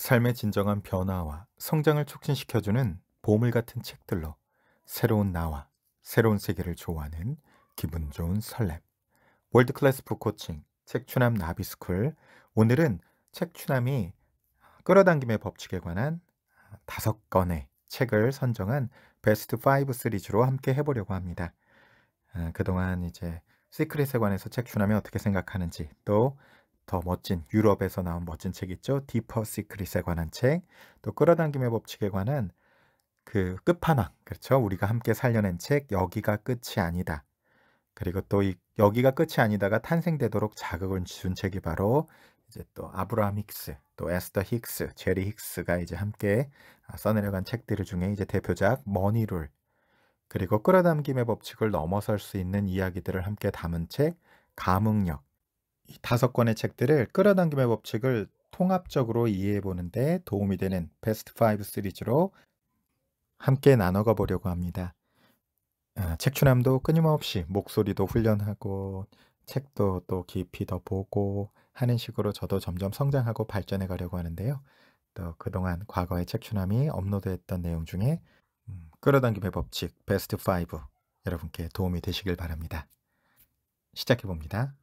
삶의 진정한 변화와 성장을 촉진시켜주는 보물 같은 책들로 새로운 나와 새로운 세계를 조화하는 기분 좋은 설렘. 월드클래스 북코칭 책추남 나비스쿨. 오늘은 책추남이 끌어당김의 법칙에 관한 5권의 책을 선정한 베스트 5 시리즈로 함께 해보려고 합니다. 그동안 이제 시크릿에 관해서 책추남이 어떻게 생각하는지, 또 더 멋진 유럽에서 나온 멋진 책 있죠. 디퍼 시크릿에 관한 책, 또 끌어당김의 법칙에 관한 그 끝판왕, 그렇죠? 우리가 함께 살려낸 책 여기가 끝이 아니다. 그리고 또 이 여기가 끝이 아니다가 탄생되도록 자극을 준 책이 바로 이제 또 아브라함 힉스, 또 에스더 힉스, 제리 힉스가 이제 함께 써내려간 책들 중에 이제 대표작 머니룰, 그리고 끌어당김의 법칙을 넘어설 수 있는 이야기들을 함께 담은 책 감응력. 이 5권의 책들을 끌어당김의 법칙을 통합적으로 이해해 보는데 도움이 되는 베스트 5 시리즈로 함께 나눠가 보려고 합니다. 책추남도 끊임없이 목소리도 훈련하고 책도 또 깊이 더 보고 하는 식으로 저도 점점 성장하고 발전해 가려고 하는데요. 또 그동안 과거의 책추남이 업로드했던 내용 중에 끌어당김의 법칙 베스트 5 여러분께 도움이 되시길 바랍니다. 시작해 봅니다.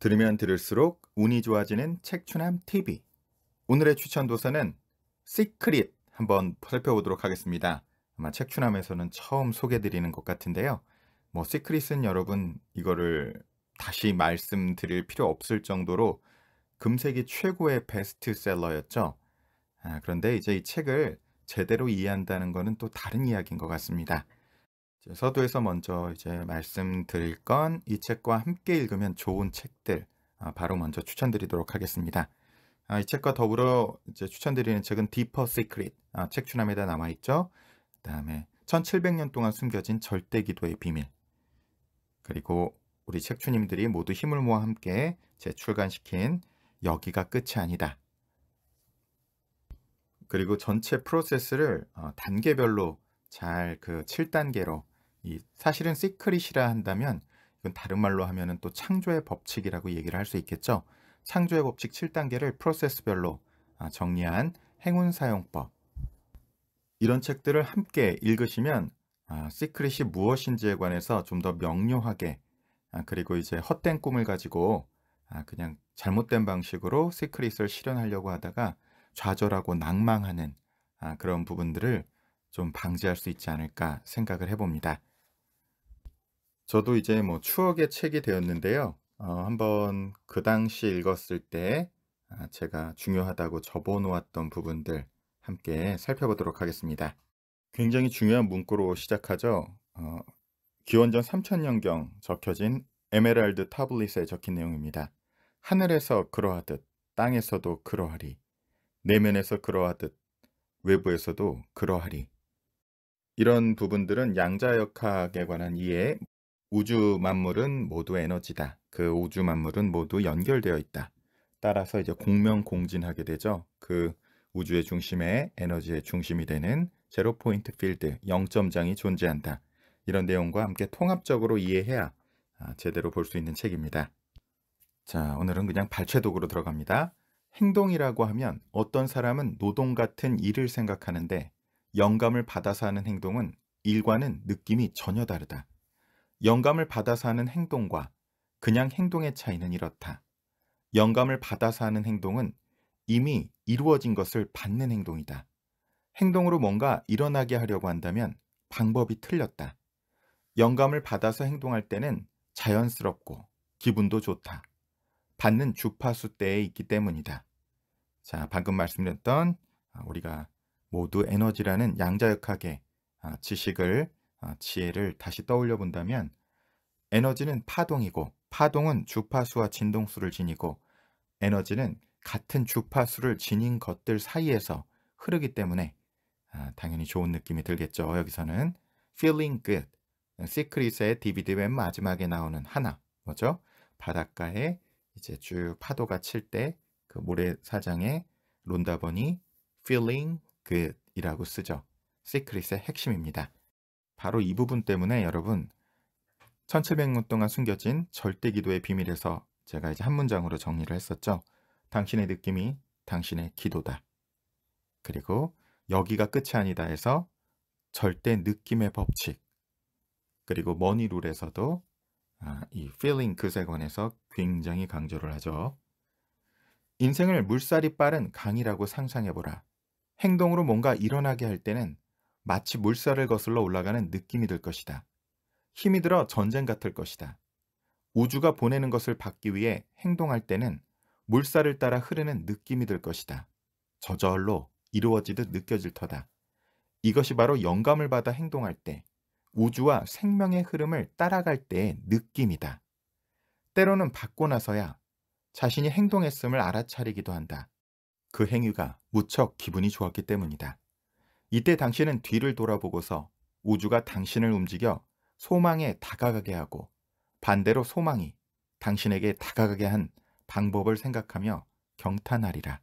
들으면 들을수록 운이 좋아지는 책추남TV. 오늘의 추천 도서는 시크릿 한번 살펴보도록 하겠습니다. 아마 책추남에서는 처음 소개드리는 것 같은데요. 뭐 시크릿은 여러분 이거를 다시 말씀드릴 필요 없을 정도로 금세기 최고의 베스트셀러였죠. 그런데 이제 이 책을 제대로 이해한다는 것은 또 다른 이야기인 것 같습니다. 서두에서 먼저 이제 말씀드릴 건 이 책과 함께 읽으면 좋은 책들 바로 먼저 추천드리도록 하겠습니다. 이 책과 더불어 이제 추천드리는 책은 Deeper Secret, 책추남에다 남아있죠. 그 다음에 1700년 동안 숨겨진 절대기도의 비밀, 그리고 우리 책추님들이 모두 힘을 모아 함께 재출간시킨 여기가 끝이 아니다. 그리고 전체 프로세스를 단계별로 잘 그 7단계로 이 사실은 시크릿이라 한다면 이건 다른 말로 하면은 또 창조의 법칙이라고 얘기를 할 수 있겠죠. 창조의 법칙 7단계를 프로세스별로 정리한 행운 사용법, 이런 책들을 함께 읽으시면 시크릿이 무엇인지에 관해서 좀 더 명료하게, 그리고 이제 헛된 꿈을 가지고 그냥 잘못된 방식으로 시크릿을 실현하려고 하다가 좌절하고 낭망하는 그런 부분들을 좀 방지할 수 있지 않을까 생각을 해봅니다. 저도 이제 뭐 추억의 책이 되었는데요. 한번 그 당시 읽었을 때 제가 중요하다고 접어놓았던 부분들 함께 살펴보도록 하겠습니다. 굉장히 중요한 문구로 시작하죠. 기원전 3000년경 적혀진 에메랄드 타블릿에 적힌 내용입니다. 하늘에서 그러하듯 땅에서도 그러하리, 내면에서 그러하듯 외부에서도 그러하리. 이런 부분들은 양자역학에 관한 이해, 우주 만물은 모두 에너지다, 그 우주 만물은 모두 연결되어 있다, 따라서 이제 공명공진하게 되죠. 그 우주의 중심에 에너지의 중심이 되는 제로포인트 필드, 0점장이 존재한다. 이런 내용과 함께 통합적으로 이해해야 제대로 볼 수 있는 책입니다. 자, 오늘은 그냥 발췌독으로 들어갑니다. 행동이라고 하면 어떤 사람은 노동 같은 일을 생각하는데 영감을 받아서 하는 행동은 일과는 느낌이 전혀 다르다. 영감을 받아서 하는 행동과 그냥 행동의 차이는 이렇다. 영감을 받아서 하는 행동은 이미 이루어진 것을 받는 행동이다. 행동으로 뭔가 일어나게 하려고 한다면 방법이 틀렸다. 영감을 받아서 행동할 때는 자연스럽고 기분도 좋다. 받는 주파수 때에 있기 때문이다. 자, 방금 말씀드렸던 우리가 모두 에너지라는 양자역학의 지식을, 지혜를 다시 떠올려 본다면 에너지는 파동이고, 파동은 주파수와 진동수를 지니고, 에너지는 같은 주파수를 지닌 것들 사이에서 흐르기 때문에 당연히 좋은 느낌이 들겠죠. 여기서는 feeling good, 시크릿의 DVD 맨 마지막에 나오는 하나, 뭐죠? 바닷가에 이제 쭉 파도가 칠 때 그 모래사장에 론다번이 feeling good 이라고 쓰죠. 시크릿의 핵심입니다. 바로 이 부분 때문에 여러분 1700년 동안 숨겨진 절대기도의 비밀에서 제가 이제 한 문장으로 정리를 했었죠. 당신의 느낌이 당신의 기도다. 그리고 여기가 끝이 아니다에서 절대 느낌의 법칙, 그리고 머니룰에서도 이 feeling 그에 관해서 굉장히 강조를 하죠. 인생을 물살이 빠른 강이라고 상상해보라. 행동으로 뭔가 일어나게 할 때는 마치 물살을 거슬러 올라가는 느낌이 들 것이다. 힘이 들어 전쟁 같을 것이다. 우주가 보내는 것을 받기 위해 행동할 때는 물살을 따라 흐르는 느낌이 들 것이다. 저절로 이루어지듯 느껴질 터다. 이것이 바로 영감을 받아 행동할 때, 우주와 생명의 흐름을 따라갈 때의 느낌이다. 때로는 받고 나서야 자신이 행동했음을 알아차리기도 한다. 그 행위가 무척 기분이 좋았기 때문이다. 이때 당신은 뒤를 돌아보고서 우주가 당신을 움직여 소망에 다가가게 하고, 반대로 소망이 당신에게 다가가게 한 방법을 생각하며 경탄하리라.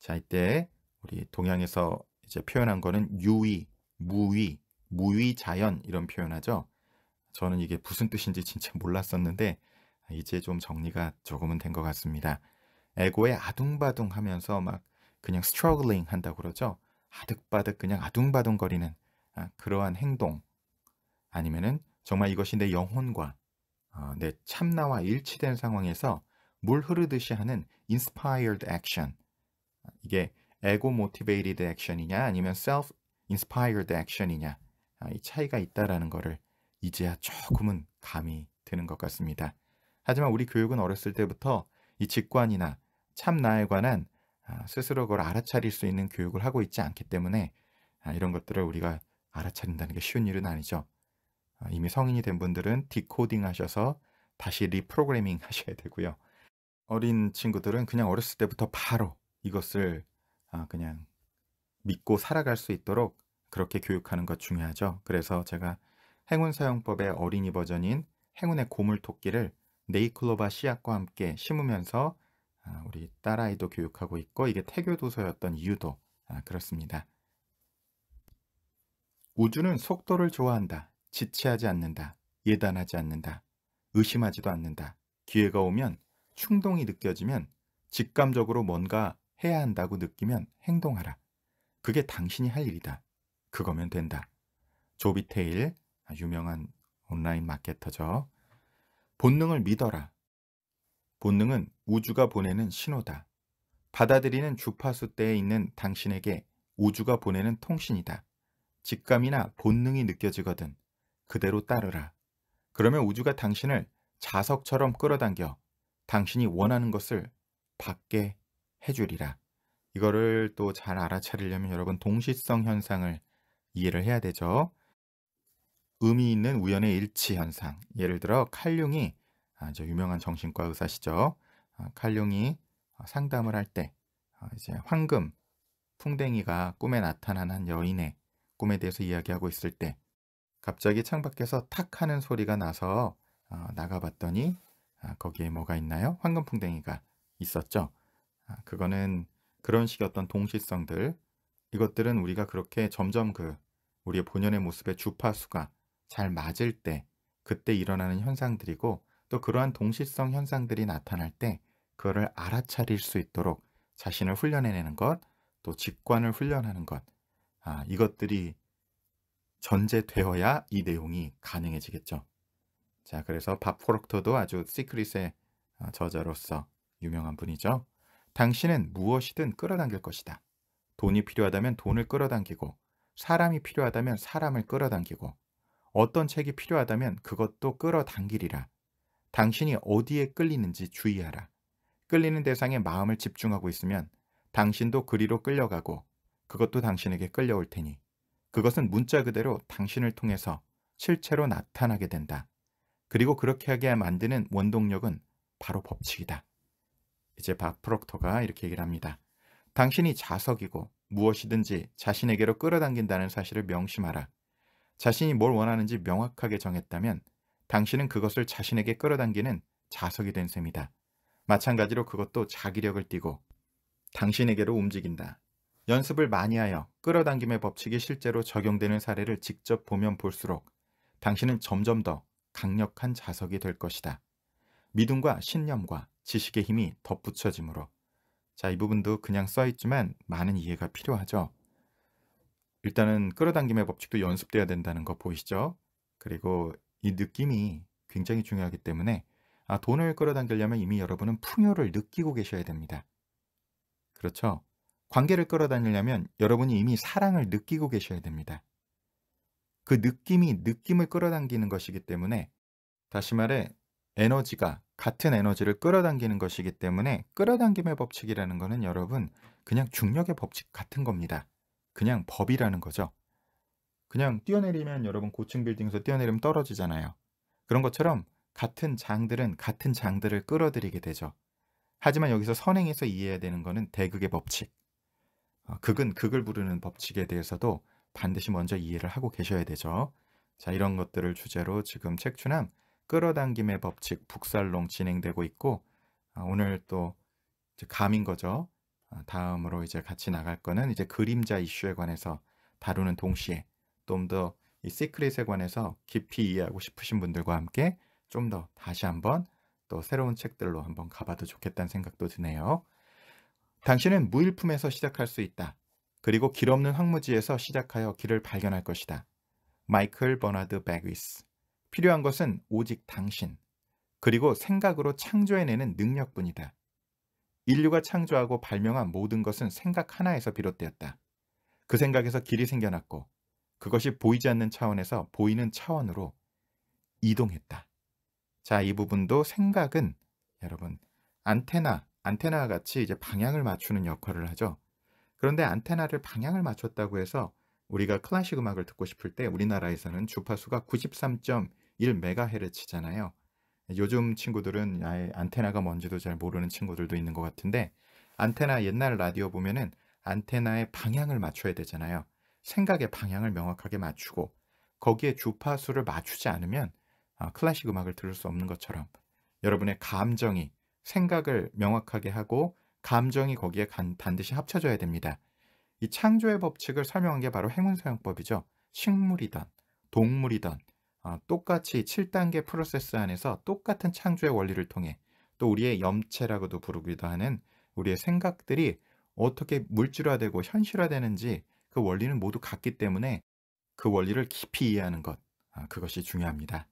자, 이때 우리 동양에서 이제 표현한 거는 유위, 무위, 무위자연 이런 표현하죠. 저는 이게 무슨 뜻인지 진짜 몰랐었는데 이제 좀 정리가 조금은 된 것 같습니다. 에고에 아둥바둥하면서 막 그냥 struggling 한다고 그러죠. 아득바득 그냥 아둥바둥거리는 그러한 행동, 아니면은 정말 이것이 내 영혼과 내 참나와 일치된 상황에서 물 흐르듯이 하는 inspired action. 이게 에고 motivated action이냐 아니면 self inspired action이냐, 이 차이가 있다라는 거를 이제야 조금은 감이 드는 것 같습니다. 하지만 우리 교육은 어렸을 때부터 이 직관이나 참나에 관한 스스로 그걸 알아차릴 수 있는 교육을 하고 있지 않기 때문에 이런 것들을 우리가 알아차린다는 게 쉬운 일은 아니죠. 이미 성인이 된 분들은 디코딩 하셔서 다시 리프로그래밍 하셔야 되고요. 어린 친구들은 그냥 어렸을 때부터 바로 이것을 그냥 믿고 살아갈 수 있도록 그렇게 교육하는 것 중요하죠. 그래서 제가 행운 사용법의 어린이 버전인 행운의 고물토끼를 네이클로바 씨앗과 함께 심으면서 우리 딸아이도 교육하고 있고, 이게 태교 도서였던 이유도 그렇습니다. 우주는 속도를 좋아한다. 지체하지 않는다. 예단하지 않는다. 의심하지도 않는다. 기회가 오면, 충동이 느껴지면, 직감적으로 뭔가 해야 한다고 느끼면 행동하라. 그게 당신이 할 일이다. 그거면 된다. 조비 테일, 유명한 온라인 마케터죠. 본능을 믿어라. 본능은 우주가 보내는 신호다. 받아들이는 주파수대에 있는 당신에게 우주가 보내는 통신이다. 직감이나 본능이 느껴지거든 그대로 따르라. 그러면 우주가 당신을 자석처럼 끌어당겨 당신이 원하는 것을 받게 해주리라. 이거를 또 잘 알아차리려면 여러분 동시성 현상을 이해를 해야 되죠. 의미 있는 우연의 일치 현상. 예를 들어 칼융이, 이제 유명한 정신과 의사시죠. 칼융이 상담을 할 때 이제 황금, 풍뎅이가 꿈에 나타난 한 여인의 꿈에 대해서 이야기하고 있을 때 갑자기 창밖에서 탁 하는 소리가 나서 나가봤더니 거기에 뭐가 있나요? 황금풍뎅이가 있었죠. 그거는 그런 식의 어떤 동시성들, 이것들은 우리가 그렇게 점점 그 우리의 본연의 모습의 주파수가 잘 맞을 때 그때 일어나는 현상들이고, 또 그러한 동시성 현상들이 나타날 때 그거를 알아차릴 수 있도록 자신을 훈련해내는 것, 또 직관을 훈련하는 것, 이것들이 전제되어야 이 내용이 가능해지겠죠. 자, 그래서 밥 프록터도 아주 시크릿의 저자로서 유명한 분이죠. 당신은 무엇이든 끌어당길 것이다. 돈이 필요하다면 돈을 끌어당기고, 사람이 필요하다면 사람을 끌어당기고, 어떤 책이 필요하다면 그것도 끌어당기리라. 당신이 어디에 끌리는지 주의하라. 끌리는 대상에 마음을 집중하고 있으면 당신도 그리로 끌려가고 그것도 당신에게 끌려올 테니, 그것은 문자 그대로 당신을 통해서 실체로 나타나게 된다. 그리고 그렇게 하게 만드는 원동력은 바로 법칙이다. 이제 밥 프록터가 이렇게 얘기를 합니다. 당신이 자석이고 무엇이든지 자신에게로 끌어당긴다는 사실을 명심하라. 자신이 뭘 원하는지 명확하게 정했다면 당신은 그것을 자신에게 끌어당기는 자석이 된 셈이다. 마찬가지로 그것도 자기력을 띠고 당신에게로 움직인다. 연습을 많이 하여 끌어당김의 법칙이 실제로 적용되는 사례를 직접 보면 볼수록 당신은 점점 더 강력한 자석이 될 것이다. 믿음과 신념과 지식의 힘이 덧붙여지므로 자, 이 부분도 그냥 써있지만 많은 이해가 필요하죠. 일단은 끌어당김의 법칙도 연습돼야 된다는 거 보이시죠? 그리고 이 느낌이 굉장히 중요하기 때문에 돈을 끌어당기려면 이미 여러분은 풍요를 느끼고 계셔야 됩니다. 그렇죠? 관계를 끌어당기려면 여러분이 이미 사랑을 느끼고 계셔야 됩니다. 그 느낌이 느낌을 끌어당기는 것이기 때문에, 다시 말해 에너지가 같은 에너지를 끌어당기는 것이기 때문에 끌어당김의 법칙이라는 거는 여러분 그냥 중력의 법칙 같은 겁니다. 그냥 법이라는 거죠. 그냥 뛰어내리면 여러분 고층 빌딩에서 뛰어내리면 떨어지잖아요. 그런 것처럼 같은 장들은 같은 장들을 끌어들이게 되죠. 하지만 여기서 선행에서 이해해야 되는 거는 대극의 법칙, 극은 극을 부르는 법칙에 대해서도 반드시 먼저 이해를 하고 계셔야 되죠. 자, 이런 것들을 주제로 지금 책추남 끌어당김의 법칙 북살롱 진행되고 있고, 오늘 또 이제 감인 거죠. 다음으로 이제 같이 나갈 거는 이제 그림자 이슈에 관해서 다루는 동시에 좀 더 이 시크릿에 관해서 깊이 이해하고 싶으신 분들과 함께 좀 더 다시 한번 또 새로운 책들로 한번 가봐도 좋겠다는 생각도 드네요. 당신은 무일품에서 시작할 수 있다. 그리고 길 없는 황무지에서 시작하여 길을 발견할 것이다. 마이클 버나드 베기스. 필요한 것은 오직 당신, 그리고 생각으로 창조해내는 능력뿐이다. 인류가 창조하고 발명한 모든 것은 생각 하나에서 비롯되었다. 그 생각에서 길이 생겨났고, 그것이 보이지 않는 차원에서 보이는 차원으로 이동했다. 자, 이 부분도 생각은 여러분 안테나와 같이 이제 방향을 맞추는 역할을 하죠. 그런데 안테나를 방향을 맞췄다고 해서 우리가 클래식 음악을 듣고 싶을 때 우리나라에서는 주파수가 93.1MHz잖아요. 요즘 친구들은 아예 안테나가 뭔지도 잘 모르는 친구들도 있는 것 같은데, 안테나 옛날 라디오 보면은 안테나의 방향을 맞춰야 되잖아요. 생각의 방향을 명확하게 맞추고 거기에 주파수를 맞추지 않으면 클래식 음악을 들을 수 없는 것처럼 여러분의 감정이 생각을 명확하게 하고 감정이 거기에 반드시 합쳐져야 됩니다. 이 창조의 법칙을 설명한 게 바로 행운 사용법이죠. 식물이든 동물이든 똑같이 7단계 프로세스 안에서 똑같은 창조의 원리를 통해, 또 우리의 염체라고도 부르기도 하는 우리의 생각들이 어떻게 물질화되고 현실화되는지 그 원리는 모두 같기 때문에 그 원리를 깊이 이해하는 것, 그것이 중요합니다.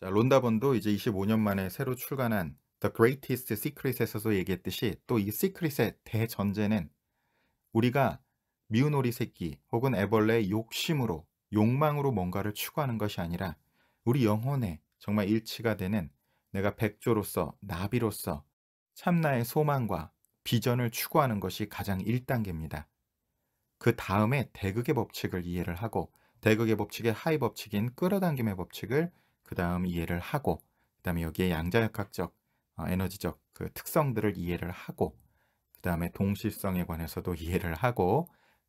자, 론다본도 이제 25년 만에 새로 출간한 The Greatest Secret에서도 얘기했듯이 또 이 시크릿의 대전제는 우리가 미운 오리 새끼 혹은 애벌레의 욕심으로, 욕망으로 뭔가를 추구하는 것이 아니라 우리 영혼에 정말 일치가 되는, 내가 백조로서 나비로서 참나의 소망과 비전을 추구하는 것이 가장 1단계입니다. 그 다음에 대극의 법칙을 이해를 하고, 대극의 법칙의 하위 법칙인 끌어당김의 법칙을 그 다음 이해를 하고, 그 다음에 여기에 양자역학적, 에너지적 그 특성들을 이해를 하고, 그 다음에 동시성에 관해서도 이해를 하고,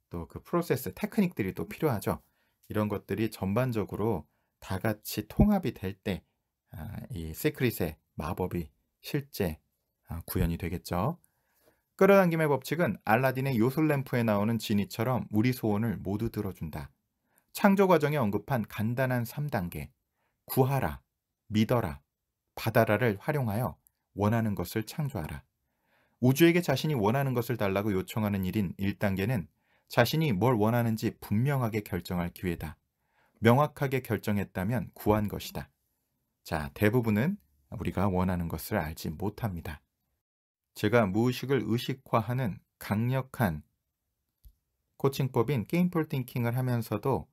또 그 프로세스, 테크닉들이 또 필요하죠. 이런 것들이 전반적으로 다 같이 통합이 될 때 이 시크릿의 마법이 실제 구현이 되겠죠. 끌어당김의 법칙은 알라딘의 요술램프에 나오는 지니처럼 우리 소원을 모두 들어준다. 창조 과정에 언급한 간단한 3단계, 구하라, 믿어라, 받아라를 활용하여 원하는 것을 창조하라. 우주에게 자신이 원하는 것을 달라고 요청하는 일인 1단계는 자신이 뭘 원하는지 분명하게 결정할 기회다. 명확하게 결정했다면 구한 것이다. 자, 대부분은 우리가 원하는 것을 알지 못합니다. 제가 무의식을 의식화하는 강력한 코칭법인 게임풀 띵킹을 하면서도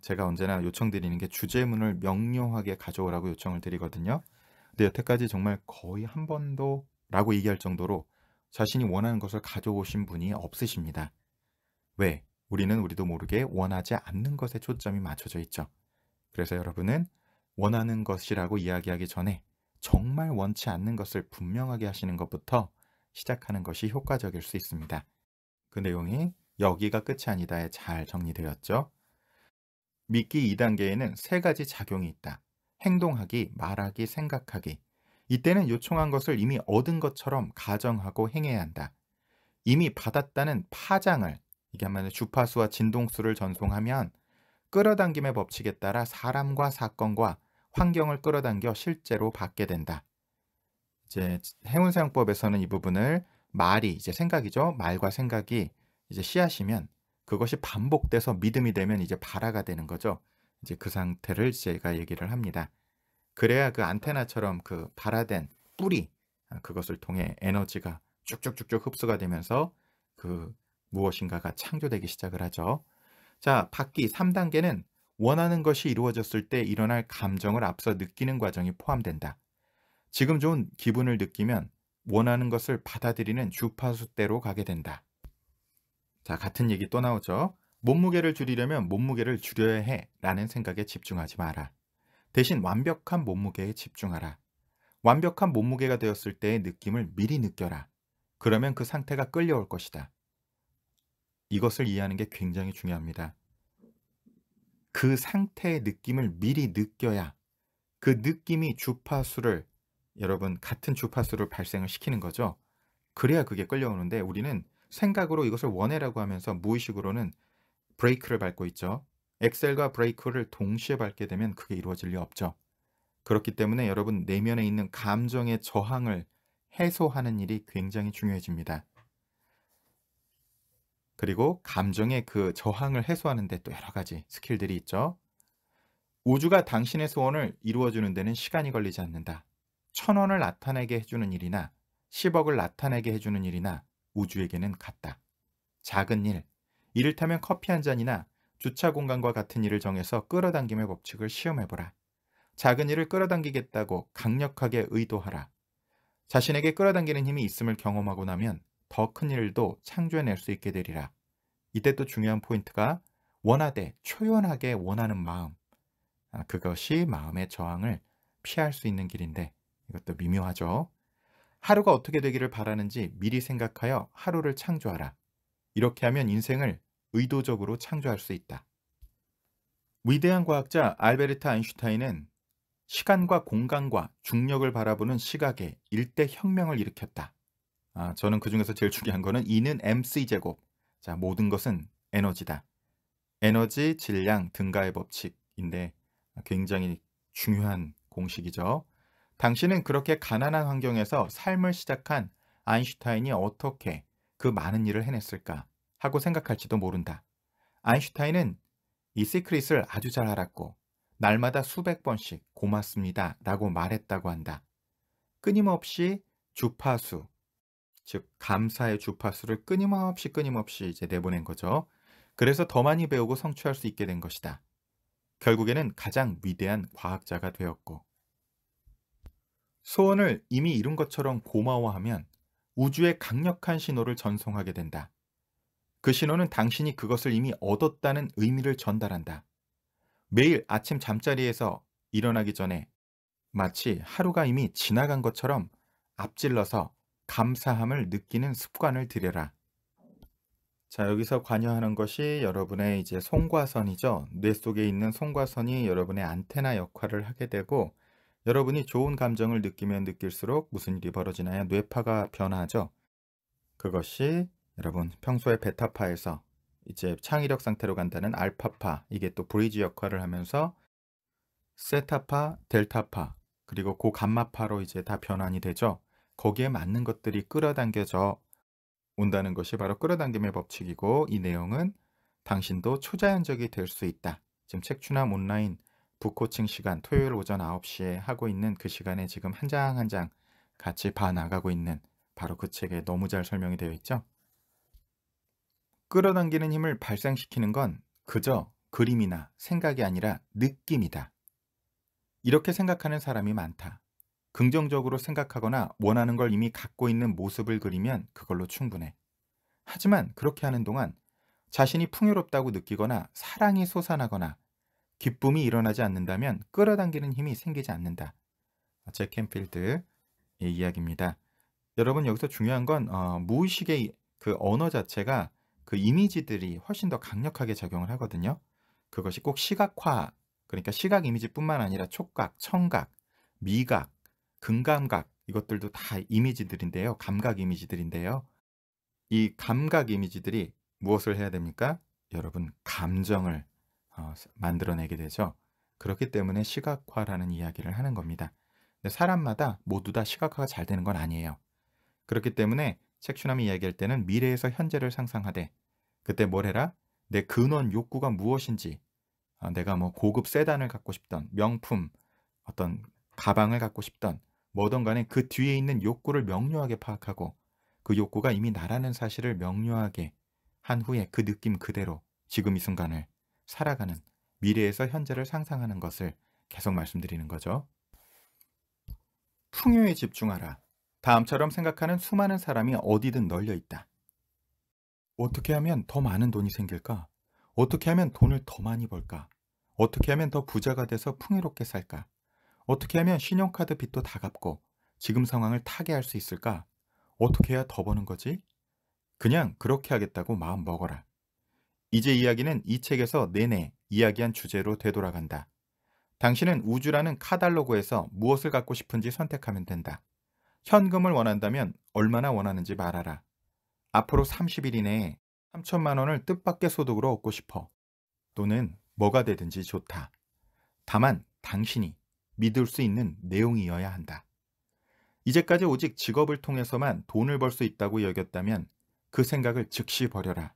제가 언제나 요청드리는 게 주제문을 명료하게 가져오라고 요청을 드리거든요. 근데 여태까지 정말 거의 한 번도 라고 얘기할 정도로 자신이 원하는 것을 가져오신 분이 없으십니다. 왜? 우리는 우리도 모르게 원하지 않는 것에 초점이 맞춰져 있죠. 그래서 여러분은 원하는 것이라고 이야기하기 전에 정말 원치 않는 것을 분명하게 하시는 것부터 시작하는 것이 효과적일 수 있습니다. 그 내용이 여기가 끝이 아니다에 잘 정리되었죠. 믿기 2단계에는 3가지 작용이 있다. 행동하기, 말하기, 생각하기. 이때는 요청한 것을 이미 얻은 것처럼 가정하고 행해야 한다. 이미 받았다는 파장을, 이게 한마디로 주파수와 진동수를 전송하면 끌어당김의 법칙에 따라 사람과 사건과 환경을 끌어당겨 실제로 받게 된다. 이제 행운 사용법에서는 이 부분을 말이 이제 생각이죠. 말과 생각이 이제 씨앗이면 그것이 반복돼서 믿음이 되면 이제 발아가 되는 거죠. 이제 그 상태를 제가 얘기를 합니다. 그래야 그 안테나처럼 그 발아된 뿌리, 그것을 통해 에너지가 쭉쭉쭉쭉 흡수가 되면서 그 무엇인가가 창조되기 시작을 하죠. 자, 받기 3단계는 원하는 것이 이루어졌을 때 일어날 감정을 앞서 느끼는 과정이 포함된다. 지금 좋은 기분을 느끼면 원하는 것을 받아들이는 주파수대로 가게 된다. 자, 같은 얘기 또 나오죠. 몸무게를 줄이려면 몸무게를 줄여야 해 라는 생각에 집중하지 마라. 대신 완벽한 몸무게에 집중하라. 완벽한 몸무게가 되었을 때의 느낌을 미리 느껴라. 그러면 그 상태가 끌려올 것이다. 이것을 이해하는 게 굉장히 중요합니다. 그 상태의 느낌을 미리 느껴야 그 느낌이 주파수를, 여러분 같은 주파수를 발생을 시키는 거죠. 그래야 그게 끌려오는데, 우리는 생각으로 이것을 원해라고 하면서 무의식으로는 브레이크를 밟고 있죠. 엑셀과 브레이크를 동시에 밟게 되면 그게 이루어질 리 없죠. 그렇기 때문에 여러분 내면에 있는 감정의 저항을 해소하는 일이 굉장히 중요해집니다. 그리고 감정의 그 저항을 해소하는 데 또 여러 가지 스킬들이 있죠. 우주가 당신의 소원을 이루어주는 데는 시간이 걸리지 않는다. 1000원을 나타내게 해주는 일이나 10억을 나타내게 해주는 일이나 우주에게는 같다. 작은 일, 이를테면 커피 한 잔이나 주차 공간과 같은 일을 정해서 끌어당김의 법칙을 시험해보라. 작은 일을 끌어당기겠다고 강력하게 의도하라. 자신에게 끌어당기는 힘이 있음을 경험하고 나면 더 큰 일도 창조해낼 수 있게 되리라. 이때 또 중요한 포인트가 원하되 초연하게 원하는 마음. 그것이 마음의 저항을 피할 수 있는 길인데 이것도 미묘하죠. 하루가 어떻게 되기를 바라는지 미리 생각하여 하루를 창조하라. 이렇게 하면 인생을 의도적으로 창조할 수 있다. 위대한 과학자 알베르트 아인슈타인은 시간과 공간과 중력을 바라보는 시각에 일대 혁명을 일으켰다. 저는 그 중에서 제일 중요한 거는 E는 MC 제곱. 자, 모든 것은 에너지다. 에너지, 질량, 등가의 법칙인데 굉장히 중요한 공식이죠. 당신은 그렇게 가난한 환경에서 삶을 시작한 아인슈타인이 어떻게 그 많은 일을 해냈을까 하고 생각할지도 모른다. 아인슈타인은 이 시크릿을 아주 잘 알았고 날마다 수백 번씩 고맙습니다 라고 말했다고 한다. 끊임없이 주파수, 즉 감사의 주파수를 끊임없이 이제 내보낸 거죠. 그래서 더 많이 배우고 성취할 수 있게 된 것이다. 결국에는 가장 위대한 과학자가 되었고, 소원을 이미 이룬 것처럼 고마워하면 우주에 강력한 신호를 전송하게 된다. 그 신호는 당신이 그것을 이미 얻었다는 의미를 전달한다. 매일 아침 잠자리에서 일어나기 전에 마치 하루가 이미 지나간 것처럼 앞질러서 감사함을 느끼는 습관을 들여라. 자, 여기서 관여하는 것이 여러분의 이제 송과선이죠. 뇌 속에 있는 송과선이 여러분의 안테나 역할을 하게 되고, 여러분이 좋은 감정을 느끼면 느낄수록 무슨 일이 벌어지나요? 뇌파가 변화하죠. 그것이 여러분 평소에 베타파에서 이제 창의력 상태로 간다는 알파파, 이게 또 브리지 역할을 하면서 세타파, 델타파, 그리고 고감마파로 이제 다 변환이 되죠. 거기에 맞는 것들이 끌어당겨져 온다는 것이 바로 끌어당김의 법칙이고, 이 내용은 당신도 초자연적이 될 수 있다. 지금 책추남 온라인 북코칭 시간 토요일 오전 9시에 하고 있는 그 시간에 지금 한 장 한 장 같이 봐나가고 있는 바로 그 책에 너무 잘 설명이 되어 있죠. 끌어당기는 힘을 발생시키는 건 그저 그림이나 생각이 아니라 느낌이다. 이렇게 생각하는 사람이 많다. 긍정적으로 생각하거나 원하는 걸 이미 갖고 있는 모습을 그리면 그걸로 충분해. 하지만 그렇게 하는 동안 자신이 풍요롭다고 느끼거나 사랑이 솟아나거나 기쁨이 일어나지 않는다면 끌어당기는 힘이 생기지 않는다. 잭 캔필드의 이야기입니다. 여러분 여기서 중요한 건 무의식의 그 언어 자체가 그 이미지들이 훨씬 더 강력하게 작용을 하거든요. 그것이 꼭 시각화, 그러니까 시각 이미지뿐만 아니라 촉각, 청각, 미각, 근감각, 이것들도 다 이미지들인데요. 감각 이미지들인데요. 이 감각 이미지들이 무엇을 해야 됩니까? 여러분 감정을 만들어내게 되죠. 그렇기 때문에 시각화라는 이야기를 하는 겁니다. 근데 사람마다 모두 다 시각화가 잘 되는 건 아니에요. 그렇기 때문에 책추남이 이야기할 때는 미래에서 현재를 상상하되 그때 뭘 해라? 내 근원 욕구가 무엇인지, 내가 뭐 고급 세단을 갖고 싶던, 명품 어떤 가방을 갖고 싶던 뭐든 간에 그 뒤에 있는 욕구를 명료하게 파악하고 그 욕구가 이미 나라는 사실을 명료하게 한 후에 그 느낌 그대로 지금 이 순간을 살아가는, 미래에서 현재를 상상하는 것을 계속 말씀드리는 거죠. 풍요에 집중하라. 다음처럼 생각하는 수많은 사람이 어디든 널려 있다. 어떻게 하면 더 많은 돈이 생길까? 어떻게 하면 돈을 더 많이 벌까? 어떻게 하면 더 부자가 돼서 풍요롭게 살까? 어떻게 하면 신용카드 빚도 다 갚고 지금 상황을 타개할 수 있을까? 어떻게 해야 더 버는 거지? 그냥 그렇게 하겠다고 마음 먹어라. 이제 이야기는 이 책에서 내내 이야기한 주제로 되돌아간다. 당신은 우주라는 카달로그에서 무엇을 갖고 싶은지 선택하면 된다. 현금을 원한다면 얼마나 원하는지 말하라. 앞으로 30일 이내에 3천만 원을 뜻밖의 소득으로 얻고 싶어. 또는 뭐가 되든지 좋다. 다만 당신이 믿을 수 있는 내용이어야 한다. 이제까지 오직 직업을 통해서만 돈을 벌 수 있다고 여겼다면 그 생각을 즉시 버려라.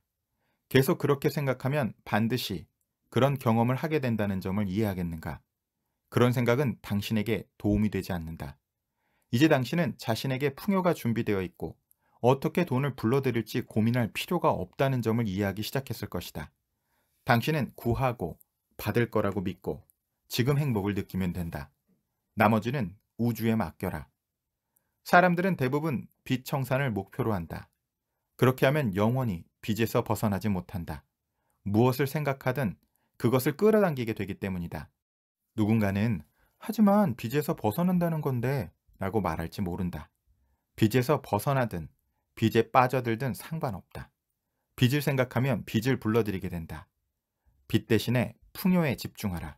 계속 그렇게 생각하면 반드시 그런 경험을 하게 된다는 점을 이해하겠는가? 그런 생각은 당신에게 도움이 되지 않는다. 이제 당신은 자신에게 풍요가 준비되어 있고 어떻게 돈을 불러들일지 고민할 필요가 없다는 점을 이해하기 시작했을 것이다. 당신은 구하고 받을 거라고 믿고 지금 행복을 느끼면 된다. 나머지는 우주에 맡겨라. 사람들은 대부분 빚 청산을 목표로 한다. 그렇게 하면 영원히 빚에서 벗어나지 못한다. 무엇을 생각하든 그것을 끌어당기게 되기 때문이다. 누군가는 하지만 빚에서 벗어난다는 건데 라고 말할지 모른다. 빚에서 벗어나든 빚에 빠져들든 상관없다. 빚을 생각하면 빚을 불러들이게 된다. 빚 대신에 풍요에 집중하라.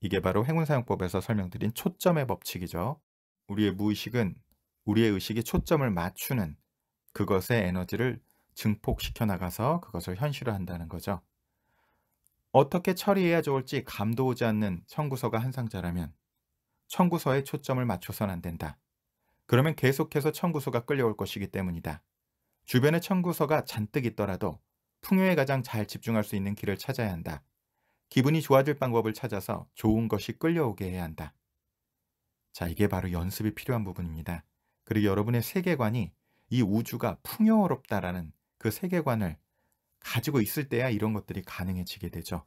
이게 바로 행운 사용법에서 설명드린 초점의 법칙이죠. 우리의 무의식은 우리의 의식이 초점을 맞추는 그것의 에너지를 증폭시켜 나가서 그것을 현실화한다는 거죠. 어떻게 처리해야 좋을지 감도 오지 않는 청구서가 한 상자라면 청구서에 초점을 맞춰서는 안 된다. 그러면 계속해서 청구서가 끌려올 것이기 때문이다. 주변에 청구서가 잔뜩 있더라도 풍요에 가장 잘 집중할 수 있는 길을 찾아야 한다. 기분이 좋아질 방법을 찾아서 좋은 것이 끌려오게 해야 한다. 자, 이게 바로 연습이 필요한 부분입니다. 그리고 여러분의 세계관이 이 우주가 풍요롭다라는 그 세계관을 가지고 있을 때야 이런 것들이 가능해지게 되죠.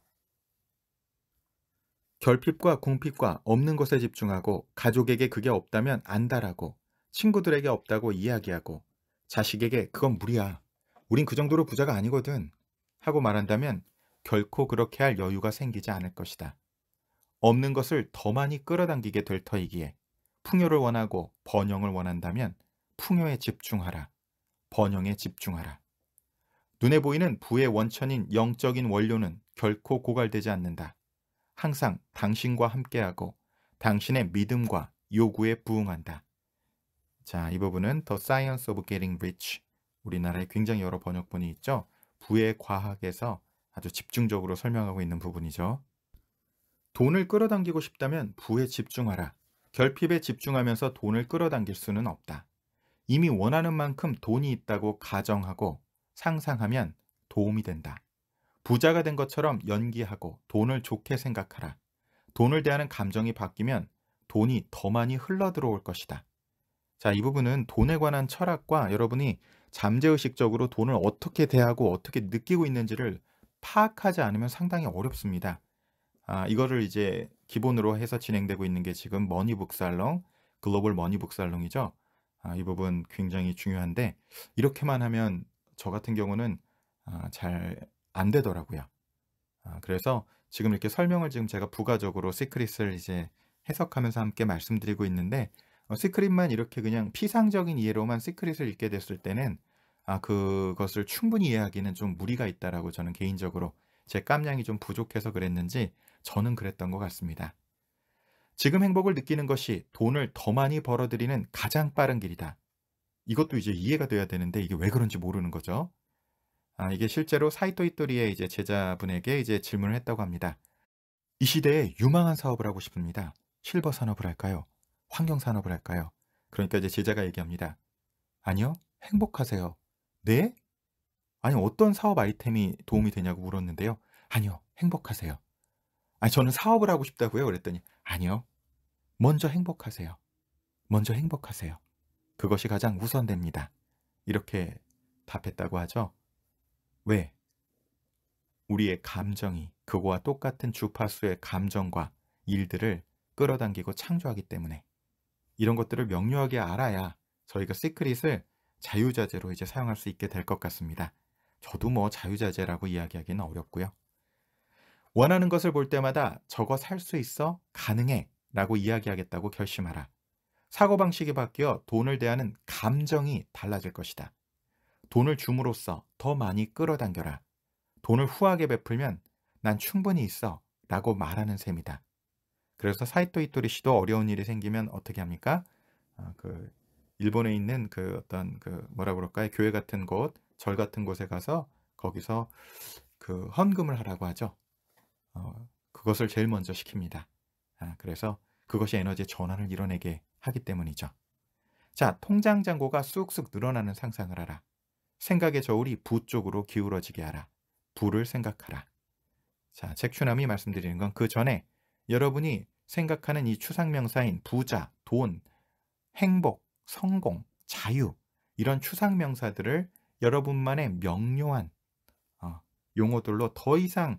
결핍과 궁핍과 없는 것에 집중하고 가족에게 그게 없다면 안다라고 친구들에게 없다고 이야기하고 자식에게 그건 무리야. 우린 그 정도로 부자가 아니거든 하고 말한다면 결코 그렇게 할 여유가 생기지 않을 것이다. 없는 것을 더 많이 끌어당기게 될 터이기에 풍요를 원하고 번영을 원한다면 풍요에 집중하라. 번영에 집중하라. 눈에 보이는 부의 원천인 영적인 원료는 결코 고갈되지 않는다. 항상 당신과 함께하고 당신의 믿음과 요구에 부응한다. 자, 이 부분은 The Science of Getting Rich, 우리나라에 굉장히 여러 번역본이 있죠. 부의 과학에서 아주 집중적으로 설명하고 있는 부분이죠. 돈을 끌어당기고 싶다면 부에 집중하라. 결핍에 집중하면서 돈을 끌어당길 수는 없다. 이미 원하는 만큼 돈이 있다고 가정하고 상상하면 도움이 된다. 부자가 된 것처럼 연기하고 돈을 좋게 생각하라. 돈을 대하는 감정이 바뀌면 돈이 더 많이 흘러들어올 것이다. 자, 이 부분은 돈에 관한 철학과 여러분이 잠재의식적으로 돈을 어떻게 대하고 어떻게 느끼고 있는지를 파악하지 않으면 상당히 어렵습니다. 이거를 이제 기본으로 해서 진행되고 있는 게 지금 머니북살롱, 글로벌 머니북살롱이죠. 이 부분 굉장히 중요한데 이렇게만 하면 저 같은 경우는 잘 안 되더라고요. 그래서 지금 이렇게 설명을 지금 제가 부가적으로 시크릿을 이제 해석하면서 함께 말씀드리고 있는데 시크릿만 이렇게 그냥 피상적인 이해로만 시크릿을 읽게 됐을 때는 그것을 충분히 이해하기는 좀 무리가 있다라고 저는 개인적으로 제 깜냥이 좀 부족해서 그랬는지 저는 그랬던 것 같습니다. 지금 행복을 느끼는 것이 돈을 더 많이 벌어들이는 가장 빠른 길이다. 이것도 이제 이해가 돼야 되는데 이게 왜 그런지 모르는 거죠. 이게 실제로 사이토 히토리의 이제 제자분에게 이제 질문을 했다고 합니다. 이 시대에 유망한 사업을 하고 싶습니다. 실버 산업을 할까요? 환경 산업을 할까요? 그러니까 이제 제자가 얘기합니다. 아니요, 행복하세요. 네? 아니 어떤 사업 아이템이 도움이 되냐고 물었는데요. 아니요. 행복하세요. 아니 저는 사업을 하고 싶다고요? 그랬더니 아니요. 먼저 행복하세요. 먼저 행복하세요. 그것이 가장 우선됩니다. 이렇게 답했다고 하죠. 왜? 우리의 감정이 그거와 똑같은 주파수의 감정과 일들을 끌어당기고 창조하기 때문에 이런 것들을 명료하게 알아야 저희가 시크릿을 자유자재로 이제 사용할 수 있게 될 것 같습니다. 저도 뭐 자유자재라고 이야기하기는 어렵고요. 원하는 것을 볼 때마다 저거 살 수 있어? 가능해! 라고 이야기하겠다고 결심하라. 사고방식이 바뀌어 돈을 대하는 감정이 달라질 것이다. 돈을 줌으로써 더 많이 끌어당겨라. 돈을 후하게 베풀면 난 충분히 있어 라고 말하는 셈이다. 그래서 사이토 이토리 씨도 어려운 일이 생기면 어떻게 합니까? 일본에 있는 교회 같은 곳, 절 같은 곳에 가서 거기서 헌금을 하라고 하죠. 그것을 제일 먼저 시킵니다. 그래서 그것이 에너지의 전환을 이뤄내게 하기 때문이죠. 자, 통장 잔고가 쑥쑥 늘어나는 상상을 하라. 생각의 저울이 부 쪽으로 기울어지게 하라. 부를 생각하라. 자, 책추남이 말씀드리는 건 그 전에 여러분이 생각하는 이 추상명사인 부자, 돈, 행복, 성공, 자유 이런 추상명사들을 여러분만의 명료한 용어들로 더 이상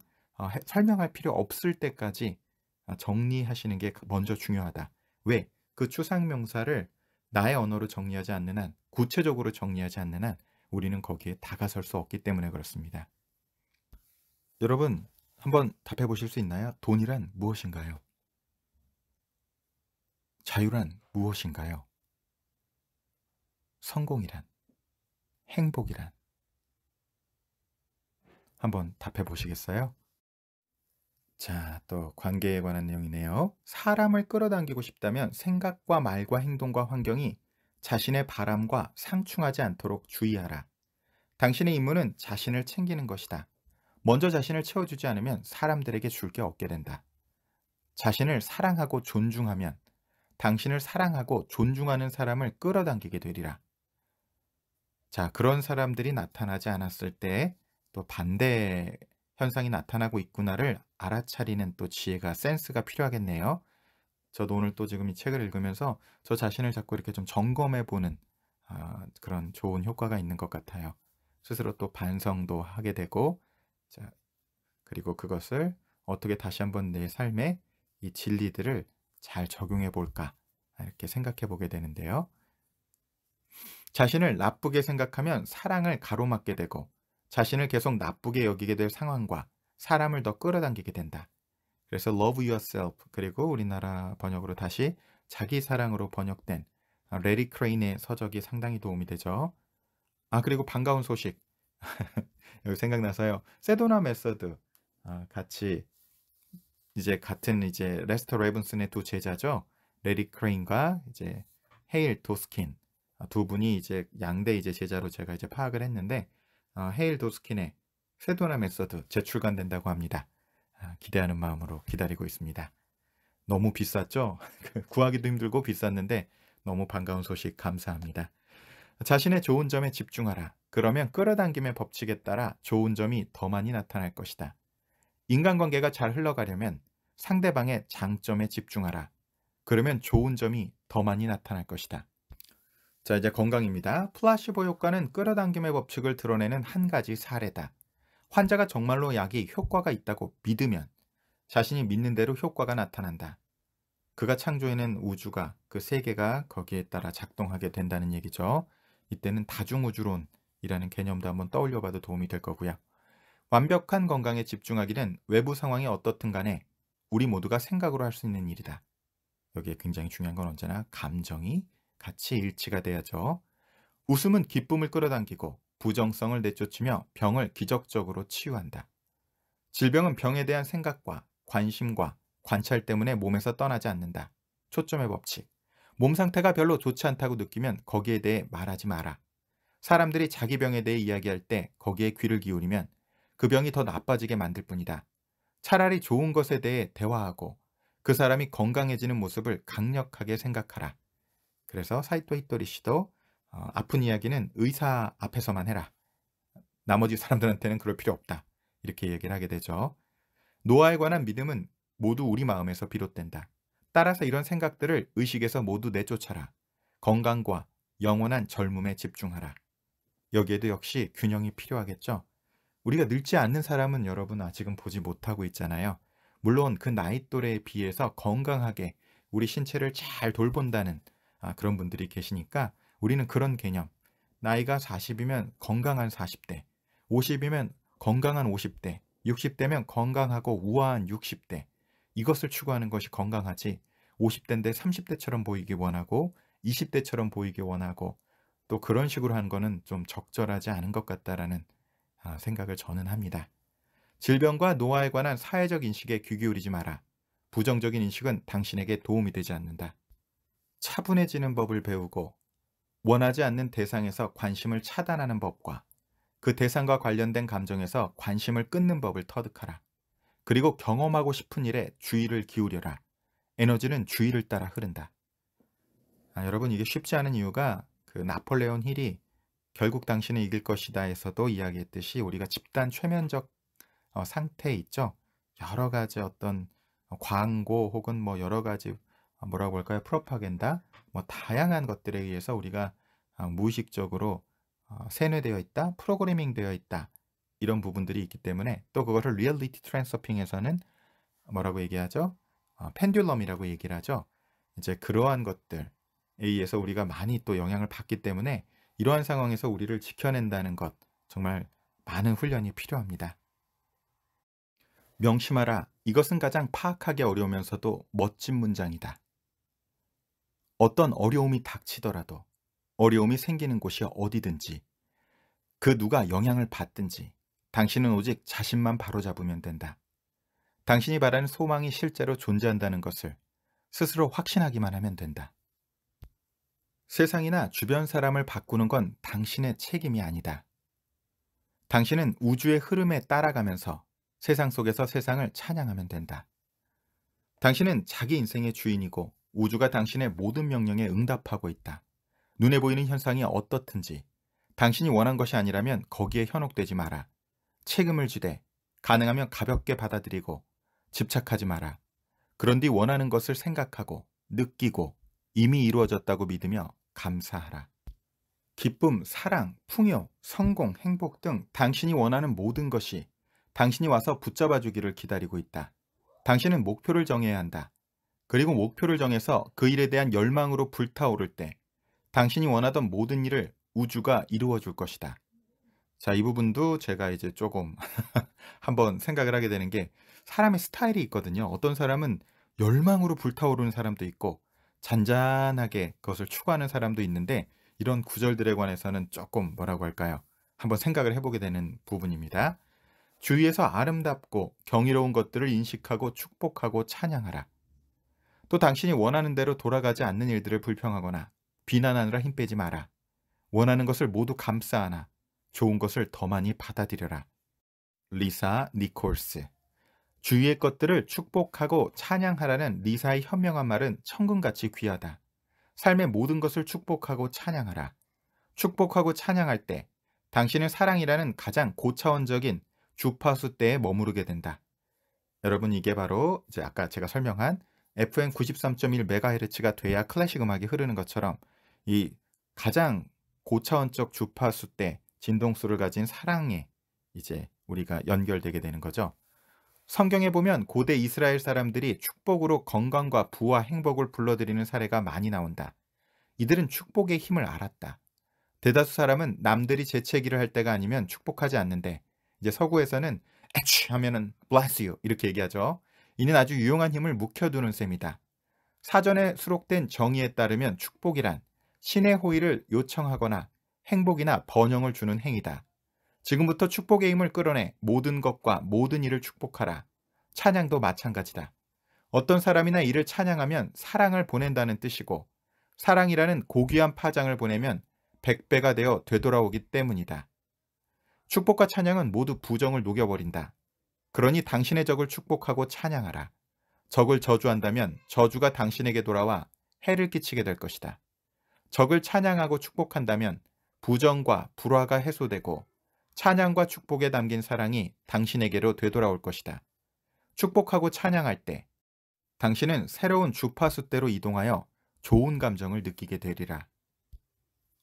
설명할 필요 없을 때까지 정리하시는 게 먼저 중요하다. 왜? 그 추상명사를 나의 언어로 정리하지 않는 한, 구체적으로 정리하지 않는 한 우리는 거기에 다가설 수 없기 때문에 그렇습니다. 여러분 한번 답해 보실 수 있나요? 돈이란 무엇인가요? 자유란 무엇인가요? 성공이란? 행복이란? 한번 답해 보시겠어요? 자, 또 관계에 관한 내용이네요. 사람을 끌어당기고 싶다면 생각과 말과 행동과 환경이 자신의 바람과 상충하지 않도록 주의하라. 당신의 임무는 자신을 챙기는 것이다. 먼저 자신을 채워주지 않으면 사람들에게 줄 게 없게 된다. 자신을 사랑하고 존중하면 당신을 사랑하고 존중하는 사람을 끌어당기게 되리라. 자, 그런 사람들이 나타나지 않았을 때 또 반대 현상이 나타나고 있구나를 알아차리는 또 지혜가, 센스가 필요하겠네요. 저도 오늘 또 지금 이 책을 읽으면서 저 자신을 자꾸 이렇게 좀 점검해보는 그런 좋은 효과가 있는 것 같아요. 스스로 또 반성도 하게 되고, 자, 그리고 그것을 어떻게 다시 한번 내 삶에 이 진리들을 잘 적용해볼까 이렇게 생각해보게 되는데요. 자신을 나쁘게 생각하면 사랑을 가로막게 되고 자신을 계속 나쁘게 여기게 될 상황과 사람을 더 끌어당기게 된다. 그래서 Love Yourself, 그리고 우리나라 번역으로 다시 자기 사랑으로 번역된 레리 크레인의 서적이 상당히 도움이 되죠. 그리고 반가운 소식 여기 생각나서요. 세도나 메서드 같은 레스터 레븐슨의 두 제자죠. 레리 크레인과 이제 헤일 도스킨 두 분이 이제 양대 제자로 제가 파악을 했는데, 헤일 도스킨의 세도나 메서드 재출간된다고 합니다. 기대하는 마음으로 기다리고 있습니다. 너무 비쌌죠? 구하기도 힘들고 비쌌는데 너무 반가운 소식 감사합니다. 자신의 좋은 점에 집중하라. 그러면 끌어당김의 법칙에 따라 좋은 점이 더 많이 나타날 것이다. 인간관계가 잘 흘러가려면 상대방의 장점에 집중하라. 그러면 좋은 점이 더 많이 나타날 것이다. 자, 이제 건강입니다. 플라시보 효과는 끌어당김의 법칙을 드러내는 한 가지 사례다. 환자가 정말로 약이 효과가 있다고 믿으면 자신이 믿는 대로 효과가 나타난다. 그가 창조해낸 우주가, 그 세계가 거기에 따라 작동하게 된다는 얘기죠. 이때는 다중우주론이라는 개념도 한번 떠올려 봐도 도움이 될 거고요. 완벽한 건강에 집중하기는 외부 상황이 어떻든 간에 우리 모두가 생각으로 할 수 있는 일이다. 여기에 굉장히 중요한 건 언제나 감정이 같이 일치가 돼야죠. 웃음은 기쁨을 끌어당기고 부정성을 내쫓으며 병을 기적적으로 치유한다. 질병은 병에 대한 생각과 관심과 관찰 때문에 몸에서 떠나지 않는다. 초점의 법칙. 몸 상태가 별로 좋지 않다고 느끼면 거기에 대해 말하지 마라. 사람들이 자기 병에 대해 이야기할 때 거기에 귀를 기울이면 그 병이 더 나빠지게 만들 뿐이다. 차라리 좋은 것에 대해 대화하고 그 사람이 건강해지는 모습을 강력하게 생각하라. 그래서 사이토 히토리 씨도 아픈 이야기는 의사 앞에서만 해라. 나머지 사람들한테는 그럴 필요 없다. 이렇게 얘기를 하게 되죠. 노아에 관한 믿음은 모두 우리 마음에서 비롯된다. 따라서 이런 생각들을 의식에서 모두 내쫓아라. 건강과 영원한 젊음에 집중하라. 여기에도 역시 균형이 필요하겠죠. 우리가 늙지 않는 사람은 여러분 아직은 보지 못하고 있잖아요. 물론 그 나이 또래에 비해서 건강하게 우리 신체를 잘 돌본다는 그런 분들이 계시니까 우리는 그런 개념, 나이가 40이면 건강한 40대, 50이면 건강한 50대, 60대면 건강하고 우아한 60대, 이것을 추구하는 것이 건강하지, 50대인데 30대처럼 보이기 원하고 20대처럼 보이기 원하고 또 그런 식으로 한 거는 좀 적절하지 않은 것 같다라는 생각을 저는 합니다. 질병과 노화에 관한 사회적 인식에 귀 기울이지 마라. 부정적인 인식은 당신에게 도움이 되지 않는다. 차분해지는 법을 배우고 원하지 않는 대상에서 관심을 차단하는 법과 그 대상과 관련된 감정에서 관심을 끊는 법을 터득하라. 그리고 경험하고 싶은 일에 주의를 기울여라. 에너지는 주의를 따라 흐른다. 여러분 이게 쉽지 않은 이유가 그 나폴레옹 힐이 결국 당신은 이길 것이다 에서도 이야기했듯이 우리가 집단 최면적 상태에 있죠. 여러 가지 어떤 광고 혹은 뭐 여러 가지 뭐라고 할까요? 프로파간다? 뭐 다양한 것들에 의해서 우리가 무의식적으로 세뇌되어 있다, 프로그래밍 되어 있다 이런 부분들이 있기 때문에 또 그것을 리얼리티 트랜서핑에서는 뭐라고 얘기하죠? 펜듈럼이라고 얘기를 하죠. 이제 그러한 것들에 의해서 우리가 많이 또 영향을 받기 때문에 이러한 상황에서 우리를 지켜낸다는 것 정말 많은 훈련이 필요합니다. 명심하라. 이것은 가장 파악하기 어려우면서도 멋진 문장이다. 어떤 어려움이 닥치더라도 어려움이 생기는 곳이 어디든지 그 누가 영향을 받든지 당신은 오직 자신만 바로잡으면 된다. 당신이 바라는 소망이 실제로 존재한다는 것을 스스로 확신하기만 하면 된다. 세상이나 주변 사람을 바꾸는 건 당신의 책임이 아니다. 당신은 우주의 흐름에 따라가면서 세상 속에서 세상을 찬양하면 된다. 당신은 자기 인생의 주인이고 우주가 당신의 모든 명령에 응답하고 있다. 눈에 보이는 현상이 어떻든지 당신이 원한 것이 아니라면 거기에 현혹되지 마라. 책임을 지되 가능하면 가볍게 받아들이고 집착하지 마라. 그런 뒤 원하는 것을 생각하고 느끼고 이미 이루어졌다고 믿으며 감사하라. 기쁨, 사랑, 풍요, 성공, 행복 등 당신이 원하는 모든 것이 당신이 와서 붙잡아주기를 기다리고 있다. 당신은 목표를 정해야 한다. 그리고 목표를 정해서 그 일에 대한 열망으로 불타오를 때 당신이 원하던 모든 일을 우주가 이루어줄 것이다. 자, 이 부분도 제가 이제 조금 한번 생각을 하게 되는 게 사람의 스타일이 있거든요. 어떤 사람은 열망으로 불타오르는 사람도 있고 잔잔하게 그것을 추구하는 사람도 있는데 이런 구절들에 관해서는 조금 뭐라고 할까요? 한번 생각을 해보게 되는 부분입니다. 주위에서 아름답고 경이로운 것들을 인식하고 축복하고 찬양하라. 또 당신이 원하는 대로 돌아가지 않는 일들을 불평하거나 비난하느라 힘 빼지 마라. 원하는 것을 모두 감싸하나 좋은 것을 더 많이 받아들여라. 리사 니콜스. 주위의 것들을 축복하고 찬양하라는 리사의 현명한 말은 천금같이 귀하다. 삶의 모든 것을 축복하고 찬양하라. 축복하고 찬양할 때 당신은 사랑이라는 가장 고차원적인 주파수 때에 머무르게 된다. 여러분 이게 바로 이제 아까 제가 설명한 FM 93.1MHz가 돼야 클래식 음악이 흐르는 것처럼 이 가장 고차원적 주파수 때 진동수를 가진 사랑에 이제 우리가 연결되게 되는 거죠. 성경에 보면 고대 이스라엘 사람들이 축복으로 건강과 부와 행복을 불러들이는 사례가 많이 나온다. 이들은 축복의 힘을 알았다. 대다수 사람은 남들이 재채기를 할 때가 아니면 축복하지 않는데 이제 서구에서는 에취 하면은 bless you 이렇게 얘기하죠. 이는 아주 유용한 힘을 묵혀두는 셈이다. 사전에 수록된 정의에 따르면 축복이란 신의 호의를 요청하거나 행복이나 번영을 주는 행위다. 지금부터 축복의 힘을 끌어내 모든 것과 모든 일을 축복하라. 찬양도 마찬가지다. 어떤 사람이나 이를 찬양하면 사랑을 보낸다는 뜻이고 사랑이라는 고귀한 파장을 보내면 100배가 되어 되돌아오기 때문이다. 축복과 찬양은 모두 부정을 녹여버린다. 그러니 당신의 적을 축복하고 찬양하라. 적을 저주한다면 저주가 당신에게 돌아와 해를 끼치게 될 것이다. 적을 찬양하고 축복한다면 부정과 불화가 해소되고 찬양과 축복에 담긴 사랑이 당신에게로 되돌아올 것이다. 축복하고 찬양할 때 당신은 새로운 주파수대로 이동하여 좋은 감정을 느끼게 되리라.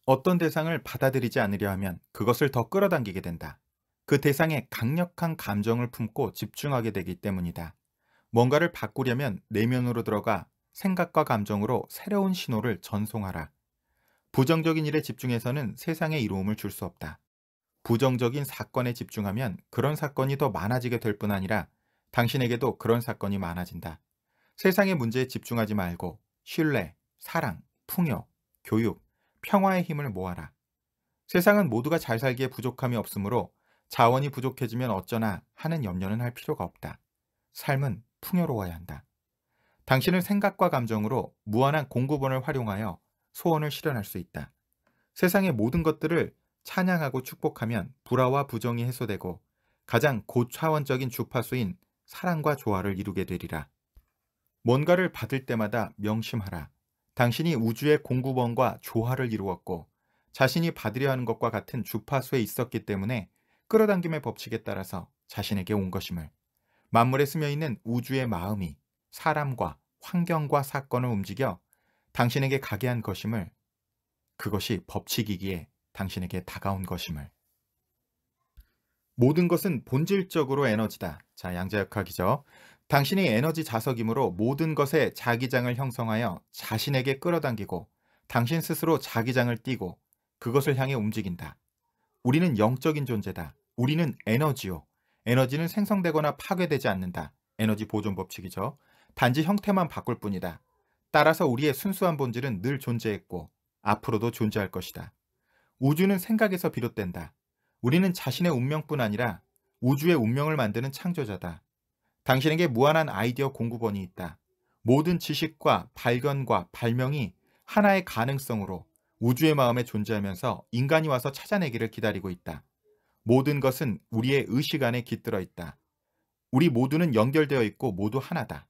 어떤 대상을 받아들이지 않으려 하면 그것을 더 끌어당기게 된다. 그 대상에 강력한 감정을 품고 집중하게 되기 때문이다. 뭔가를 바꾸려면 내면으로 들어가 생각과 감정으로 새로운 신호를 전송하라. 부정적인 일에 집중해서는 세상에 이로움을 줄 수 없다. 부정적인 사건에 집중하면 그런 사건이 더 많아지게 될 뿐 아니라 당신에게도 그런 사건이 많아진다. 세상의 문제에 집중하지 말고 신뢰, 사랑, 풍요, 교육, 평화의 힘을 모아라. 세상은 모두가 잘 살기에 부족함이 없으므로 자원이 부족해지면 어쩌나 하는 염려는 할 필요가 없다. 삶은 풍요로워야 한다. 당신은 생각과 감정으로 무한한 공급원을 활용하여 소원을 실현할 수 있다. 세상의 모든 것들을 찬양하고 축복하면 불화와 부정이 해소되고 가장 고차원적인 주파수인 사랑과 조화를 이루게 되리라. 뭔가를 받을 때마다 명심하라. 당신이 우주의 공급원과 조화를 이루었고 자신이 받으려 하는 것과 같은 주파수에 있었기 때문에 끌어당김의 법칙에 따라서 자신에게 온 것임을. 만물에 스며있는 우주의 마음이 사람과 환경과 사건을 움직여 당신에게 가게 한 것임을, 그것이 법칙이기에 당신에게 다가온 것임을. 모든 것은 본질적으로 에너지다. 자, 양자역학이죠. 당신이 에너지 자석이므로 모든 것에 자기장을 형성하여 자신에게 끌어당기고 당신 스스로 자기장을 띄고 그것을 향해 움직인다. 우리는 영적인 존재다. 우리는 에너지요. 에너지는 생성되거나 파괴되지 않는다. 에너지 보존 법칙이죠. 단지 형태만 바꿀 뿐이다. 따라서 우리의 순수한 본질은 늘 존재했고 앞으로도 존재할 것이다. 우주는 생각에서 비롯된다. 우리는 자신의 운명뿐 아니라 우주의 운명을 만드는 창조자다. 당신에게 무한한 아이디어 공급원이 있다. 모든 지식과 발견과 발명이 하나의 가능성으로 우주의 마음에 존재하면서 인간이 와서 찾아내기를 기다리고 있다. 모든 것은 우리의 의식 안에 깃들어 있다. 우리 모두는 연결되어 있고 모두 하나다.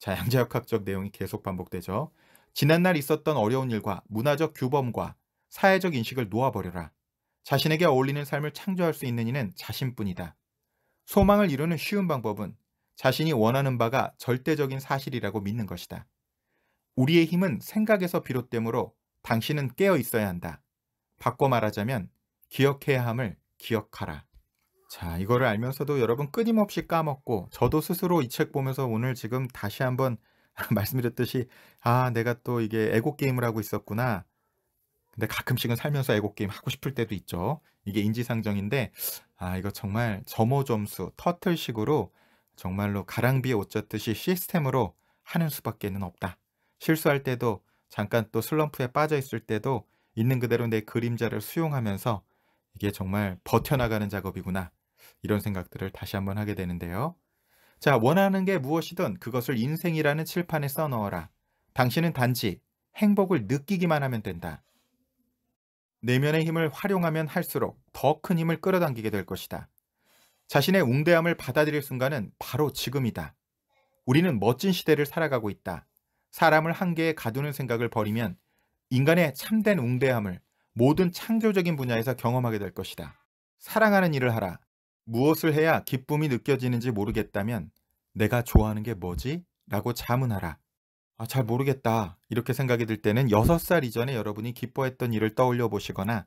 자, 양자역학적 내용이 계속 반복되죠. 지난날 있었던 어려운 일과 문화적 규범과 사회적 인식을 놓아버려라. 자신에게 어울리는 삶을 창조할 수 있는 이는 자신뿐이다. 소망을 이루는 쉬운 방법은 자신이 원하는 바가 절대적인 사실이라고 믿는 것이다. 우리의 힘은 생각에서 비롯되므로 당신은 깨어 있어야 한다. 바꿔 말하자면 기억해야 함을 기억하라. 자, 이거를 알면서도 여러분 끊임없이 까먹고, 저도 스스로 이 책 보면서 오늘 지금 다시 한번 말씀드렸듯이 아, 내가 또 이게 에고 게임을 하고 있었구나. 근데 가끔씩은 살면서 에고 게임 하고 싶을 때도 있죠. 이게 인지상정인데 아, 이거 정말 점호점수, 터틀식으로 정말로 가랑비에 옷 젖듯이 시스템으로 하는 수밖에는 없다. 실수할 때도, 잠깐 또 슬럼프에 빠져 있을 때도 있는 그대로 내 그림자를 수용하면서 이게 정말 버텨나가는 작업이구나, 이런 생각들을 다시 한번 하게 되는데요. 자, 원하는 게 무엇이든 그것을 인생이라는 칠판에 써넣어라. 당신은 단지 행복을 느끼기만 하면 된다. 내면의 힘을 활용하면 할수록 더 큰 힘을 끌어당기게 될 것이다. 자신의 웅대함을 받아들일 순간은 바로 지금이다. 우리는 멋진 시대를 살아가고 있다. 사람을 한계에 가두는 생각을 버리면 인간의 참된 웅대함을 모든 창조적인 분야에서 경험하게 될 것이다. 사랑하는 일을 하라. 무엇을 해야 기쁨이 느껴지는지 모르겠다면 내가 좋아하는 게 뭐지? 라고 자문하라. 아, 잘 모르겠다, 이렇게 생각이 들 때는 6살 이전에 여러분이 기뻐했던 일을 떠올려 보시거나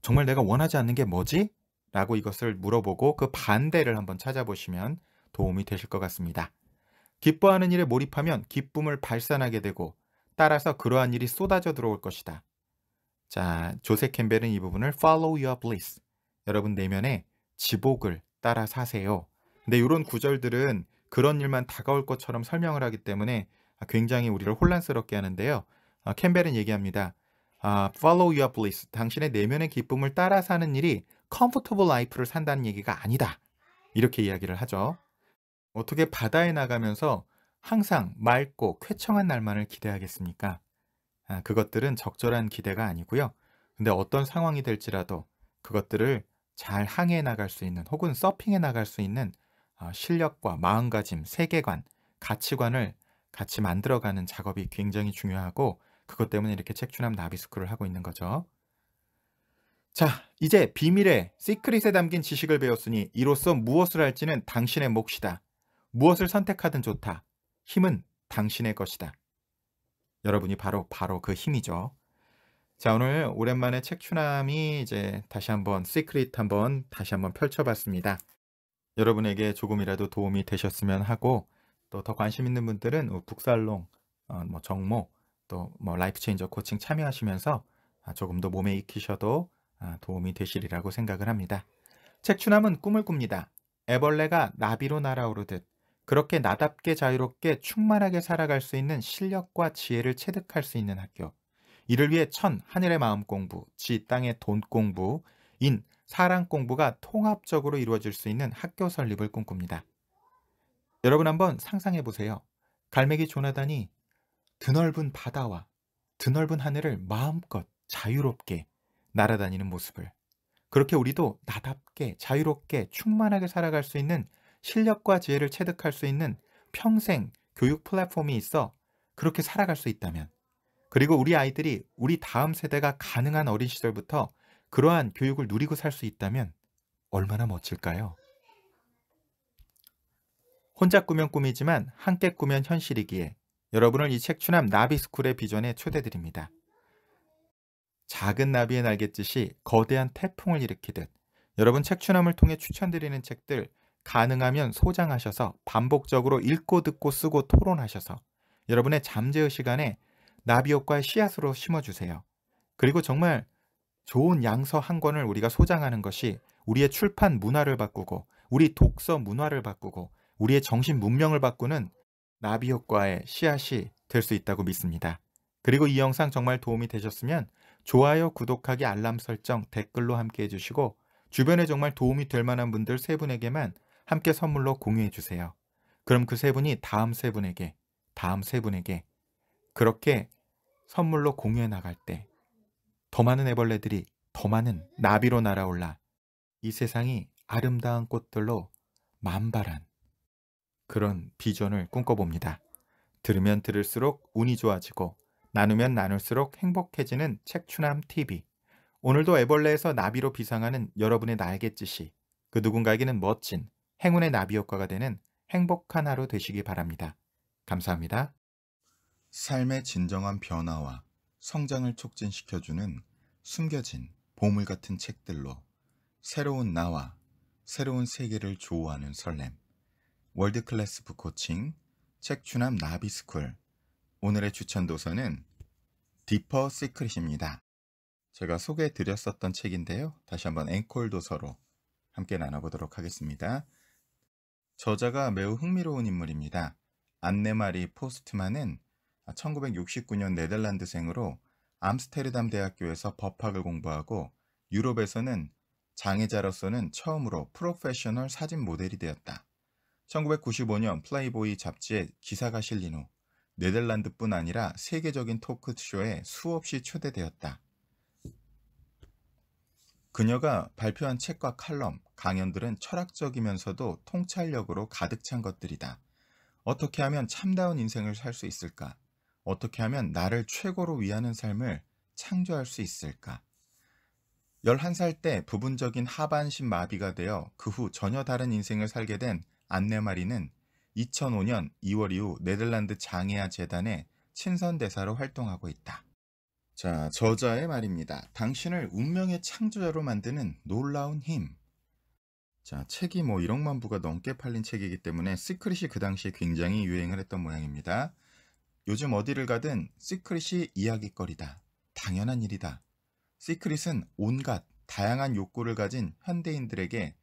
정말 내가 원하지 않는 게 뭐지? 라고 이것을 물어보고 그 반대를 한번 찾아보시면 도움이 되실 것 같습니다. 기뻐하는 일에 몰입하면 기쁨을 발산하게 되고 따라서 그러한 일이 쏟아져 들어올 것이다. 자, 조세 캠벨은 이 부분을 follow your bliss, 여러분 내면의 지복을 따라 사세요. 근데 이런 구절들은 그런 일만 다가올 것처럼 설명을 하기 때문에 굉장히 우리를 혼란스럽게 하는데요. 캠벨은 얘기합니다. Follow your bliss, 당신의 내면의 기쁨을 따라 사는 일이 comfortable life를 산다는 얘기가 아니다, 이렇게 이야기를 하죠. 어떻게 바다에 나가면서 항상 맑고 쾌청한 날만을 기대하겠습니까? 그것들은 적절한 기대가 아니고요. 근데 어떤 상황이 될지라도 그것들을 잘 항해해 나갈 수 있는, 혹은 서핑해 나갈 수 있는 실력과 마음가짐, 세계관, 가치관을 같이 만들어가는 작업이 굉장히 중요하고 그것 때문에 이렇게 책추남 나비스쿨을 하고 있는 거죠. 자, 이제 비밀의 시크릿에 담긴 지식을 배웠으니 이로써 무엇을 할지는 당신의 몫이다. 무엇을 선택하든 좋다. 힘은 당신의 것이다. 여러분이 바로 그 힘이죠. 자, 오늘 오랜만에 책추남이 이제 시크릿 한번 다시 한번 펼쳐봤습니다. 여러분에게 조금이라도 도움이 되셨으면 하고, 또 더 관심 있는 분들은 북살롱, 정모, 또 라이프체인저 코칭 참여하시면서 조금 더 몸에 익히셔도 도움이 되시리라고 생각을 합니다. 책추남은 꿈을 꿉니다. 애벌레가 나비로 날아오르듯 그렇게 나답게 자유롭게 충만하게 살아갈 수 있는 실력과 지혜를 체득할 수 있는 학교. 이를 위해 천, 하늘의 마음 공부, 지, 땅의 돈 공부, 인, 사랑 공부가 통합적으로 이루어질 수 있는 학교 설립을 꿈꿉니다. 여러분 한번 상상해보세요. 갈매기 조나단이 드넓은 바다와 드넓은 하늘을 마음껏 자유롭게 날아다니는 모습을, 그렇게 우리도 나답게 자유롭게 충만하게 살아갈 수 있는 실력과 지혜를 체득할 수 있는 평생 교육 플랫폼이 있어 그렇게 살아갈 수 있다면, 그리고 우리 아이들이 우리 다음 세대가 가능한 어린 시절부터 그러한 교육을 누리고 살 수 있다면 얼마나 멋질까요? 혼자 꾸면 꿈이지만 함께 꾸면 현실이기에 여러분을 이 책추남 나비스쿨의 비전에 초대드립니다. 작은 나비의 날갯짓이 거대한 태풍을 일으키듯 여러분 책추남을 통해 추천드리는 책들 가능하면 소장하셔서 반복적으로 읽고 듣고 쓰고 토론하셔서 여러분의 잠재의 시간에 나비효과의 씨앗으로 심어주세요. 그리고 정말 좋은 양서 한 권을 우리가 소장하는 것이 우리의 출판 문화를 바꾸고 우리 독서 문화를 바꾸고 우리의 정신 문명을 바꾸는 나비효과의 씨앗이 될 수 있다고 믿습니다. 그리고 이 영상 정말 도움이 되셨으면 좋아요, 구독하기, 알람 설정, 댓글로 함께 해주시고 주변에 정말 도움이 될 만한 분들 세 분에게만 함께 선물로 공유해 주세요. 그럼 그 세 분이 다음 세 분에게 그렇게 선물로 공유해 나갈 때 더 많은 애벌레들이 더 많은 나비로 날아올라 이 세상이 아름다운 꽃들로 만발한 그런 비전을 꿈꿔봅니다. 들으면 들을수록 운이 좋아지고 나누면 나눌수록 행복해지는 책추남TV. 오늘도 애벌레에서 나비로 비상하는 여러분의 날갯짓이 그 누군가에게는 멋진 행운의 나비 효과가 되는 행복한 하루 되시기 바랍니다. 감사합니다. 삶의 진정한 변화와 성장을 촉진시켜주는 숨겨진 보물 같은 책들로 새로운 나와 새로운 세계를 조우하는 설렘. 월드클래스 북코칭 책추남 나비스쿨. 오늘의 추천 도서는 Deeper Secret입니다. 제가 소개해드렸었던 책인데요. 다시 한번 앵콜 도서로 함께 나눠보도록 하겠습니다. 저자가 매우 흥미로운 인물입니다. 안네마리 포스트만은 1969년 네덜란드생으로 암스테르담 대학교에서 법학을 공부하고 유럽에서는 장애자로서는 처음으로 프로페셔널 사진 모델이 되었다. 1995년 플레이보이 잡지에 기사가 실린 후 네덜란드뿐 아니라 세계적인 토크쇼에 수없이 초대되었다. 그녀가 발표한 책과 칼럼, 강연들은 철학적이면서도 통찰력으로 가득 찬 것들이다. 어떻게 하면 참다운 인생을 살 수 있을까? 어떻게 하면 나를 최고로 위하는 삶을 창조할 수 있을까? 11살 때 부분적인 하반신 마비가 되어 그 후 전혀 다른 인생을 살게 된 안네마리는 2005년 2월 이후 네덜란드 장애아 재단의 친선대사로 활동하고 있다. 자, 저자의 말입니다. 당신을 운명의 창조자로 만드는 놀라운 힘. 자, 책이 1억만 부가 넘게 팔린 책이기 때문에 시크릿이 그 당시에 굉장히 유행을 했던 모양입니다. 요즘 어디를 가든 시크릿이 이야깃거리다. 당연한 일이다. 시크릿은 온갖 다양한 욕구를 가진 현대인들에게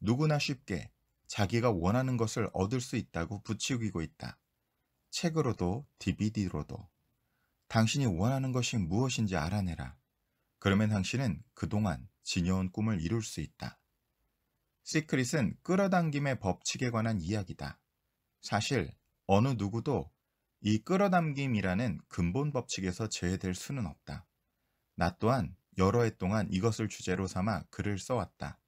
누구나 쉽게 자기가 원하는 것을 얻을 수 있다고 부추기고 있다. 책으로도 DVD로도. 당신이 원하는 것이 무엇인지 알아내라. 그러면 당신은 그동안 지녀온 꿈을 이룰 수 있다. 시크릿은 끌어당김의 법칙에 관한 이야기다. 사실 어느 누구도 이 끌어당김이라는 근본 법칙에서 제외될 수는 없다. 나 또한 여러 해 동안 이것을 주제로 삼아 글을 써왔다.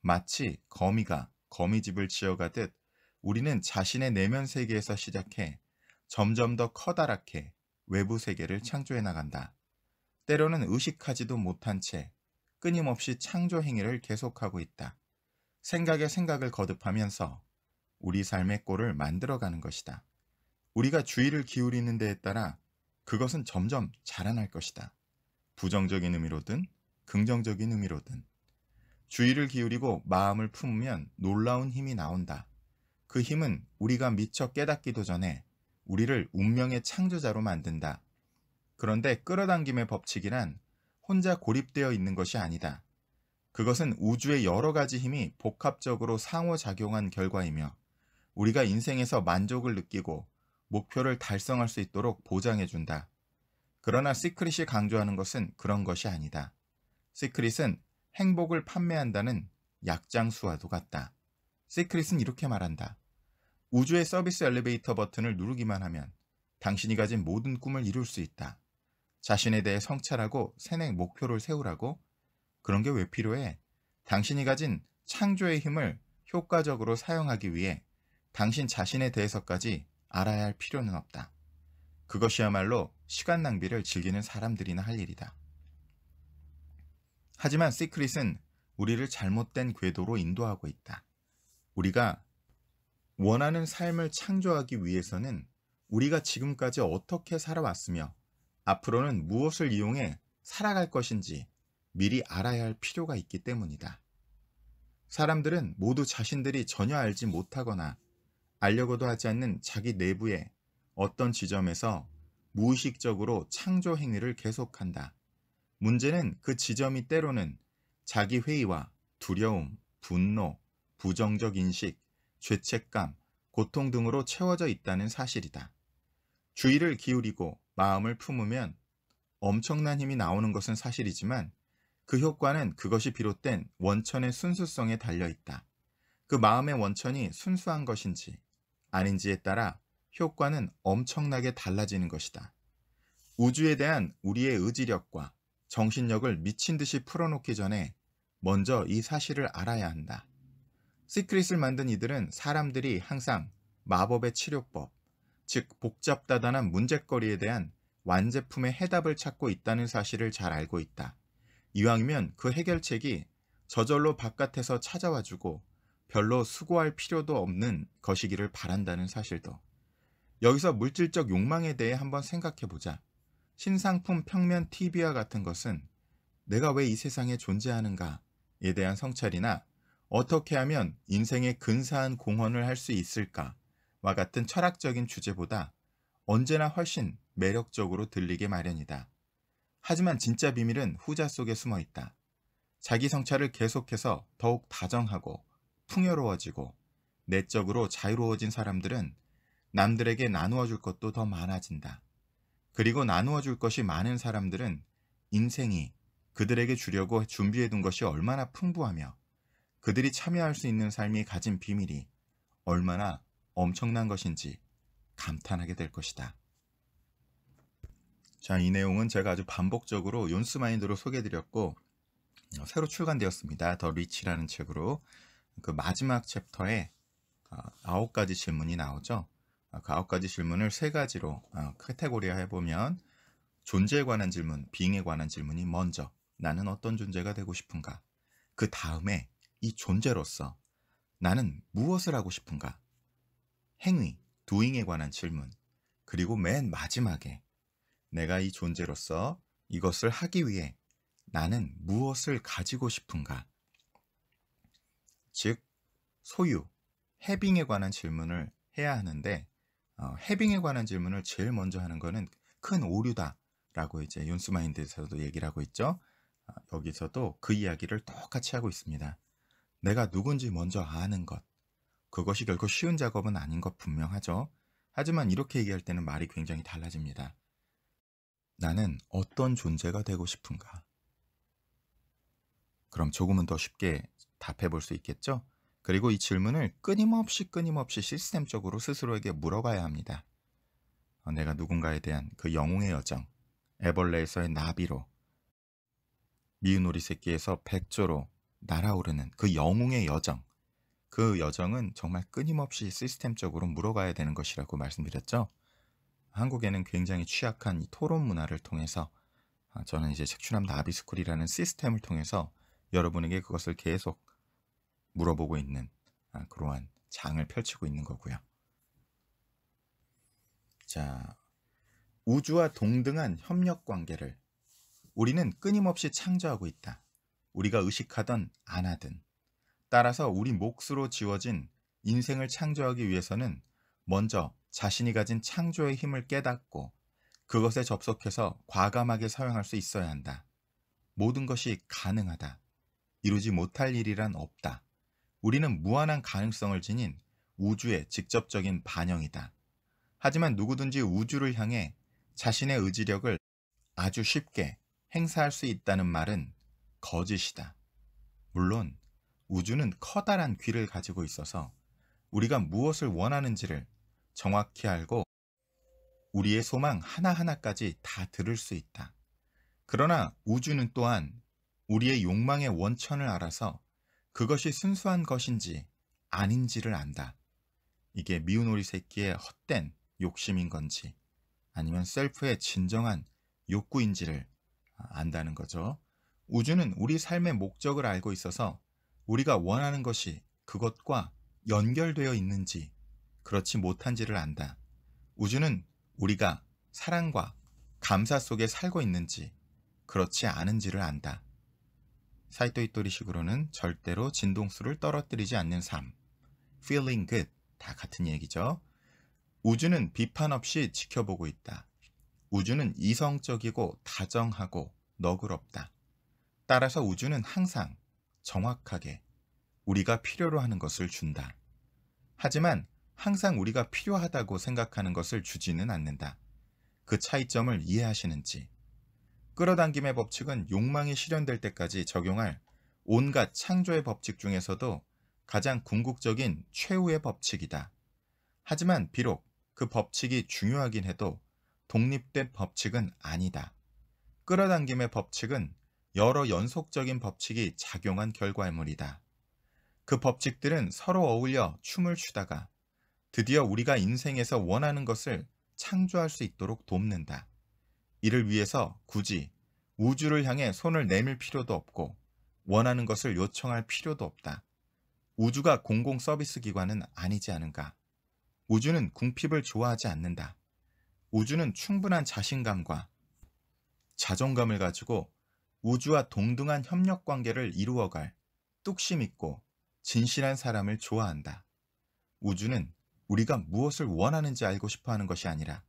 마치 거미가 거미집을 지어가듯 우리는 자신의 내면 세계에서 시작해 점점 더 커다랗게 외부 세계를 창조해 나간다. 때로는 의식하지도 못한 채 끊임없이 창조 행위를 계속하고 있다. 생각에 생각을 거듭하면서 우리 삶의 꼴을 만들어가는 것이다. 우리가 주의를 기울이는 데에 따라 그것은 점점 자라날 것이다. 부정적인 의미로든 긍정적인 의미로든 주의를 기울이고 마음을 품으면 놀라운 힘이 나온다. 그 힘은 우리가 미처 깨닫기도 전에 우리를 운명의 창조자로 만든다. 그런데 끌어당김의 법칙이란 혼자 고립되어 있는 것이 아니다. 그것은 우주의 여러 가지 힘이 복합적으로 상호작용한 결과이며 우리가 인생에서 만족을 느끼고 목표를 달성할 수 있도록 보장해준다. 그러나 시크릿이 강조하는 것은 그런 것이 아니다. 시크릿은 행복을 판매한다는 약장수와도 같다. 시크릿은 이렇게 말한다. 우주의 서비스 엘리베이터 버튼을 누르기만 하면 당신이 가진 모든 꿈을 이룰 수 있다. 자신에 대해 성찰하고 새내 목표를 세우라고? 그런 게 왜 필요해? 당신이 가진 창조의 힘을 효과적으로 사용하기 위해 당신 자신에 대해서까지 알아야 할 필요는 없다. 그것이야말로 시간 낭비를 즐기는 사람들이나 할 일이다. 하지만 시크릿은 우리를 잘못된 궤도로 인도하고 있다. 우리가 원하는 삶을 창조하기 위해서는 우리가 지금까지 어떻게 살아왔으며 앞으로는 무엇을 이용해 살아갈 것인지 미리 알아야 할 필요가 있기 때문이다. 사람들은 모두 자신들이 전혀 알지 못하거나 알려고도 하지 않는 자기 내부의 어떤 지점에서 무의식적으로 창조 행위를 계속한다. 문제는 그 지점이 때로는 자기 회의와 두려움, 분노, 부정적 인식, 죄책감, 고통 등으로 채워져 있다는 사실이다. 주의를 기울이고 마음을 품으면 엄청난 힘이 나오는 것은 사실이지만 그 효과는 그것이 비롯된 원천의 순수성에 달려있다. 그 마음의 원천이 순수한 것인지 아닌지에 따라 효과는 엄청나게 달라지는 것이다. 우주에 대한 우리의 의지력과 정신력을 미친 듯이 풀어놓기 전에 먼저 이 사실을 알아야 한다. 시크릿을 만든 이들은 사람들이 항상 마법의 치료법, 즉 복잡다단한 문제거리에 대한 완제품의 해답을 찾고 있다는 사실을 잘 알고 있다. 이왕이면 그 해결책이 저절로 바깥에서 찾아와주고 별로 수고할 필요도 없는 것이기를 바란다는 사실도. 여기서 물질적 욕망에 대해 한번 생각해보자. 신상품 평면 TV와 같은 것은 내가 왜 이 세상에 존재하는가에 대한 성찰이나 어떻게 하면 인생에 근사한 공헌을 할 수 있을까와 같은 철학적인 주제보다 언제나 훨씬 매력적으로 들리게 마련이다. 하지만 진짜 비밀은 후자 속에 숨어 있다. 자기 성찰을 계속해서 더욱 다정하고 풍요로워지고 내적으로 자유로워진 사람들은 남들에게 나누어 줄 것도 더 많아진다. 그리고 나누어 줄 것이 많은 사람들은 인생이 그들에게 주려고 준비해 둔 것이 얼마나 풍부하며 그들이 참여할 수 있는 삶이 가진 비밀이 얼마나 엄청난 것인지 감탄하게 될 것이다. 자, 이 내용은 제가 아주 반복적으로 욘스 마인드로 소개해드렸고 새로 출간되었습니다. 더 리치라는 책으로 그 마지막 챕터에 9가지 질문이 나오죠. 그 9가지 질문을 3가지로 카테고리화해보면 존재에 관한 질문, 빙에 관한 질문이 먼저 나는 어떤 존재가 되고 싶은가? 그 다음에 이 존재로서 나는 무엇을 하고 싶은가? 행위, doing에 관한 질문. 그리고 맨 마지막에 내가 이 존재로서 이것을 하기 위해 나는 무엇을 가지고 싶은가? 즉, 소유, having에 관한 질문을 해야 하는데 having에 관한 질문을 제일 먼저 하는 것은 큰 오류다라고 이제 욘스마인드에서도 얘기를 하고 있죠. 여기서도 그 이야기를 똑같이 하고 있습니다. 내가 누군지 먼저 아는 것. 그것이 결코 쉬운 작업은 아닌 것 분명하죠. 하지만 이렇게 얘기할 때는 말이 굉장히 달라집니다. 나는 어떤 존재가 되고 싶은가? 그럼 조금은 더 쉽게 답해 볼 수 있겠죠? 그리고 이 질문을 끊임없이 시스템적으로 스스로에게 물어봐야 합니다. 내가 누군가에 대한 그 영웅의 여정, 애벌레에서의 나비로, 미운 오리 새끼에서 백조로 날아오르는 그 영웅의 여정, 그 여정은 정말 끊임없이 시스템적으로 물어가야 되는 것이라고 말씀드렸죠. 한국에는 굉장히 취약한 이 토론 문화를 통해서 저는 이제 책추남 나비스쿨이라는 시스템을 통해서 여러분에게 그것을 계속 물어보고 있는 그러한 장을 펼치고 있는 거고요. 자, 우주와 동등한 협력 관계를 우리는 끊임없이 창조하고 있다. 우리가 의식하든 안 하든. 따라서 우리 몫으로 지어진 인생을 창조하기 위해서는 먼저 자신이 가진 창조의 힘을 깨닫고 그것에 접속해서 과감하게 사용할 수 있어야 한다. 모든 것이 가능하다. 이루지 못할 일이란 없다. 우리는 무한한 가능성을 지닌 우주의 직접적인 반영이다. 하지만 누구든지 우주를 향해 자신의 의지력을 아주 쉽게 행사할 수 있다는 말은 거짓이다. 물론 우주는 커다란 귀를 가지고 있어서 우리가 무엇을 원하는지를 정확히 알고 우리의 소망 하나하나까지 다 들을 수 있다. 그러나 우주는 또한 우리의 욕망의 원천을 알아서 그것이 순수한 것인지 아닌지를 안다. 이게 미운 오리 새끼의 헛된 욕심인 건지 아니면 셀프의 진정한 욕구인지를 안다는 거죠. 우주는 우리 삶의 목적을 알고 있어서 우리가 원하는 것이 그것과 연결되어 있는지 그렇지 못한지를 안다. 우주는 우리가 사랑과 감사 속에 살고 있는지 그렇지 않은지를 안다. 사이토이토리식으로는 절대로 진동수를 떨어뜨리지 않는 삶, feeling good, 다 같은 얘기죠. 우주는 비판 없이 지켜보고 있다. 우주는 이성적이고 다정하고 너그럽다. 따라서 우주는 항상 정확하게 우리가 필요로 하는 것을 준다. 하지만 항상 우리가 필요하다고 생각하는 것을 주지는 않는다. 그 차이점을 이해하시는지. 끌어당김의 법칙은 욕망이 실현될 때까지 적용할 온갖 창조의 법칙 중에서도 가장 궁극적인 최후의 법칙이다. 하지만 비록 그 법칙이 중요하긴 해도 독립된 법칙은 아니다. 끌어당김의 법칙은 여러 연속적인 법칙이 작용한 결과물이다. 그 법칙들은 서로 어울려 춤을 추다가 드디어 우리가 인생에서 원하는 것을 창조할 수 있도록 돕는다. 이를 위해서 굳이 우주를 향해 손을 내밀 필요도 없고 원하는 것을 요청할 필요도 없다. 우주가 공공 서비스 기관은 아니지 않은가. 우주는 궁핍을 좋아하지 않는다. 우주는 충분한 자신감과 자존감을 가지고 우주와 동등한 협력 관계를 이루어갈 뚝심 있고 진실한 사람을 좋아한다. 우주는 우리가 무엇을 원하는지 알고 싶어하는 것이 아니라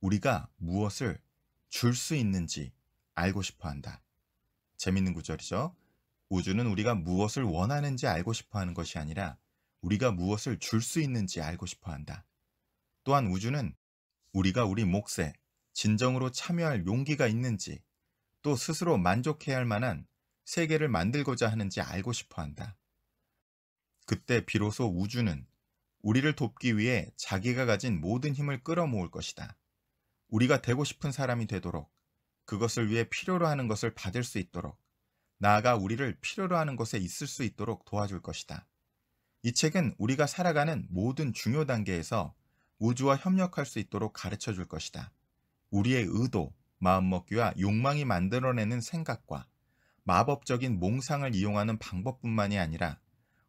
우리가 무엇을 줄 수 있는지 알고 싶어한다. 재밌는 구절이죠. 우주는 우리가 무엇을 원하는지 알고 싶어하는 것이 아니라 우리가 무엇을 줄 수 있는지 알고 싶어한다. 또한 우주는 우리가 우리 몫에 진정으로 참여할 용기가 있는지 또 스스로 만족해야 할 만한 세계를 만들고자 하는지 알고 싶어한다. 그때 비로소 우주는 우리를 돕기 위해 자기가 가진 모든 힘을 끌어모을 것이다. 우리가 되고 싶은 사람이 되도록, 그것을 위해 필요로 하는 것을 받을 수 있도록, 나아가 우리를 필요로 하는 것에 있을 수 있도록 도와줄 것이다. 이 책은 우리가 살아가는 모든 중요 단계에서 우주와 협력할 수 있도록 가르쳐줄 것이다. 우리의 의도, 마음먹기와 욕망이 만들어내는 생각과 마법적인 몽상을 이용하는 방법뿐만이 아니라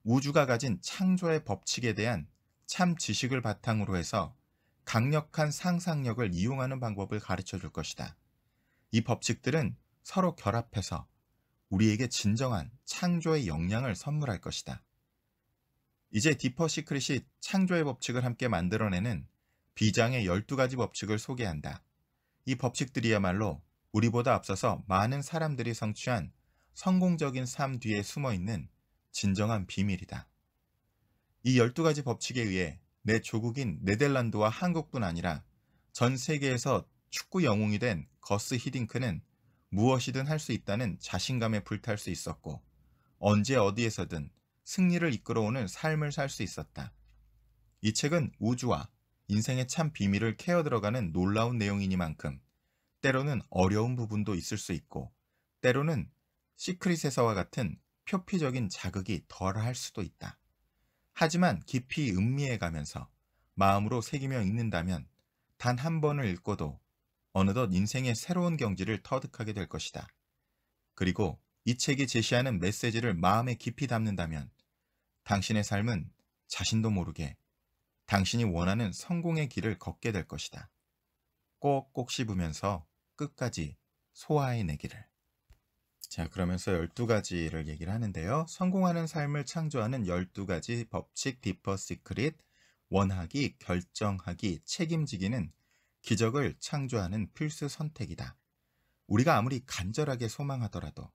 우주가 가진 창조의 법칙에 대한 참 지식을 바탕으로 해서 강력한 상상력을 이용하는 방법을 가르쳐줄 것이다. 이 법칙들은 서로 결합해서 우리에게 진정한 창조의 역량을 선물할 것이다. 이제 디퍼 시크릿이 창조의 법칙을 함께 만들어내는 비장의 12가지 법칙을 소개한다. 이 법칙들이야말로 우리보다 앞서서 많은 사람들이 성취한 성공적인 삶 뒤에 숨어있는 진정한 비밀이다. 이 12가지 법칙에 의해 내 조국인 네덜란드와 한국뿐 아니라 전 세계에서 축구 영웅이 된 거스 히딩크는 무엇이든 할 수 있다는 자신감에 불탈 수 있었고 언제 어디에서든 승리를 이끌어오는 삶을 살 수 있었다. 이 책은 우주와 인생의 참 비밀을 캐어 들어가는 놀라운 내용이니만큼 때로는 어려운 부분도 있을 수 있고 때로는 시크릿에서와 같은 표피적인 자극이 덜할 수도 있다. 하지만 깊이 음미해가면서 마음으로 새기며 읽는다면 단 한 번을 읽고도 어느덧 인생의 새로운 경지를 터득하게 될 것이다. 그리고 이 책이 제시하는 메시지를 마음에 깊이 담는다면 당신의 삶은 자신도 모르게 당신이 원하는 성공의 길을 걷게 될 것이다. 꼭꼭 씹으면서 끝까지 소화해내기를. 자, 그러면서 12가지를 얘기를 하는데요. 성공하는 삶을 창조하는 12가지 법칙, 디퍼 시크릿, 원하기, 결정하기, 책임지기는 기적을 창조하는 필수 선택이다. 우리가 아무리 간절하게 소망하더라도,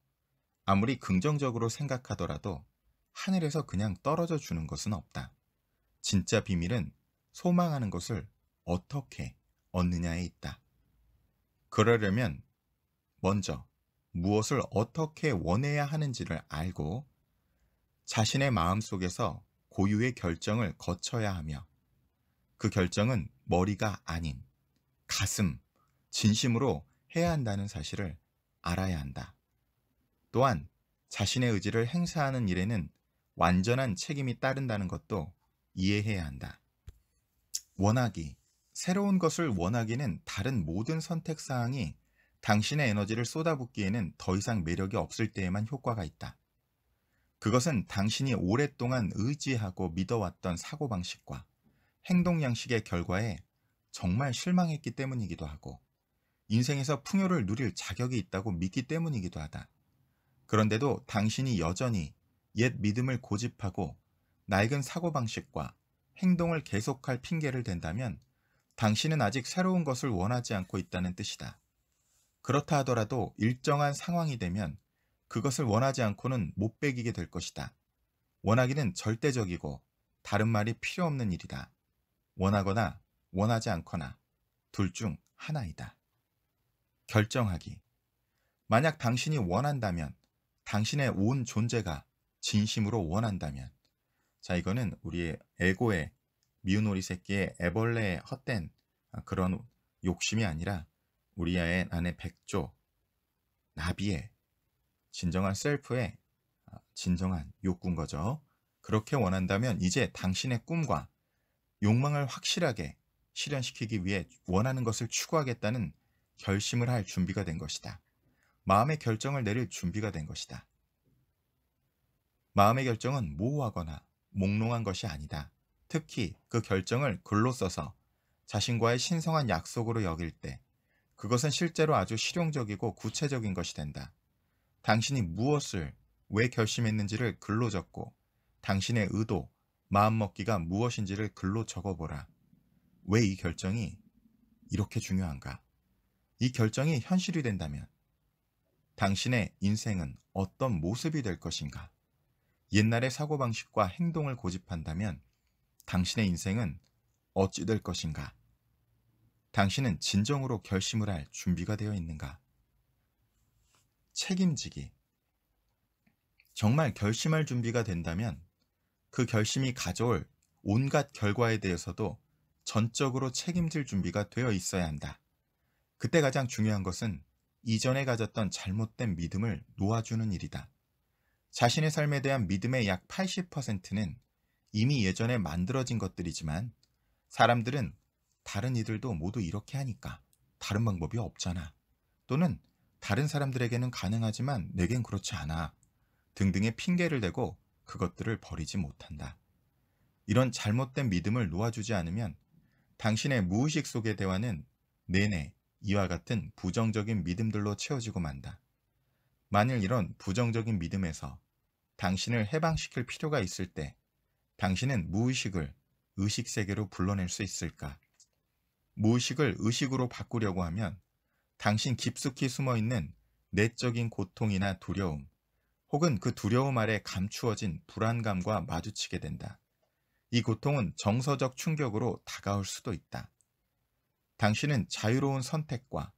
아무리 긍정적으로 생각하더라도 하늘에서 그냥 떨어져 주는 것은 없다. 진짜 비밀은 소망하는 것을 어떻게 얻느냐에 있다. 그러려면 먼저 무엇을 어떻게 원해야 하는지를 알고 자신의 마음속에서 고유의 결정을 거쳐야 하며, 그 결정은 머리가 아닌 가슴, 진심으로 해야 한다는 사실을 알아야 한다. 또한 자신의 의지를 행사하는 일에는 완전한 책임이 따른다는 것도 이해해야 한다. 원하기. 새로운 것을 원하기는 다른 모든 선택사항이 당신의 에너지를 쏟아붓기에는 더 이상 매력이 없을 때에만 효과가 있다. 그것은 당신이 오랫동안 의지하고 믿어왔던 사고방식과 행동 양식의 결과에 정말 실망했기 때문이기도 하고, 인생에서 풍요를 누릴 자격이 있다고 믿기 때문이기도 하다. 그런데도 당신이 여전히 옛 믿음을 고집하고 낡은 사고방식과 행동을 계속할 핑계를 댄다면 당신은 아직 새로운 것을 원하지 않고 있다는 뜻이다. 그렇다 하더라도 일정한 상황이 되면 그것을 원하지 않고는 못 배기게 될 것이다. 원하기는 절대적이고 다른 말이 필요 없는 일이다. 원하거나 원하지 않거나 둘 중 하나이다. 결정하기. 만약 당신이 원한다면, 당신의 온 존재가 진심으로 원한다면, 자, 이거는 우리의 에고의, 미운 오리 새끼의 애벌레의 헛된 그런 욕심이 아니라 우리 안에 백조, 나비의 진정한 셀프의 진정한 욕구인 거죠. 그렇게 원한다면 이제 당신의 꿈과 욕망을 확실하게 실현시키기 위해 원하는 것을 추구하겠다는 결심을 할 준비가 된 것이다. 마음의 결정을 내릴 준비가 된 것이다. 마음의 결정은 모호하거나 몽롱한 것이 아니다. 특히 그 결정을 글로 써서 자신과의 신성한 약속으로 여길 때 그것은 실제로 아주 실용적이고 구체적인 것이 된다. 당신이 무엇을, 왜 결심했는지를 글로 적고 당신의 의도, 마음먹기가 무엇인지를 글로 적어보라. 왜 이 결정이 이렇게 중요한가? 이 결정이 현실이 된다면 당신의 인생은 어떤 모습이 될 것인가? 옛날의 사고방식과 행동을 고집한다면 당신의 인생은 어찌 될 것인가? 당신은 진정으로 결심을 할 준비가 되어 있는가? 책임지기. 정말 결심할 준비가 된다면 그 결심이 가져올 온갖 결과에 대해서도 전적으로 책임질 준비가 되어 있어야 한다. 그때 가장 중요한 것은 이전에 가졌던 잘못된 믿음을 놓아주는 일이다. 자신의 삶에 대한 믿음의 약 80%는 이미 예전에 만들어진 것들이지만 사람들은 다른 이들도 모두 이렇게 하니까 다른 방법이 없잖아, 또는 다른 사람들에게는 가능하지만 내겐 그렇지 않아 등등의 핑계를 대고 그것들을 버리지 못한다. 이런 잘못된 믿음을 놓아주지 않으면 당신의 무의식 속의 대화는 내내 이와 같은 부정적인 믿음들로 채워지고 만다. 만일 이런 부정적인 믿음에서 당신을 해방시킬 필요가 있을 때 당신은 무의식을 의식 세계로 불러낼 수 있을까? 무의식을 의식으로 바꾸려고 하면 당신 깊숙이 숨어있는 내적인 고통이나 두려움, 혹은 그 두려움 아래 감추어진 불안감과 마주치게 된다. 이 고통은 정서적 충격으로 다가올 수도 있다. 당신은 자유로운 선택과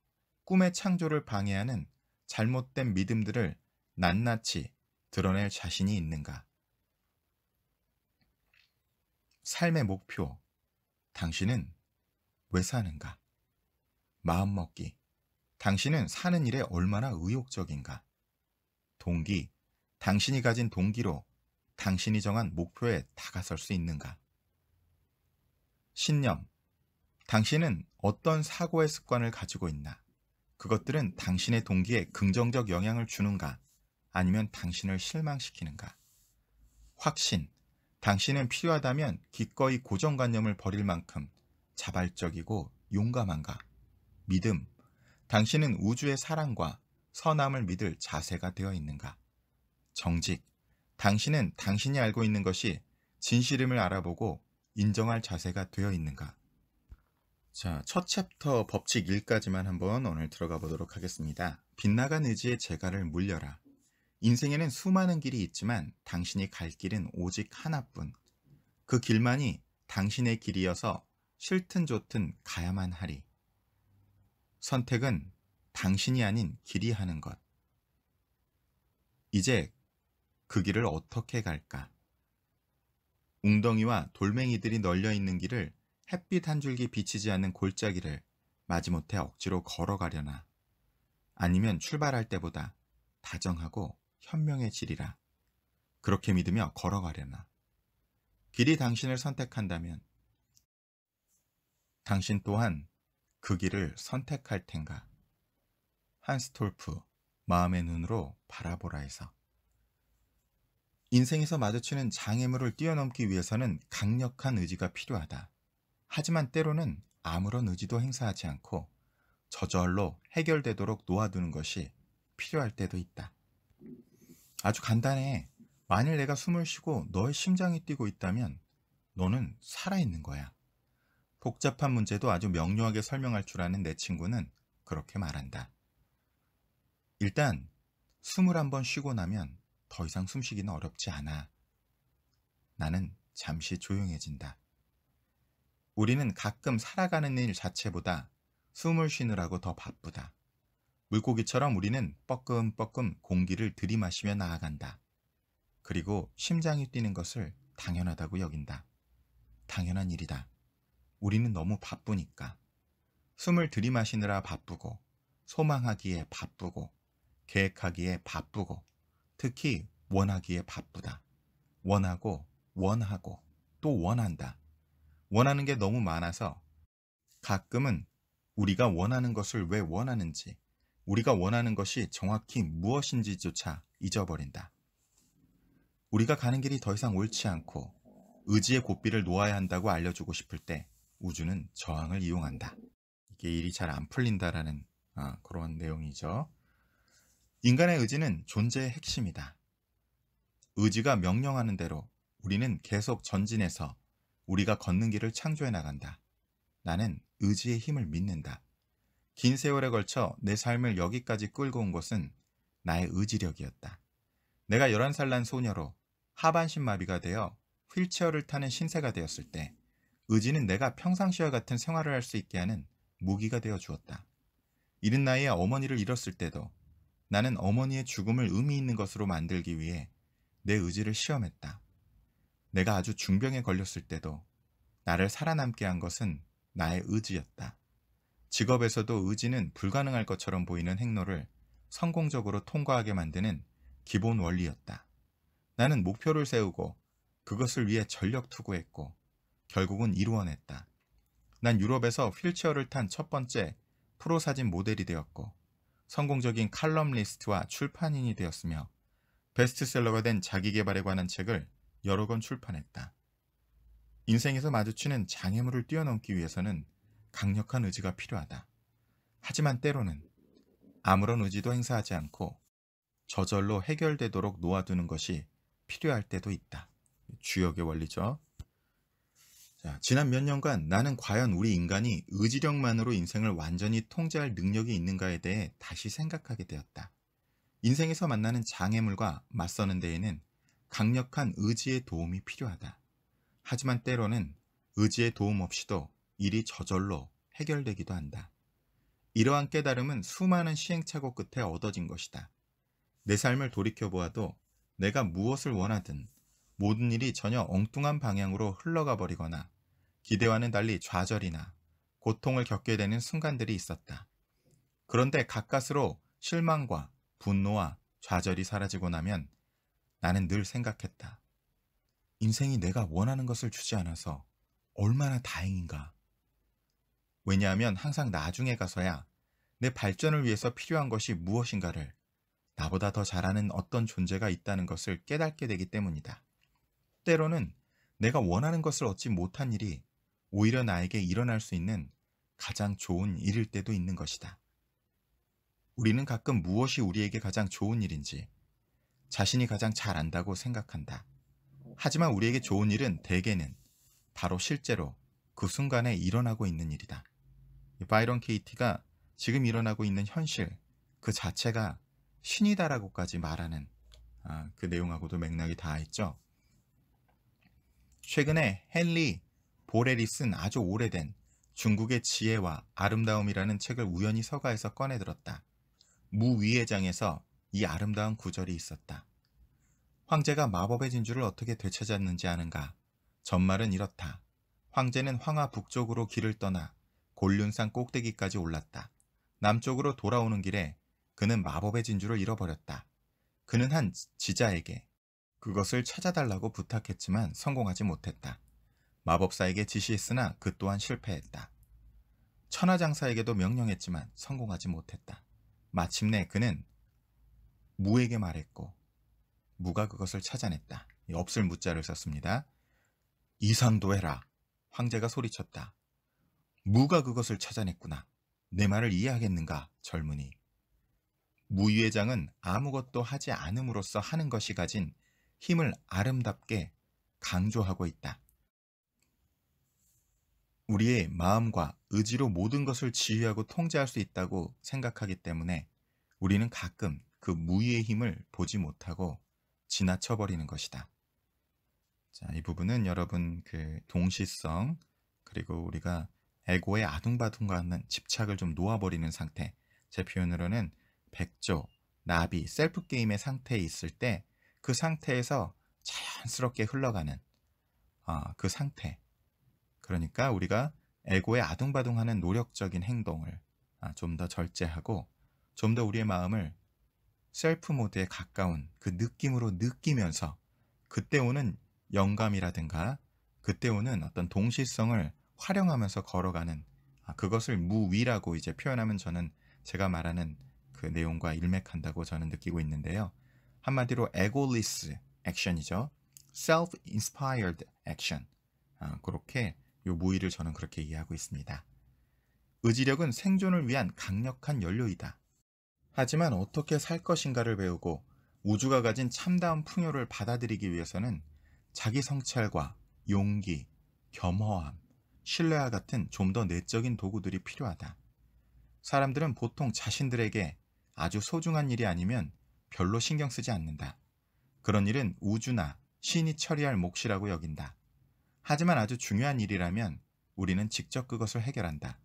꿈의 창조를 방해하는 잘못된 믿음들을 낱낱이 드러낼 자신이 있는가? 삶의 목표. 당신은 왜 사는가? 마음먹기. 당신은 사는 일에 얼마나 의욕적인가? 동기. 당신이 가진 동기로 당신이 정한 목표에 다가설 수 있는가? 신념. 당신은 어떤 사고의 습관을 가지고 있나? 그것들은 당신의 동기에 긍정적 영향을 주는가? 아니면 당신을 실망시키는가? 확신. 당신은 필요하다면 기꺼이 고정관념을 버릴 만큼 자발적이고 용감한가? 믿음. 당신은 우주의 사랑과 선함을 믿을 자세가 되어 있는가? 정직. 당신은 당신이 알고 있는 것이 진실임을 알아보고 인정할 자세가 되어 있는가? 자, 첫 챕터 법칙 1까지만 한번 오늘 들어가 보도록 하겠습니다. 빗나간 의지의 재갈을 물려라. 인생에는 수많은 길이 있지만 당신이 갈 길은 오직 하나뿐. 그 길만이 당신의 길이어서 싫든 좋든 가야만 하리. 선택은 당신이 아닌 길이 하는 것. 이제 그 길을 어떻게 갈까? 웅덩이와 돌멩이들이 널려있는 길을 햇빛 한 줄기 비치지 않는 골짜기를 마지못해 억지로 걸어가려나? 아니면 출발할 때보다 다정하고 현명해지리라 그렇게 믿으며 걸어가려나? 길이 당신을 선택한다면 당신 또한 그 길을 선택할 텐가? 한스톨프, 마음의 눈으로 바라보라 해서. 인생에서 마주치는 장애물을 뛰어넘기 위해서는 강력한 의지가 필요하다. 하지만 때로는 아무런 의지도 행사하지 않고 저절로 해결되도록 놓아두는 것이 필요할 때도 있다. 아주 간단해. 만일 내가 숨을 쉬고 너의 심장이 뛰고 있다면 너는 살아있는 거야. 복잡한 문제도 아주 명료하게 설명할 줄 아는 내 친구는 그렇게 말한다. 일단 숨을 한번 쉬고 나면 더 이상 숨쉬기는 어렵지 않아. 나는 잠시 조용해진다. 우리는 가끔 살아가는 일 자체보다 숨을 쉬느라고 더 바쁘다. 물고기처럼 우리는 뻐끔뻐끔 공기를 들이마시며 나아간다. 그리고 심장이 뛰는 것을 당연하다고 여긴다. 당연한 일이다. 우리는 너무 바쁘니까. 숨을 들이마시느라 바쁘고, 소망하기에 바쁘고, 계획하기에 바쁘고, 특히 원하기에 바쁘다. 원하고 원하고 또 원한다. 원하는 게 너무 많아서 가끔은 우리가 원하는 것을 왜 원하는지, 우리가 원하는 것이 정확히 무엇인지조차 잊어버린다. 우리가 가는 길이 더 이상 옳지 않고 의지의 고삐를 놓아야 한다고 알려주고 싶을 때 우주는 저항을 이용한다. 이게 일이 잘 안 풀린다라는 그런 내용이죠. 인간의 의지는 존재의 핵심이다. 의지가 명령하는 대로 우리는 계속 전진해서 우리가 걷는 길을 창조해 나간다. 나는 의지의 힘을 믿는다. 긴 세월에 걸쳐 내 삶을 여기까지 끌고 온 것은 나의 의지력이었다. 내가 11살 난 소녀로 하반신 마비가 되어 휠체어를 타는 신세가 되었을 때 의지는 내가 평상시와 같은 생활을 할 수 있게 하는 무기가 되어 주었다. 이른 나이에 어머니를 잃었을 때도 나는 어머니의 죽음을 의미 있는 것으로 만들기 위해 내 의지를 시험했다. 내가 아주 중병에 걸렸을 때도 나를 살아남게 한 것은 나의 의지였다. 직업에서도 의지는 불가능할 것처럼 보이는 행로를 성공적으로 통과하게 만드는 기본 원리였다. 나는 목표를 세우고 그것을 위해 전력 투구했고 결국은 이루어냈다. 난 유럽에서 휠체어를 탄 첫 번째 프로 사진 모델이 되었고 성공적인 칼럼니스트와 출판인이 되었으며 베스트셀러가 된 자기개발에 관한 책을 여러 권 출판했다. 인생에서 마주치는 장애물을 뛰어넘기 위해서는 강력한 의지가 필요하다. 하지만 때로는 아무런 의지도 행사하지 않고 저절로 해결되도록 놓아두는 것이 필요할 때도 있다. 주역의 원리죠. 자, 지난 몇 년간 나는 과연 우리 인간이 의지력만으로 인생을 완전히 통제할 능력이 있는가에 대해 다시 생각하게 되었다. 인생에서 만나는 장애물과 맞서는 데에는 강력한 의지의 도움이 필요하다. 하지만 때로는 의지의 도움 없이도 일이 저절로 해결되기도 한다. 이러한 깨달음은 수많은 시행착오 끝에 얻어진 것이다. 내 삶을 돌이켜보아도 내가 무엇을 원하든 모든 일이 전혀 엉뚱한 방향으로 흘러가 버리거나 기대와는 달리 좌절이나 고통을 겪게 되는 순간들이 있었다. 그런데 가까스로 실망과 분노와 좌절이 사라지고 나면 나는 늘 생각했다. 인생이 내가 원하는 것을 주지 않아서 얼마나 다행인가. 왜냐하면 항상 나중에 가서야 내 발전을 위해서 필요한 것이 무엇인가를 나보다 더 잘하는 어떤 존재가 있다는 것을 깨닫게 되기 때문이다. 때로는 내가 원하는 것을 얻지 못한 일이 오히려 나에게 일어날 수 있는 가장 좋은 일일 때도 있는 것이다. 우리는 가끔 무엇이 우리에게 가장 좋은 일인지 자신이 가장 잘 안다고 생각한다. 하지만 우리에게 좋은 일은 대개는 바로 실제로 그 순간에 일어나고 있는 일이다. 바이런 케이티가 지금 일어나고 있는 현실 그 자체가 신이다라고까지 말하는 그 내용하고도 맥락이 다 있죠. 최근에 헨리 보렐이 쓴 아주 오래된 중국의 지혜와 아름다움이라는 책을 우연히 서가에서 꺼내들었다. 무위회장에서 이 아름다운 구절이 있었다. 황제가 마법의 진주를 어떻게 되찾았는지 아는가? 전말은 이렇다. 황제는 황하 북쪽으로 길을 떠나 곤륜산 꼭대기까지 올랐다. 남쪽으로 돌아오는 길에 그는 마법의 진주를 잃어버렸다. 그는 한 지자에게 그것을 찾아달라고 부탁했지만 성공하지 못했다. 마법사에게 지시했으나 그 또한 실패했다. 천하장사에게도 명령했지만 성공하지 못했다. 마침내 그는 무에게 말했고 무가 그것을 찾아냈다. 없을 무자를 썼습니다. 이상도 해라. 황제가 소리쳤다. 무가 그것을 찾아냈구나. 내 말을 이해하겠는가, 젊은이. 무위회장은 아무것도 하지 않음으로써 하는 것이 가진 힘을 아름답게 강조하고 있다. 우리의 마음과 의지로 모든 것을 지휘하고 통제할 수 있다고 생각하기 때문에 우리는 가끔 그 무위의 힘을 보지 못하고 지나쳐버리는 것이다. 자, 이 부분은 여러분 그 동시성 그리고 우리가 에고의 아둥바둥하는 집착을 좀 놓아버리는 상태, 제 표현으로는 백조, 나비, 셀프 게임의 상태에 있을 때 그 상태에서 자연스럽게 흘러가는 그 상태, 그러니까 우리가 에고의 아둥바둥하는 노력적인 행동을 좀 더 절제하고 좀 더 우리의 마음을 셀프 모드에 가까운 그 느낌으로 느끼면서 그때 오는 영감이라든가 그때 오는 어떤 동시성을 활용하면서 걸어가는 그것을 무위라고 이제 표현하면 저는 제가 말하는 그 내용과 일맥한다고 저는 느끼고 있는데요. 한마디로 에고리스 액션이죠. self-inspired action. 그렇게 요 무위를 저는 그렇게 이해하고 있습니다. 의지력은 생존을 위한 강력한 연료이다. 하지만 어떻게 살 것인가를 배우고 우주가 가진 참다운 풍요를 받아들이기 위해서는 자기 성찰과 용기, 겸허함, 신뢰와 같은 좀 더 내적인 도구들이 필요하다. 사람들은 보통 자신들에게 아주 소중한 일이 아니면 별로 신경 쓰지 않는다. 그런 일은 우주나 신이 처리할 몫이라고 여긴다. 하지만 아주 중요한 일이라면 우리는 직접 그것을 해결한다.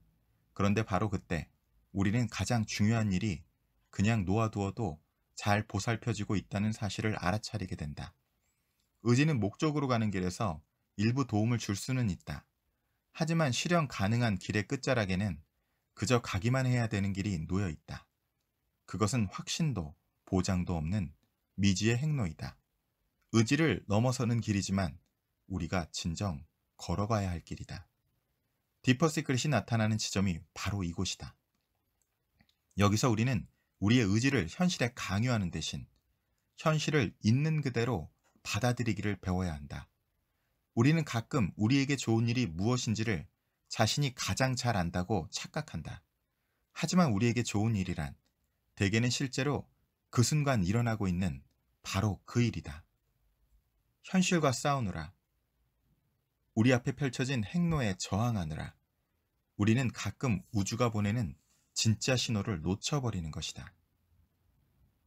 그런데 바로 그때 우리는 가장 중요한 일이 그냥 놓아두어도 잘 보살펴지고 있다는 사실을 알아차리게 된다. 의지는 목적으로 가는 길에서 일부 도움을 줄 수는 있다. 하지만 실현 가능한 길의 끝자락에는 그저 가기만 해야 되는 길이 놓여 있다. 그것은 확신도 보장도 없는 미지의 행로이다. 의지를 넘어서는 길이지만 우리가 진정 걸어가야 할 길이다. 디퍼 시크릿이 나타나는 지점이 바로 이곳이다. 여기서 우리는 우리의 의지를 현실에 강요하는 대신 현실을 있는 그대로 받아들이기를 배워야 한다. 우리는 가끔 우리에게 좋은 일이 무엇인지를 자신이 가장 잘 안다고 착각한다. 하지만 우리에게 좋은 일이란 대개는 실제로 그 순간 일어나고 있는 바로 그 일이다. 현실과 싸우느라, 우리 앞에 펼쳐진 행로에 저항하느라 우리는 가끔 우주가 보내는 진짜 신호를 놓쳐버리는 것이다.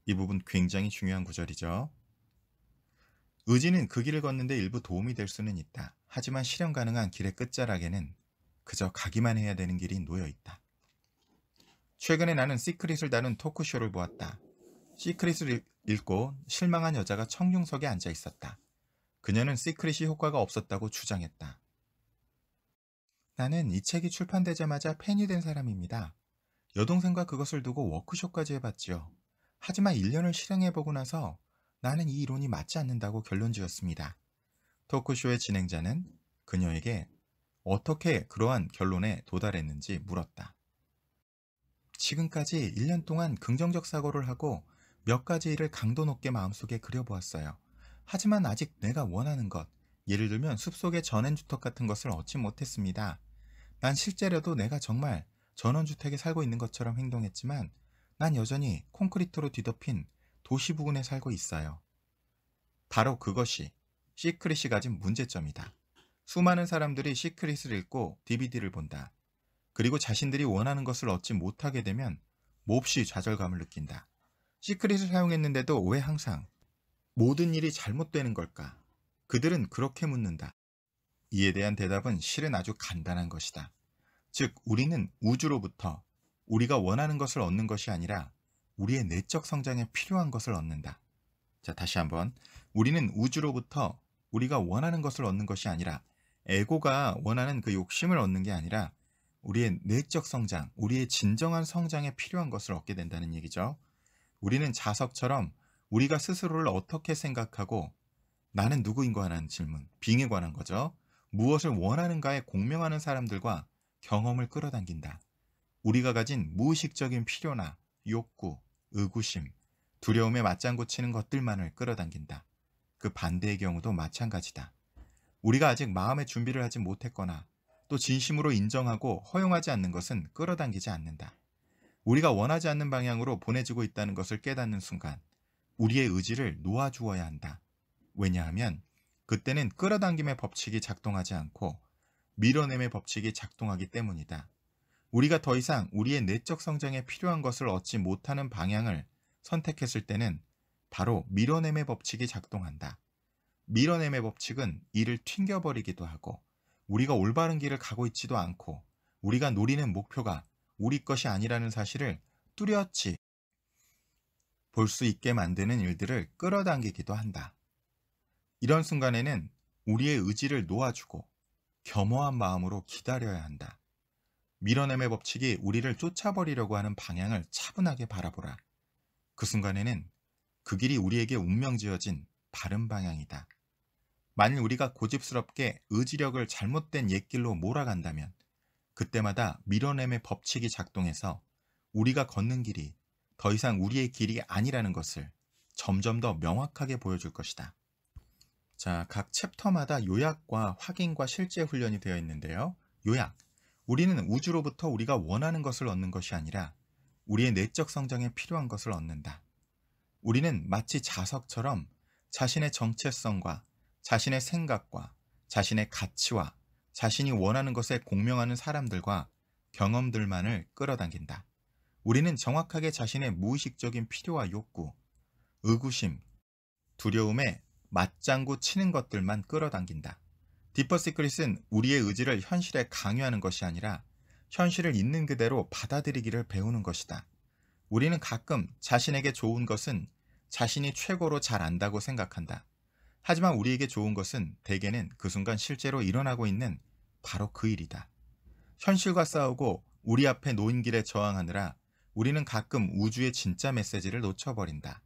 이 부분 굉장히 중요한 구절이죠. 의지는 그 길을 걷는데 일부 도움이 될 수는 있다. 하지만 실현 가능한 길의 끝자락에는 그저 가기만 해야 되는 길이 놓여 있다. 최근에 나는 시크릿을 다룬 토크쇼를 보았다. 시크릿을 읽고 실망한 여자가 청중석에 앉아 있었다. 그녀는 시크릿이 효과가 없었다고 주장했다. 나는 이 책이 출판되자마자 팬이 된 사람입니다. 여동생과 그것을 두고 워크숍까지 해봤지요. 하지만 1년을 실행해보고 나서 나는 이 이론이 맞지 않는다고 결론지었습니다. 토크쇼의 진행자는 그녀에게 어떻게 그러한 결론에 도달했는지 물었다. 지금까지 1년 동안 긍정적 사고를 하고 몇 가지 일을 강도 높게 마음속에 그려보았어요. 하지만 아직 내가 원하는 것, 예를 들면 숲속의 전원주택 같은 것을 얻지 못했습니다. 난 실제로도 내가 정말 전원주택에 살고 있는 것처럼 행동했지만 난 여전히 콘크리트로 뒤덮인 도시 부근에 살고 있어요. 바로 그것이 시크릿이 가진 문제점이다. 수많은 사람들이 시크릿을 읽고 DVD를 본다. 그리고 자신들이 원하는 것을 얻지 못하게 되면 몹시 좌절감을 느낀다. 시크릿을 사용했는데도 왜 항상 모든 일이 잘못되는 걸까? 그들은 그렇게 묻는다. 이에 대한 대답은 실은 아주 간단한 것이다. 즉, 우리는 우주로부터 우리가 원하는 것을 얻는 것이 아니라 우리의 내적 성장에 필요한 것을 얻는다. 자, 다시 한번. 우리는 우주로부터 우리가 원하는 것을 얻는 것이 아니라, 에고가 원하는 그 욕심을 얻는 게 아니라 우리의 내적 성장, 우리의 진정한 성장에 필요한 것을 얻게 된다는 얘기죠. 우리는 자석처럼 우리가 스스로를 어떻게 생각하고 나는 누구인가에 관한 질문, 빙에 관한 거죠. 무엇을 원하는가에 공명하는 사람들과 경험을 끌어당긴다. 우리가 가진 무의식적인 필요나 욕구, 의구심, 두려움에 맞장구 치는 것들만을 끌어당긴다. 그 반대의 경우도 마찬가지다. 우리가 아직 마음의 준비를 하지 못했거나 또 진심으로 인정하고 허용하지 않는 것은 끌어당기지 않는다. 우리가 원하지 않는 방향으로 보내지고 있다는 것을 깨닫는 순간 우리의 의지를 놓아주어야 한다. 왜냐하면 그때는 끌어당김의 법칙이 작동하지 않고 밀어냄의 법칙이 작동하기 때문이다. 우리가 더 이상 우리의 내적 성장에 필요한 것을 얻지 못하는 방향을 선택했을 때는 바로 밀어냄의 법칙이 작동한다. 밀어냄의 법칙은 이를 튕겨버리기도 하고 우리가 올바른 길을 가고 있지도 않고 우리가 노리는 목표가 우리 것이 아니라는 사실을 뚜렷이 볼 수 있게 만드는 일들을 끌어당기기도 한다. 이런 순간에는 우리의 의지를 놓아주고 겸허한 마음으로 기다려야 한다. 밀어냄의 법칙이 우리를 쫓아버리려고 하는 방향을 차분하게 바라보라. 그 순간에는 그 길이 우리에게 운명지어진 바른 방향이다. 만일 우리가 고집스럽게 의지력을 잘못된 옛길로 몰아간다면 그때마다 밀어냄의 법칙이 작동해서 우리가 걷는 길이 더 이상 우리의 길이 아니라는 것을 점점 더 명확하게 보여줄 것이다. 자, 각 챕터마다 요약과 확인과 실제 훈련이 되어 있는데요. 요약. 우리는 우주로부터 우리가 원하는 것을 얻는 것이 아니라 우리의 내적 성장에 필요한 것을 얻는다. 우리는 마치 자석처럼 자신의 정체성과 자신의 생각과 자신의 가치와 자신이 원하는 것에 공명하는 사람들과 경험들만을 끌어당긴다. 우리는 정확하게 자신의 무의식적인 필요와 욕구, 의구심, 두려움에 맞장구 치는 것들만 끌어당긴다. 디퍼 시크릿은 우리의 의지를 현실에 강요하는 것이 아니라 현실을 있는 그대로 받아들이기를 배우는 것이다. 우리는 가끔 자신에게 좋은 것은 자신이 최고로 잘 안다고 생각한다. 하지만 우리에게 좋은 것은 대개는 그 순간 실제로 일어나고 있는 바로 그 일이다. 현실과 싸우고 우리 앞에 놓인 길에 저항하느라 우리는 가끔 우주의 진짜 메시지를 놓쳐버린다.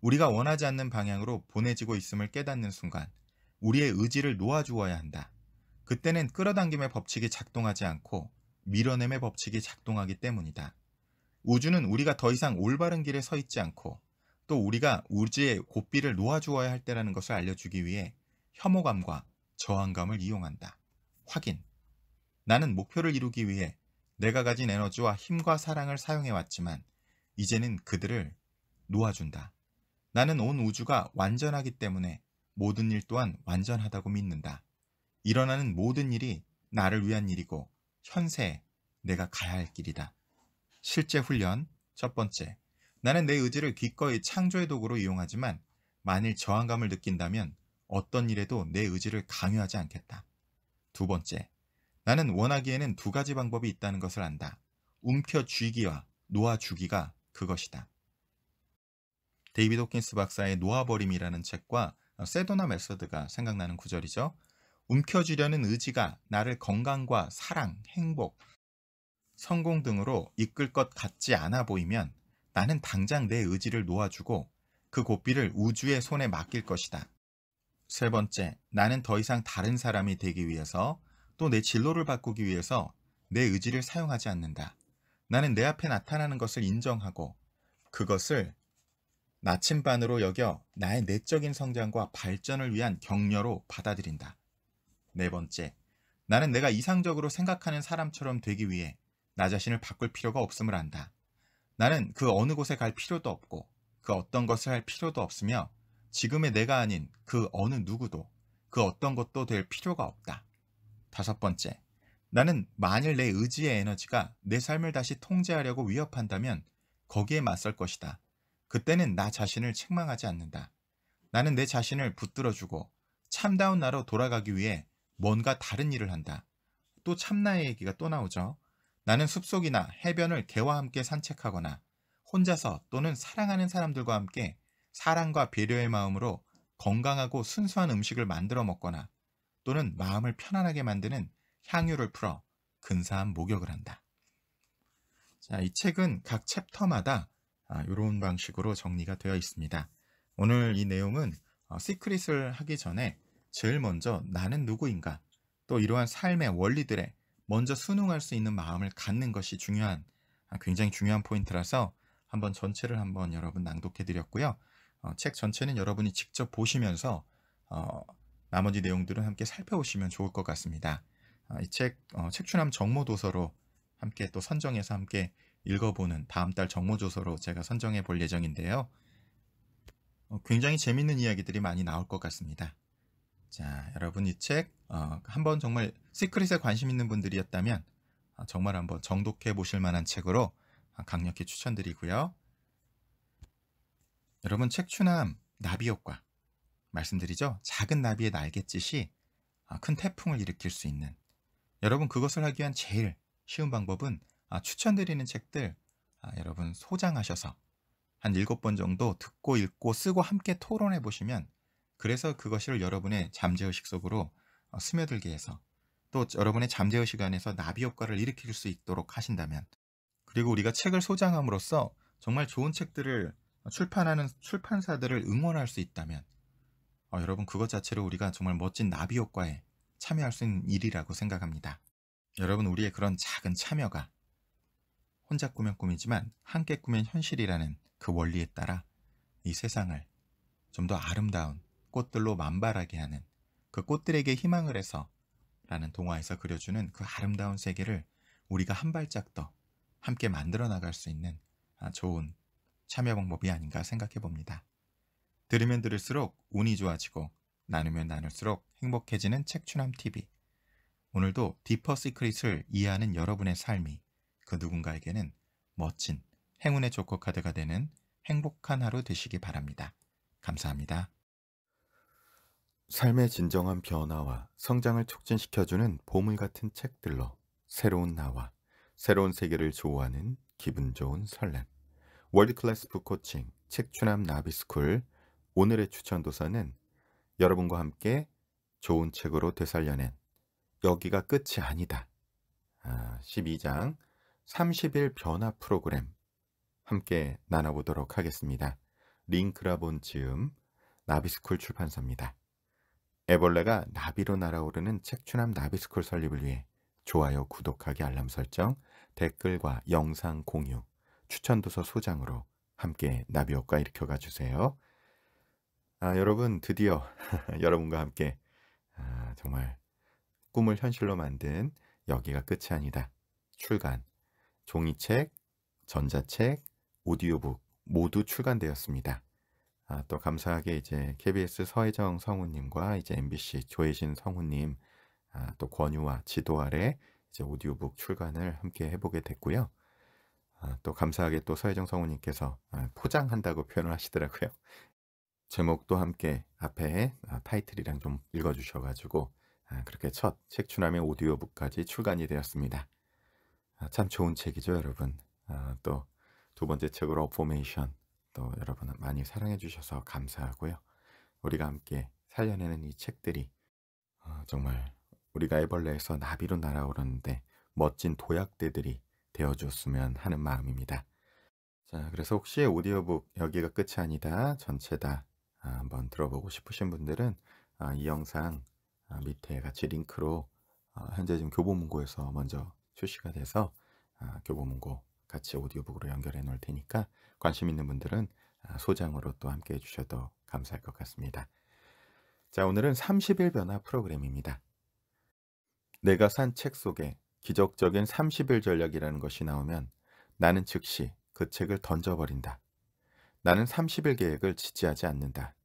우리가 원하지 않는 방향으로 보내지고 있음을 깨닫는 순간 우리의 의지를 놓아주어야 한다. 그때는 끌어당김의 법칙이 작동하지 않고 밀어냄의 법칙이 작동하기 때문이다. 우주는 우리가 더 이상 올바른 길에 서 있지 않고 또 우리가 우주의 고삐를 놓아주어야 할 때라는 것을 알려주기 위해 혐오감과 저항감을 이용한다. 확인. 나는 목표를 이루기 위해 내가 가진 에너지와 힘과 사랑을 사용해왔지만 이제는 그들을 놓아준다. 나는 온 우주가 완전하기 때문에 모든 일 또한 완전하다고 믿는다. 일어나는 모든 일이 나를 위한 일이고 현세에 내가 가야 할 길이다. 실제 훈련. 첫 번째, 나는 내 의지를 기꺼이 창조의 도구로 이용하지만 만일 저항감을 느낀다면 어떤 일에도 내 의지를 강요하지 않겠다. 두 번째, 나는 원하기에는 두 가지 방법이 있다는 것을 안다. 움켜쥐기와 놓아주기가 그것이다. 데이비드 호킨스 박사의 놓아버림이라는 책과 세도나 메서드가 생각나는 구절이죠. 움켜쥐려는 의지가 나를 건강과 사랑, 행복, 성공 등으로 이끌 것 같지 않아 보이면 나는 당장 내 의지를 놓아주고 그 고삐를 우주의 손에 맡길 것이다. 세 번째, 나는 더 이상 다른 사람이 되기 위해서 또 내 진로를 바꾸기 위해서 내 의지를 사용하지 않는다. 나는 내 앞에 나타나는 것을 인정하고 그것을 나침반으로 여겨 나의 내적인 성장과 발전을 위한 격려로 받아들인다. 네 번째, 나는 내가 이상적으로 생각하는 사람처럼 되기 위해 나 자신을 바꿀 필요가 없음을 안다. 나는 그 어느 곳에 갈 필요도 없고 그 어떤 것을 할 필요도 없으며 지금의 내가 아닌 그 어느 누구도 그 어떤 것도 될 필요가 없다. 다섯 번째, 나는 만일 내 의지의 에너지가 내 삶을 다시 통제하려고 위협한다면 거기에 맞설 것이다. 그때는 나 자신을 책망하지 않는다. 나는 내 자신을 붙들어주고 참다운 나로 돌아가기 위해 뭔가 다른 일을 한다. 또 참나의 얘기가 또 나오죠. 나는 숲속이나 해변을 개와 함께 산책하거나 혼자서 또는 사랑하는 사람들과 함께 사랑과 배려의 마음으로 건강하고 순수한 음식을 만들어 먹거나 또는 마음을 편안하게 만드는 향유를 풀어 근사한 목욕을 한다. 자, 이 책은 각 챕터마다 이런 방식으로 정리가 되어 있습니다. 오늘 이 내용은 시크릿을 하기 전에 제일 먼저 나는 누구인가, 또 이러한 삶의 원리들에 먼저 순응할 수 있는 마음을 갖는 것이 중요한, 굉장히 중요한 포인트라서 한번 전체를 한번 여러분 낭독해 드렸고요. 책 전체는 여러분이 직접 보시면서 나머지 내용들은 함께 살펴보시면 좋을 것 같습니다. 이 책 책추남 정모도서로 함께 또 선정해서 함께 읽어보는 다음 달 정모조서로 제가 선정해 볼 예정인데요. 굉장히 재밌는 이야기들이 많이 나올 것 같습니다. 자, 여러분 이 책 한번 정말 시크릿에 관심 있는 분들이었다면 정말 한번 정독해 보실 만한 책으로 강력히 추천드리고요. 여러분 책추남 나비효과 말씀드리죠. 작은 나비의 날갯짓이 큰 태풍을 일으킬 수 있는, 여러분 그것을 하기 위한 제일 쉬운 방법은 추천드리는 책들 여러분 소장하셔서 한 7번 정도 듣고 읽고 쓰고 함께 토론해 보시면, 그래서 그것을 여러분의 잠재의식 속으로 스며들게 해서 또 여러분의 잠재의식 안에서 나비 효과를 일으킬 수 있도록 하신다면, 그리고 우리가 책을 소장함으로써 정말 좋은 책들을 출판하는 출판사들을 응원할 수 있다면 여러분 그것 자체로 우리가 정말 멋진 나비 효과에 참여할 수 있는 일이라고 생각합니다. 여러분 우리의 그런 작은 참여가 혼자 꾸면 꿈이지만 함께 꾸면 현실이라는 그 원리에 따라 이 세상을 좀 더 아름다운 꽃들로 만발하게 하는, 그 꽃들에게 희망을 해서 라는 동화에서 그려주는 그 아름다운 세계를 우리가 한 발짝 더 함께 만들어 나갈 수 있는 좋은 참여 방법이 아닌가 생각해 봅니다. 들으면 들을수록 운이 좋아지고 나누면 나눌수록 행복해지는 책추남TV, 오늘도 디퍼 시크릿을 이해하는 여러분의 삶이 그 누군가에게는 멋진 행운의 조커카드가 되는 행복한 하루 되시기 바랍니다. 감사합니다. 삶의 진정한 변화와 성장을 촉진시켜주는 보물 같은 책들로 새로운 나와 새로운 세계를 조우하는 기분 좋은 설렘. 월드클래스 북코칭 책추남 나비스쿨. 오늘의 추천도서는 여러분과 함께 좋은 책으로 되살려낸 여기가 끝이 아니다. 12장 30일 변화 프로그램 함께 나눠보도록 하겠습니다. 링크라본지음 나비스쿨 출판사입니다. 애벌레가 나비로 날아오르는 책추남 나비스쿨 설립을 위해 좋아요, 구독하기, 알람 설정, 댓글과 영상 공유, 추천도서 소장으로 함께 나비효과 일으켜가 주세요. 여러분 드디어 여러분과 함께 정말 꿈을 현실로 만든 여기가 끝이 아니다 출간, 종이책, 전자책, 오디오북 모두 출간되었습니다. 또 감사하게 이제 KBS 서혜정 성우님과 이제 MBC 조혜신 성우님 또 권유와 지도 아래 이제 오디오북 출간을 함께 해보게 됐고요. 또 감사하게 또 서혜정 성우님께서 포장한다고 표현을 하시더라고요. 제목도 함께 앞에 타이틀이랑 좀 읽어주셔가지고 그렇게 첫 책추남의 오디오북까지 출간이 되었습니다. 참 좋은 책이죠 여러분. 또 두 번째 책으로 어포메이션, 또 여러분 많이 사랑해 주셔서 감사하고요. 우리가 함께 살려내는 이 책들이 정말 우리가 애벌레에서 나비로 날아오르는데 멋진 도약대들이 되어줬으면 하는 마음입니다. 자, 그래서 혹시 오디오북 여기가 끝이 아니다 전체 다 한번 들어보고 싶으신 분들은 이 영상 밑에 같이 링크로 현재 지금 교보문고에서 먼저 출시가 돼서 교보문고 같이 오디오북으로 연결해 놓을 테니까 관심 있는 분들은 소장으로 또 함께 해주셔도 감사할 것 같습니다. 자, 오늘은 30일 변화 프로그램입니다. 내가 산 책 속에 기적적인 30일 전략이라는 것이 나오면 나는 즉시 그 책을 던져버린다. 나는 30일 계획을 지지하지 않는다.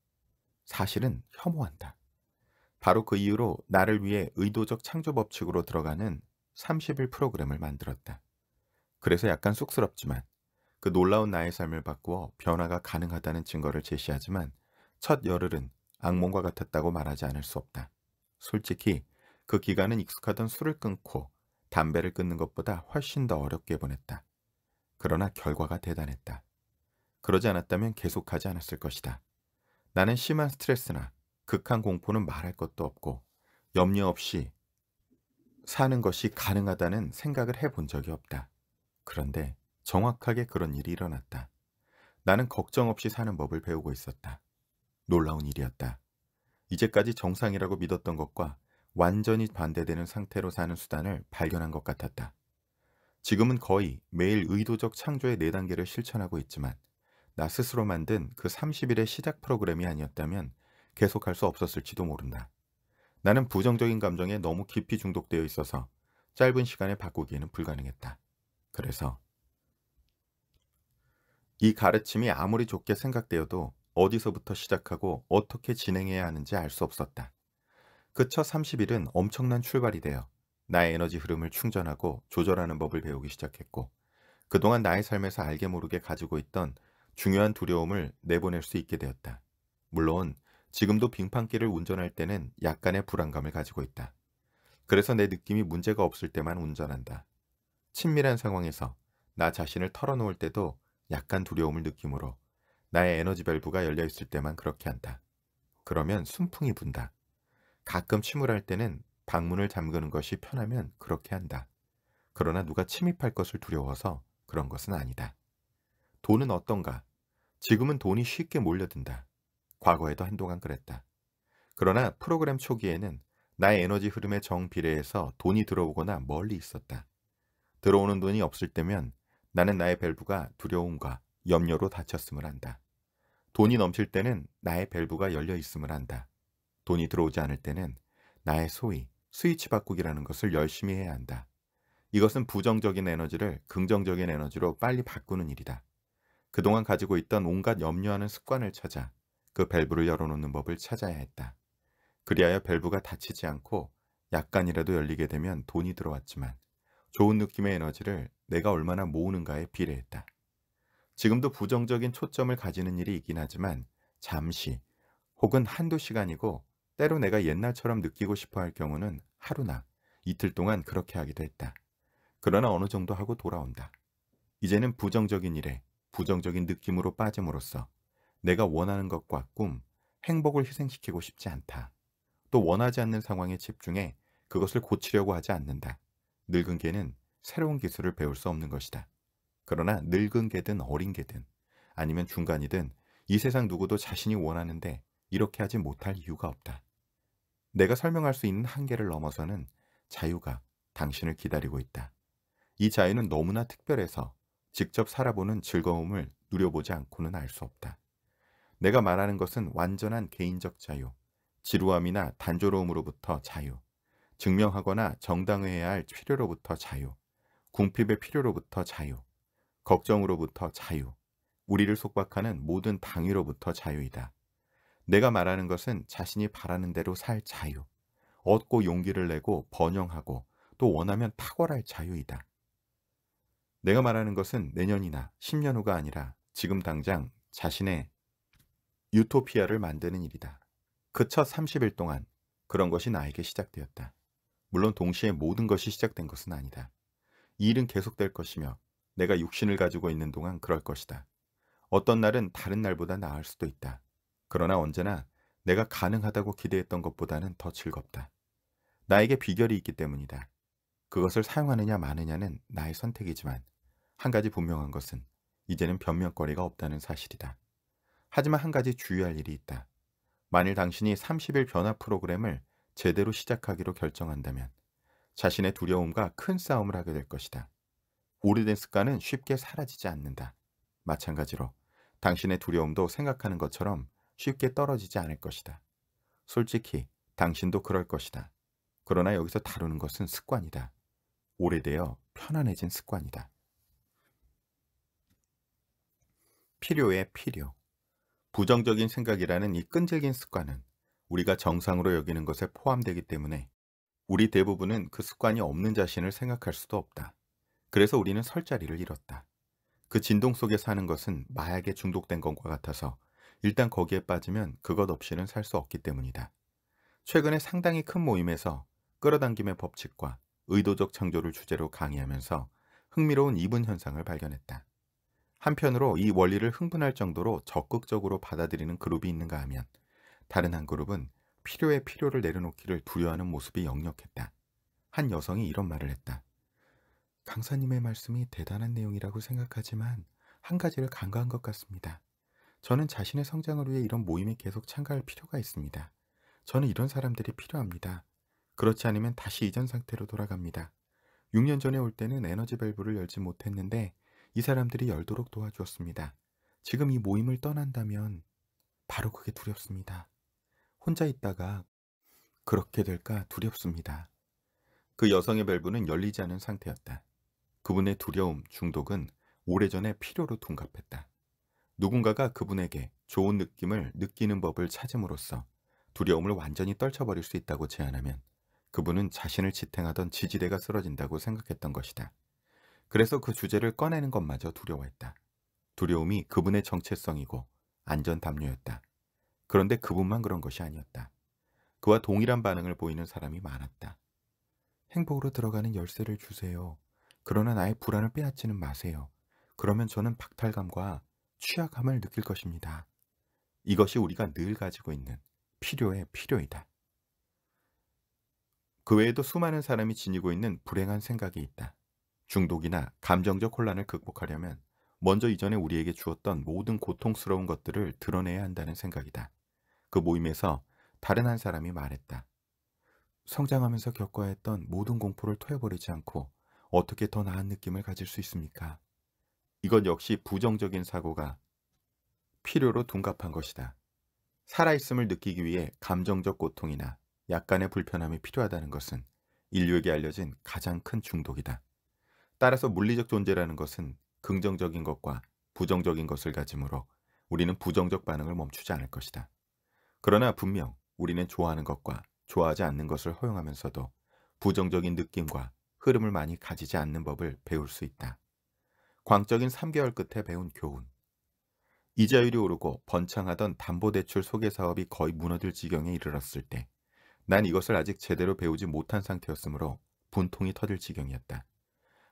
사실은 혐오한다. 바로 그 이유로 나를 위해 의도적 창조 법칙으로 들어가는 30일 프로그램을 만들었다. 그래서 약간 쑥스럽지만 그 놀라운 나의 삶을 바꾸어 변화가 가능하다는 증거를 제시하지만 첫 열흘은 악몽과 같았다고 말하지 않을 수 없다. 솔직히 그 기간은 익숙하던 술을 끊고 담배를 끊는 것보다 훨씬 더 어렵게 보냈다. 그러나 결과가 대단했다. 그러지 않았다면 계속하지 않았을 것이다. 나는 심한 스트레스나 극한 공포는 말할 것도 없고 염려 없이 사는 것이 가능하다는 생각을 해본 적이 없다. 그런데 정확하게 그런 일이 일어났다. 나는 걱정 없이 사는 법을 배우고 있었다. 놀라운 일이었다. 이제까지 정상이라고 믿었던 것과 완전히 반대되는 상태로 사는 수단을 발견한 것 같았다. 지금은 거의 매일 의도적 창조의 4단계를 실천하고 있지만 나 스스로 만든 그 30일의 시작 프로그램이 아니었다면 계속할 수 없었을지도 모른다. 나는 부정적인 감정에 너무 깊이 중독되어 있어서 짧은 시간에 바꾸기에는 불가능했다. 그래서 이 가르침이 아무리 좋게 생각되어도 어디서부터 시작하고 어떻게 진행해야 하는지 알 수 없었다. 그 첫 30일은 엄청난 출발이 되어 나의 에너지 흐름을 충전하고 조절하는 법을 배우기 시작했고 그동안 나의 삶에서 알게 모르게 가지고 있던 중요한 두려움을 내보낼 수 있게 되었다. 물론 지금도 빙판길을 운전할 때는 약간의 불안감을 가지고 있다. 그래서 내 느낌이 문제가 없을 때만 운전한다. 친밀한 상황에서 나 자신을 털어놓을 때도 약간 두려움을 느끼므로 나의 에너지 밸브가 열려있을 때만 그렇게 한다. 그러면 순풍이 분다. 가끔 침을 할 때는 방문을 잠그는 것이 편하면 그렇게 한다. 그러나 누가 침입할 것을 두려워서 그런 것은 아니다. 돈은 어떤가? 지금은 돈이 쉽게 몰려든다. 과거에도 한동안 그랬다. 그러나 프로그램 초기에는 나의 에너지 흐름의 정비례해서 돈이 들어오거나 멀리 있었다. 들어오는 돈이 없을 때면 나는 나의 밸브가 두려움과 염려로 닫혔음을 안다. 돈이 넘칠 때는 나의 밸브가 열려 있음을 안다. 돈이 들어오지 않을 때는 나의 소위 스위치 바꾸기라는 것을 열심히 해야 한다. 이것은 부정적인 에너지를 긍정적인 에너지로 빨리 바꾸는 일이다. 그동안 가지고 있던 온갖 염려하는 습관을 찾아 그 밸브를 열어놓는 법을 찾아야 했다. 그리하여 밸브가 닫히지 않고 약간이라도 열리게 되면 돈이 들어왔지만 좋은 느낌의 에너지를 내가 얼마나 모으는가에 비례했다. 지금도 부정적인 초점을 가지는 일이 있긴 하지만 잠시 혹은 한두 시간이고 때로 내가 옛날처럼 느끼고 싶어 할 경우는 하루나 이틀 동안 그렇게 하기도 했다. 그러나 어느 정도 하고 돌아온다. 이제는 부정적인 일에 부정적인 느낌으로 빠짐으로써 내가 원하는 것과 꿈, 행복을 희생시키고 싶지 않다. 또 원하지 않는 상황에 집중해 그것을 고치려고 하지 않는다. 늙은 개는 새로운 기술을 배울 수 없는 것이다. 그러나 늙은 개든 어린 개든 아니면 중간이든 이 세상 누구도 자신이 원하는데 이렇게 하지 못할 이유가 없다. 내가 설명할 수 있는 한계를 넘어서는 자유가 당신을 기다리고 있다. 이 자유는 너무나 특별해서 직접 살아보는 즐거움을 누려보지 않고는 알 수 없다. 내가 말하는 것은 완전한 개인적 자유, 지루함이나 단조로움으로부터 자유, 증명하거나 정당해야 할 필요로부터 자유, 궁핍의 필요로부터 자유, 걱정으로부터 자유, 우리를 속박하는 모든 당위로부터 자유이다. 내가 말하는 것은 자신이 바라는 대로 살 자유, 얻고 용기를 내고 번영하고 또 원하면 탁월할 자유이다. 내가 말하는 것은 내년이나 10년 후가 아니라 지금 당장 자신의 유토피아를 만드는 일이다. 그 첫 30일 동안 그런 것이 나에게 시작되었다. 물론 동시에 모든 것이 시작된 것은 아니다. 이 일은 계속될 것이며 내가 육신을 가지고 있는 동안 그럴 것이다. 어떤 날은 다른 날보다 나을 수도 있다. 그러나 언제나 내가 가능하다고 기대했던 것보다는 더 즐겁다. 나에게 비결이 있기 때문이다. 그것을 사용하느냐 마느냐는 나의 선택이지만 한 가지 분명한 것은 이제는 변명거리가 없다는 사실이다. 하지만 한 가지 주의할 일이 있다. 만일 당신이 30일 변화 프로그램을 제대로 시작하기로 결정한다면 자신의 두려움과 큰 싸움을 하게 될 것이다. 오래된 습관은 쉽게 사라지지 않는다. 마찬가지로 당신의 두려움도 생각하는 것처럼 쉽게 떨어지지 않을 것이다. 솔직히 당신도 그럴 것이다. 그러나 여기서 다루는 것은 습관이다. 오래되어 편안해진 습관이다. 필요의 필요. 부정적인 생각이라는 이 끈질긴 습관은 우리가 정상으로 여기는 것에 포함되기 때문에 우리 대부분은 그 습관이 없는 자신을 생각할 수도 없다. 그래서 우리는 설 자리를 잃었다. 그 진동 속에 사는 것은 마약에 중독된 것과 같아서 일단 거기에 빠지면 그것 없이는 살 수 없기 때문이다. 최근에 상당히 큰 모임에서 끌어당김의 법칙과 의도적 창조를 주제로 강의하면서 흥미로운 이분 현상을 발견했다. 한편으로 이 원리를 흥분할 정도로 적극적으로 받아들이는 그룹이 있는가 하면 다른 한 그룹은 필요에 필요를 내려놓기를 두려워하는 모습이 역력했다. 한 여성이 이런 말을 했다. 강사님의 말씀이 대단한 내용이라고 생각하지만 한 가지를 간과한 것 같습니다. 저는 자신의 성장을 위해 이런 모임에 계속 참가할 필요가 있습니다. 저는 이런 사람들이 필요합니다. 그렇지 않으면 다시 이전 상태로 돌아갑니다. 6년 전에 올 때는 에너지 밸브를 열지 못했는데 이 사람들이 열도록 도와주었습니다. 지금 이 모임을 떠난다면 바로 그게 두렵습니다. 혼자 있다가 그렇게 될까 두렵습니다. 그 여성의 밸브는 열리지 않은 상태였다. 그분의 두려움, 중독은 오래전에 필요로 둔갑했다. 누군가가 그분에게 좋은 느낌을 느끼는 법을 찾음으로써 두려움을 완전히 떨쳐버릴 수 있다고 제안하면 그분은 자신을 지탱하던 지지대가 쓰러진다고 생각했던 것이다. 그래서 그 주제를 꺼내는 것마저 두려워했다. 두려움이 그분의 정체성이고 안전담요였다. 그런데 그분만 그런 것이 아니었다. 그와 동일한 반응을 보이는 사람이 많았다. 행복으로 들어가는 열쇠를 주세요. 그러나 나의 불안을 빼앗지는 마세요. 그러면 저는 박탈감과 취약함을 느낄 것입니다. 이것이 우리가 늘 가지고 있는 필요의 필요이다. 그 외에도 수많은 사람이 지니고 있는 불행한 생각이 있다. 중독이나 감정적 혼란을 극복하려면 먼저 이전에 우리에게 주었던 모든 고통스러운 것들을 드러내야 한다는 생각이다. 그 모임에서 다른 한 사람이 말했다. 성장하면서 겪어야 했던 모든 공포를 토해버리지 않고 어떻게 더 나은 느낌을 가질 수 있습니까? 이것 역시 부정적인 사고가 필요로 둔갑한 것이다. 살아있음을 느끼기 위해 감정적 고통이나 약간의 불편함이 필요하다는 것은 인류에게 알려진 가장 큰 중독이다. 따라서 물리적 존재라는 것은 긍정적인 것과 부정적인 것을 가지므로 우리는 부정적 반응을 멈추지 않을 것이다. 그러나 분명 우리는 좋아하는 것과 좋아하지 않는 것을 허용하면서도 부정적인 느낌과 흐름을 많이 가지지 않는 법을 배울 수 있다. 광적인 3개월 끝에 배운 교훈. 이자율이 오르고 번창하던 담보대출 소개사업이 거의 무너질 지경에 이르렀을 때 난 이것을 아직 제대로 배우지 못한 상태였으므로 분통이 터질 지경이었다.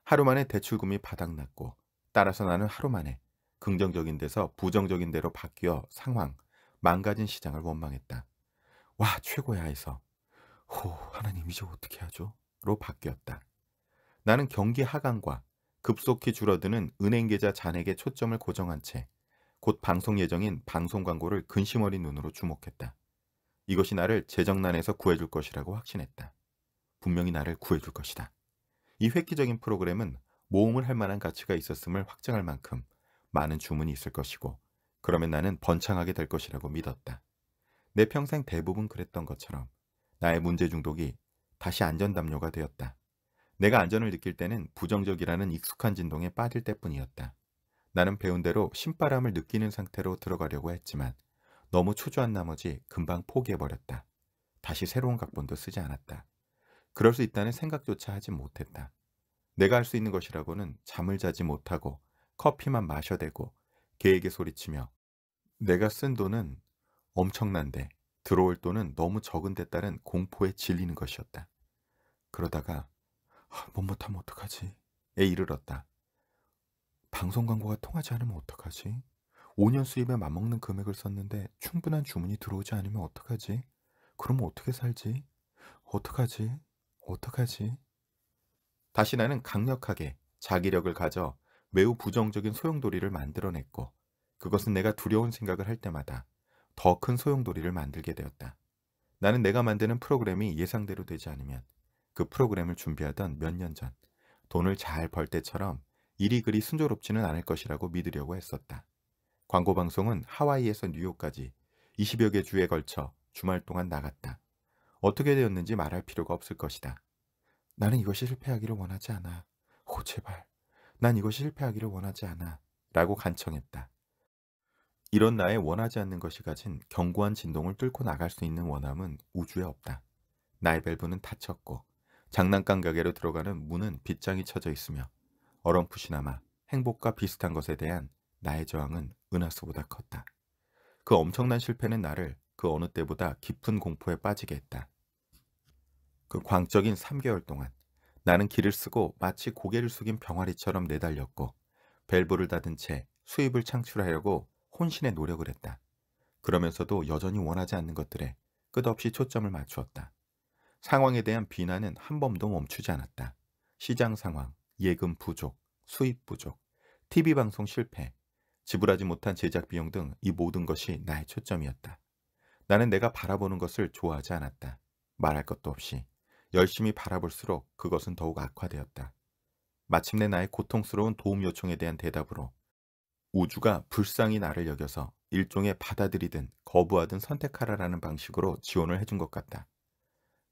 하루 만에 대출금이 바닥났고 따라서 나는 하루 만에 긍정적인 데서 부정적인 데로 바뀌어 상황, 망가진 시장을 원망했다. 와, 최고야 해서 호, 하나님 이제 어떻게 하죠? 로 바뀌었다. 나는 경기 하강과 급속히 줄어드는 은행 계좌 잔액에 초점을 고정한 채 곧 방송 예정인 방송 광고를 근심 어린 눈으로 주목했다. 이것이 나를 재정난에서 구해줄 것이라고 확신했다. 분명히 나를 구해줄 것이다. 이 획기적인 프로그램은 모험을 할 만한 가치가 있었음을 확증할 만큼 많은 주문이 있을 것이고 그러면 나는 번창하게 될 것이라고 믿었다. 내 평생 대부분 그랬던 것처럼 나의 문제 중독이 다시 안전담요가 되었다. 내가 안전을 느낄 때는 부정적이라는 익숙한 진동에 빠질 때뿐이었다. 나는 배운 대로 신바람을 느끼는 상태로 들어가려고 했지만 너무 초조한 나머지 금방 포기해버렸다. 다시 새로운 각본도 쓰지 않았다. 그럴 수 있다는 생각조차 하지 못했다. 내가 할 수 있는 것이라고는 잠을 자지 못하고 커피만 마셔대고 개에게 소리치며 내가 쓴 돈은 엄청난데 들어올 돈은 너무 적은 데 따른 공포에 질리는 것이었다. 그러다가 못하면 어떡하지? 에 이르렀다. 방송 광고가 통하지 않으면 어떡하지? 5년 수입에 맞먹는 금액을 썼는데 충분한 주문이 들어오지 않으면 어떡하지? 그러면 어떻게 살지? 어떡하지? 어떡하지? 다시 나는 강력하게 자기력을 가져 매우 부정적인 소용돌이를 만들어냈고 그것은 내가 두려운 생각을 할 때마다 더 큰 소용돌이를 만들게 되었다. 나는 내가 만드는 프로그램이 예상대로 되지 않으면 그 프로그램을 준비하던 몇 년 전 돈을 잘 벌 때처럼 일이 그리 순조롭지는 않을 것이라고 믿으려고 했었다. 광고방송은 하와이에서 뉴욕까지 20여 개 주에 걸쳐 주말 동안 나갔다. 어떻게 되었는지 말할 필요가 없을 것이다. 나는 이것이 실패하기를 원하지 않아. 오 제발. 난 이것이 실패하기를 원하지 않아. 라고 간청했다. 이런 나의 원하지 않는 것이 가진 견고한 진동을 뚫고 나갈 수 있는 원함은 우주에 없다. 나의 밸브는 닫혔고 장난감 가게로 들어가는 문은 빗장이 쳐져 있으며 어렴풋이나마 행복과 비슷한 것에 대한 나의 저항은 은하수보다 컸다. 그 엄청난 실패는 나를 그 어느 때보다 깊은 공포에 빠지게 했다. 그 광적인 3개월 동안 나는 길을 쓰고 마치 고개를 숙인 병아리처럼 내달렸고 밸브를 닫은 채 수입을 창출하려고 혼신의 노력을 했다. 그러면서도 여전히 원하지 않는 것들에 끝없이 초점을 맞추었다. 상황에 대한 비난은 한 번도 멈추지 않았다. 시장 상황, 예금 부족, 수입 부족, TV 방송 실패, 지불하지 못한 제작 비용 등 이 모든 것이 나의 초점이었다. 나는 내가 바라보는 것을 좋아하지 않았다. 말할 것도 없이 열심히 바라볼수록 그것은 더욱 악화되었다. 마침내 나의 고통스러운 도움 요청에 대한 대답으로 우주가 불쌍히 나를 여겨서 일종의 받아들이든 거부하든 선택하라라는 방식으로 지원을 해준 것 같다.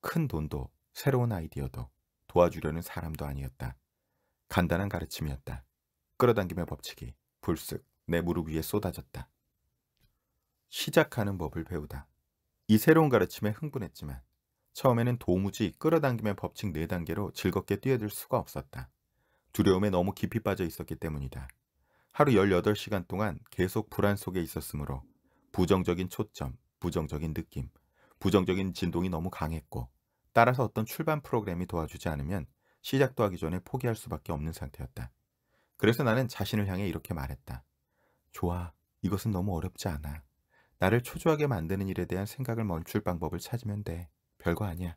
큰 돈도 새로운 아이디어도 도와주려는 사람도 아니었다. 간단한 가르침이었다. 끌어당김의 법칙이 불쑥 내 무릎 위에 쏟아졌다. 시작하는 법을 배우다. 이 새로운 가르침에 흥분했지만 처음에는 도무지 끌어당김의 법칙 4단계로 즐겁게 뛰어들 수가 없었다. 두려움에 너무 깊이 빠져 있었기 때문이다. 하루 18시간 동안 계속 불안 속에 있었으므로 부정적인 초점, 부정적인 느낌, 부정적인 진동이 너무 강했고 따라서 어떤 출판 프로그램이 도와주지 않으면 시작도 하기 전에 포기할 수밖에 없는 상태였다. 그래서 나는 자신을 향해 이렇게 말했다. 좋아, 이것은 너무 어렵지 않아. 나를 초조하게 만드는 일에 대한 생각을 멈출 방법을 찾으면 돼. 별거 아니야.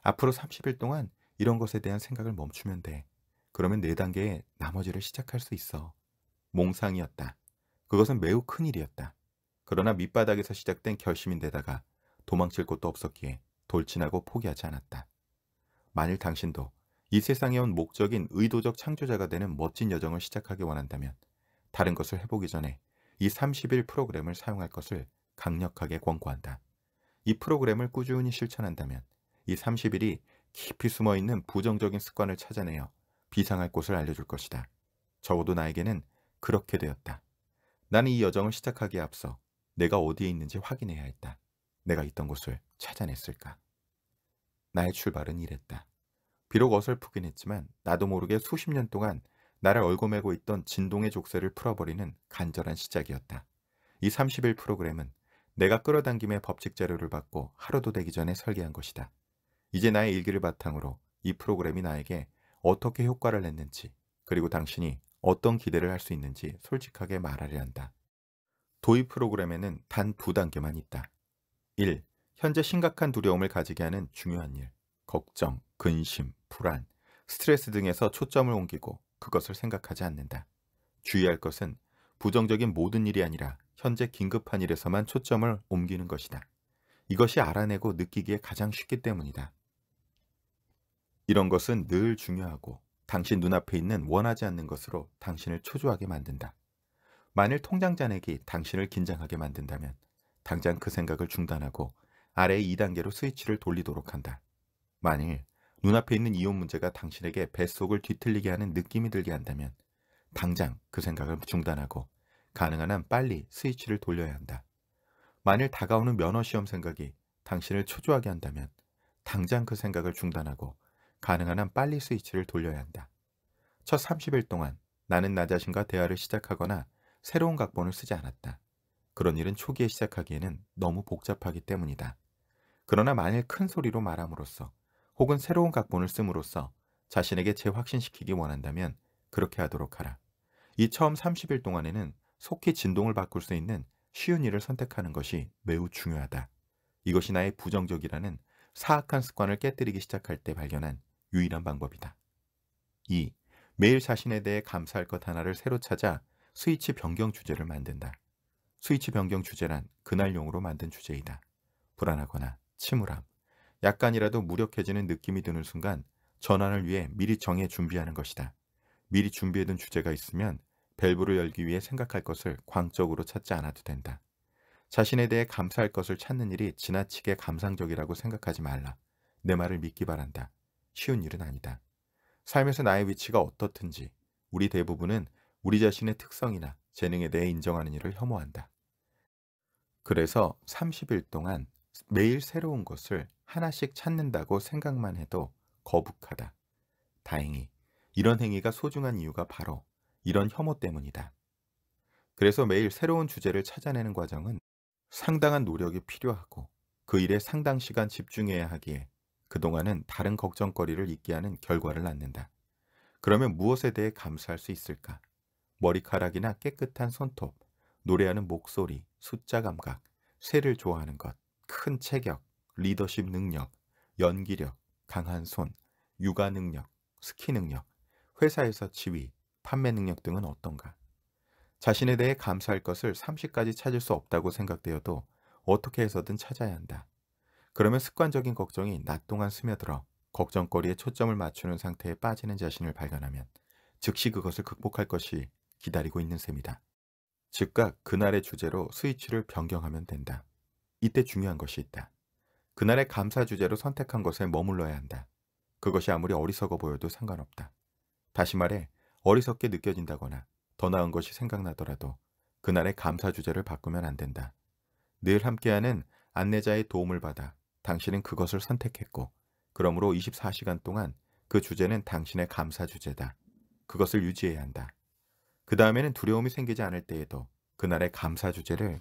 앞으로 30일 동안 이런 것에 대한 생각을 멈추면 돼. 그러면 4단계에 나머지를 시작할 수 있어. 몽상이었다. 그것은 매우 큰일이었다. 그러나 밑바닥에서 시작된 결심인데다가 도망칠 곳도 없었기에 돌진하고 포기하지 않았다. 만일 당신도 이 세상에 온 목적인 의도적 창조자가 되는 멋진 여정을 시작하기 원한다면 다른 것을 해보기 전에 이 30일 프로그램을 사용할 것을 강력하게 권고한다. 이 프로그램을 꾸준히 실천한다면 이 30일이 깊이 숨어있는 부정적인 습관을 찾아내어 비상할 곳을 알려줄 것이다. 적어도 나에게는 그렇게 되었다. 나는 이 여정을 시작하기에 앞서 내가 어디에 있는지 확인해야 했다. 내가 있던 곳을 찾아냈을까? 나의 출발은 이랬다. 비록 어설프긴 했지만 나도 모르게 수십 년 동안 나를 얽어매고 있던 진동의 족쇄를 풀어버리는 간절한 시작이었다. 이 30일 프로그램은 내가 끌어당김의 법칙 자료를 받고 하루도 되기 전에 설계한 것이다. 이제 나의 일기를 바탕으로 이 프로그램이 나에게 어떻게 효과를 냈는지 그리고 당신이 어떤 기대를 할 수 있는지 솔직하게 말하려 한다. 도입 프로그램에는 단 2단계만 있다. 1. 현재 심각한 두려움을 가지게 하는 중요한 일, 걱정, 근심, 불안, 스트레스 등에서 초점을 옮기고 그것을 생각하지 않는다. 주의할 것은 부정적인 모든 일이 아니라 현재 긴급한 일에서만 초점을 옮기는 것이다. 이것이 알아내고 느끼기에 가장 쉽기 때문이다. 이런 것은 늘 중요하고 당신 눈앞에 있는 원하지 않는 것으로 당신을 초조하게 만든다. 만일 통장 잔액이 당신을 긴장하게 만든다면 당장 그 생각을 중단하고 아래의 2단계로 스위치를 돌리도록 한다. 만일 눈앞에 있는 이혼 문제가 당신에게 뱃속을 뒤틀리게 하는 느낌이 들게 한다면 당장 그 생각을 중단하고 가능한 한 빨리 스위치를 돌려야 한다. 만일 다가오는 면허시험 생각이 당신을 초조하게 한다면 당장 그 생각을 중단하고 가능한 한 빨리 스위치를 돌려야 한다. 첫 30일 동안 나는 나 자신과 대화를 시작하거나 새로운 각본을 쓰지 않았다. 그런 일은 초기에 시작하기에는 너무 복잡하기 때문이다. 그러나 만일 큰 소리로 말함으로써 혹은 새로운 각본을 씀으로써 자신에게 재확신시키기 원한다면 그렇게 하도록 하라. 이 처음 30일 동안에는 속히 진동을 바꿀 수 있는 쉬운 일을 선택하는 것이 매우 중요하다. 이것이 나의 부정적이라는 사악한 습관을 깨뜨리기 시작할 때 발견한 유일한 방법이다. 2. 매일 자신에 대해 감사할 것 하나를 새로 찾아 스위치 변경 주제를 만든다. 스위치 변경 주제란 그날용으로 만든 주제이다. 불안하거나 침울함, 약간이라도 무력해지는 느낌이 드는 순간 전환을 위해 미리 정해 준비하는 것이다. 미리 준비해둔 주제가 있으면 밸브를 열기 위해 생각할 것을 광적으로 찾지 않아도 된다. 자신에 대해 감사할 것을 찾는 일이 지나치게 감상적이라고 생각하지 말라. 내 말을 믿기 바란다. 쉬운 일은 아니다. 삶에서 나의 위치가 어떻든지 우리 대부분은 우리 자신의 특성이나 재능에 대해 인정하는 일을 혐오한다. 그래서 30일 동안 매일 새로운 것을 하나씩 찾는다고 생각만 해도 거북하다. 다행히 이런 행위가 소중한 이유가 바로 이런 혐오 때문이다. 그래서 매일 새로운 주제를 찾아내는 과정은 상당한 노력이 필요하고 그 일에 상당 시간 집중해야 하기에 그동안은 다른 걱정거리를 잊게 하는 결과를 낳는다. 그러면 무엇에 대해 감사할 수 있을까? 머리카락이나 깨끗한 손톱, 노래하는 목소리, 숫자 감각, 새를 좋아하는 것, 큰 체격, 리더십 능력, 연기력, 강한 손, 육아 능력, 스키 능력, 회사에서 지위, 판매 능력 등은 어떤가? 자신에 대해 감사할 것을 30가지 찾을 수 없다고 생각되어도 어떻게 해서든 찾아야 한다. 그러면 습관적인 걱정이 낮 동안 스며들어 걱정거리에 초점을 맞추는 상태에 빠지는 자신을 발견하면 즉시 그것을 극복할 것이 기다리고 있는 셈이다. 즉각 그날의 주제로 스위치를 변경하면 된다. 이때 중요한 것이 있다. 그날의 감사 주제로 선택한 것에 머물러야 한다. 그것이 아무리 어리석어 보여도 상관없다. 다시 말해 어리석게 느껴진다거나 더 나은 것이 생각나더라도 그날의 감사 주제를 바꾸면 안 된다. 늘 함께하는 안내자의 도움을 받아 당신은 그것을 선택했고 그러므로 24시간 동안 그 주제는 당신의 감사 주제다. 그것을 유지해야 한다. 그 다음에는 두려움이 생기지 않을 때에도 그날의 감사 주제를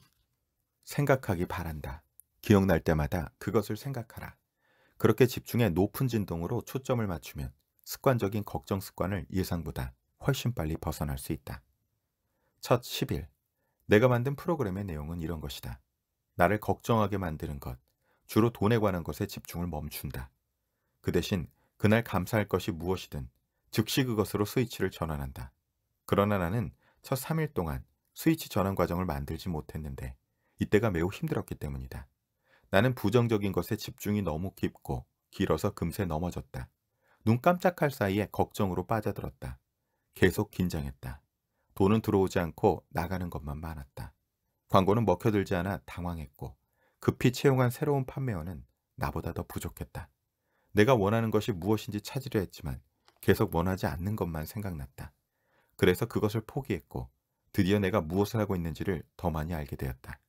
생각하기 바란다. 기억날 때마다 그것을 생각하라. 그렇게 집중해 높은 진동으로 초점을 맞추면 습관적인 걱정 습관을 예상보다 훨씬 빨리 벗어날 수 있다. 첫 10일, 내가 만든 프로그램의 내용은 이런 것이다. 나를 걱정하게 만드는 것, 주로 돈에 관한 것에 집중을 멈춘다. 그 대신 그날 감사할 것이 무엇이든 즉시 그것으로 스위치를 전환한다. 그러나 나는 첫 3일 동안 스위치 전환 과정을 만들지 못했는데 이때가 매우 힘들었기 때문이다. 나는 부정적인 것에 집중이 너무 깊고 길어서 금세 넘어졌다. 눈 깜짝할 사이에 걱정으로 빠져들었다. 계속 긴장했다. 돈은 들어오지 않고 나가는 것만 많았다. 광고는 먹혀들지 않아 당황했고 급히 채용한 새로운 판매원은 나보다 더 부족했다. 내가 원하는 것이 무엇인지 찾으려 했지만 계속 원하지 않는 것만 생각났다. 그래서 그것을 포기했고 드디어 내가 무엇을 하고 있는지를 더 많이 알게 되었다.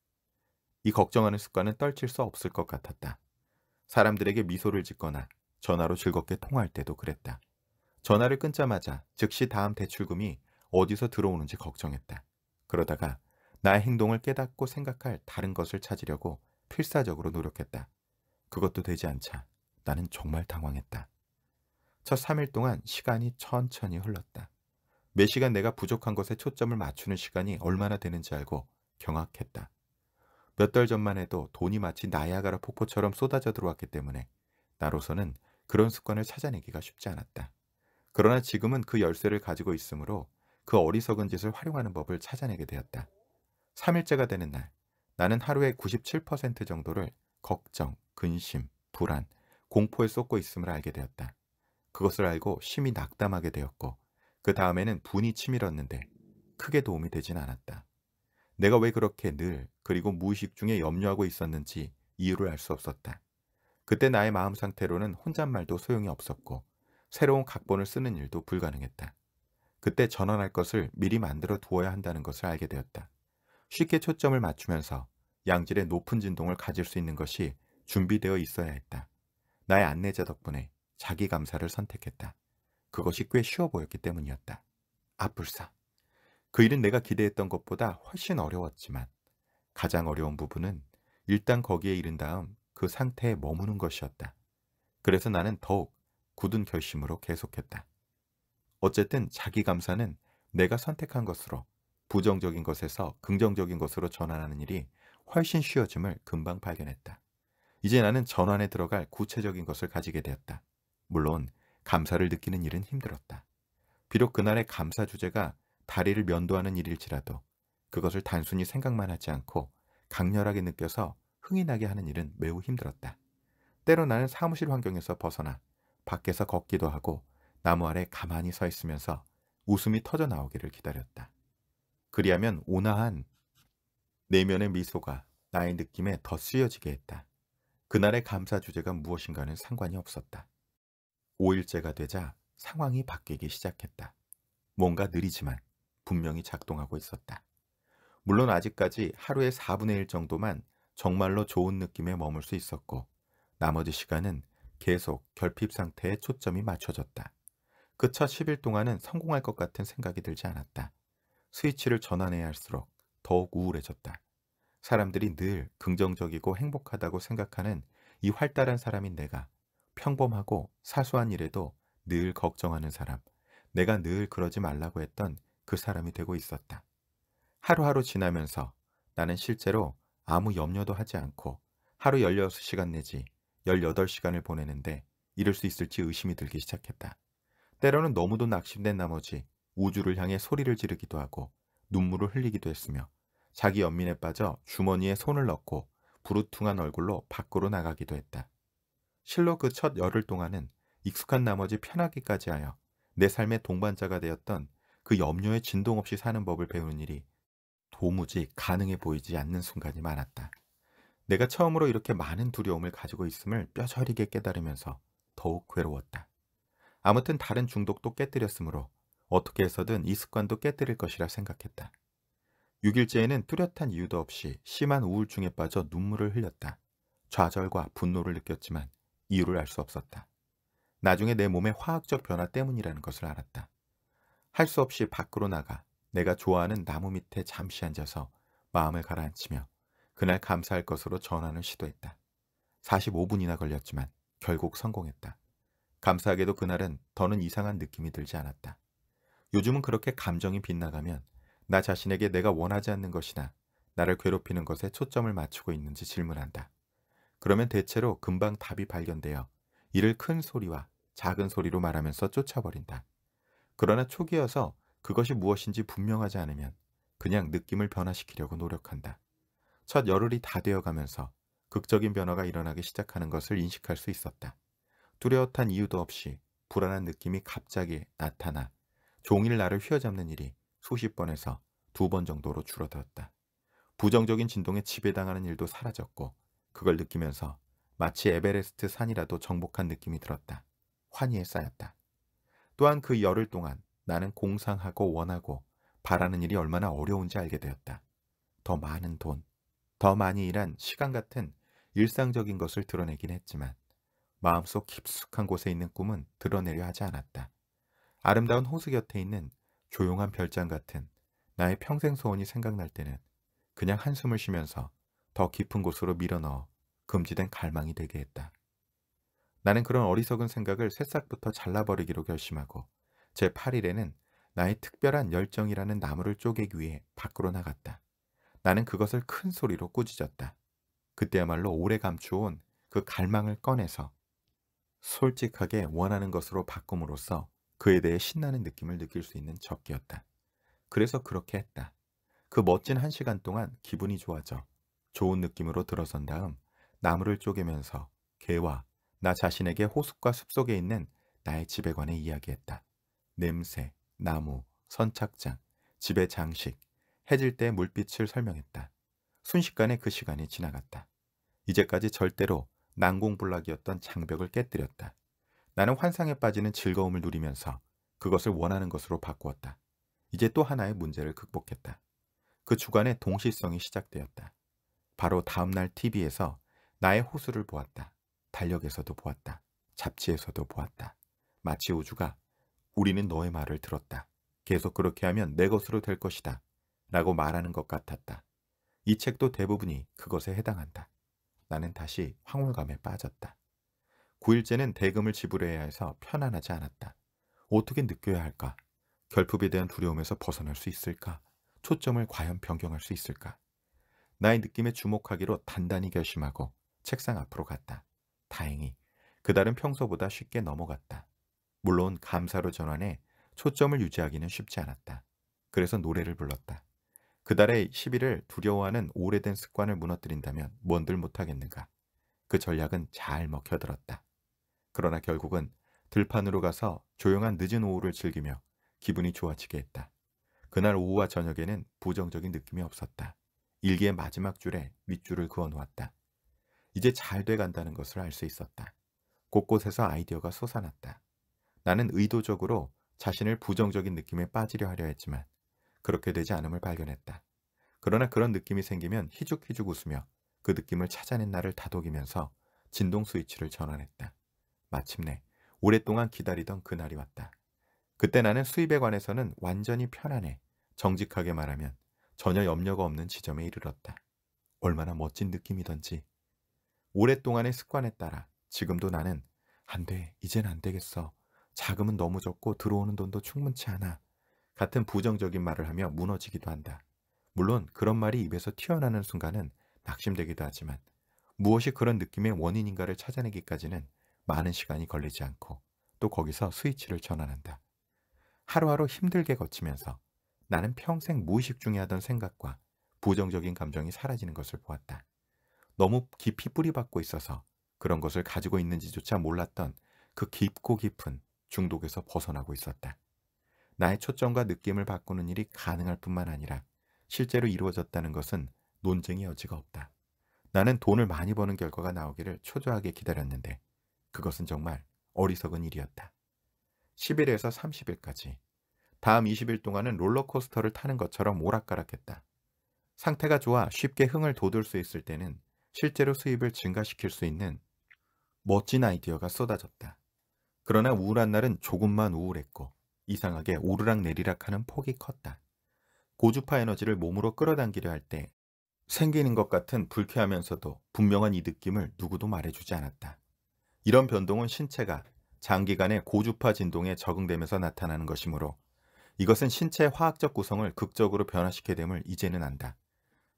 이 걱정하는 습관은 떨칠 수 없을 것 같았다. 사람들에게 미소를 짓거나 전화로 즐겁게 통화할 때도 그랬다. 전화를 끊자마자 즉시 다음 대출금이 어디서 들어오는지 걱정했다. 그러다가 나의 행동을 깨닫고 생각할 다른 것을 찾으려고 필사적으로 노력했다. 그것도 되지 않자 나는 정말 당황했다. 첫 3일 동안 시간이 천천히 흘렀다. 몇 시간 내가 부족한 것에 초점을 맞추는 시간이 얼마나 되는지 알고 경악했다. 몇 달 전만 해도 돈이 마치 나이아가라 폭포처럼 쏟아져 들어왔기 때문에 나로서는 그런 습관을 찾아내기가 쉽지 않았다. 그러나 지금은 그 열쇠를 가지고 있으므로 그 어리석은 짓을 활용하는 법을 찾아내게 되었다. 3일째가 되는 날, 나는 하루의 97% 정도를 걱정, 근심, 불안, 공포에 쏟고 있음을 알게 되었다. 그것을 알고 심히 낙담하게 되었고 그 다음에는 분이 치밀었는데 크게 도움이 되진 않았다. 내가 왜 그렇게 늘 그리고 무의식 중에 염려하고 있었는지 이유를 알 수 없었다. 그때 나의 마음 상태로는 혼잣말도 소용이 없었고 새로운 각본을 쓰는 일도 불가능했다. 그때 전환할 것을 미리 만들어 두어야 한다는 것을 알게 되었다. 쉽게 초점을 맞추면서 양질의 높은 진동을 가질 수 있는 것이 준비되어 있어야 했다. 나의 안내자 덕분에 자기 감사를 선택했다. 그것이 꽤 쉬워 보였기 때문이었다. 아뿔싸. 그 일은 내가 기대했던 것보다 훨씬 어려웠지만 가장 어려운 부분은 일단 거기에 이른 다음 그 상태에 머무는 것이었다. 그래서 나는 더욱 굳은 결심으로 계속했다. 어쨌든 자기 감사는 내가 선택한 것으로 부정적인 것에서 긍정적인 것으로 전환하는 일이 훨씬 쉬워짐을 금방 발견했다. 이제 나는 전환에 들어갈 구체적인 것을 가지게 되었다. 물론 감사를 느끼는 일은 힘들었다. 비록 그날의 감사 주제가 다리를 면도하는 일일지라도 그것을 단순히 생각만 하지 않고 강렬하게 느껴서 흥이 나게 하는 일은 매우 힘들었다. 때로 나는 사무실 환경에서 벗어나 밖에서 걷기도 하고 나무 아래 가만히 서 있으면서 웃음이 터져 나오기를 기다렸다. 그리하면 온화한 내면의 미소가 나의 느낌에 덧씌여지게 했다. 그날의 감사 주제가 무엇인가는 상관이 없었다. 5일째가 되자 상황이 바뀌기 시작했다. 뭔가 느리지만 분명히 작동하고 있었다. 물론 아직까지 하루의 4분의 1 정도만 정말로 좋은 느낌에 머물 수 있었고 나머지 시간은 계속 결핍 상태에 초점이 맞춰졌다. 그첫 10일 동안은 성공할 것 같은 생각이 들지 않았다. 스위치를 전환해야 할수록 더욱 우울해졌다. 사람들이 늘 긍정적이고 행복하다고 생각하는 이 활달한 사람인 내가, 평범하고 사소한 일에도 늘 걱정하는 사람, 내가 늘 그러지 말라고 했던 그 사람이 되고 있었다. 하루하루 지나면서 나는 실제로 아무 염려도 하지 않고 하루 16시간 내지 18시간을 보내는데 이럴 수 있을지 의심이 들기 시작했다. 때로는 너무도 낙심된 나머지 우주를 향해 소리를 지르기도 하고 눈물을 흘리기도 했으며 자기 연민에 빠져 주머니에 손을 넣고 부르퉁한 얼굴로 밖으로 나가기도 했다. 실로 그 첫 열흘 동안은 익숙한 나머지 편하기까지 하여 내 삶의 동반자가 되었던 그 염려에 진동 없이 사는 법을 배우는 일이 도무지 가능해 보이지 않는 순간이 많았다. 내가 처음으로 이렇게 많은 두려움을 가지고 있음을 뼈저리게 깨달으면서 더욱 괴로웠다. 아무튼 다른 중독도 깨뜨렸으므로 어떻게 해서든 이 습관도 깨뜨릴 것이라 생각했다. 6일째에는 뚜렷한 이유도 없이 심한 우울증에 빠져 눈물을 흘렸다. 좌절과 분노를 느꼈지만 이유를 알 수 없었다. 나중에 내 몸의 화학적 변화 때문이라는 것을 알았다. 할 수 없이 밖으로 나가 내가 좋아하는 나무 밑에 잠시 앉아서 마음을 가라앉히며 그날 감사할 것으로 전환을 시도했다. 45분이나 걸렸지만 결국 성공했다. 감사하게도 그날은 더는 이상한 느낌이 들지 않았다. 요즘은 그렇게 감정이 빗나가면 나 자신에게 내가 원하지 않는 것이나 나를 괴롭히는 것에 초점을 맞추고 있는지 질문한다. 그러면 대체로 금방 답이 발견되어 이를 큰 소리와 작은 소리로 말하면서 쫓아버린다. 그러나 초기여서 그것이 무엇인지 분명하지 않으면 그냥 느낌을 변화시키려고 노력한다. 첫 열흘이 다 되어가면서 극적인 변화가 일어나기 시작하는 것을 인식할 수 있었다. 뚜렷한 이유도 없이 불안한 느낌이 갑자기 나타나 종일 나를 휘어잡는 일이 수십 번에서 2번 정도로 줄어들었다. 부정적인 진동에 지배당하는 일도 사라졌고 그걸 느끼면서 마치 에베레스트 산이라도 정복한 느낌이 들었다. 환희에 쌓였다. 또한 그 열흘 동안 나는 공상하고 원하고 바라는 일이 얼마나 어려운지 알게 되었다. 더 많은 돈, 더 많이 일한 시간 같은 일상적인 것을 드러내긴 했지만 마음속 깊숙한 곳에 있는 꿈은 드러내려 하지 않았다. 아름다운 호수 곁에 있는 조용한 별장 같은 나의 평생 소원이 생각날 때는 그냥 한숨을 쉬면서 더 깊은 곳으로 밀어넣어 금지된 갈망이 되게 했다. 나는 그런 어리석은 생각을 새싹부터 잘라버리기로 결심하고 제 8일에는 나의 특별한 열정이라는 나무를 쪼개기 위해 밖으로 나갔다. 나는 그것을 큰 소리로 꾸짖었다. 그때야말로 오래 감추어온 그 갈망을 꺼내서 솔직하게 원하는 것으로 바꿈으로써 그에 대해 신나는 느낌을 느낄 수 있는 적기였다. 그래서 그렇게 했다. 그 멋진 1시간 동안 기분이 좋아져 좋은 느낌으로 들어선 다음 나무를 쪼개면서 개와 나 자신에게 호숲과 숲속에 있는 나의 집에 관해 이야기했다. 냄새, 나무, 선착장, 집의 장식, 해질 때 물빛을 설명했다. 순식간에 그 시간이 지나갔다. 이제까지 절대로 난공불락이었던 장벽을 깨뜨렸다. 나는 환상에 빠지는 즐거움을 누리면서 그것을 원하는 것으로 바꾸었다. 이제 또 하나의 문제를 극복했다. 그 주간에 동시성이 시작되었다. 바로 다음날 TV에서 나의 호수를 보았다. 달력에서도 보았다. 잡지에서도 보았다. 마치 우주가 우리는 너의 말을 들었다. 계속 그렇게 하면 내 것으로 될 것이다. 라고 말하는 것 같았다. 이 책도 대부분이 그것에 해당한다. 나는 다시 황홀감에 빠졌다. 9일째는 대금을 지불해야 해서 편안하지 않았다. 어떻게 느껴야 할까? 결핍에 대한 두려움에서 벗어날 수 있을까? 초점을 과연 변경할 수 있을까? 나의 느낌에 주목하기로 단단히 결심하고 책상 앞으로 갔다. 다행히 그달은 평소보다 쉽게 넘어갔다. 물론 감사로 전환해 초점을 유지하기는 쉽지 않았다. 그래서 노래를 불렀다. 그달의 10일을 두려워하는 오래된 습관을 무너뜨린다면 뭔들 못하겠는가. 그 전략은 잘 먹혀들었다. 그러나 결국은 들판으로 가서 조용한 늦은 오후를 즐기며 기분이 좋아지게 했다. 그날 오후와 저녁에는 부정적인 느낌이 없었다. 일기의 마지막 줄에 밑줄을 그어놓았다. 이제 잘 돼간다는 것을 알 수 있었다. 곳곳에서 아이디어가 솟아났다. 나는 의도적으로 자신을 부정적인 느낌에 빠지려 하려 했지만 그렇게 되지 않음을 발견했다. 그러나 그런 느낌이 생기면 희죽희죽 웃으며 그 느낌을 찾아낸 나를 다독이면서 진동 스위치를 전환했다. 마침내 오랫동안 기다리던 그날이 왔다. 그때 나는 수입에 관해서는 완전히 편안해, 정직하게 말하면 전혀 염려가 없는 지점에 이르렀다. 얼마나 멋진 느낌이던지. 오랫동안의 습관에 따라 지금도 나는 안 돼, 이젠 안 되겠어, 자금은 너무 적고 들어오는 돈도 충분치 않아 같은 부정적인 말을 하며 무너지기도 한다. 물론 그런 말이 입에서 튀어나오는 순간은 낙심되기도 하지만 무엇이 그런 느낌의 원인인가를 찾아내기까지는 많은 시간이 걸리지 않고 또 거기서 스위치를 전환한다. 하루하루 힘들게 거치면서 나는 평생 무의식 중에 하던 생각과 부정적인 감정이 사라지는 것을 보았다. 너무 깊이 뿌리박고 있어서 그런 것을 가지고 있는지조차 몰랐던 그 깊고 깊은 중독에서 벗어나고 있었다. 나의 초점과 느낌을 바꾸는 일이 가능할 뿐만 아니라 실제로 이루어졌다는 것은 논쟁의 여지가 없다. 나는 돈을 많이 버는 결과가 나오기를 초조하게 기다렸는데 그것은 정말 어리석은 일이었다. 10일에서 30일까지. 다음 20일 동안은 롤러코스터를 타는 것처럼 오락가락했다. 상태가 좋아 쉽게 흥을 돋울 수 있을 때는 실제로 수입을 증가시킬 수 있는 멋진 아이디어가 쏟아졌다. 그러나 우울한 날은 조금만 우울했고 이상하게 오르락내리락하는 폭이 컸다. 고주파 에너지를 몸으로 끌어당기려 할 때 생기는 것 같은 불쾌하면서도 분명한 이 느낌을 누구도 말해주지 않았다. 이런 변동은 신체가 장기간의 고주파 진동에 적응되면서 나타나는 것이므로 이것은 신체의 화학적 구성을 극적으로 변화시키게 됨을 이제는 안다.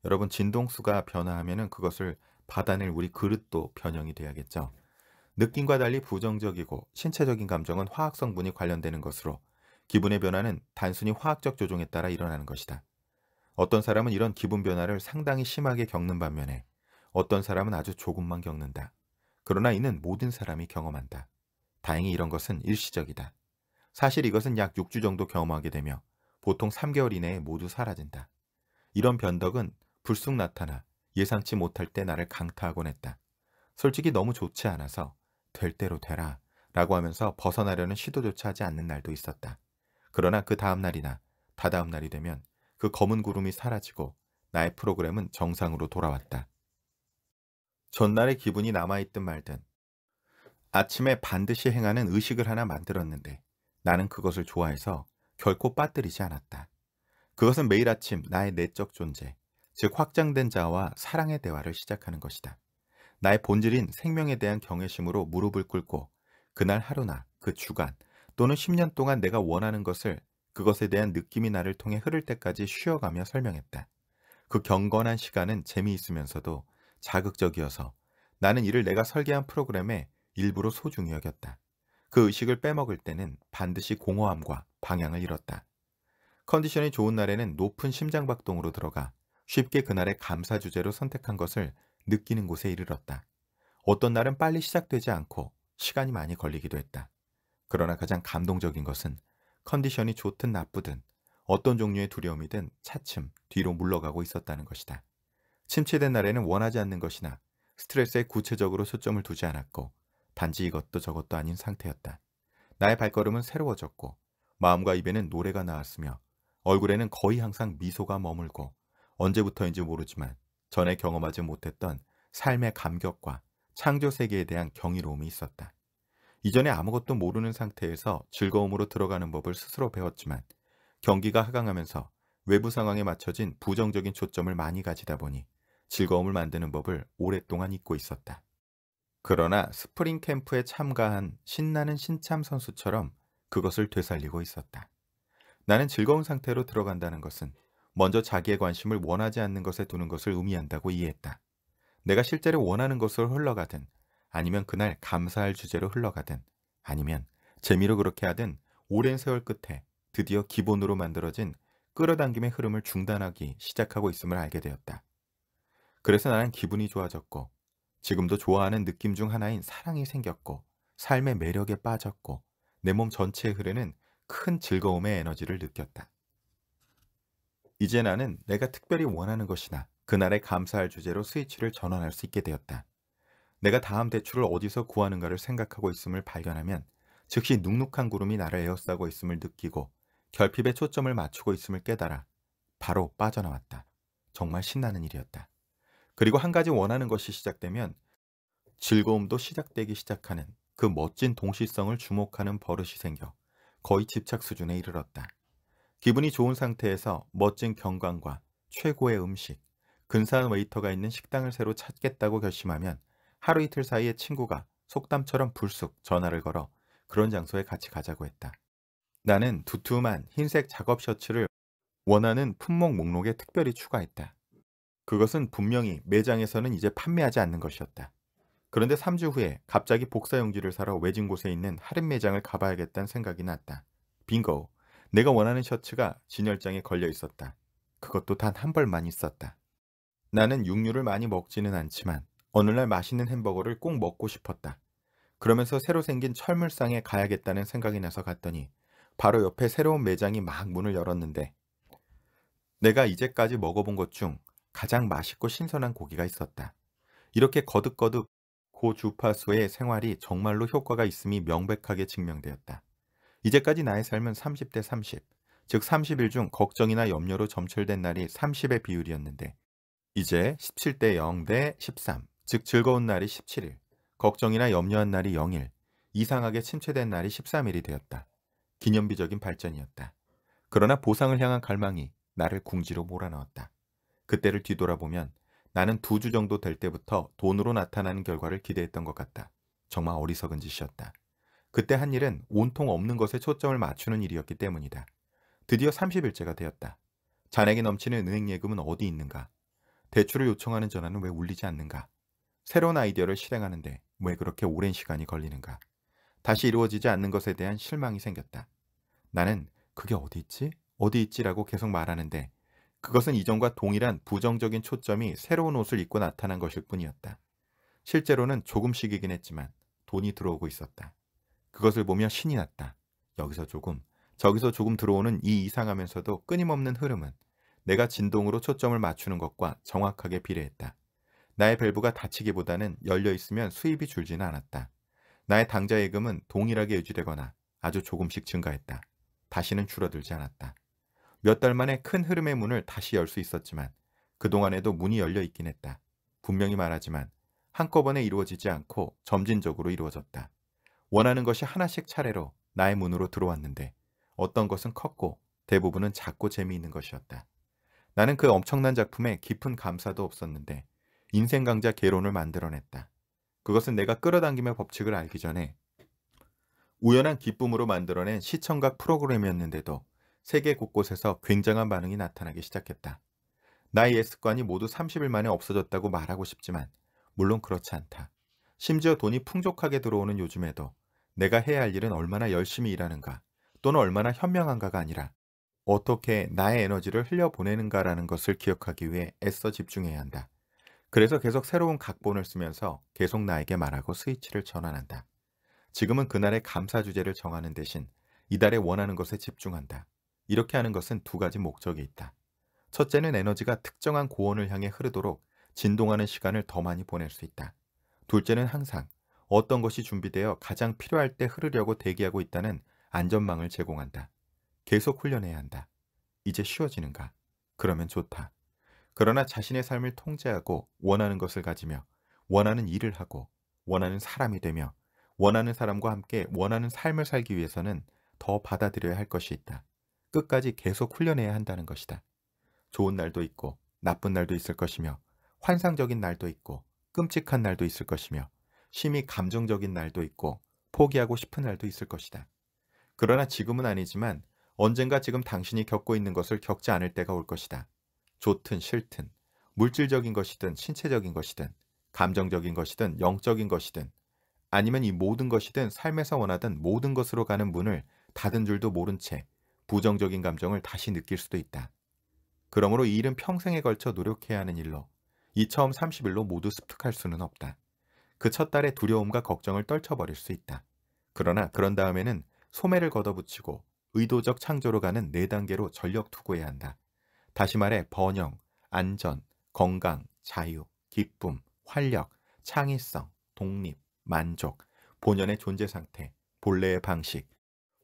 여러분, 진동수가 변화하면 그것을 받아낼 우리 그릇도 변형이 돼야겠죠. 느낌과 달리 부정적이고 신체적인 감정은 화학 성분이 관련되는 것으로 기분의 변화는 단순히 화학적 조종에 따라 일어나는 것이다. 어떤 사람은 이런 기분 변화를 상당히 심하게 겪는 반면에 어떤 사람은 아주 조금만 겪는다. 그러나 이는 모든 사람이 경험한다. 다행히 이런 것은 일시적이다. 사실 이것은 약 6주 정도 경험하게 되며 보통 3개월 이내에 모두 사라진다. 이런 변덕은 불쑥 나타나 예상치 못할 때 나를 강타하곤 했다. 솔직히 너무 좋지 않아서 될 대로 되라 라고 하면서 벗어나려는 시도조차 하지 않는 날도 있었다. 그러나 그 다음 날이나 다다음 날이 되면 그 검은 구름이 사라지고 나의 프로그램은 정상으로 돌아왔다. 전날의 기분이 남아있든 말든 아침에 반드시 행하는 의식을 하나 만들었는데 나는 그것을 좋아해서 결코 빠뜨리지 않았다. 그것은 매일 아침 나의 내적 존재, 즉 확장된 자와 사랑의 대화를 시작하는 것이다. 나의 본질인 생명에 대한 경외심으로 무릎을 꿇고 그날 하루나 그 주간 또는 10년 동안 내가 원하는 것을 그것에 대한 느낌이 나를 통해 흐를 때까지 쉬어가며 설명했다. 그 경건한 시간은 재미있으면서도 자극적이어서 나는 이를 내가 설계한 프로그램에 일부러 소중히 여겼다. 그 의식을 빼먹을 때는 반드시 공허함과 방향을 잃었다. 컨디션이 좋은 날에는 높은 심장박동으로 들어가 쉽게 그날의 감사 주제로 선택한 것을 느끼는 곳에 이르렀다. 어떤 날은 빨리 시작되지 않고 시간이 많이 걸리기도 했다. 그러나 가장 감동적인 것은 컨디션이 좋든 나쁘든 어떤 종류의 두려움이든 차츰 뒤로 물러가고 있었다는 것이다. 침체된 날에는 원하지 않는 것이나 스트레스에 구체적으로 초점을 두지 않았고 단지 이것도 저것도 아닌 상태였다. 나의 발걸음은 새로워졌고 마음과 입에는 노래가 나왔으며 얼굴에는 거의 항상 미소가 머물고 언제부터인지 모르지만 전에 경험하지 못했던 삶의 감격과 창조세계에 대한 경이로움이 있었다. 이전에 아무것도 모르는 상태에서 즐거움으로 들어가는 법을 스스로 배웠지만 경기가 하강하면서 외부 상황에 맞춰진 부정적인 초점을 많이 가지다 보니 즐거움을 만드는 법을 오랫동안 잊고 있었다. 그러나 스프링 캠프에 참가한 신나는 신참 선수처럼 그것을 되살리고 있었다. 나는 즐거운 상태로 들어간다는 것은 먼저 자기의 관심을 원하지 않는 것에 두는 것을 의미한다고 이해했다. 내가 실제로 원하는 것으로 흘러가든 아니면 그날 감사할 주제로 흘러가든 아니면 재미로 그렇게 하든 오랜 세월 끝에 드디어 기본으로 만들어진 끌어당김의 흐름을 중단하기 시작하고 있음을 알게 되었다. 그래서 나는 기분이 좋아졌고 지금도 좋아하는 느낌 중 하나인 사랑이 생겼고 삶의 매력에 빠졌고 내 몸 전체에 흐르는 큰 즐거움의 에너지를 느꼈다. 이제 나는 내가 특별히 원하는 것이나 그날에 감사할 주제로 스위치를 전환할 수 있게 되었다. 내가 다음 대출을 어디서 구하는가를 생각하고 있음을 발견하면 즉시 눅눅한 구름이 나를 에워싸고 있음을 느끼고 결핍에 초점을 맞추고 있음을 깨달아 바로 빠져나왔다. 정말 신나는 일이었다. 그리고 한 가지 원하는 것이 시작되면 즐거움도 시작되기 시작하는 그 멋진 동시성을 주목하는 버릇이 생겨 거의 집착 수준에 이르렀다. 기분이 좋은 상태에서 멋진 경관과 최고의 음식, 근사한 웨이터가 있는 식당을 새로 찾겠다고 결심하면 하루 이틀 사이에 친구가 속담처럼 불쑥 전화를 걸어 그런 장소에 같이 가자고 했다. 나는 두툼한 흰색 작업 셔츠를 원하는 품목 목록에 특별히 추가했다. 그것은 분명히 매장에서는 이제 판매하지 않는 것이었다. 그런데 3주 후에 갑자기 복사용지를 사러 외진 곳에 있는 할인 매장을 가봐야겠다는 생각이 났다. 빙고! 내가 원하는 셔츠가 진열장에 걸려 있었다. 그것도 단 한 벌만 있었다. 나는 육류를 많이 먹지는 않지만 어느 날 맛있는 햄버거를 꼭 먹고 싶었다. 그러면서 새로 생긴 철물상에 가야겠다는 생각이 나서 갔더니 바로 옆에 새로운 매장이 막 문을 열었는데 내가 이제까지 먹어본 것 중 가장 맛있고 신선한 고기가 있었다. 이렇게 거듭거듭 고주파수의 생활이 정말로 효과가 있음이 명백하게 증명되었다. 이제까지 나의 삶은 30대 30, 즉 30일 중 걱정이나 염려로 점철된 날이 30의 비율이었는데 이제 17대 0대 13, 즉 즐거운 날이 17일, 걱정이나 염려한 날이 0일, 이상하게 침체된 날이 13일이 되었다. 기념비적인 발전이었다. 그러나 보상을 향한 갈망이 나를 궁지로 몰아넣었다. 그때를 뒤돌아보면 나는 2주 정도 될 때부터 돈으로 나타나는 결과를 기대했던 것 같다. 정말 어리석은 짓이었다. 그때 한 일은 온통 없는 것에 초점을 맞추는 일이었기 때문이다. 드디어 30일째가 되었다. 잔액이 넘치는 은행 예금은 어디 있는가? 대출을 요청하는 전화는 왜 울리지 않는가? 새로운 아이디어를 실행하는데 왜 그렇게 오랜 시간이 걸리는가? 다시 이루어지지 않는 것에 대한 실망이 생겼다. 나는 그게 어디 있지? 어디 있지라고 계속 말하는데 그것은 이전과 동일한 부정적인 초점이 새로운 옷을 입고 나타난 것일 뿐이었다. 실제로는 조금씩이긴 했지만 돈이 들어오고 있었다. 그것을 보며 신이 났다. 여기서 조금, 저기서 조금 들어오는 이 이상하면서도 끊임없는 흐름은 내가 진동으로 초점을 맞추는 것과 정확하게 비례했다. 나의 밸브가 닫히기보다는 열려있으면 수입이 줄지는 않았다. 나의 당좌 예금은 동일하게 유지되거나 아주 조금씩 증가했다. 다시는 줄어들지 않았다. 몇 달 만에 큰 흐름의 문을 다시 열 수 있었지만 그동안에도 문이 열려있긴 했다. 분명히 말하지만 한꺼번에 이루어지지 않고 점진적으로 이루어졌다. 원하는 것이 하나씩 차례로 나의 문으로 들어왔는데 어떤 것은 컸고 대부분은 작고 재미있는 것이었다. 나는 그 엄청난 작품에 깊은 감사도 없었는데 인생 강자 개론을 만들어냈다. 그것은 내가 끌어당김의 법칙을 알기 전에 우연한 기쁨으로 만들어낸 시청각 프로그램이었는데도 세계 곳곳에서 굉장한 반응이 나타나기 시작했다. 나의 예습관이 모두 30일 만에 없어졌다고 말하고 싶지만 물론 그렇지 않다. 심지어 돈이 풍족하게 들어오는 요즘에도 내가 해야 할 일은 얼마나 열심히 일하는가 또는 얼마나 현명한가가 아니라 어떻게 나의 에너지를 흘려보내는가라는 것을 기억하기 위해 애써 집중해야 한다. 그래서 계속 새로운 각본을 쓰면서 계속 나에게 말하고 스위치를 전환한다. 지금은 그날의 감사 주제를 정하는 대신 이달에 원하는 것에 집중한다. 이렇게 하는 것은 두 가지 목적이 있다. 첫째는 에너지가 특정한 고원을 향해 흐르도록 진동하는 시간을 더 많이 보낼 수 있다. 둘째는 항상 어떤 것이 준비되어 가장 필요할 때 흐르려고 대기하고 있다는 안전망을 제공한다. 계속 훈련해야 한다. 이제 쉬워지는가? 그러면 좋다. 그러나 자신의 삶을 통제하고 원하는 것을 가지며 원하는 일을 하고 원하는 사람이 되며 원하는 사람과 함께 원하는 삶을 살기 위해서는 더 받아들여야 할 것이 있다. 끝까지 계속 훈련해야 한다는 것이다. 좋은 날도 있고 나쁜 날도 있을 것이며 환상적인 날도 있고 끔찍한 날도 있을 것이며 심히 감정적인 날도 있고 포기하고 싶은 날도 있을 것이다. 그러나 지금은 아니지만 언젠가 지금 당신이 겪고 있는 것을 겪지 않을 때가 올 것이다. 좋든 싫든 물질적인 것이든 신체적인 것이든 감정적인 것이든 영적인 것이든 아니면 이 모든 것이든 삶에서 원하던 모든 것으로 가는 문을 닫은 줄도 모른 채 부정적인 감정을 다시 느낄 수도 있다. 그러므로 이 일은 평생에 걸쳐 노력해야 하는 일로 이 처음 30일로 모두 습득할 수는 없다. 그 첫 달의 두려움과 걱정을 떨쳐버릴 수 있다. 그러나 그런 다음에는 소매를 걷어붙이고 의도적 창조로 가는 4단계로 전력 투구해야 한다. 다시 말해 번영, 안전, 건강, 자유, 기쁨, 활력, 창의성, 독립, 만족, 본연의 존재 상태, 본래의 방식,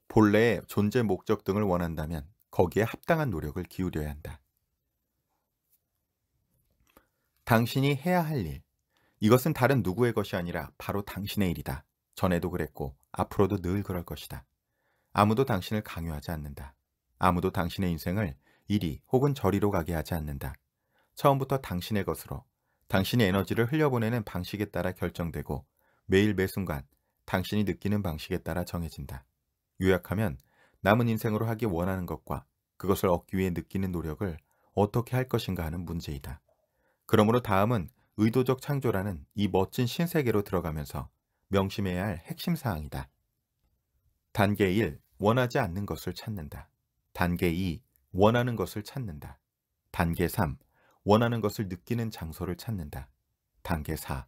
본래의 존재 목적 등을 원한다면 거기에 합당한 노력을 기울여야 한다. 당신이 해야 할 일. 이것은 다른 누구의 것이 아니라 바로 당신의 일이다. 전에도 그랬고 앞으로도 늘 그럴 것이다. 아무도 당신을 강요하지 않는다. 아무도 당신의 인생을 이리 혹은 저리로 가게 하지 않는다. 처음부터 당신의 것으로 당신의 에너지를 흘려보내는 방식에 따라 결정되고 매일 매순간 당신이 느끼는 방식에 따라 정해진다. 요약하면 남은 인생으로 하기 원하는 것과 그것을 얻기 위해 느끼는 노력을 어떻게 할 것인가 하는 문제이다. 그러므로 다음은 의도적 창조라는 이 멋진 신세계로 들어가면서 명심해야 할 핵심 사항이다. 단계 1. 원하지 않는 것을 찾는다. 단계 2. 원하는 것을 찾는다. 단계 3. 원하는 것을 느끼는 장소를 찾는다. 단계 4.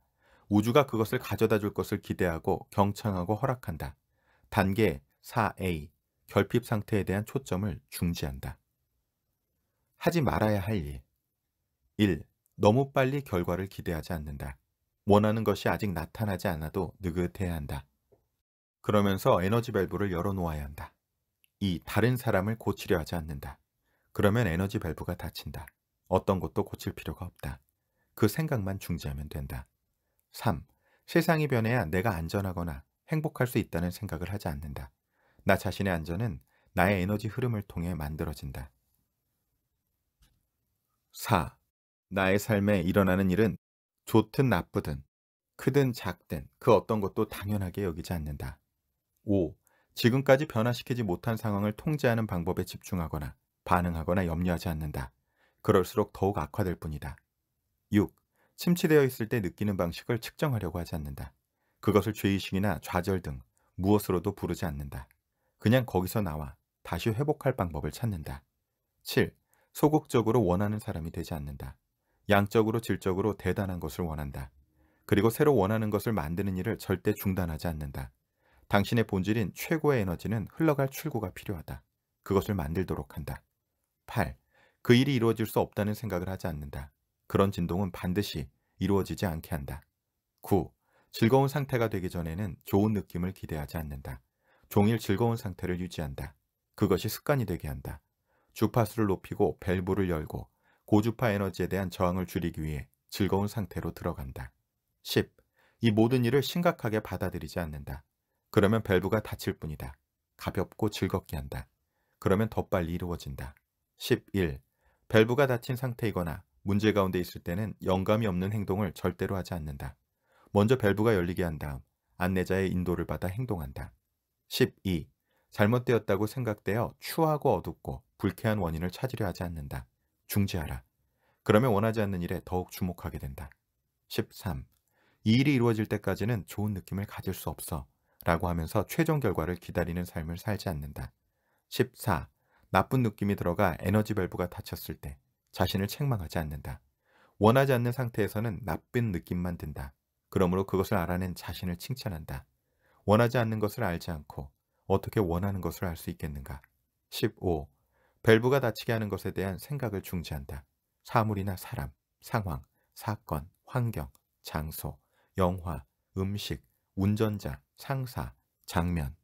우주가 그것을 가져다 줄 것을 기대하고 경청하고 허락한다. 단계 4A. 결핍 상태에 대한 초점을 중지한다. 하지 말아야 할 일. 1. 너무 빨리 결과를 기대하지 않는다. 원하는 것이 아직 나타나지 않아도 느긋해야 한다. 그러면서 에너지 밸브를 열어놓아야 한다. 2. 다른 사람을 고치려 하지 않는다. 그러면 에너지 밸브가 닫힌다. 어떤 것도 고칠 필요가 없다. 그 생각만 중지하면 된다. 3. 세상이 변해야 내가 안전하거나 행복할 수 있다는 생각을 하지 않는다. 나 자신의 안전은 나의 에너지 흐름을 통해 만들어진다. 4. 나의 삶에 일어나는 일은 좋든 나쁘든 크든 작든 그 어떤 것도 당연하게 여기지 않는다. 5. 지금까지 변화시키지 못한 상황을 통제하는 방법에 집중하거나 반응하거나 염려하지 않는다. 그럴수록 더욱 악화될 뿐이다. 6. 침체되어 있을 때 느끼는 방식을 측정하려고 하지 않는다. 그것을 죄의식이나 좌절 등 무엇으로도 부르지 않는다. 그냥 거기서 나와 다시 회복할 방법을 찾는다. 7. 소극적으로 원하는 사람이 되지 않는다. 양적으로 질적으로 대단한 것을 원한다. 그리고 새로 원하는 것을 만드는 일을 절대 중단하지 않는다. 당신의 본질인 최고의 에너지는 흘러갈 출구가 필요하다. 그것을 만들도록 한다. 8. 그 일이 이루어질 수 없다는 생각을 하지 않는다. 그런 진동은 반드시 이루어지지 않게 한다. 9. 즐거운 상태가 되기 전에는 좋은 느낌을 기대하지 않는다. 종일 즐거운 상태를 유지한다. 그것이 습관이 되게 한다. 주파수를 높이고 밸브를 열고 고주파 에너지에 대한 저항을 줄이기 위해 즐거운 상태로 들어간다. 10. 이 모든 일을 심각하게 받아들이지 않는다. 그러면 밸브가 닫힐 뿐이다. 가볍고 즐겁게 한다. 그러면 더 빨리 이루어진다. 11. 밸브가 닫힌 상태이거나 문제 가운데 있을 때는 영감이 없는 행동을 절대로 하지 않는다. 먼저 밸브가 열리게 한 다음 안내자의 인도를 받아 행동한다. 12. 잘못되었다고 생각되어 추하고 어둡고 불쾌한 원인을 찾으려 하지 않는다. 중지하라. 그러면 원하지 않는 일에 더욱 주목하게 된다. 13. 이 일이 이루어질 때까지는 좋은 느낌을 가질 수 없어 라고 하면서 최종 결과를 기다리는 삶을 살지 않는다. 14. 나쁜 느낌이 들어가 에너지 밸브가 닫혔을 때 자신을 책망하지 않는다. 원하지 않는 상태에서는 나쁜 느낌만 든다. 그러므로 그것을 알아낸 자신을 칭찬한다. 원하지 않는 것을 알지 않고 어떻게 원하는 것을 알 수 있겠는가? 15. 밸브가 닫히게 하는 것에 대한 생각을 중지한다. 사물이나 사람, 상황, 사건, 환경, 장소, 영화, 음식, 운전자, 상사, 장면.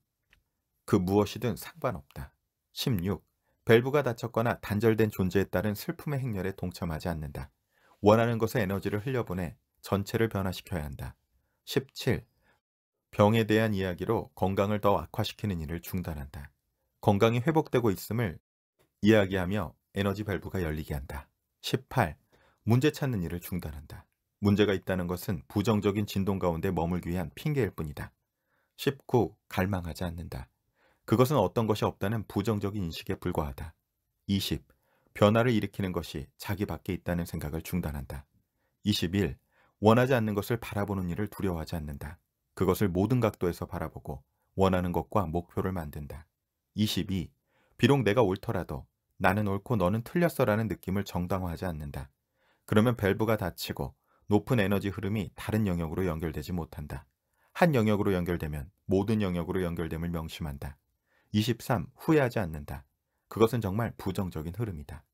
그 무엇이든 상관없다. 16. 밸브가 닫혔거나 단절된 존재에 따른 슬픔의 행렬에 동참하지 않는다. 원하는 것에 에너지를 흘려보내 전체를 변화시켜야 한다. 17. 병에 대한 이야기로 건강을 더 악화시키는 일을 중단한다. 건강이 회복되고 있음을 이야기하며 에너지 밸브가 열리게 한다. 18. 문제 찾는 일을 중단한다. 문제가 있다는 것은 부정적인 진동 가운데 머물기 위한 핑계일 뿐이다. 19. 갈망하지 않는다. 그것은 어떤 것이 없다는 부정적인 인식에 불과하다. 20. 변화를 일으키는 것이 자기 밖에 있다는 생각을 중단한다. 21. 원하지 않는 것을 바라보는 일을 두려워하지 않는다. 그것을 모든 각도에서 바라보고 원하는 것과 목표를 만든다. 22. 비록 내가 옳더라도 나는 옳고 너는 틀렸어라는 느낌을 정당화하지 않는다. 그러면 밸브가 닫히고 높은 에너지 흐름이 다른 영역으로 연결되지 못한다. 한 영역으로 연결되면 모든 영역으로 연결됨을 명심한다. 23. 후회하지 않는다. 그것은 정말 부정적인 흐름이다.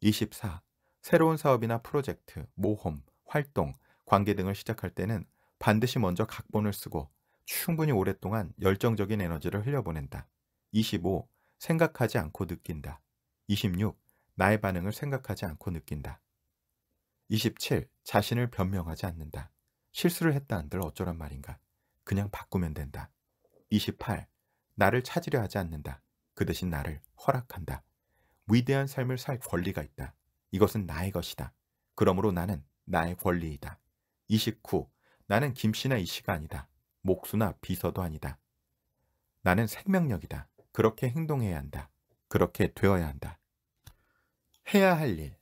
24. 새로운 사업이나 프로젝트, 모험, 활동, 관계 등을 시작할 때는 반드시 먼저 각본을 쓰고 충분히 오랫동안 열정적인 에너지를 흘려보낸다. 25. 생각하지 않고 느낀다. 26. 나의 반응을 생각하지 않고 느낀다. 27. 자신을 변명하지 않는다. 실수를 했다 한들 어쩌란 말인가. 그냥 바꾸면 된다. 28. 나를 찾으려 하지 않는다. 그 대신 나를 허락한다. 위대한 삶을 살 권리가 있다. 이것은 나의 것이다. 그러므로 나는 나의 권리이다. 29. 나는 김씨나 이씨가 아니다. 목수나 비서도 아니다. 나는 생명력이다. 그렇게 행동해야 한다. 그렇게 되어야 한다. 해야 할 일.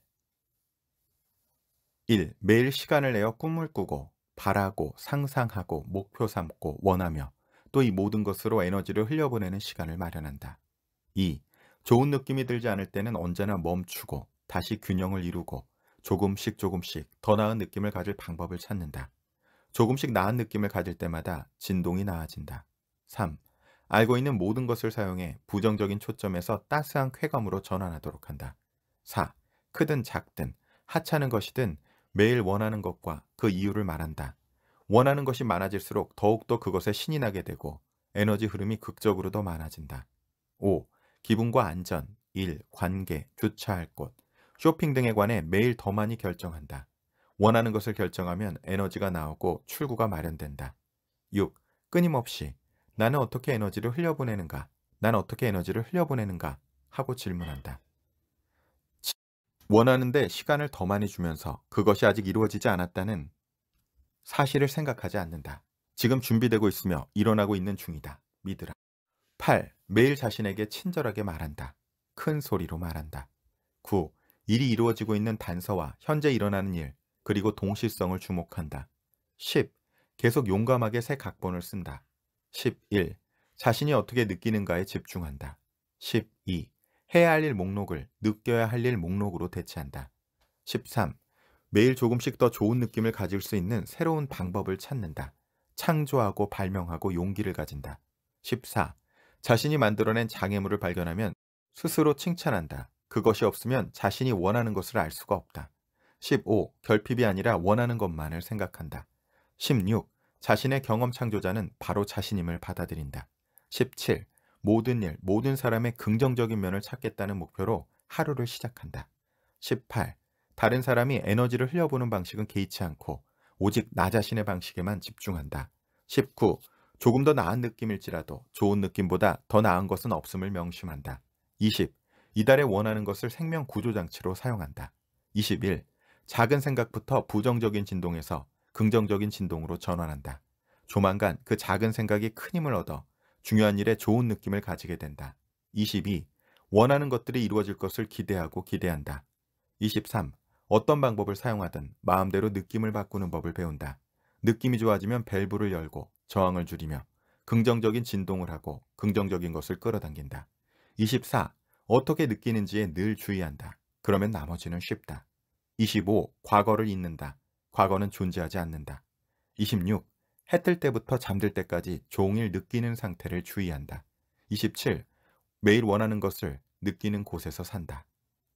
1. 매일 시간을 내어 꿈을 꾸고 바라고 상상하고 목표 삼고 원하며 또 이 모든 것으로 에너지를 흘려보내는 시간을 마련한다. 2. 좋은 느낌이 들지 않을 때는 언제나 멈추고 다시 균형을 이루고 조금씩 조금씩 더 나은 느낌을 가질 방법을 찾는다. 조금씩 나은 느낌을 가질 때마다 진동이 나아진다. 3. 알고 있는 모든 것을 사용해 부정적인 초점에서 따스한 쾌감으로 전환하도록 한다. 4. 크든 작든 하찮은 것이든 매일 원하는 것과 그 이유를 말한다. 원하는 것이 많아질수록 더욱더 그것에 신이 나게 되고 에너지 흐름이 극적으로 더 많아진다. 5. 기분과 안전, 일, 관계, 주차할 곳, 쇼핑 등에 관해 매일 더 많이 결정한다. 원하는 것을 결정하면 에너지가 나오고 출구가 마련된다. 6. 끊임없이 나는 어떻게 에너지를 흘려보내는가? 난 어떻게 에너지를 흘려보내는가? 하고 질문한다. 원하는데 시간을 더 많이 주면서 그것이 아직 이루어지지 않았다는 사실을 생각하지 않는다. 지금 준비되고 있으며 일어나고 있는 중이다. 믿으라. 8. 매일 자신에게 친절하게 말한다. 큰 소리로 말한다. 9. 일이 이루어지고 있는 단서와 현재 일어나는 일, 그리고 동시성을 주목한다. 10. 계속 용감하게 새 각본을 쓴다. 11. 자신이 어떻게 느끼는가에 집중한다. 12. 해야 할 일 목록을 느껴야 할 일 목록으로 대체한다. 13. 매일 조금씩 더 좋은 느낌을 가질 수 있는 새로운 방법을 찾는다. 창조하고 발명하고 용기를 가진다. 14. 자신이 만들어낸 장애물을 발견하면 스스로 칭찬한다. 그것이 없으면 자신이 원하는 것을 알 수가 없다. 15. 결핍이 아니라 원하는 것만을 생각한다. 16. 자신의 경험 창조자는 바로 자신임을 받아들인다. 17. 모든 일, 모든 사람의 긍정적인 면을 찾겠다는 목표로 하루를 시작한다. 18. 다른 사람이 에너지를 흘려보는 방식은 개의치 않고 오직 나 자신의 방식에만 집중한다. 19. 조금 더 나은 느낌일지라도 좋은 느낌보다 더 나은 것은 없음을 명심한다. 20. 이달에 원하는 것을 생명 구조장치로 사용한다. 21. 작은 생각부터 부정적인 진동에서 긍정적인 진동으로 전환한다. 조만간 그 작은 생각이 큰 힘을 얻어 중요한 일에 좋은 느낌을 가지게 된다. 22. 원하는 것들이 이루어질 것을 기대하고 기대한다. 23. 어떤 방법을 사용하든 마음대로 느낌을 바꾸는 법을 배운다. 느낌이 좋아지면 밸브를 열고 저항을 줄이며 긍정적인 진동을 하고 긍정적인 것을 끌어당긴다. 24. 어떻게 느끼는지에 늘 주의한다. 그러면 나머지는 쉽다. 25. 과거를 잊는다. 과거는 존재하지 않는다. 26. 해 뜰 때부터 잠들 때까지 종일 느끼는 상태를 주의한다. 27. 매일 원하는 것을 느끼는 곳에서 산다.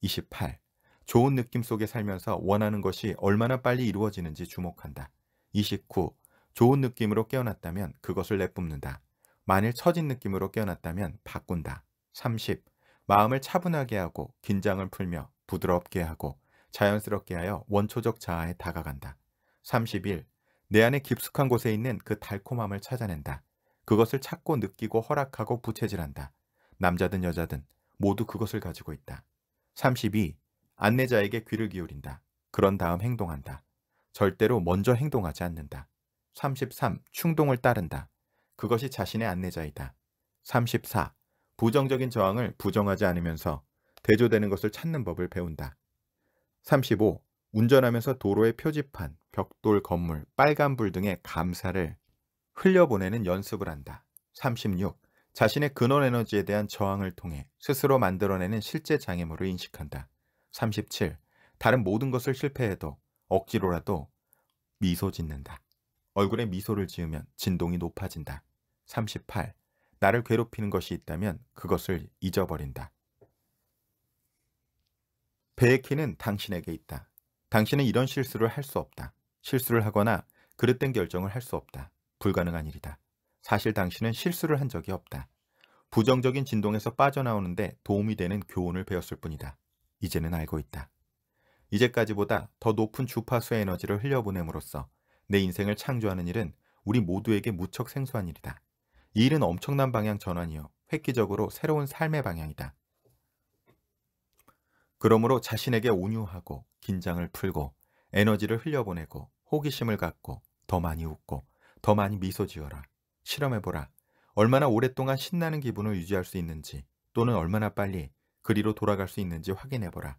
28. 좋은 느낌 속에 살면서 원하는 것이 얼마나 빨리 이루어지는지 주목한다. 29. 좋은 느낌으로 깨어났다면 그것을 내뿜는다. 만일 처진 느낌으로 깨어났다면 바꾼다. 30. 마음을 차분하게 하고 긴장을 풀며 부드럽게 하고 자연스럽게 하여 원초적 자아에 다가간다. 31. 내 안에 깊숙한 곳에 있는 그 달콤함을 찾아낸다. 그것을 찾고 느끼고 허락하고 부채질한다. 남자든 여자든 모두 그것을 가지고 있다. 32. 안내자에게 귀를 기울인다. 그런 다음 행동한다. 절대로 먼저 행동하지 않는다. 33. 충동을 따른다. 그것이 자신의 안내자이다. 34. 부정적인 저항을 부정하지 않으면서 대조되는 것을 찾는 법을 배운다. 35. 운전하면서 도로의 표지판, 벽돌 건물, 빨간불 등의 감사를 흘려보내는 연습을 한다. 36. 자신의 근원 에너지에 대한 저항을 통해 스스로 만들어내는 실제 장애물을 인식한다. 37. 다른 모든 것을 실패해도 억지로라도 미소 짓는다. 얼굴에 미소를 지으면 진동이 높아진다. 38. 나를 괴롭히는 것이 있다면 그것을 잊어버린다. 배의 키는 당신에게 있다. 당신은 이런 실수를 할 수 없다. 실수를 하거나 그릇된 결정을 할 수 없다. 불가능한 일이다. 사실 당신은 실수를 한 적이 없다. 부정적인 진동에서 빠져나오는데 도움이 되는 교훈을 배웠을 뿐이다. 이제는 알고 있다. 이제까지보다 더 높은 주파수의 에너지를 흘려보냄으로써 내 인생을 창조하는 일은 우리 모두에게 무척 생소한 일이다. 이 일은 엄청난 방향 전환이요. 획기적으로 새로운 삶의 방향이다. 그러므로 자신에게 온유하고 긴장을 풀고 에너지를 흘려보내고 호기심을 갖고 더 많이 웃고 더 많이 미소 지어라. 실험해보라. 얼마나 오랫동안 신나는 기분을 유지할 수 있는지 또는 얼마나 빨리 그리로 돌아갈 수 있는지 확인해보라.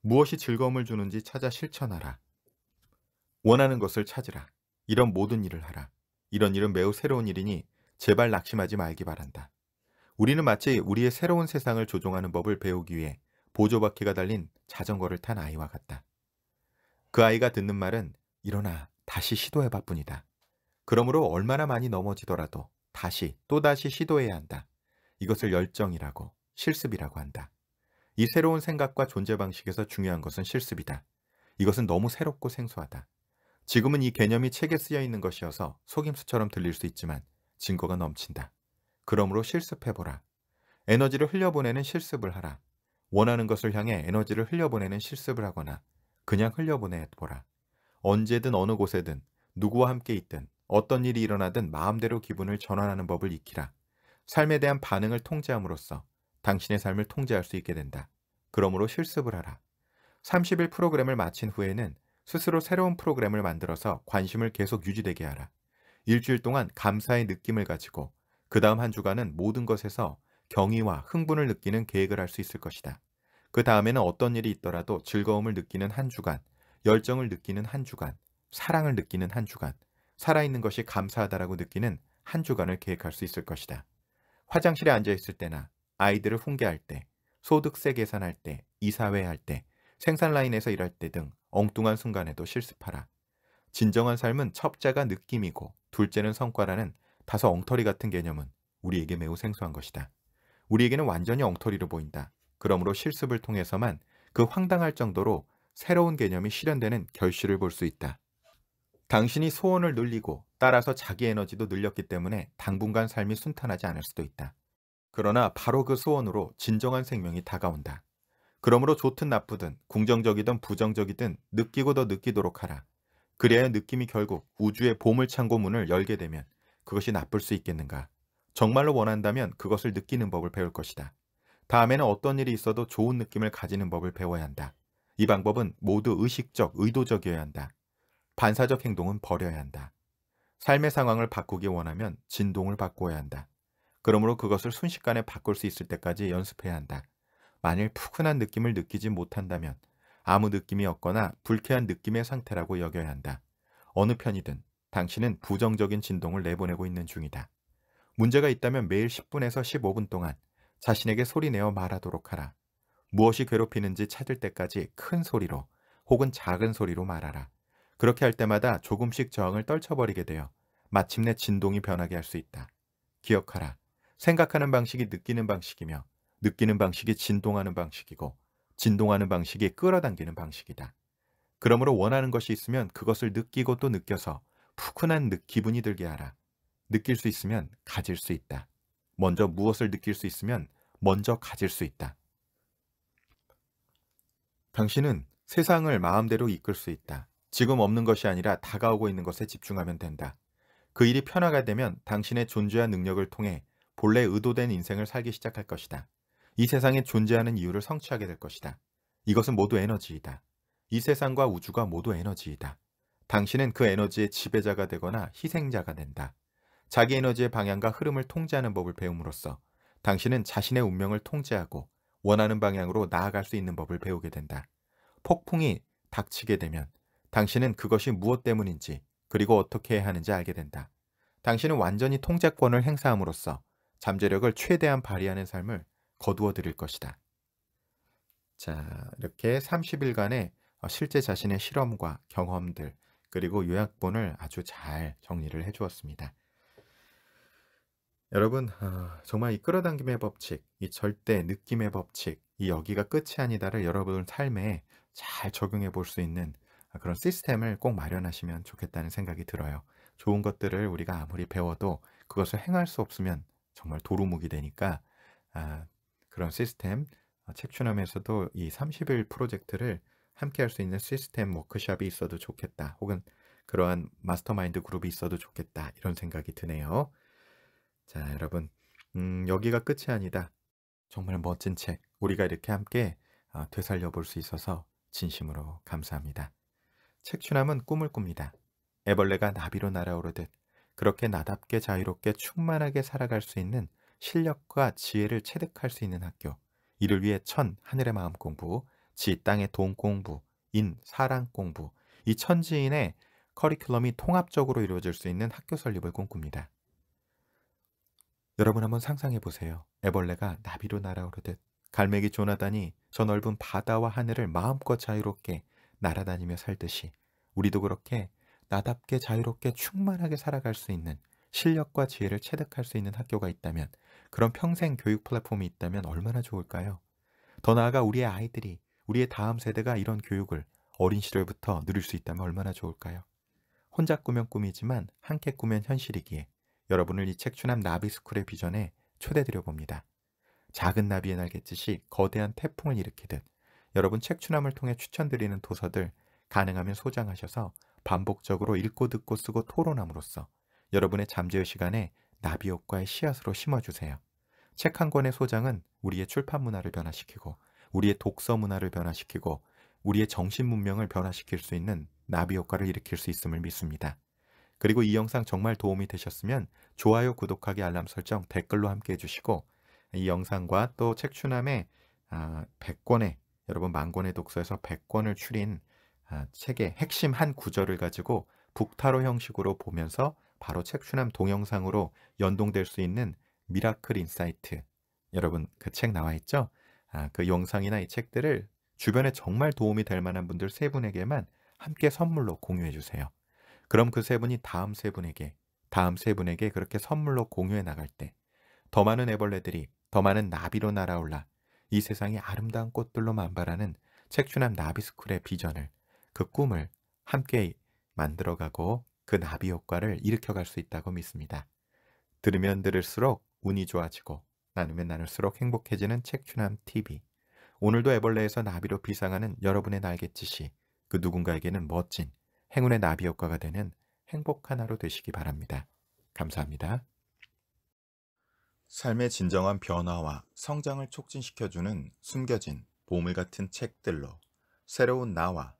무엇이 즐거움을 주는지 찾아 실천하라. 원하는 것을 찾으라. 이런 모든 일을 하라. 이런 일은 매우 새로운 일이니 제발 낙심하지 말기 바란다. 우리는 마치 우리의 새로운 세상을 조종하는 법을 배우기 위해 보조바퀴가 달린 자전거를 탄 아이와 같다. 그 아이가 듣는 말은 일어나 다시 시도해봐 뿐이다. 그러므로 얼마나 많이 넘어지더라도 다시 또다시 시도해야 한다. 이것을 열정이라고 실습이라고 한다. 이 새로운 생각과 존재 방식에서 중요한 것은 실습이다. 이것은 너무 새롭고 생소하다. 지금은 이 개념이 책에 쓰여 있는 것이어서 속임수처럼 들릴 수 있지만 증거가 넘친다. 그러므로 실습해보라. 에너지를 흘려보내는 실습을 하라. 원하는 것을 향해 에너지를 흘려보내는 실습을 하거나 그냥 흘려보내보라. 언제든 어느 곳에든 누구와 함께 있든 어떤 일이 일어나든 마음대로 기분을 전환하는 법을 익히라. 삶에 대한 반응을 통제함으로써 당신의 삶을 통제할 수 있게 된다. 그러므로 실습을 하라. 30일 프로그램을 마친 후에는 스스로 새로운 프로그램을 만들어서 관심을 계속 유지되게 하라. 일주일 동안 감사의 느낌을 가지고 그 다음 한 주간은 모든 것에서 경의와 흥분을 느끼는 계획을 할 수 있을 것이다. 그 다음에는 어떤 일이 있더라도 즐거움을 느끼는 한 주간, 열정을 느끼는 한 주간, 사랑을 느끼는 한 주간, 살아있는 것이 감사하다라고 느끼는 한 주간을 계획할 수 있을 것이다. 화장실에 앉아있을 때나 아이들을 훈계할 때, 소득세 계산할 때, 이사회 할 때, 생산 라인에서 일할 때 등 엉뚱한 순간에도 실습하라. 진정한 삶은 첫째가 느낌이고 둘째는 성과라는 다소 엉터리 같은 개념은 우리에게 매우 생소한 것이다. 우리에게는 완전히 엉터리로 보인다. 그러므로 실습을 통해서만 그 황당할 정도로 새로운 개념이 실현되는 결실을 볼 수 있다. 당신이 소원을 늘리고 따라서 자기 에너지도 늘렸기 때문에 당분간 삶이 순탄하지 않을 수도 있다. 그러나 바로 그 소원으로 진정한 생명이 다가온다. 그러므로 좋든 나쁘든 긍정적이든 부정적이든 느끼고 더 느끼도록 하라. 그래야 느낌이 결국 우주의 보물창고 문을 열게 되면 그것이 나쁠 수 있겠는가. 정말로 원한다면 그것을 느끼는 법을 배울 것이다. 다음에는 어떤 일이 있어도 좋은 느낌을 가지는 법을 배워야 한다. 이 방법은 모두 의식적, 의도적이어야 한다. 반사적 행동은 버려야 한다. 삶의 상황을 바꾸기 원하면 진동을 바꿔야 한다. 그러므로 그것을 순식간에 바꿀 수 있을 때까지 연습해야 한다. 만일 푸근한 느낌을 느끼지 못한다면 아무 느낌이 없거나 불쾌한 느낌의 상태라고 여겨야 한다. 어느 편이든 당신은 부정적인 진동을 내보내고 있는 중이다. 문제가 있다면 매일 10분에서 15분 동안 자신에게 소리내어 말하도록 하라. 무엇이 괴롭히는지 찾을 때까지 큰 소리로 혹은 작은 소리로 말하라. 그렇게 할 때마다 조금씩 저항을 떨쳐버리게 되어 마침내 진동이 변하게 할 수 있다. 기억하라. 생각하는 방식이 느끼는 방식이며 느끼는 방식이 진동하는 방식이고 진동하는 방식이 끌어당기는 방식이다. 그러므로 원하는 것이 있으면 그것을 느끼고 또 느껴서 푸근한 기분이 들게 하라. 느낄 수 있으면 가질 수 있다. 먼저 무엇을 느낄 수 있으면 먼저 가질 수 있다. 당신은 세상을 마음대로 이끌 수 있다. 지금 없는 것이 아니라 다가오고 있는 것에 집중하면 된다. 그 일이 편화가 되면 당신의 존재와 능력을 통해 본래 의도된 인생을 살기 시작할 것이다. 이 세상에 존재하는 이유를 성취하게 될 것이다. 이것은 모두 에너지이다. 이 세상과 우주가 모두 에너지이다. 당신은 그 에너지의 지배자가 되거나 희생자가 된다. 자기 에너지의 방향과 흐름을 통제하는 법을 배움으로써 당신은 자신의 운명을 통제하고 원하는 방향으로 나아갈 수 있는 법을 배우게 된다. 폭풍이 닥치게 되면 당신은 그것이 무엇 때문인지 그리고 어떻게 해야 하는지 알게 된다. 당신은 완전히 통제권을 행사함으로써 잠재력을 최대한 발휘하는 삶을 거두어 드릴 것이다. 자, 이렇게 30일간의 실제 자신의 실험과 경험들 그리고 요약본을 아주 잘 정리를 해주었습니다. 여러분, 정말 이 끌어당김의 법칙, 이 절대 느낌의 법칙, 이 여기가 끝이 아니다를 여러분 삶에 잘 적용해 볼 수 있는 그런 시스템을 꼭 마련하시면 좋겠다는 생각이 들어요. 좋은 것들을 우리가 아무리 배워도 그것을 행할 수 없으면 정말 도루묵이 되니까 그런 시스템, 책추남에서도 이 30일 프로젝트를 함께 할 수 있는 시스템 워크숍이 있어도 좋겠다, 혹은 그러한 마스터마인드 그룹이 있어도 좋겠다, 이런 생각이 드네요. 자, 여러분, 여기가 끝이 아니다, 정말 멋진 책, 우리가 이렇게 함께 되살려 볼 수 있어서 진심으로 감사합니다. 책추남은 꿈을 꿉니다. 애벌레가 나비로 날아오르듯 그렇게 나답게 자유롭게 충만하게 살아갈 수 있는 실력과 지혜를 체득할 수 있는 학교, 이를 위해 천, 하늘의 마음 공부, 지, 땅의 돈 공부, 인, 사랑 공부, 이 천지인의 커리큘럼이 통합적으로 이루어질 수 있는 학교 설립을 꿈꿉니다. 여러분, 한번 상상해 보세요. 애벌레가 나비로 날아오르듯 갈매기 조나단이 저 넓은 바다와 하늘을 마음껏 자유롭게 날아다니며 살듯이 우리도 그렇게 나답게 자유롭게 충만하게 살아갈 수 있는, 실력과 지혜를 체득할 수 있는 학교가 있다면, 그런 평생 교육 플랫폼이 있다면 얼마나 좋을까요? 더 나아가 우리의 아이들이, 우리의 다음 세대가 이런 교육을 어린 시절부터 누릴 수 있다면 얼마나 좋을까요? 혼자 꾸면 꿈이지만 함께 꾸면 현실이기에 여러분을 이 책추남 나비스쿨의 비전에 초대드려 봅니다. 작은 나비의 날갯짓이 거대한 태풍을 일으키듯 여러분 책추남을 통해 추천드리는 도서들 가능하면 소장하셔서 반복적으로 읽고 듣고 쓰고 토론함으로써 여러분의 잠재의 시간에 나비 효과의 씨앗으로 심어주세요. 책 한 권의 소장은 우리의 출판 문화를 변화시키고, 우리의 독서 문화를 변화시키고, 우리의 정신 문명을 변화시킬 수 있는 나비 효과를 일으킬 수 있음을 믿습니다. 그리고 이 영상 정말 도움이 되셨으면 좋아요, 구독하기, 알람 설정, 댓글로 함께 해주시고, 이 영상과 또 책추남의 100권의, 여러분 10,000권의 독서에서 100권을 추린 책의 핵심 한 구절을 가지고 북타로 형식으로 보면서 바로 책추남 동영상으로 연동될 수 있는 미라클 인사이트, 여러분 그 책 나와 있죠? 그 영상이나 이 책들을 주변에 정말 도움이 될 만한 분들 3분에게만 함께 선물로 공유해 주세요. 그럼 그 3분이 다음 세 분에게 그렇게 선물로 공유해 나갈 때 더 많은 애벌레들이 더 많은 나비로 날아올라 이 세상이 아름다운 꽃들로 만발하는 책추남 나비스쿨의 비전을, 그 꿈을 함께 만들어가고 그 나비 효과를 일으켜갈 수 있다고 믿습니다. 들으면 들을수록 운이 좋아지고 나누면 나눌수록 행복해지는 책추남TV, 오늘도 애벌레에서 나비로 비상하는 여러분의 날갯짓이 그 누군가에게는 멋진 행운의 나비 효과가 되는 행복한 하루 되시기 바랍니다. 감사합니다. 삶의 진정한 변화와 성장을 촉진시켜주는 숨겨진 보물 같은 책들로 새로운 나와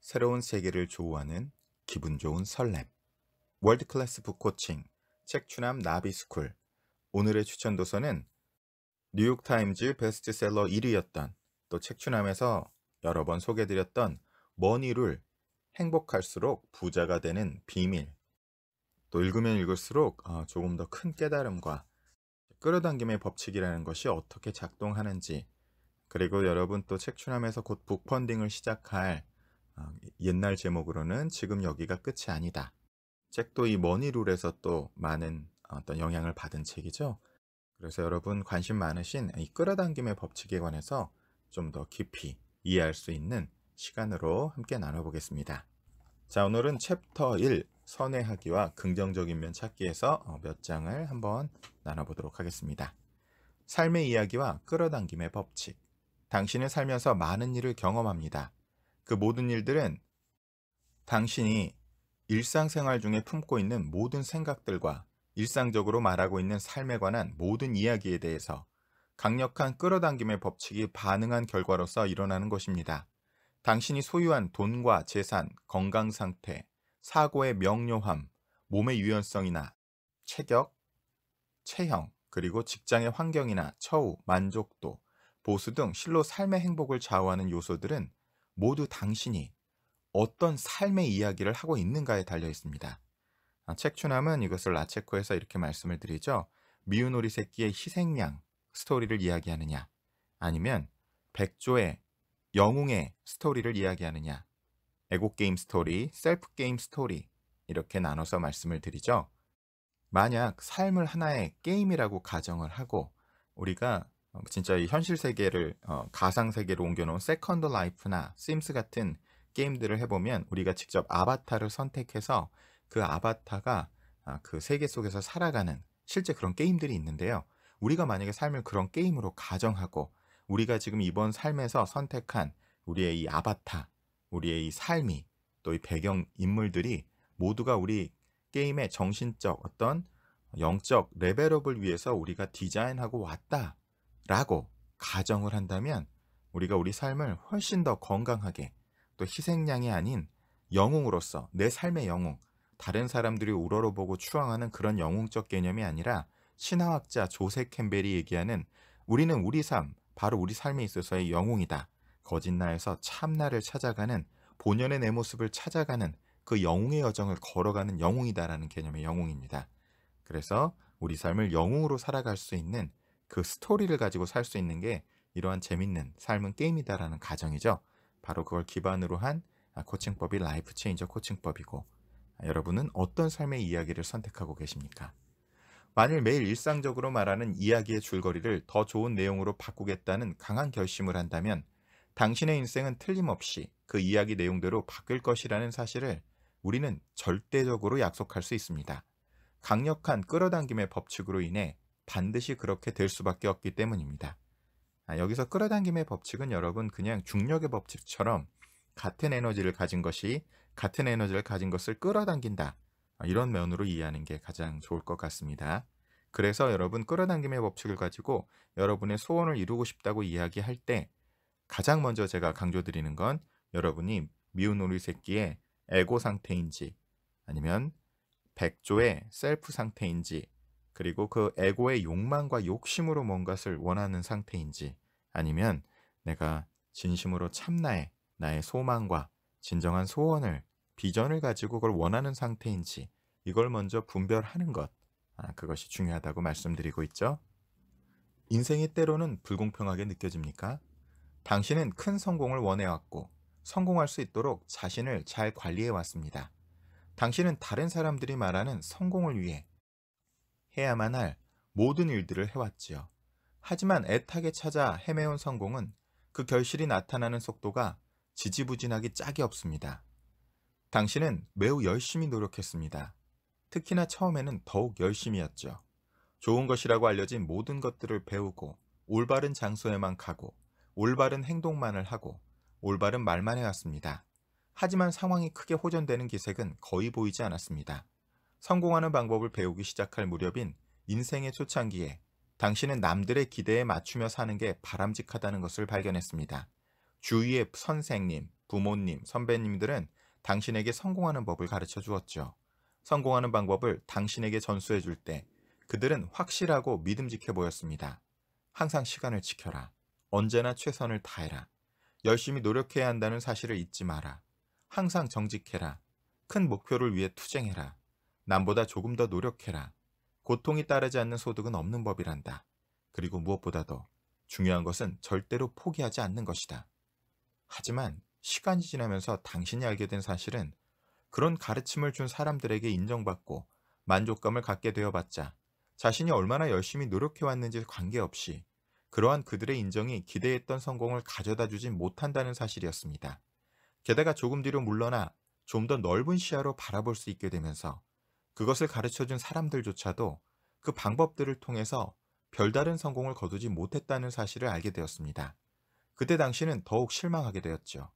새로운 세계를 조우하는 기분 좋은 설렘, 월드클래스 북코칭 책추남 나비스쿨. 오늘의 추천 도서는 뉴욕타임즈 베스트셀러 1위였던, 또 책추남에서 여러 번 소개드렸던 머니룰, 행복할수록 부자가 되는 비밀. 또 읽으면 읽을수록 조금 더 큰 깨달음과 끌어당김의 법칙이라는 것이 어떻게 작동하는지, 그리고 여러분 또 책추남에서 곧 북펀딩을 시작할 옛날 제목으로는 지금 여기가 끝이 아니다. 책도 이 머니룰에서 또 많은 어떤 영향을 받은 책이죠. 그래서 여러분 관심 많으신 이 끌어당김의 법칙에 관해서 좀 더 깊이 이해할 수 있는 시간으로 함께 나눠보겠습니다. 자, 오늘은 챕터 1 선회하기와 긍정적인 면 찾기에서 몇 장을 한번 나눠보도록 하겠습니다. 삶의 이야기와 끌어당김의 법칙. 당신은 살면서 많은 일을 경험합니다. 그 모든 일들은 당신이 일상생활 중에 품고 있는 모든 생각들과 일상적으로 말하고 있는 삶에 관한 모든 이야기에 대해서 강력한 끌어당김의 법칙이 반응한 결과로서 일어나는 것입니다. 당신이 소유한 돈과 재산, 건강상태, 사고의 명료함, 몸의 유연성이나 체격, 체형, 그리고 직장의 환경이나 처우, 만족도, 보수 등 실로 삶의 행복을 좌우하는 요소들은 모두 당신이 어떤 삶의 이야기를 하고 있는가에 달려 있습니다. 책추남은 이것을 라체코에서 이렇게 말씀을 드리죠. 미운 오리 새끼의 희생양 스토리를 이야기하느냐, 아니면 백조의 영웅의 스토리를 이야기하느냐, 에고 게임 스토리, 셀프 게임 스토리 이렇게 나눠서 말씀을 드리죠. 만약 삶을 하나의 게임이라고 가정을 하고 우리가 진짜 이 현실 세계를 가상 세계로 옮겨놓은 세컨드 라이프나 심스 같은 게임들을 해보면 우리가 직접 아바타를 선택해서 그 아바타가 그 세계 속에서 살아가는 실제 그런 게임들이 있는데요. 우리가 만약에 삶을 그런 게임으로 가정하고 우리가 지금 이번 삶에서 선택한 우리의 이 아바타, 우리의 이 삶이 또 이 배경 인물들이 모두가 우리 게임의 정신적 어떤 영적 레벨업을 위해서 우리가 디자인하고 왔다라고 가정을 한다면 우리가 우리 삶을 훨씬 더 건강하게 또 희생양이 아닌 영웅으로서 내 삶의 영웅, 다른 사람들이 우러러보고 추앙하는 그런 영웅적 개념이 아니라 신화학자 조셉 캠벨이 얘기하는 우리는 우리 삶, 바로 우리 삶에 있어서의 영웅이다. 거짓나에서 참나를 찾아가는 본연의 내 모습을 찾아가는 그 영웅의 여정을 걸어가는 영웅이다라는 개념의 영웅입니다. 그래서 우리 삶을 영웅으로 살아갈 수 있는 그 스토리를 가지고 살 수 있는 게 이러한 재밌는 삶은 게임이다라는 가정이죠. 바로 그걸 기반으로 한 코칭법이 라이프 체인저 코칭법이고 여러분은 어떤 삶의 이야기를 선택하고 계십니까? 만일 매일 일상적으로 말하는 이야기의 줄거리를 더 좋은 내용으로 바꾸겠다는 강한 결심을 한다면 당신의 인생은 틀림없이 그 이야기 내용대로 바뀔 것이라는 사실을 우리는 절대적으로 약속할 수 있습니다. 강력한 끌어당김의 법칙으로 인해 반드시 그렇게 될 수밖에 없기 때문입니다. 여기서 끌어당김의 법칙은 여러분 그냥 중력의 법칙처럼 같은 에너지를 가진 것을 끌어당긴다. 이런 면으로 이해하는 게 가장 좋을 것 같습니다. 그래서 여러분 끌어당김의 법칙을 가지고 여러분의 소원을 이루고 싶다고 이야기할 때 가장 먼저 제가 강조드리는 건 여러분이 미운 오리 새끼의 에고 상태인지 아니면 백조의 셀프 상태인지 그리고 그 에고의 욕망과 욕심으로 뭔가를 원하는 상태인지 아니면 내가 진심으로 참나의 나의 소망과 진정한 소원을 비전을 가지고 그걸 원하는 상태인지 이걸 먼저 분별하는 것 그것이 중요하다고 말씀드리고 있죠. 인생이 때로는 불공평하게 느껴집니까? 당신은 큰 성공을 원해왔고 성공할 수 있도록 자신을 잘 관리해왔습니다. 당신은 다른 사람들이 말하는 성공을 위해 해야만 할 모든 일들을 해왔지요. 하지만 애타게 찾아 헤매온 성공은 그 결실이 나타나는 속도가 지지부진하기 짝이 없습니다. 당신은 매우 열심히 노력했습니다. 특히나 처음에는 더욱 열심이었죠. 좋은 것이라고 알려진 모든 것들을 배우고 올바른 장소에만 가고 올바른 행동만을 하고 올바른 말만 해왔습니다. 하지만 상황이 크게 호전되는 기색은 거의 보이지 않았습니다. 성공하는 방법을 배우기 시작할 무렵인 인생의 초창기에 당신은 남들의 기대에 맞추며 사는 게 바람직하다는 것을 발견했습니다. 주위의 선생님, 부모님, 선배님들은 당신에게 성공하는 법을 가르쳐 주었죠. 성공하는 방법을 당신에게 전수해 줄 때 그들은 확실하고 믿음직해 보였습니다. 항상 시간을 지켜라. 언제나 최선을 다해라. 열심히 노력해야 한다는 사실을 잊지 마라. 항상 정직해라. 큰 목표를 위해 투쟁해라. 남보다 조금 더 노력해라. 고통이 따르지 않는 소득은 없는 법이란다. 그리고 무엇보다도 중요한 것은 절대로 포기하지 않는 것이다. 하지만 시간이 지나면서 당신이 알게 된 사실은 그런 가르침을 준 사람들에게 인정받고 만족감을 갖게 되어봤자 자신이 얼마나 열심히 노력해왔는지 관계없이 그러한 그들의 인정이 기대했던 성공을 가져다주지 못한다는 사실이었습니다. 게다가 조금 뒤로 물러나 좀 더 넓은 시야로 바라볼 수 있게 되면서 그것을 가르쳐준 사람들조차도 그 방법들을 통해서 별다른 성공을 거두지 못했다는 사실을 알게 되었습니다. 그때 당신은 더욱 실망하게 되었죠.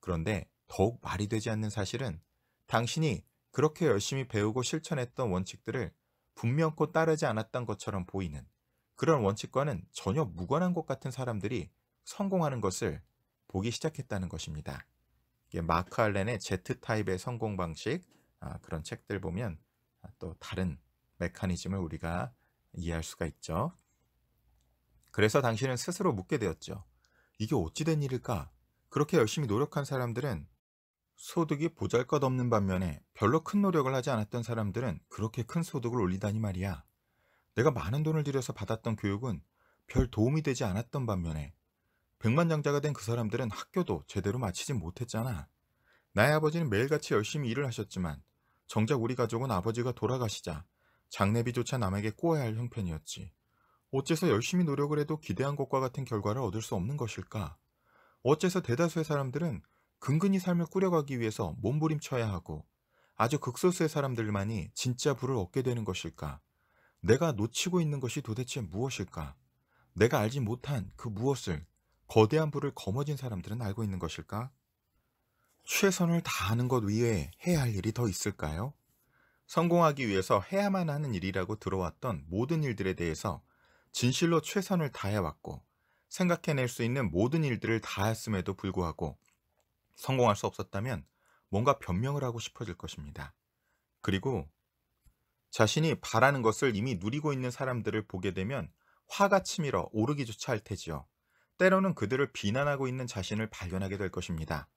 그런데 더욱 말이 되지 않는 사실은 당신이 그렇게 열심히 배우고 실천했던 원칙들을 분명코 따르지 않았던 것처럼 보이는 그런 원칙과는 전혀 무관한 것 같은 사람들이 성공하는 것을 보기 시작했다는 것입니다. 이게 마크 알렌의 Z타입의 성공 방식 그런 책들 보면 또 다른 메커니즘을 우리가 이해할 수가 있죠. 그래서 당신은 스스로 묻게 되었죠. 이게 어찌 된 일일까? 그렇게 열심히 노력한 사람들은 소득이 보잘것없는 반면에 별로 큰 노력을 하지 않았던 사람들은 그렇게 큰 소득을 올리다니 말이야. 내가 많은 돈을 들여서 받았던 교육은 별 도움이 되지 않았던 반면에 백만장자가 된 그 사람들은 학교도 제대로 마치지 못했잖아. 나의 아버지는 매일같이 열심히 일을 하셨지만 정작 우리 가족은 아버지가 돌아가시자 장례비조차 남에게 꼬아야 할 형편이었지. 어째서 열심히 노력을 해도 기대한 것과 같은 결과를 얻을 수 없는 것일까? 어째서 대다수의 사람들은 근근히 삶을 꾸려가기 위해서 몸부림쳐야 하고 아주 극소수의 사람들만이 진짜 부를 얻게 되는 것일까? 내가 놓치고 있는 것이 도대체 무엇일까? 내가 알지 못한 그 무엇을 거대한 부를 거머쥔 사람들은 알고 있는 것일까? 최선을 다하는 것 외에 해야 할 일이 더 있을까요? 성공하기 위해서 해야만 하는 일이라고 들어왔던 모든 일들에 대해서 진실로 최선을 다해왔고 생각해낼 수 있는 모든 일들을 다했음에도 불구하고 성공할 수 없었다면 뭔가 변명을 하고 싶어질 것입니다. 그리고 자신이 바라는 것을 이미 누리고 있는 사람들을 보게 되면 화가 치밀어 오르기조차 할 테지요. 때로는 그들을 비난하고 있는 자신을 발견하게 될 것입니다.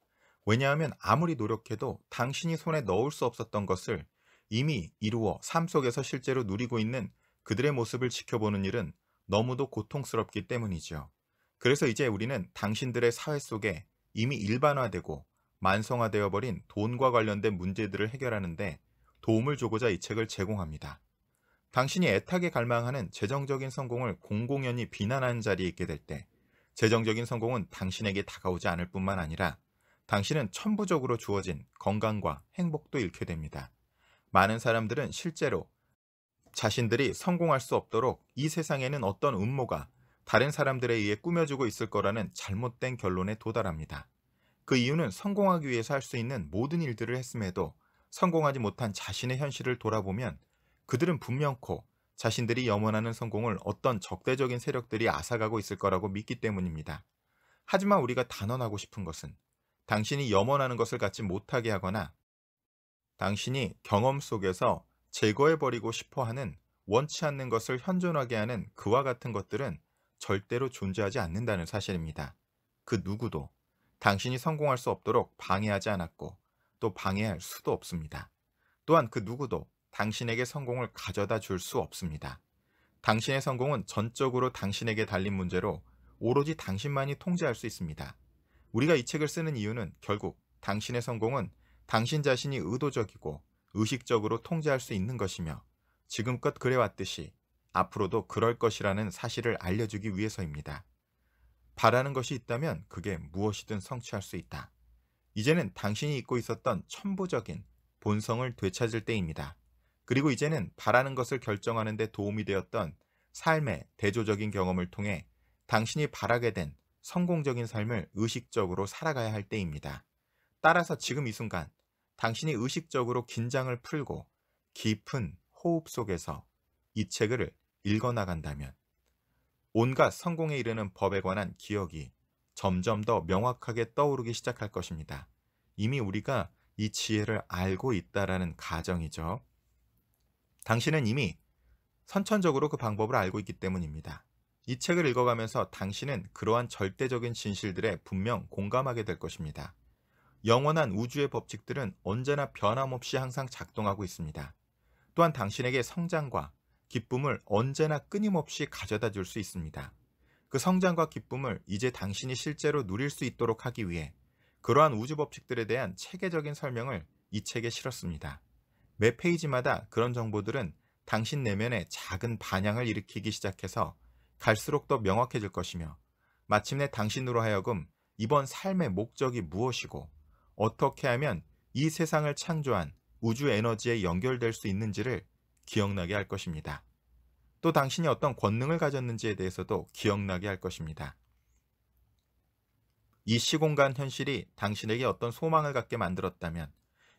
왜냐하면 아무리 노력해도 당신이 손에 넣을 수 없었던 것을 이미 이루어 삶 속에서 실제로 누리고 있는 그들의 모습을 지켜보는 일은 너무도 고통스럽기 때문이죠. 그래서 이제 우리는 당신들의 사회 속에 이미 일반화되고 만성화되어 버린 돈과 관련된 문제들을 해결하는데 도움을 주고자 이 책을 제공합니다. 당신이 애타게 갈망하는 재정적인 성공을 공공연히 비난하는 자리에 있게 될 때 재정적인 성공은 당신에게 다가오지 않을 뿐만 아니라 당신은 천부적으로 주어진 건강과 행복도 잃게 됩니다. 많은 사람들은 실제로 자신들이 성공할 수 없도록 이 세상에는 어떤 음모가 다른 사람들에 의해 꾸며주고 있을 거라는 잘못된 결론에 도달합니다. 그 이유는 성공하기 위해서 할 수 있는 모든 일들을 했음에도 성공하지 못한 자신의 현실을 돌아보면 그들은 분명코 자신들이 염원하는 성공을 어떤 적대적인 세력들이 앗아가고 있을 거라고 믿기 때문입니다. 하지만 우리가 단언하고 싶은 것은 당신이 염원하는 것을 갖지 못하게 하거나 당신이 경험 속에서 제거해버리고 싶어하는 원치 않는 것을 현존하게 하는 그와 같은 것들은 절대로 존재하지 않는다는 사실입니다. 그 누구도 당신이 성공할 수 없도록 방해하지 않았고 또 방해할 수도 없습니다. 또한 그 누구도 당신에게 성공을 가져다 줄 수 없습니다. 당신의 성공은 전적으로 당신에게 달린 문제로 오로지 당신만이 통제할 수 있습니다. 우리가 이 책을 쓰는 이유는 결국 당신의 성공은 당신 자신이 의도적이고 의식적으로 통제할 수 있는 것이며 지금껏 그래왔듯이 앞으로도 그럴 것이라는 사실을 알려주기 위해서입니다. 바라는 것이 있다면 그게 무엇이든 성취할 수 있다. 이제는 당신이 잊고 있었던 천부적인 본성을 되찾을 때입니다. 그리고 이제는 바라는 것을 결정하는 데 도움이 되었던 삶의 대조적인 경험을 통해 당신이 바라게 된 성공적인 삶을 의식적으로 살아가야 할 때입니다. 따라서 지금 이 순간 당신이 의식적으로 긴장을 풀고 깊은 호흡 속에서 이 책을 읽어나간다면 온갖 성공에 이르는 법에 관한 기억이 점점 더 명확하게 떠오르기 시작할 것입니다. 이미 우리가 이 지혜를 알고 있다라는 가정이죠. 당신은 이미 선천적으로 그 방법을 알고 있기 때문입니다. 이 책을 읽어가면서 당신은 그러한 절대적인 진실들에 분명 공감하게 될 것입니다. 영원한 우주의 법칙들은 언제나 변함없이 항상 작동하고 있습니다. 또한 당신에게 성장과 기쁨을 언제나 끊임없이 가져다 줄 수 있습니다. 그 성장과 기쁨을 이제 당신이 실제로 누릴 수 있도록 하기 위해 그러한 우주 법칙들에 대한 체계적인 설명을 이 책에 실었습니다. 매 페이지마다 그런 정보들은 당신 내면에 작은 반향을 일으키기 시작해서 갈수록 더 명확해질 것이며 마침내 당신으로 하여금 이번 삶의 목적이 무엇이고 어떻게 하면 이 세상을 창조한 우주 에너지에 연결될 수 있는지를 기억나게 할 것입니다. 또 당신이 어떤 권능을 가졌는지에 대해서도 기억나게 할 것입니다. 이 시공간 현실이 당신에게 어떤 소망을 갖게 만들었다면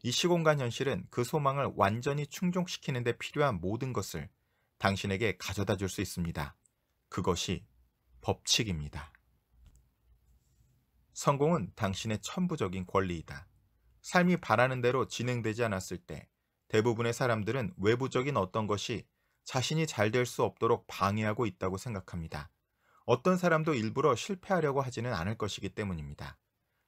이 시공간 현실은 그 소망을 완전히 충족시키는 데 필요한 모든 것을 당신에게 가져다 줄 수 있습니다. 그것이 법칙입니다. 성공은 당신의 천부적인 권리이다. 삶이 바라는 대로 진행되지 않았을 때 대부분의 사람들은 외부적인 어떤 것이 자신이 잘 될 수 없도록 방해하고 있다고 생각합니다. 어떤 사람도 일부러 실패하려고 하지는 않을 것이기 때문입니다.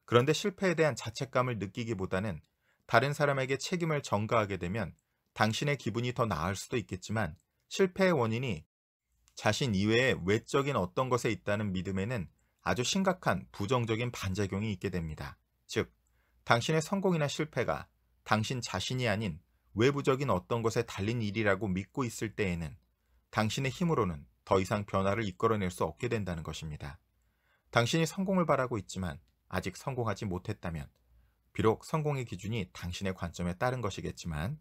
그런데 실패에 대한 자책감을 느끼기보다는 다른 사람에게 책임을 전가하게 되면 당신의 기분이 더 나을 수도 있겠지만 실패의 원인이 자신 이외의 외적인 어떤 것에 있다는 믿음에는 아주 심각한 부정적인 반작용이 있게 됩니다. 즉, 당신의 성공이나 실패가 당신 자신이 아닌 외부적인 어떤 것에 달린 일이라고 믿고 있을 때에는 당신의 힘으로는 더 이상 변화를 이끌어낼 수 없게 된다는 것입니다. 당신이 성공을 바라고 있지만 아직 성공하지 못했다면 비록 성공의 기준이 당신의 관점에 따른 것이겠지만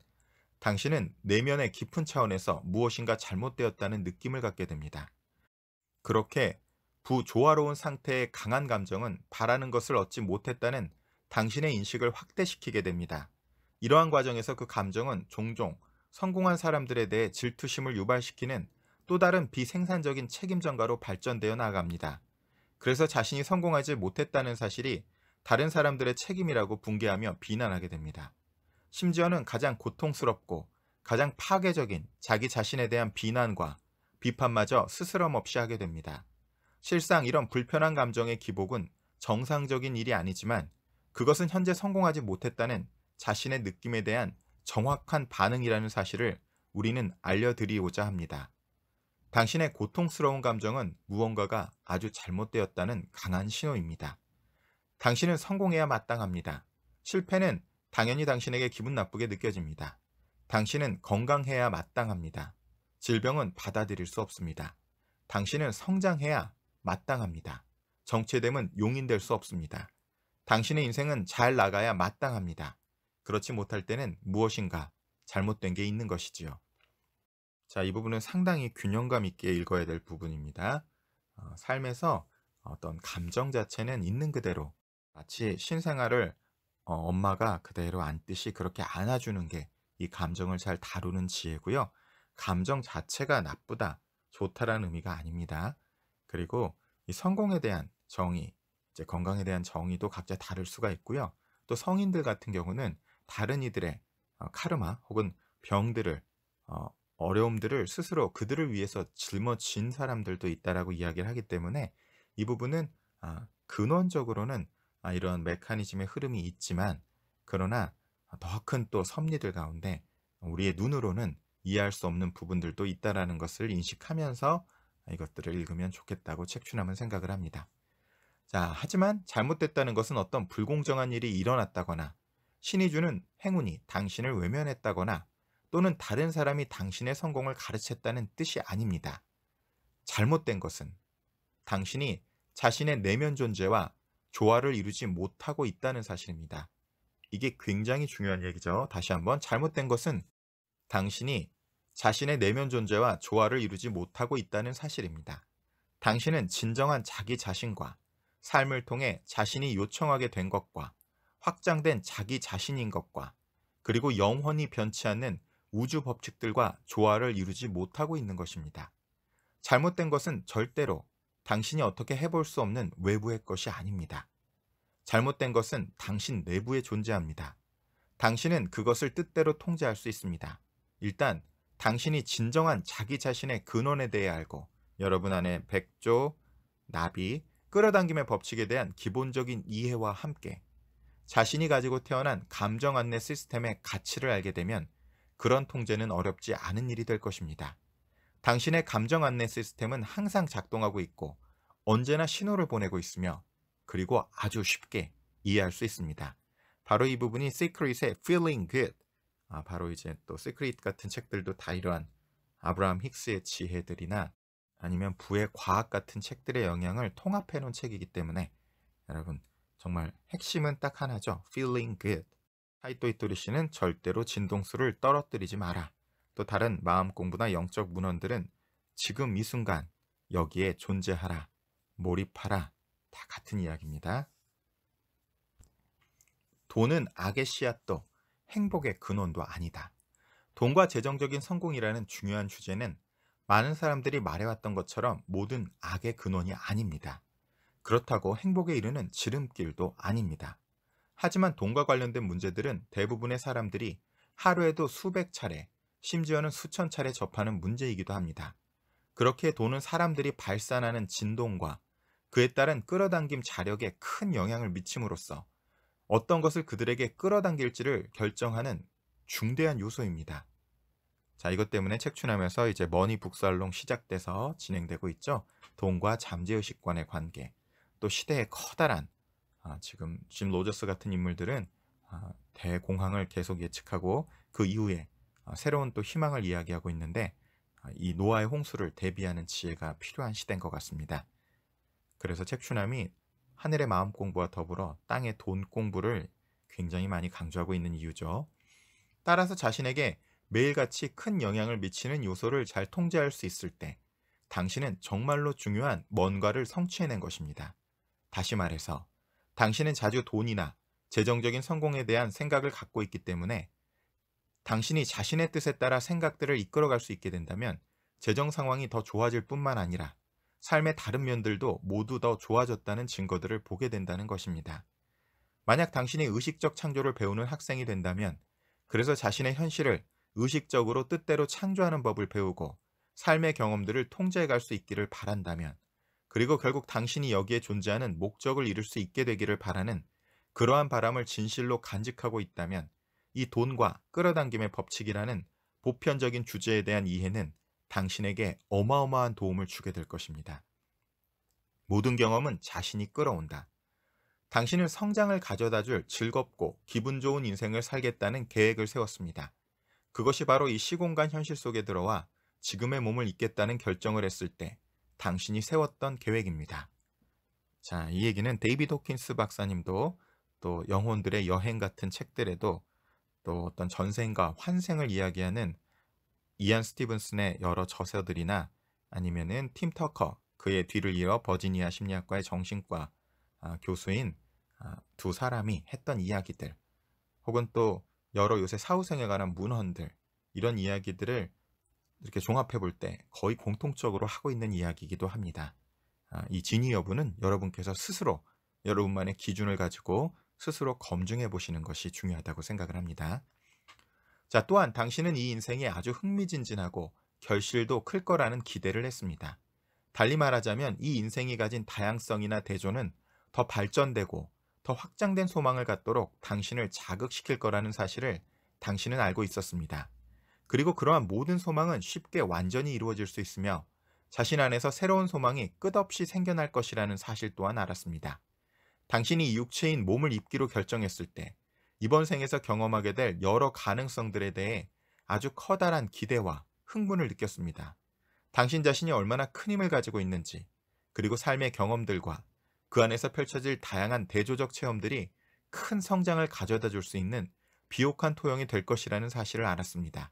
당신은 내면의 깊은 차원에서 무엇인가 잘못되었다는 느낌을 갖게 됩니다. 그렇게 부조화로운 상태의 강한 감정은 바라는 것을 얻지 못했다는 당신의 인식을 확대시키게 됩니다. 이러한 과정에서 그 감정은 종종 성공한 사람들에 대해 질투심을 유발시키는 또 다른 비생산적인 책임전가로 발전되어 나아갑니다. 그래서 자신이 성공하지 못했다는 사실이 다른 사람들의 책임이라고 붕괴하며 비난하게 됩니다. 심지어는 가장 고통스럽고 가장 파괴적인 자기 자신에 대한 비난과 비판마저 스스럼 없이 하게 됩니다. 실상 이런 불편한 감정의 기복은 정상적인 일이 아니지만 그것은 현재 성공하지 못했다는 자신의 느낌에 대한 정확한 반응이라는 사실을 우리는 알려드리고자 합니다. 당신의 고통스러운 감정은 무언가가 아주 잘못되었다는 강한 신호입니다. 당신은 성공해야 마땅합니다. 실패는 당연히 당신에게 기분 나쁘게 느껴집니다. 당신은 건강해야 마땅합니다. 질병은 받아들일 수 없습니다. 당신은 성장해야 마땅합니다. 정체됨은 용인될 수 없습니다. 당신의 인생은 잘 나가야 마땅합니다. 그렇지 못할 때는 무엇인가 잘못된 게 있는 것이지요. 자, 이 부분은 상당히 균형감 있게 읽어야 될 부분입니다. 삶에서 어떤 감정 자체는 있는 그대로 마치 신생아를 엄마가 그대로 안듯이 그렇게 안아주는 게 이 감정을 잘 다루는 지혜고요. 감정 자체가 나쁘다, 좋다라는 의미가 아닙니다. 그리고 이 성공에 대한 정의, 이제 건강에 대한 정의도 각자 다를 수가 있고요. 또 성인들 같은 경우는 다른 이들의 카르마 혹은 병들을 어려움들을 스스로 그들을 위해서 짊어진 사람들도 있다라고 이야기를 하기 때문에 이 부분은 근원적으로는 이런 메커니즘의 흐름이 있지만 그러나 더 큰 또 섭리들 가운데 우리의 눈으로는 이해할 수 없는 부분들도 있다라는 것을 인식하면서 이것들을 읽으면 좋겠다고 책추남은 생각을 합니다. 자, 하지만 잘못됐다는 것은 어떤 불공정한 일이 일어났다거나 신이 주는 행운이 당신을 외면했다거나 또는 다른 사람이 당신의 성공을 가르쳤다는 뜻이 아닙니다. 잘못된 것은 당신이 자신의 내면 존재와 조화를 이루지 못하고 있다는 사실입니다. 이게 굉장히 중요한 얘기죠. 다시 한번, 잘못된 것은 당신이 자신의 내면 존재와 조화를 이루지 못하고 있다는 사실입니다. 당신은 진정한 자기 자신과 삶을 통해 자신이 요청하게 된 것과 확장된 자기 자신인 것과 그리고 영원히 변치 않는 우주 법칙들과 조화를 이루지 못하고 있는 것입니다. 잘못된 것은 절대로 당신이 어떻게 해볼 수 없는 외부의 것이 아닙니다. 잘못된 것은 당신 내부에 존재합니다. 당신은 그것을 뜻대로 통제할 수 있습니다. 일단 당신이 진정한 자기 자신의 근원에 대해 알고 여러분 안에 백조, 나비, 끌어당김의 법칙에 대한 기본적인 이해와 함께 자신이 가지고 태어난 감정 안내 시스템의 가치를 알게 되면 그런 통제는 어렵지 않은 일이 될 것입니다. 당신의 감정 안내 시스템은 항상 작동하고 있고 언제나 신호를 보내고 있으며 그리고 아주 쉽게 이해할 수 있습니다. 바로 이 부분이 시크릿의 Feeling Good, 바로 이제 또 시크릿 같은 책들도 다 이러한 아브라함 힉스의 지혜들이나 아니면 부의 과학 같은 책들의 영향을 통합해 놓은 책이기 때문에 여러분 정말 핵심은 딱 하나죠. Feeling Good. 하이토이토리 씨는 절대로 진동수를 떨어뜨리지 마라. 또 다른 마음 공부나 영적 문헌들은 지금 이 순간 여기에 존재하라, 몰입하라, 다 같은 이야기입니다. 돈은 악의 씨앗도 행복의 근원도 아니다. 돈과 재정적인 성공이라는 중요한 주제는 많은 사람들이 말해왔던 것처럼 모든 악의 근원이 아닙니다. 그렇다고 행복에 이르는 지름길도 아닙니다. 하지만 돈과 관련된 문제들은 대부분의 사람들이 하루에도 수백 차례, 심지어는 수천 차례 접하는 문제이기도 합니다. 그렇게 돈은 사람들이 발산하는 진동과 그에 따른 끌어당김 자력에 큰 영향을 미침으로써 어떤 것을 그들에게 끌어당길지를 결정하는 중대한 요소입니다. 자, 이것 때문에 책추남에서 이제 머니 북살롱 시작돼서 진행되고 있죠. 돈과 잠재의식관의 관계, 또 시대의 커다란 지금 짐 로저스 같은 인물들은 대공황을 계속 예측하고 그 이후에 새로운 또 희망을 이야기하고 있는데, 이 노아의 홍수를 대비하는 지혜가 필요한 시대인 것 같습니다. 그래서 책추남이 하늘의 마음 공부와 더불어 땅의 돈 공부를 굉장히 많이 강조하고 있는 이유죠. 따라서 자신에게 매일같이 큰 영향을 미치는 요소를 잘 통제할 수 있을 때 당신은 정말로 중요한 뭔가를 성취해낸 것입니다. 다시 말해서 당신은 자주 돈이나 재정적인 성공에 대한 생각을 갖고 있기 때문에 당신이 자신의 뜻에 따라 생각들을 이끌어갈 수 있게 된다면 재정 상황이 더 좋아질 뿐만 아니라 삶의 다른 면들도 모두 더 좋아졌다는 증거들을 보게 된다는 것입니다. 만약 당신이 의식적 창조를 배우는 학생이 된다면 그래서 자신의 현실을 의식적으로 뜻대로 창조하는 법을 배우고 삶의 경험들을 통제해갈 수 있기를 바란다면, 그리고 결국 당신이 여기에 존재하는 목적을 이룰 수 있게 되기를 바라는 그러한 바람을 진실로 간직하고 있다면 이 돈과 끌어당김의 법칙이라는 보편적인 주제에 대한 이해는 당신에게 어마어마한 도움을 주게 될 것입니다. 모든 경험은 자신이 끌어온다. 당신은 성장을 가져다줄 즐겁고 기분 좋은 인생을 살겠다는 계획을 세웠습니다. 그것이 바로 이 시공간 현실 속에 들어와 지금의 몸을 잊겠다는 결정을 했을 때 당신이 세웠던 계획입니다. 자, 이 얘기는 데이비드 호킨스 박사님도 또 영혼들의 여행 같은 책들에도 또 어떤 전생과 환생을 이야기하는 이안 스티븐슨의 여러 저서들이나 아니면은 팀 터커, 그의 뒤를 이어 버지니아 심리학과의 정신과 교수인 두 사람이 했던 이야기들, 혹은 또 여러 요새 사후생에 관한 문헌들, 이런 이야기들을 이렇게 종합해 볼 때 거의 공통적으로 하고 있는 이야기이기도 합니다. 이 진위 여부는 여러분께서 스스로 여러분만의 기준을 가지고 스스로 검증해 보시는 것이 중요하다고 생각을 합니다. 자, 또한 당신은 이 인생에 아주 흥미진진하고 결실도 클 거라는 기대를 했습니다. 달리 말하자면 이 인생이 가진 다양성이나 대조는 더 발전되고 더 확장된 소망을 갖도록 당신을 자극시킬 거라는 사실을 당신은 알고 있었습니다. 그리고 그러한 모든 소망은 쉽게 완전히 이루어질 수 있으며 자신 안에서 새로운 소망이 끝없이 생겨날 것이라는 사실 또한 알았습니다. 당신이 이 육체인 몸을 입기로 결정했을 때 이번 생에서 경험하게 될 여러 가능성들에 대해 아주 커다란 기대와 흥분을 느꼈습니다. 당신 자신이 얼마나 큰 힘을 가지고 있는지, 그리고 삶의 경험들과 그 안에서 펼쳐질 다양한 대조적 체험들이 큰 성장을 가져다 줄 수 있는 비옥한 토양이 될 것이라는 사실을 알았습니다.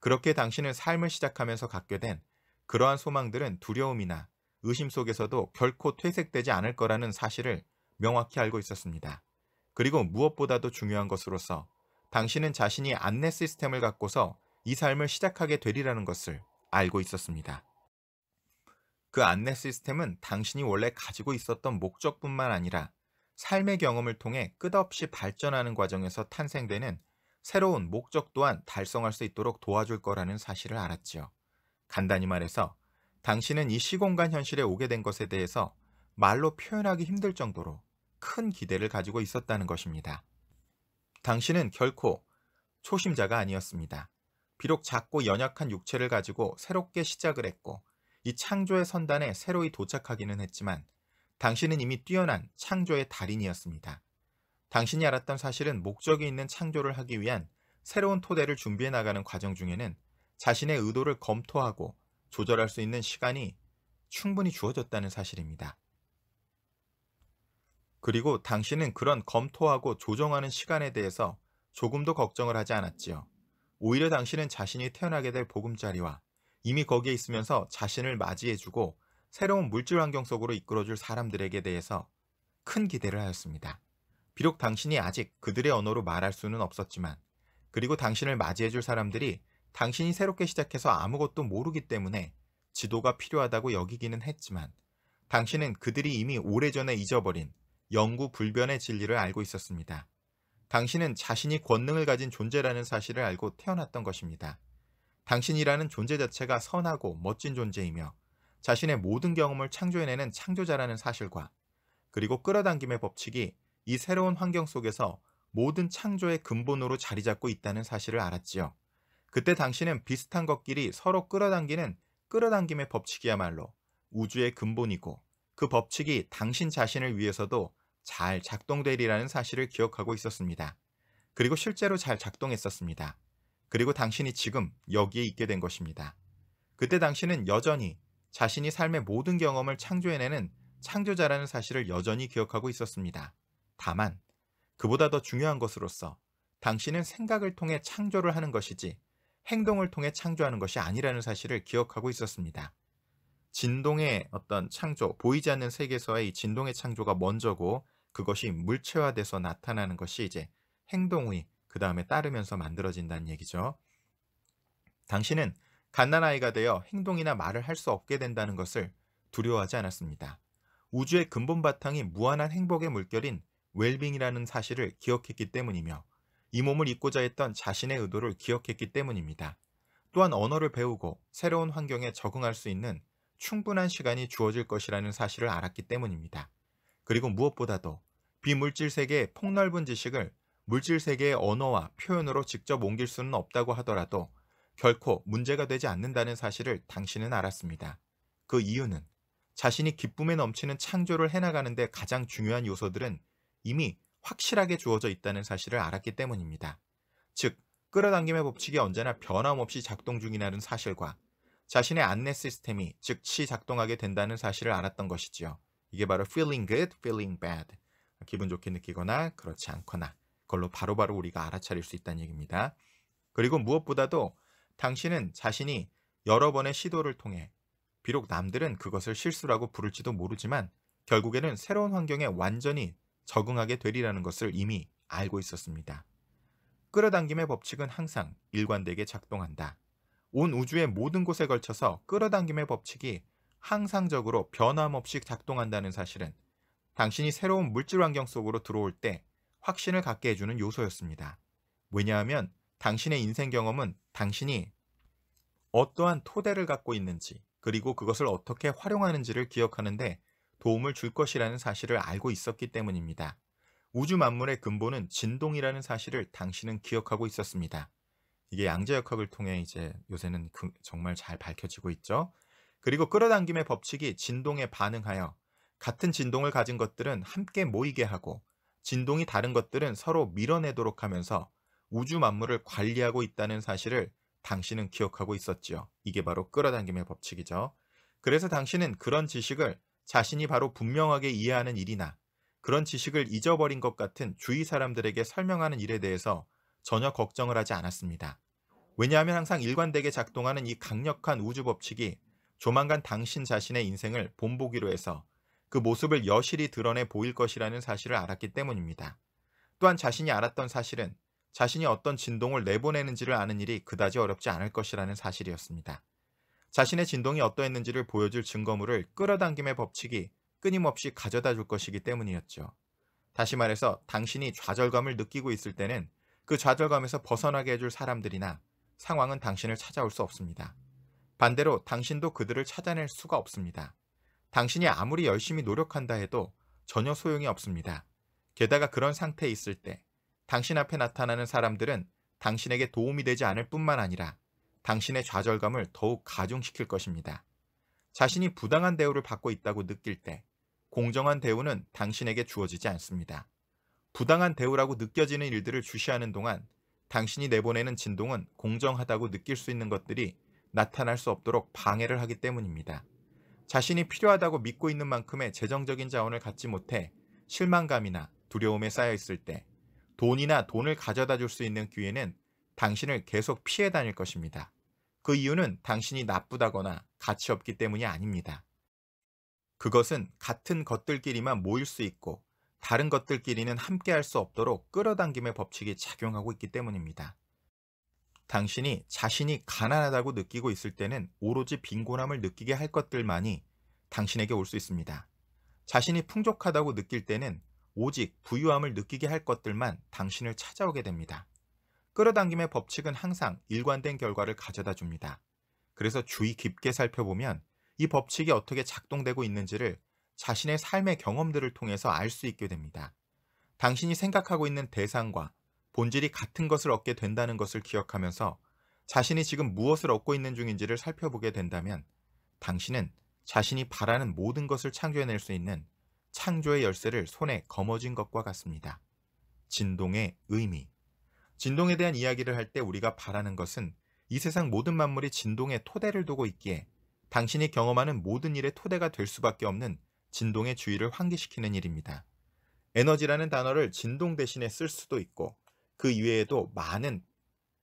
그렇게 당신은 삶을 시작하면서 갖게 된 그러한 소망들은 두려움이나 의심 속에서도 결코 퇴색되지 않을 거라는 사실을 명확히 알고 있었습니다. 그리고 무엇보다도 중요한 것으로서 당신은 자신이 안내 시스템을 갖고서 이 삶을 시작하게 되리라는 것을 알고 있었습니다. 그 안내 시스템은 당신이 원래 가지고 있었던 목적뿐만 아니라 삶의 경험을 통해 끝없이 발전하는 과정에서 탄생되는 새로운 목적 또한 달성할 수 있도록 도와줄 거라는 사실을 알았지요. 간단히 말해서 당신은 이 시공간 현실에 오게 된 것에 대해서 말로 표현하기 힘들 정도로 큰 기대를 가지고 있었다는 것입니다. 당신은 결코 초심자가 아니었습니다. 비록 작고 연약한 육체를 가지고 새롭게 시작을 했고 이 창조의 선단에 새로이 도착하기는 했지만 당신은 이미 뛰어난 창조의 달인이었습니다. 당신이 알았던 사실은 목적이 있는 창조를 하기 위한 새로운 토대를 준비해 나가는 과정 중에는 자신의 의도를 검토하고 조절할 수 있는 시간이 충분히 주어졌다는 사실입니다. 그리고 당신은 그런 검토하고 조정하는 시간에 대해서 조금도 걱정을 하지 않았지요. 오히려 당신은 자신이 태어나게 될 보금자리와 이미 거기에 있으면서 자신을 맞이해주고 새로운 물질 환경 속으로 이끌어줄 사람들에게 대해서 큰 기대를 하였습니다. 비록 당신이 아직 그들의 언어로 말할 수는 없었지만, 그리고 당신을 맞이해줄 사람들이 당신이 새롭게 시작해서 아무것도 모르기 때문에 지도가 필요하다고 여기기는 했지만 당신은 그들이 이미 오래전에 잊어버린 영구불변의 진리를 알고 있었습니다. 당신은 자신이 권능을 가진 존재라는 사실을 알고 태어났던 것입니다. 당신이라는 존재 자체가 선하고 멋진 존재이며 자신의 모든 경험을 창조해내는 창조자라는 사실과, 그리고 끌어당김의 법칙이 이 새로운 환경 속에서 모든 창조의 근본으로 자리 잡고 있다는 사실을 알았지요. 그때 당신은 비슷한 것끼리 서로 끌어당기는 끌어당김의 법칙이야말로 우주의 근본이고 그 법칙이 당신 자신을 위해서도 잘 작동되리라는 사실을 기억하고 있었습니다. 그리고 실제로 잘 작동했었습니다. 그리고 당신이 지금 여기에 있게 된 것입니다. 그때 당신은 여전히 자신이 삶의 모든 경험을 창조해내는 창조자라는 사실을 여전히 기억하고 있었습니다. 다만 그보다 더 중요한 것으로서 당신은 생각을 통해 창조를 하는 것이지 행동을 통해 창조하는 것이 아니라는 사실을 기억하고 있었습니다. 진동의 어떤 창조, 보이지 않는 세계에서의 이 진동의 창조가 먼저고 그것이 물체화돼서 나타나는 것이 이제 행동 후에 그 다음에 따르면서 만들어진다는 얘기죠. 당신은 갓난아이가 되어 행동이나 말을 할 수 없게 된다는 것을 두려워하지 않았습니다. 우주의 근본 바탕이 무한한 행복의 물결인 웰빙이라는 사실을 기억했기 때문이며 이 몸을 입고자 했던 자신의 의도를 기억했기 때문입니다. 또한 언어를 배우고 새로운 환경에 적응할 수 있는 충분한 시간이 주어질 것이라는 사실을 알았기 때문입니다. 그리고 무엇보다도 비물질 세계의 폭넓은 지식을 물질 세계의 언어와 표현으로 직접 옮길 수는 없다고 하더라도 결코 문제가 되지 않는다는 사실을 당신은 알았습니다. 그 이유는 자신이 기쁨에 넘치는 창조를 해나가는 데 가장 중요한 요소들은 이미 확실하게 주어져 있다는 사실을 알았기 때문입니다. 즉, 끌어당김의 법칙이 언제나 변함없이 작동 중이라는 사실과 자신의 안내 시스템이 즉시 작동하게 된다는 사실을 알았던 것이지요. 이게 바로 feeling good, feeling bad. 기분 좋게 느끼거나 그렇지 않거나 그걸로 바로바로 우리가 알아차릴 수 있다는 얘기입니다. 그리고 무엇보다도 당신은 자신이 여러 번의 시도를 통해 비록 남들은 그것을 실수라고 부를지도 모르지만 결국에는 새로운 환경에 완전히 적응하게 되리라는 것을 이미 알고 있었습니다. 끌어당김의 법칙은 항상 일관되게 작동한다. 온 우주의 모든 곳에 걸쳐서 끌어당김의 법칙이 항상적으로 변함없이 작동한다는 사실은 당신이 새로운 물질 환경 속으로 들어올 때 확신을 갖게 해주는 요소였습니다. 왜냐하면 당신의 인생 경험은 당신이 어떠한 토대를 갖고 있는지 그리고 그것을 어떻게 활용하는지를 기억하는데 도움을 줄 것이라는 사실을 알고 있었기 때문입니다. 우주 만물의 근본은 진동이라는 사실을 당신은 기억하고 있었습니다. 이게 양자역학을 통해 이제 요새는 정말 잘 밝혀지고 있죠. 그리고 끌어당김의 법칙이 진동에 반응하여 같은 진동을 가진 것들은 함께 모이게 하고 진동이 다른 것들은 서로 밀어내도록 하면서 우주 만물을 관리하고 있다는 사실을 당신은 기억하고 있었지요. 이게 바로 끌어당김의 법칙이죠. 그래서 당신은 그런 지식을 자신이 바로 분명하게 이해하는 일이나 그런 지식을 잊어버린 것 같은 주위 사람들에게 설명하는 일에 대해서 전혀 걱정을 하지 않았습니다. 왜냐하면 항상 일관되게 작동하는 이 강력한 우주 법칙이 조만간 당신 자신의 인생을 본보기로 해서 그 모습을 여실히 드러내 보일 것이라는 사실을 알았기 때문입니다. 또한 자신이 알았던 사실은 자신이 어떤 진동을 내보내는지를 아는 일이 그다지 어렵지 않을 것이라는 사실이었습니다. 자신의 진동이 어떠했는지를 보여줄 증거물을 끌어당김의 법칙이 끊임없이 가져다 줄 것이기 때문이었죠. 다시 말해서 당신이 좌절감을 느끼고 있을 때는 그 좌절감에서 벗어나게 해줄 사람들이나 상황은 당신을 찾아올 수 없습니다. 반대로 당신도 그들을 찾아낼 수가 없습니다. 당신이 아무리 열심히 노력한다 해도 전혀 소용이 없습니다. 게다가 그런 상태에 있을 때 당신 앞에 나타나는 사람들은 당신에게 도움이 되지 않을 뿐만 아니라 당신의 좌절감을 더욱 가중시킬 것입니다. 자신이 부당한 대우를 받고 있다고 느낄 때 공정한 대우는 당신에게 주어지지 않습니다. 부당한 대우라고 느껴지는 일들을 주시하는 동안 당신이 내보내는 진동은 공정하다고 느낄 수 있는 것들이 나타날 수 없도록 방해를 하기 때문입니다. 자신이 필요하다고 믿고 있는 만큼의 재정적인 자원을 갖지 못해 실망감이나 두려움에 쌓여 있을 때 돈이나 돈을 가져다 줄 수 있는 기회는 당신을 계속 피해 다닐 것입니다. 그 이유는 당신이 나쁘다거나 가치 없기 때문이 아닙니다. 그것은 같은 것들끼리만 모일 수 있고 다른 것들끼리는 함께할 수 없도록 끌어당김의 법칙이 작용하고 있기 때문입니다. 당신이 자신이 가난하다고 느끼고 있을 때는 오로지 빈곤함을 느끼게 할 것들만이 당신에게 올 수 있습니다. 자신이 풍족하다고 느낄 때는 오직 부유함을 느끼게 할 것들만 당신을 찾아오게 됩니다. 끌어당김의 법칙은 항상 일관된 결과를 가져다 줍니다. 그래서 주의 깊게 살펴보면 이 법칙이 어떻게 작동되고 있는지를 자신의 삶의 경험들을 통해서 알 수 있게 됩니다. 당신이 생각하고 있는 대상과 본질이 같은 것을 얻게 된다는 것을 기억하면서 자신이 지금 무엇을 얻고 있는 중인지를 살펴보게 된다면 당신은 자신이 바라는 모든 것을 창조해낼 수 있는 창조의 열쇠를 손에 거머쥔 것과 같습니다. 진동의 의미. 진동에 대한 이야기를 할 때 우리가 바라는 것은 이 세상 모든 만물이 진동에 토대를 두고 있기에 당신이 경험하는 모든 일의 토대가 될 수밖에 없는 진동의 주의를 환기시키는 일입니다. 에너지라는 단어를 진동 대신에 쓸 수도 있고 그 이외에도 많은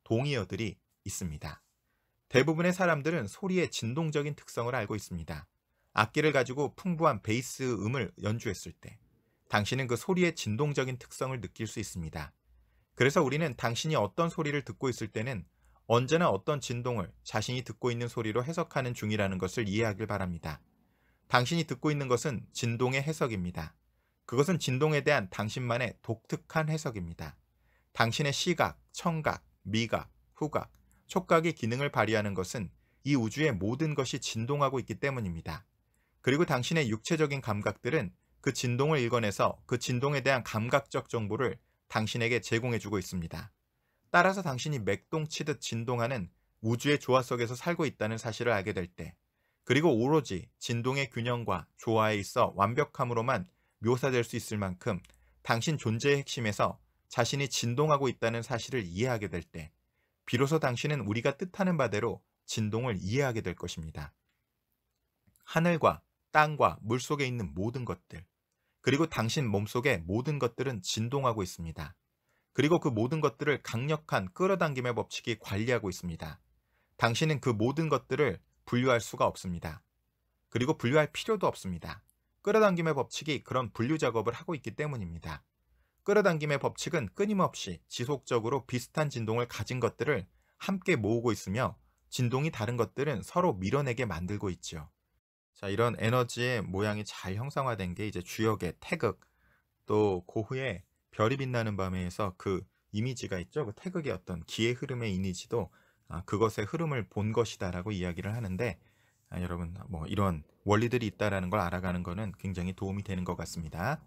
동의어들이 있습니다. 대부분의 사람들은 소리의 진동적인 특성을 알고 있습니다. 악기를 가지고 풍부한 베이스 음을 연주했을 때 당신은 그 소리의 진동적인 특성을 느낄 수 있습니다. 그래서 우리는 당신이 어떤 소리를 듣고 있을 때는 언제나 어떤 진동을 자신이 듣고 있는 소리로 해석하는 중이라는 것을 이해하길 바랍니다. 당신이 듣고 있는 것은 진동의 해석입니다. 그것은 진동에 대한 당신만의 독특한 해석입니다. 당신의 시각, 청각, 미각, 후각, 촉각의 기능을 발휘하는 것은 이 우주의 모든 것이 진동하고 있기 때문입니다. 그리고 당신의 육체적인 감각들은 그 진동을 읽어내서 그 진동에 대한 감각적 정보를 당신에게 제공해주고 있습니다. 따라서 당신이 맥동치듯 진동하는 우주의 조화 속에서 살고 있다는 사실을 알게 될 때, 그리고 오로지 진동의 균형과 조화에 있어 완벽함으로만 묘사될 수 있을 만큼 당신 존재의 핵심에서 자신이 진동하고 있다는 사실을 이해하게 될 때, 비로소 당신은 우리가 뜻하는 바대로 진동을 이해하게 될 것입니다. 하늘과 땅과 물 속에 있는 모든 것들, 그리고 당신 몸속의 모든 것들은 진동하고 있습니다. 그리고 그 모든 것들을 강력한 끌어당김의 법칙이 관리하고 있습니다. 당신은 그 모든 것들을 분류할 수가 없습니다. 그리고 분류할 필요도 없습니다. 끌어당김의 법칙이 그런 분류 작업을 하고 있기 때문입니다. 끌어당김의 법칙은 끊임없이 지속적으로 비슷한 진동을 가진 것들을 함께 모으고 있으며 진동이 다른 것들은 서로 밀어내게 만들고 있죠. 자, 이런 에너지의 모양이 잘 형상화된 게 이제 주역의 태극, 또 고흐의 별이 빛나는 밤에서 그 이미지가 있죠. 그 태극의 어떤 기의 흐름의 이미지도 그것의 흐름을 본 것이다라고 이야기를 하는데, 여러분 이런 원리들이 있다라는 걸 알아가는 것은 굉장히 도움이 되는 것 같습니다.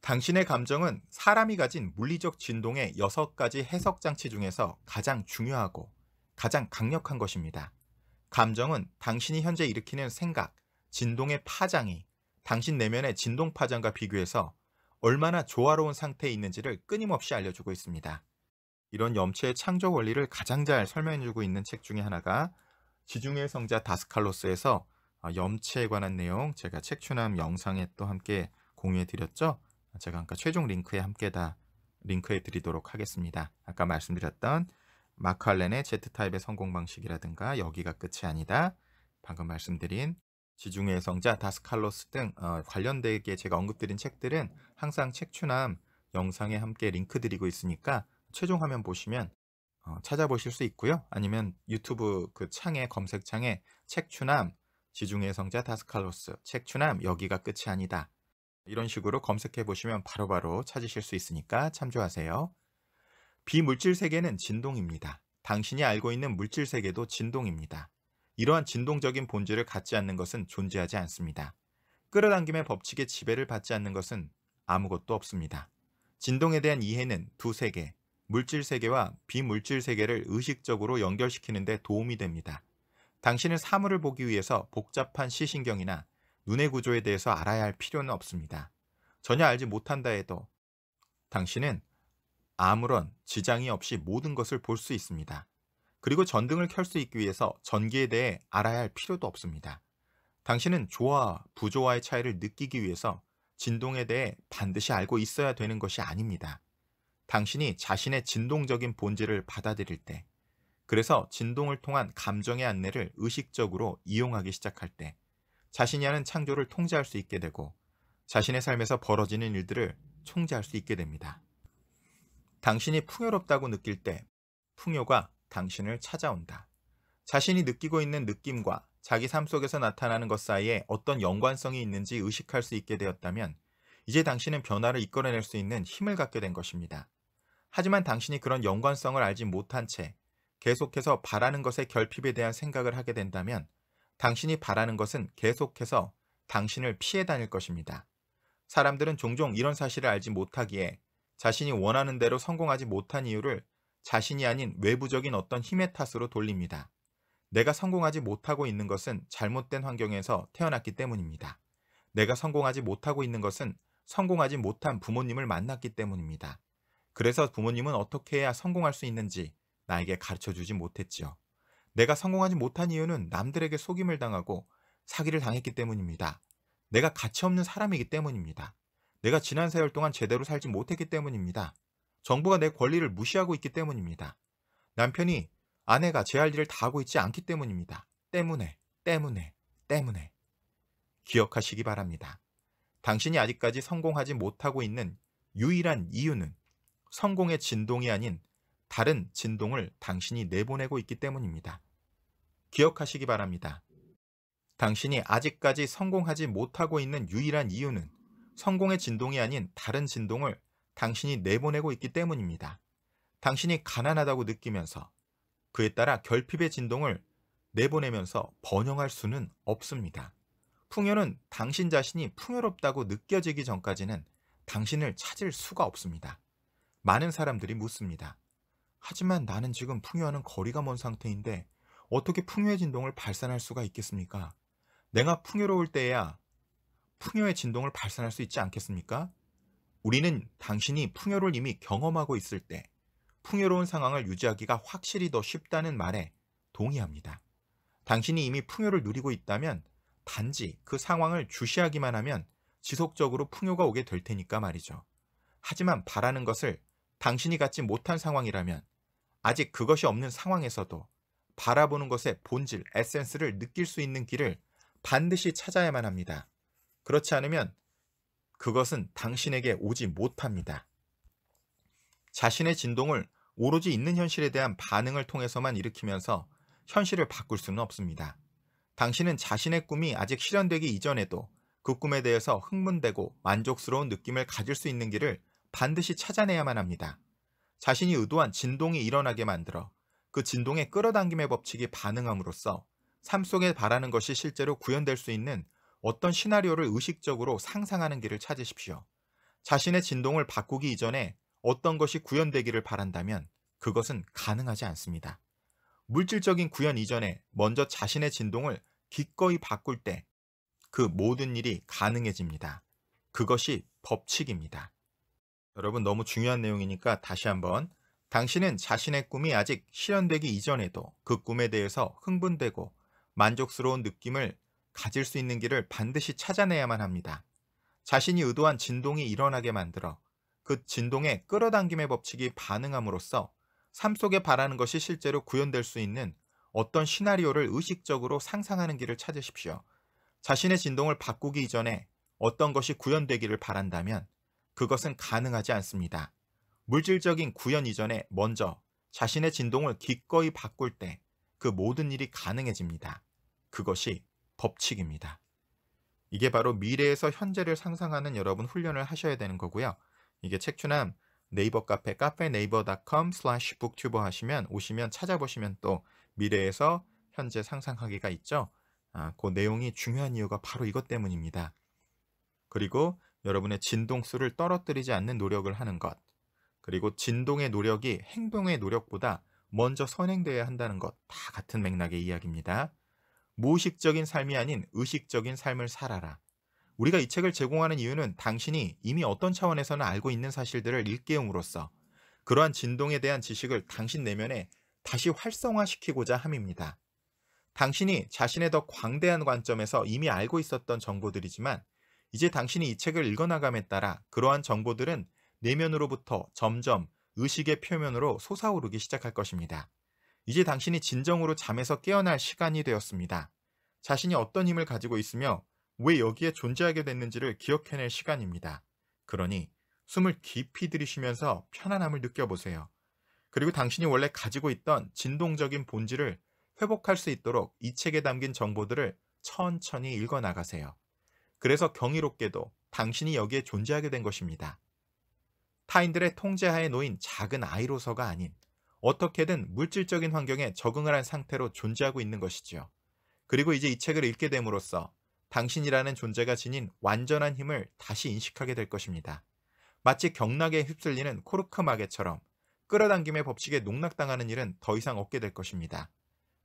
당신의 감정은 사람이 가진 물리적 진동의 6가지 해석장치 중에서 가장 중요하고 가장 강력한 것입니다. 감정은 당신이 현재 일으키는 생각, 진동의 파장이 당신 내면의 진동 파장과 비교해서 얼마나 조화로운 상태에 있는지를 끊임없이 알려주고 있습니다. 이런 염체의 창조 원리를 가장 잘 설명해주고 있는 책 중에 하나가 지중해 성자 다스칼로스에서 염체에 관한 내용, 제가 책추남 영상에 또 함께 공유해드렸죠. 제가 아까 최종 링크에 함께 다 링크해드리도록 하겠습니다. 아까 말씀드렸던 마칼렌의 Z타입의 성공 방식이라든가 여기가 끝이 아니다, 방금 말씀드린 지중해 성자 다스칼로스 등 관련되게 제가 언급드린 책들은 항상 책추남 영상에 함께 링크 드리고 있으니까 최종 화면 보시면 찾아보실 수 있고요. 아니면 유튜브 그 창에, 검색창에 책추남 지중해 성자 다스칼로스, 책추남 여기가 끝이 아니다 이런 식으로 검색해 보시면 바로바로 찾으실 수 있으니까 참조하세요. 비물질 세계는 진동입니다. 당신이 알고 있는 물질 세계도 진동입니다. 이러한 진동적인 본질을 갖지 않는 것은 존재하지 않습니다. 끌어당김의 법칙의 지배를 받지 않는 것은 아무것도 없습니다. 진동에 대한 이해는 두 세계, 물질 세계와 비물질 세계를 의식적으로 연결시키는 데 도움이 됩니다. 당신은 사물을 보기 위해서 복잡한 시신경이나 눈의 구조에 대해서 알아야 할 필요는 없습니다. 전혀 알지 못한다 해도 당신은 아무런 지장이 없이 모든 것을 볼 수 있습니다. 그리고 전등을 켤 수 있기 위해서 전기에 대해 알아야 할 필요도 없습니다. 당신은 조화와 부조화의 차이를 느끼기 위해서 진동에 대해 반드시 알고 있어야 되는 것이 아닙니다. 당신이 자신의 진동적인 본질을 받아들일 때, 그래서 진동을 통한 감정의 안내를 의식적으로 이용하기 시작할 때, 자신이 하는 창조를 통제할 수 있게 되고 자신의 삶에서 벌어지는 일들을 총재할 수 있게 됩니다. 당신이 풍요롭다고 느낄 때 풍요가 당신을 찾아온다. 자신이 느끼고 있는 느낌과 자기 삶 속에서 나타나는 것 사이에 어떤 연관성이 있는지 의식할 수 있게 되었다면 이제 당신은 변화를 이끌어낼 수 있는 힘을 갖게 된 것입니다. 하지만 당신이 그런 연관성을 알지 못한 채 계속해서 바라는 것의 결핍에 대한 생각을 하게 된다면 당신이 바라는 것은 계속해서 당신을 피해 다닐 것입니다. 사람들은 종종 이런 사실을 알지 못하기에 자신이 원하는 대로 성공하지 못한 이유를 자신이 아닌 외부적인 어떤 힘의 탓으로 돌립니다. 내가 성공하지 못하고 있는 것은 잘못된 환경에서 태어났기 때문입니다. 내가 성공하지 못하고 있는 것은 성공하지 못한 부모님을 만났기 때문입니다. 그래서 부모님은 어떻게 해야 성공할 수 있는지 나에게 가르쳐주지 못했지요. 내가 성공하지 못한 이유는 남들에게 속임을 당하고 사기를 당했기 때문입니다. 내가 가치 없는 사람이기 때문입니다. 내가 지난 세월 동안 제대로 살지 못했기 때문입니다. 정부가 내 권리를 무시하고 있기 때문입니다. 남편이, 아내가 제 할 일을 다 하고 있지 않기 때문입니다. 때문에. 기억하시기 바랍니다. 당신이 아직까지 성공하지 못하고 있는 유일한 이유는 성공의 진동이 아닌 다른 진동을 당신이 내보내고 있기 때문입니다. 기억하시기 바랍니다. 당신이 아직까지 성공하지 못하고 있는 유일한 이유는 성공의 진동이 아닌 다른 진동을 당신이 내보내고 있기 때문입니다. 당신이 가난하다고 느끼면서 그에 따라 결핍의 진동을 내보내면서 번영할 수는 없습니다. 풍요는 당신 자신이 풍요롭다고 느껴지기 전까지는 당신을 찾을 수가 없습니다. 많은 사람들이 묻습니다. 하지만 나는 지금 풍요와는 거리가 먼 상태인데 어떻게 풍요의 진동을 발산할 수가 있겠습니까? 내가 풍요로울 때야 풍요의 진동을 발산할 수 있지 않겠습니까? 우리는 당신이 풍요를 이미 경험하고 있을 때 풍요로운 상황을 유지하기가 확실히 더 쉽다는 말에 동의합니다. 당신이 이미 풍요를 누리고 있다면 단지 그 상황을 주시하기만 하면 지속적으로 풍요가 오게 될 테니까 말이죠. 하지만 바라는 것을 당신이 갖지 못한 상황이라면 아직 그것이 없는 상황에서도 바라보는 것의 본질, 에센스를 느낄 수 있는 길을 반드시 찾아야만 합니다. 그렇지 않으면 그것은 당신에게 오지 못합니다. 자신의 진동을 오로지 있는 현실에 대한 반응을 통해서만 일으키면서 현실을 바꿀 수는 없습니다. 당신은 자신의 꿈이 아직 실현되기 이전에도 그 꿈에 대해서 흥분되고 만족스러운 느낌을 가질 수 있는 길을 반드시 찾아내야만 합니다. 자신이 의도한 진동이 일어나게 만들어 그 진동에 끌어당김의 법칙이 반응함으로써 삶 속에 바라는 것이 실제로 구현될 수 있는 어떤 시나리오를 의식적으로 상상하는 길을 찾으십시오. 자신의 진동을 바꾸기 이전에 어떤 것이 구현되기를 바란다면 그것은 가능하지 않습니다. 물질적인 구현 이전에 먼저 자신의 진동을 기꺼이 바꿀 때 그 모든 일이 가능해집니다. 그것이 법칙입니다. 여러분, 너무 중요한 내용이니까 다시 한번, 당신은 자신의 꿈이 아직 실현되기 이전에도 그 꿈에 대해서 흥분되고 만족스러운 느낌을 가질 수 있는 길을 반드시 찾아내야만 합니다. 자신이 의도한 진동이 일어나게 만들어 그 진동에 끌어당김의 법칙이 반응함으로써 삶 속에 바라는 것이 실제로 구현될 수 있는 어떤 시나리오를 의식적으로 상상하는 길을 찾으십시오. 자신의 진동을 바꾸기 이전에 어떤 것이 구현되기를 바란다면 그것은 가능하지 않습니다. 물질적인 구현 이전에 먼저 자신의 진동을 기꺼이 바꿀 때 그 모든 일이 가능해집니다. 그것이 법칙입니다. 이게 바로 미래에서 현재를 상상하는 여러분 훈련을 하셔야 되는 거고요. 이게 책추남 네이버 카페 카페네이버.com/북튜버 하시면 오시면 찾아보시면 또 미래에서 현재 상상하기가 있죠. 그 내용이 중요한 이유가 바로 이것 때문입니다. 그리고 여러분의 진동수를 떨어뜨리지 않는 노력을 하는 것, 그리고 진동의 노력이 행동의 노력보다 먼저 선행되어야 한다는 것, 다 같은 맥락의 이야기입니다. 무의식적인 삶이 아닌 의식적인 삶을 살아라. 우리가 이 책을 제공하는 이유는 당신이 이미 어떤 차원에서는 알고 있는 사실들을 일깨움으로써 그러한 진동에 대한 지식을 당신 내면에 다시 활성화시키고자 함입니다. 당신이 자신의 더 광대한 관점에서 이미 알고 있었던 정보들이지만 이제 당신이 이 책을 읽어나감에 따라 그러한 정보들은 내면으로부터 점점 의식의 표면으로 솟아오르기 시작할 것입니다. 이제 당신이 진정으로 잠에서 깨어날 시간이 되었습니다. 자신이 어떤 힘을 가지고 있으며 왜 여기에 존재하게 됐는지를 기억해낼 시간입니다. 그러니 숨을 깊이 들이쉬면서 편안함을 느껴보세요. 그리고 당신이 원래 가지고 있던 진동적인 본질을 회복할 수 있도록 이 책에 담긴 정보들을 천천히 읽어나가세요. 그래서 경이롭게도 당신이 여기에 존재하게 된 것입니다. 타인들의 통제하에 놓인 작은 아이로서가 아닌 어떻게든 물질적인 환경에 적응을 한 상태로 존재하고 있는 것이지요. 그리고 이제 이 책을 읽게 됨으로써 당신이라는 존재가 지닌 완전한 힘을 다시 인식하게 될 것입니다. 마치 경락에 휩쓸리는 코르크 마개처럼 끌어당김의 법칙에 농락당하는 일은 더 이상 없게 될 것입니다.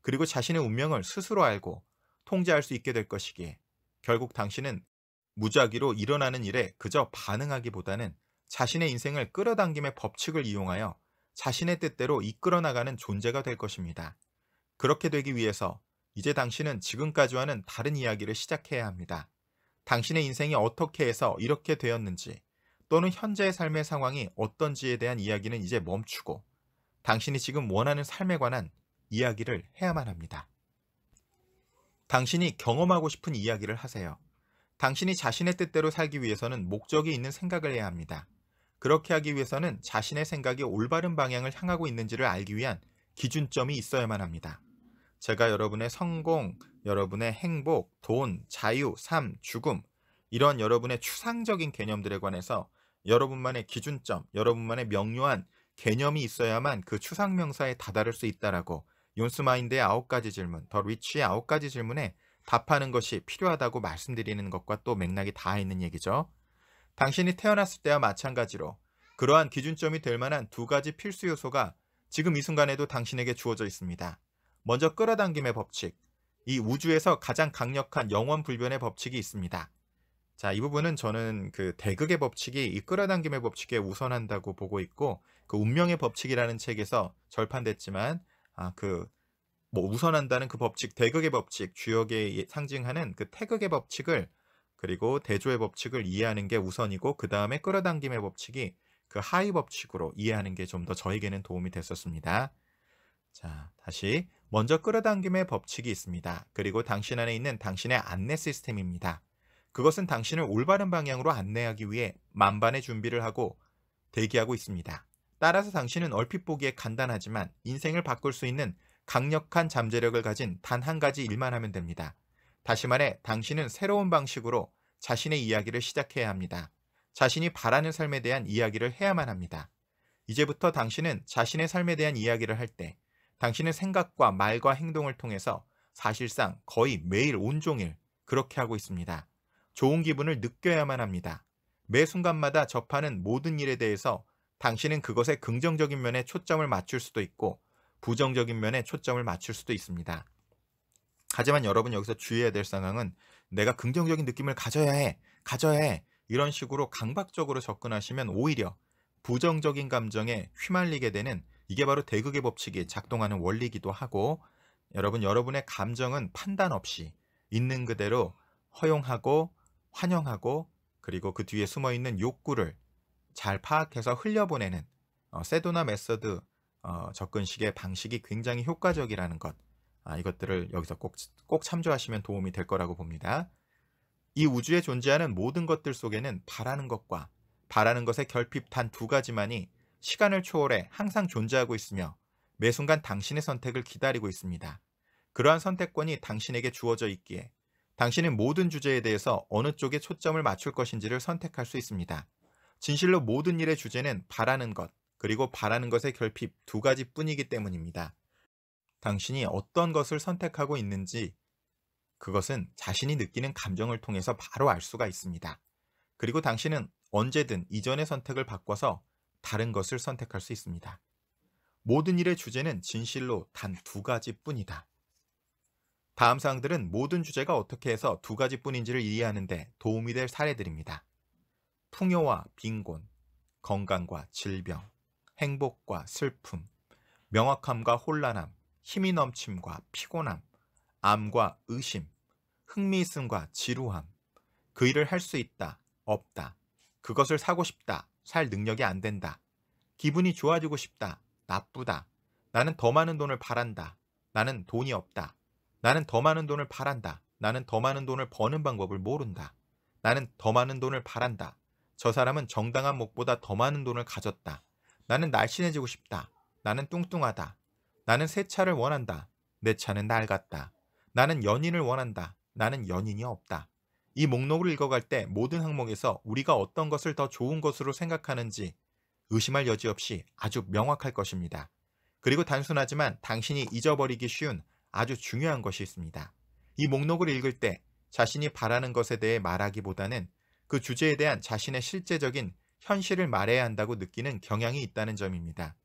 그리고 자신의 운명을 스스로 알고 통제할 수 있게 될 것이기에 결국 당신은 무작위로 일어나는 일에 그저 반응하기보다는 자신의 인생을 끌어당김의 법칙을 이용하여 자신의 뜻대로 이끌어나가는 존재가 될 것입니다. 그렇게 되기 위해서 이제 당신은 지금까지와는 다른 이야기를 시작해야 합니다. 당신의 인생이 어떻게 해서 이렇게 되었는지 또는 현재의 삶의 상황이 어떤지에 대한 이야기는 이제 멈추고 당신이 지금 원하는 삶에 관한 이야기를 해야만 합니다. 당신이 경험하고 싶은 이야기를 하세요. 당신이 자신의 뜻대로 살기 위해서는 목적이 있는 생각을 해야 합니다. 그렇게 하기 위해서는 자신의 생각이 올바른 방향을 향하고 있는지를 알기 위한 기준점이 있어야만 합니다. 제가 여러분의 성공, 여러분의 행복, 돈, 자유, 삶, 죽음 이런 여러분의 추상적인 개념들에 관해서 여러분만의 기준점, 여러분만의 명료한 개념이 있어야만 그 추상명사에 다다를 수 있다라고 욘스마인드의 9가지 질문, 더 리치의 9가지 질문에 답하는 것이 필요하다고 말씀드리는 것과 또 맥락이 닿아 있는 얘기죠. 당신이 태어났을 때와 마찬가지로 그러한 기준점이 될 만한 2가지 필수 요소가 지금 이 순간에도 당신에게 주어져 있습니다. 먼저 끌어당김의 법칙, 이 우주에서 가장 강력한 영원불변의 법칙이 있습니다. 자, 이 부분은 저는 그 대극의 법칙이 이 끌어당김의 법칙에 우선한다고 보고 있고 그 운명의 법칙이라는 책에서 절판됐지만 우선한다는 그 법칙, 대극의 법칙, 주역에 상징하는 그 태극의 법칙을 그리고 대조의 법칙을 이해하는 게 우선이고 그 다음에 끌어당김의 법칙이 그 하위 법칙으로 이해하는 게 좀 더 저에게는 도움이 됐었습니다. 자, 다시 먼저 끌어당김의 법칙이 있습니다. 그리고 당신 안에 있는 당신의 안내 시스템입니다. 그것은 당신을 올바른 방향으로 안내하기 위해 만반의 준비를 하고 대기하고 있습니다. 따라서 당신은 얼핏 보기에 간단하지만 인생을 바꿀 수 있는 강력한 잠재력을 가진 단 한 가지 일만 하면 됩니다. 다시 말해 당신은 새로운 방식으로 자신의 이야기를 시작해야 합니다. 자신이 바라는 삶에 대한 이야기를 해야만 합니다. 이제부터 당신은 자신의 삶에 대한 이야기를 할 때 당신의 생각과 말과 행동을 통해서 사실상 거의 매일 온종일 그렇게 하고 있습니다. 좋은 기분을 느껴야만 합니다. 매 순간마다 접하는 모든 일에 대해서 당신은 그것의 긍정적인 면에 초점을 맞출 수도 있고 부정적인 면에 초점을 맞출 수도 있습니다. 하지만 여러분 여기서 주의해야 될 상황은 내가 긍정적인 느낌을 가져야 해 이런 식으로 강박적으로 접근하시면 오히려 부정적인 감정에 휘말리게 되는 이게 바로 대극의 법칙이 작동하는 원리이기도 하고 여러분의 감정은 판단 없이 있는 그대로 허용하고 환영하고 그리고 그 뒤에 숨어있는 욕구를 잘 파악해서 흘려보내는 세도나 메서드 접근식의 방식이 굉장히 효과적이라는 것 이것들을 여기서 꼭 참조하시면 도움이 될 거라고 봅니다. 이 우주에 존재하는 모든 것들 속에는 바라는 것과 바라는 것의 결핍 단 2가지만이 시간을 초월해 항상 존재하고 있으며 매 순간 당신의 선택을 기다리고 있습니다. 그러한 선택권이 당신에게 주어져 있기에 당신은 모든 주제에 대해서 어느 쪽에 초점을 맞출 것인지를 선택할 수 있습니다. 진실로 모든 일의 주제는 바라는 것, 그리고 바라는 것의 결핍 2가지 뿐이기 때문입니다. 당신이 어떤 것을 선택하고 있는지 그것은 자신이 느끼는 감정을 통해서 바로 알 수가 있습니다. 그리고 당신은 언제든 이전의 선택을 바꿔서 다른 것을 선택할 수 있습니다. 모든 일의 주제는 진실로 단 2가지 뿐이다. 다음 사항들은 모든 주제가 어떻게 해서 2가지 뿐인지를 이해하는 데 도움이 될 사례들입니다. 풍요와 빈곤, 건강과 질병, 행복과 슬픔, 명확함과 혼란함, 힘이 넘침과 피곤함, 암과 의심, 흥미있음과 지루함, 그 일을 할 수 있다, 없다, 그것을 사고 싶다, 살 능력이 안 된다, 기분이 좋아지고 싶다, 나쁘다, 나는 더 많은 돈을 바란다, 나는 돈이 없다, 나는 더 많은 돈을 바란다, 나는 더 많은 돈을 버는 방법을 모른다, 나는 더 많은 돈을 바란다, 저 사람은 정당한 몫보다 더 많은 돈을 가졌다, 나는 날씬해지고 싶다, 나는 뚱뚱하다, 나는 새 차를 원한다, 내 차는 낡았다, 나는 연인을 원한다, 나는 연인이 없다. 이 목록을 읽어갈 때 모든 항목에서 우리가 어떤 것을 더 좋은 것으로 생각하는지 의심할 여지 없이 아주 명확할 것입니다. 그리고 단순하지만 당신이 잊어버리기 쉬운 아주 중요한 것이 있습니다. 이 목록을 읽을 때 자신이 바라는 것에 대해 말하기보다는 그 주제에 대한 자신의 실제적인 현실을 말해야 한다고 느끼는 경향이 있다는 점입니다.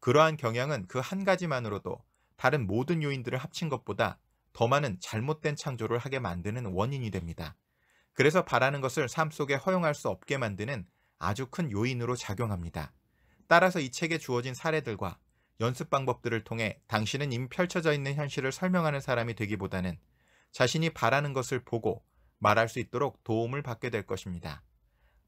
그러한 경향은 그 한 가지만으로도 다른 모든 요인들을 합친 것보다 더 많은 잘못된 창조를 하게 만드는 원인이 됩니다. 그래서 바라는 것을 삶 속에 허용할 수 없게 만드는 아주 큰 요인으로 작용합니다. 따라서 이 책에 주어진 사례들과 연습 방법들을 통해 당신은 이미 펼쳐져 있는 현실을 설명하는 사람이 되기보다는 자신이 바라는 것을 보고 말할 수 있도록 도움을 받게 될 것입니다.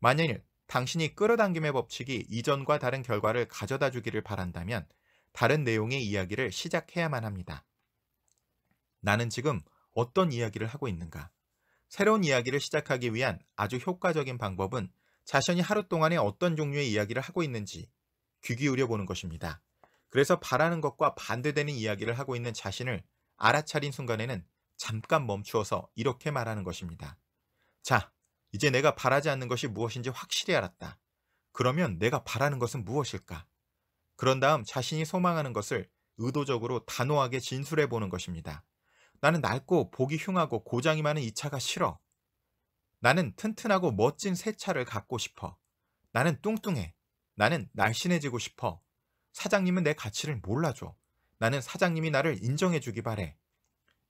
만일 당신이 끌어당김의 법칙이 이전과 다른 결과를 가져다 주기를 바란다면 다른 내용의 이야기를 시작해야만 합니다. 나는 지금 어떤 이야기를 하고 있는가? 새로운 이야기를 시작하기 위한 아주 효과적인 방법은 자신이 하루 동안에 어떤 종류의 이야기를 하고 있는지 귀 기울여 보는 것입니다. 그래서 바라는 것과 반대되는 이야기를 하고 있는 자신을 알아차린 순간에는 잠깐 멈추어서 이렇게 말하는 것입니다. 자, 이제 내가 바라지 않는 것이 무엇인지 확실히 알았다. 그러면 내가 바라는 것은 무엇일까? 그런 다음 자신이 소망하는 것을 의도적으로 단호하게 진술해 보는 것입니다. 나는 낡고 보기 흉하고 고장이 많은 이 차가 싫어. 나는 튼튼하고 멋진 새 차를 갖고 싶어. 나는 뚱뚱해. 나는 날씬해지고 싶어. 사장님은 내 가치를 몰라줘. 나는 사장님이 나를 인정해주기 바래.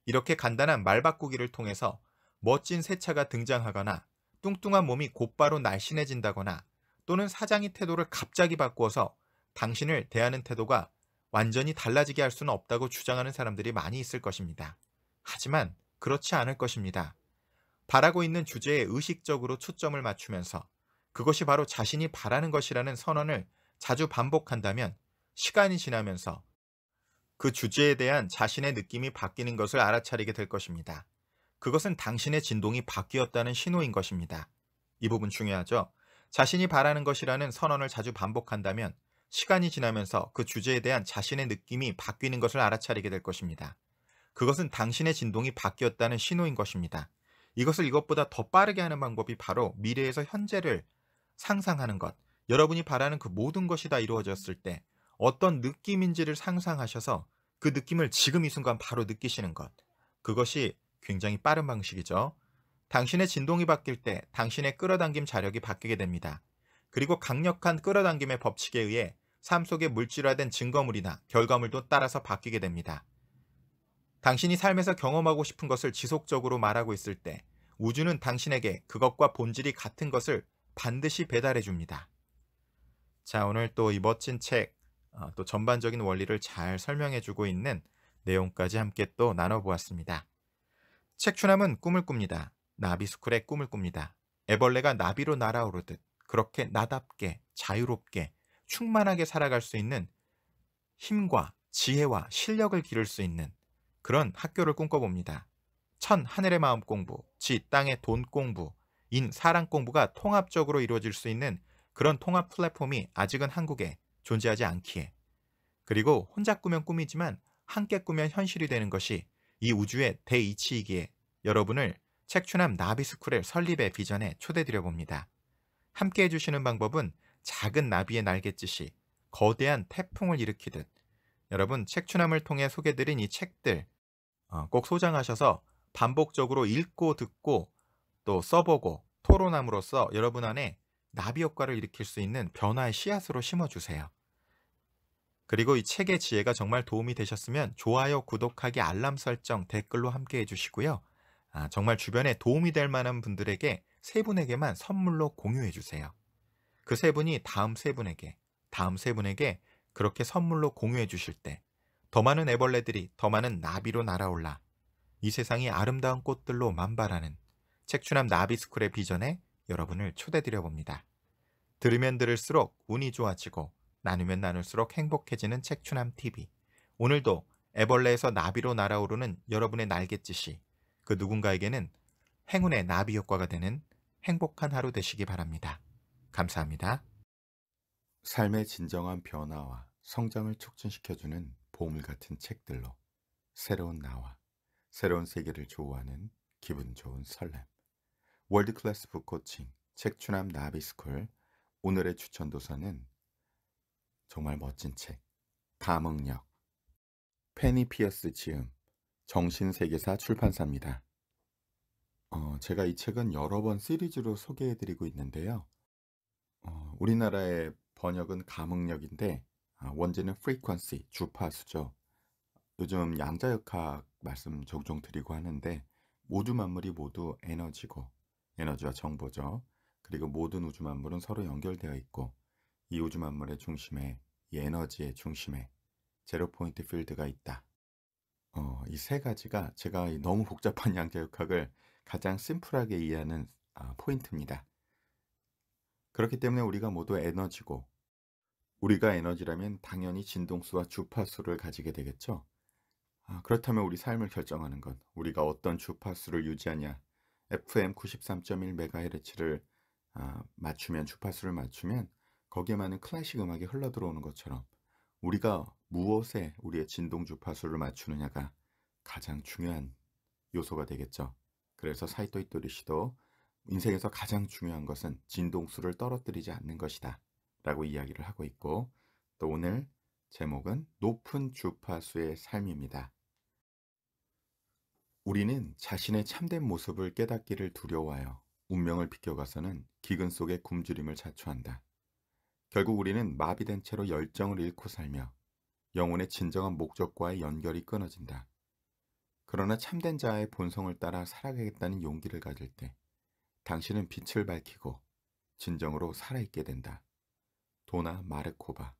이렇게 간단한 말 바꾸기를 통해서 멋진 새 차가 등장하거나 뚱뚱한 몸이 곧바로 날씬해진다거나 또는 사장의 태도를 갑자기 바꾸어서 당신을 대하는 태도가 완전히 달라지게 할 수는 없다고 주장하는 사람들이 많이 있을 것입니다. 하지만 그렇지 않을 것입니다. 바라고 있는 주제에 의식적으로 초점을 맞추면서 그것이 바로 자신이 바라는 것이라는 선언을 자주 반복한다면 시간이 지나면서 그 주제에 대한 자신의 느낌이 바뀌는 것을 알아차리게 될 것입니다. 그것은 당신의 진동이 바뀌었다는 신호인 것입니다. 이 부분 중요하죠. 자신이 바라는 것이라는 선언을 자주 반복한다면 시간이 지나면서 그 주제에 대한 자신의 느낌이 바뀌는 것을 알아차리게 될 것입니다. 그것은 당신의 진동이 바뀌었다는 신호인 것입니다. 이것을 이것보다 더 빠르게 하는 방법이 바로 미래에서 현재를 상상하는 것, 여러분이 바라는 그 모든 것이 다 이루어졌을 때 어떤 느낌인지를 상상하셔서 그 느낌을 지금 이 순간 바로 느끼시는 것. 그것이 굉장히 빠른 방식이죠. 당신의 진동이 바뀔 때 당신의 끌어당김 자력이 바뀌게 됩니다. 그리고 강력한 끌어당김의 법칙에 의해 삶 속에 물질화된 증거물이나 결과물도 따라서 바뀌게 됩니다. 당신이 삶에서 경험하고 싶은 것을 지속적으로 말하고 있을 때 우주는 당신에게 그것과 본질이 같은 것을 반드시 배달해 줍니다. 자, 오늘 또 이 멋진 책, 또 전반적인 원리를 잘 설명해주고 있는 내용까지 함께 또 나눠보았습니다. 책추남은 꿈을 꿉니다. 나비스쿨의 꿈을 꿉니다. 애벌레가 나비로 날아오르듯 그렇게 나답게 자유롭게 충만하게 살아갈 수 있는 힘과 지혜와 실력을 기를 수 있는 그런 학교를 꿈꿔봅니다. 천 하늘의 마음 공부, 지 땅의 돈 공부, 인 사랑 공부가 통합적으로 이루어질 수 있는 그런 통합 플랫폼이 아직은 한국에 존재하지 않기에, 그리고 혼자 꾸면 꿈이지만 함께 꾸면 현실이 되는 것이 이 우주의 대이치이기에 여러분을 책추남 나비스쿨의 설립의 비전에 초대드려봅니다. 함께 해주시는 방법은 작은 나비의 날갯짓이 거대한 태풍을 일으키듯, 여러분 책추남을 통해 소개드린 이 책들 꼭 소장하셔서 반복적으로 읽고 듣고 또 써보고 토론함으로써 여러분 안에 나비 효과를 일으킬 수 있는 변화의 씨앗으로 심어주세요. 그리고 이 책의 지혜가 정말 도움이 되셨으면 좋아요, 구독하기, 알람 설정, 댓글로 함께 해주시고요. 정말 주변에 도움이 될 만한 분들에게 세 분에게만 선물로 공유해주세요. 그 세 분이 다음 세 분에게 그렇게 선물로 공유해주실 때 더 많은 애벌레들이 더 많은 나비로 날아올라 이 세상이 아름다운 꽃들로 만발하는 책추남 나비스쿨의 비전에 여러분을 초대드려봅니다. 들으면 들을수록 운이 좋아지고 나누면 나눌수록 행복해지는 책추남TV. 오늘도 애벌레에서 나비로 날아오르는 여러분의 날갯짓이 그 누군가에게는 행운의 나비 효과가 되는 행복한 하루 되시기 바랍니다. 감사합니다. 삶의 진정한 변화와 성장을 촉진시켜주는 보물 같은 책들로 새로운 나와 새로운 세계를 조우하는 기분 좋은 설렘. 월드클래스 북코칭 책추남 나비스쿨. 오늘의 추천도서는 정말 멋진 책 감응력, 페니 피어스 지음, 정신세계사 출판사입니다. 제가 이 책은 여러 번 시리즈로 소개해드리고 있는데요. 우리나라의 번역은 감응력인데 원제는 프리퀀시, 주파수죠. 요즘 양자역학 말씀 종종 드리고 하는데 모두 만물이 모두 에너지고 에너지와 정보죠. 그리고 모든 우주 만물은 서로 연결되어 있고 이 우주 만물의 중심에, 이 에너지의 중심에 제로 포인트 필드가 있다. 이 세 가지가 제가 너무 복잡한 양자역학을 가장 심플하게 이해하는 포인트입니다. 그렇기 때문에 우리가 모두 에너지고, 우리가 에너지라면 당연히 진동수와 주파수를 가지게 되겠죠. 그렇다면 우리 삶을 결정하는 건 우리가 어떤 주파수를 유지하냐. FM 93.1MHz를 맞추면, 주파수를 맞추면 거기에 많은 클래식 음악이 흘러들어오는 것처럼 우리가 무엇에 우리의 진동 주파수를 맞추느냐가 가장 중요한 요소가 되겠죠. 그래서 사이토 히토리시도 인생에서 가장 중요한 것은 진동수를 떨어뜨리지 않는 것이다 라고 이야기를 하고 있고, 또 오늘 제목은 높은 주파수의 삶입니다. 우리는 자신의 참된 모습을 깨닫기를 두려워하여 운명을 비껴가서는 기근 속의 굶주림을 자초한다. 결국 우리는 마비된 채로 열정을 잃고 살며 영혼의 진정한 목적과의 연결이 끊어진다. 그러나 참된 자의 본성을 따라 살아가겠다는 용기를 가질 때 당신은 빛을 밝히고 진정으로 살아있게 된다. 도나 마르코바.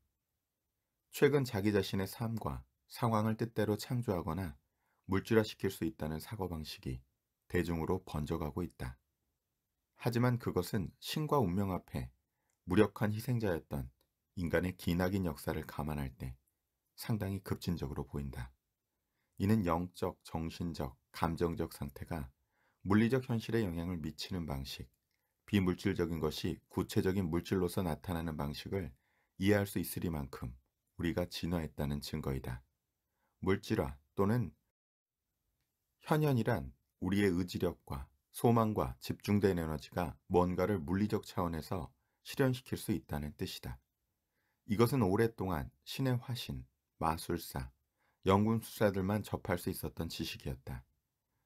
최근 자기 자신의 삶과 상황을 뜻대로 창조하거나 물질화시킬 수 있다는 사고방식이 대중으로 번져가고 있다. 하지만 그것은 신과 운명 앞에 무력한 희생자였던 인간의 기나긴 역사를 감안할 때 상당히 급진적으로 보인다. 이는 영적, 정신적, 감정적 상태가 물리적 현실에 영향을 미치는 방식, 비물질적인 것이 구체적인 물질로서 나타나는 방식을 이해할 수 있으리만큼 우리가 진화했다는 증거이다. 물질화 또는 현현이란 우리의 의지력과 소망과 집중된 에너지가 뭔가를 물리적 차원에서 실현시킬 수 있다는 뜻이다. 이것은 오랫동안 신의 화신, 마술사, 연금술사들만 접할 수 있었던 지식이었다.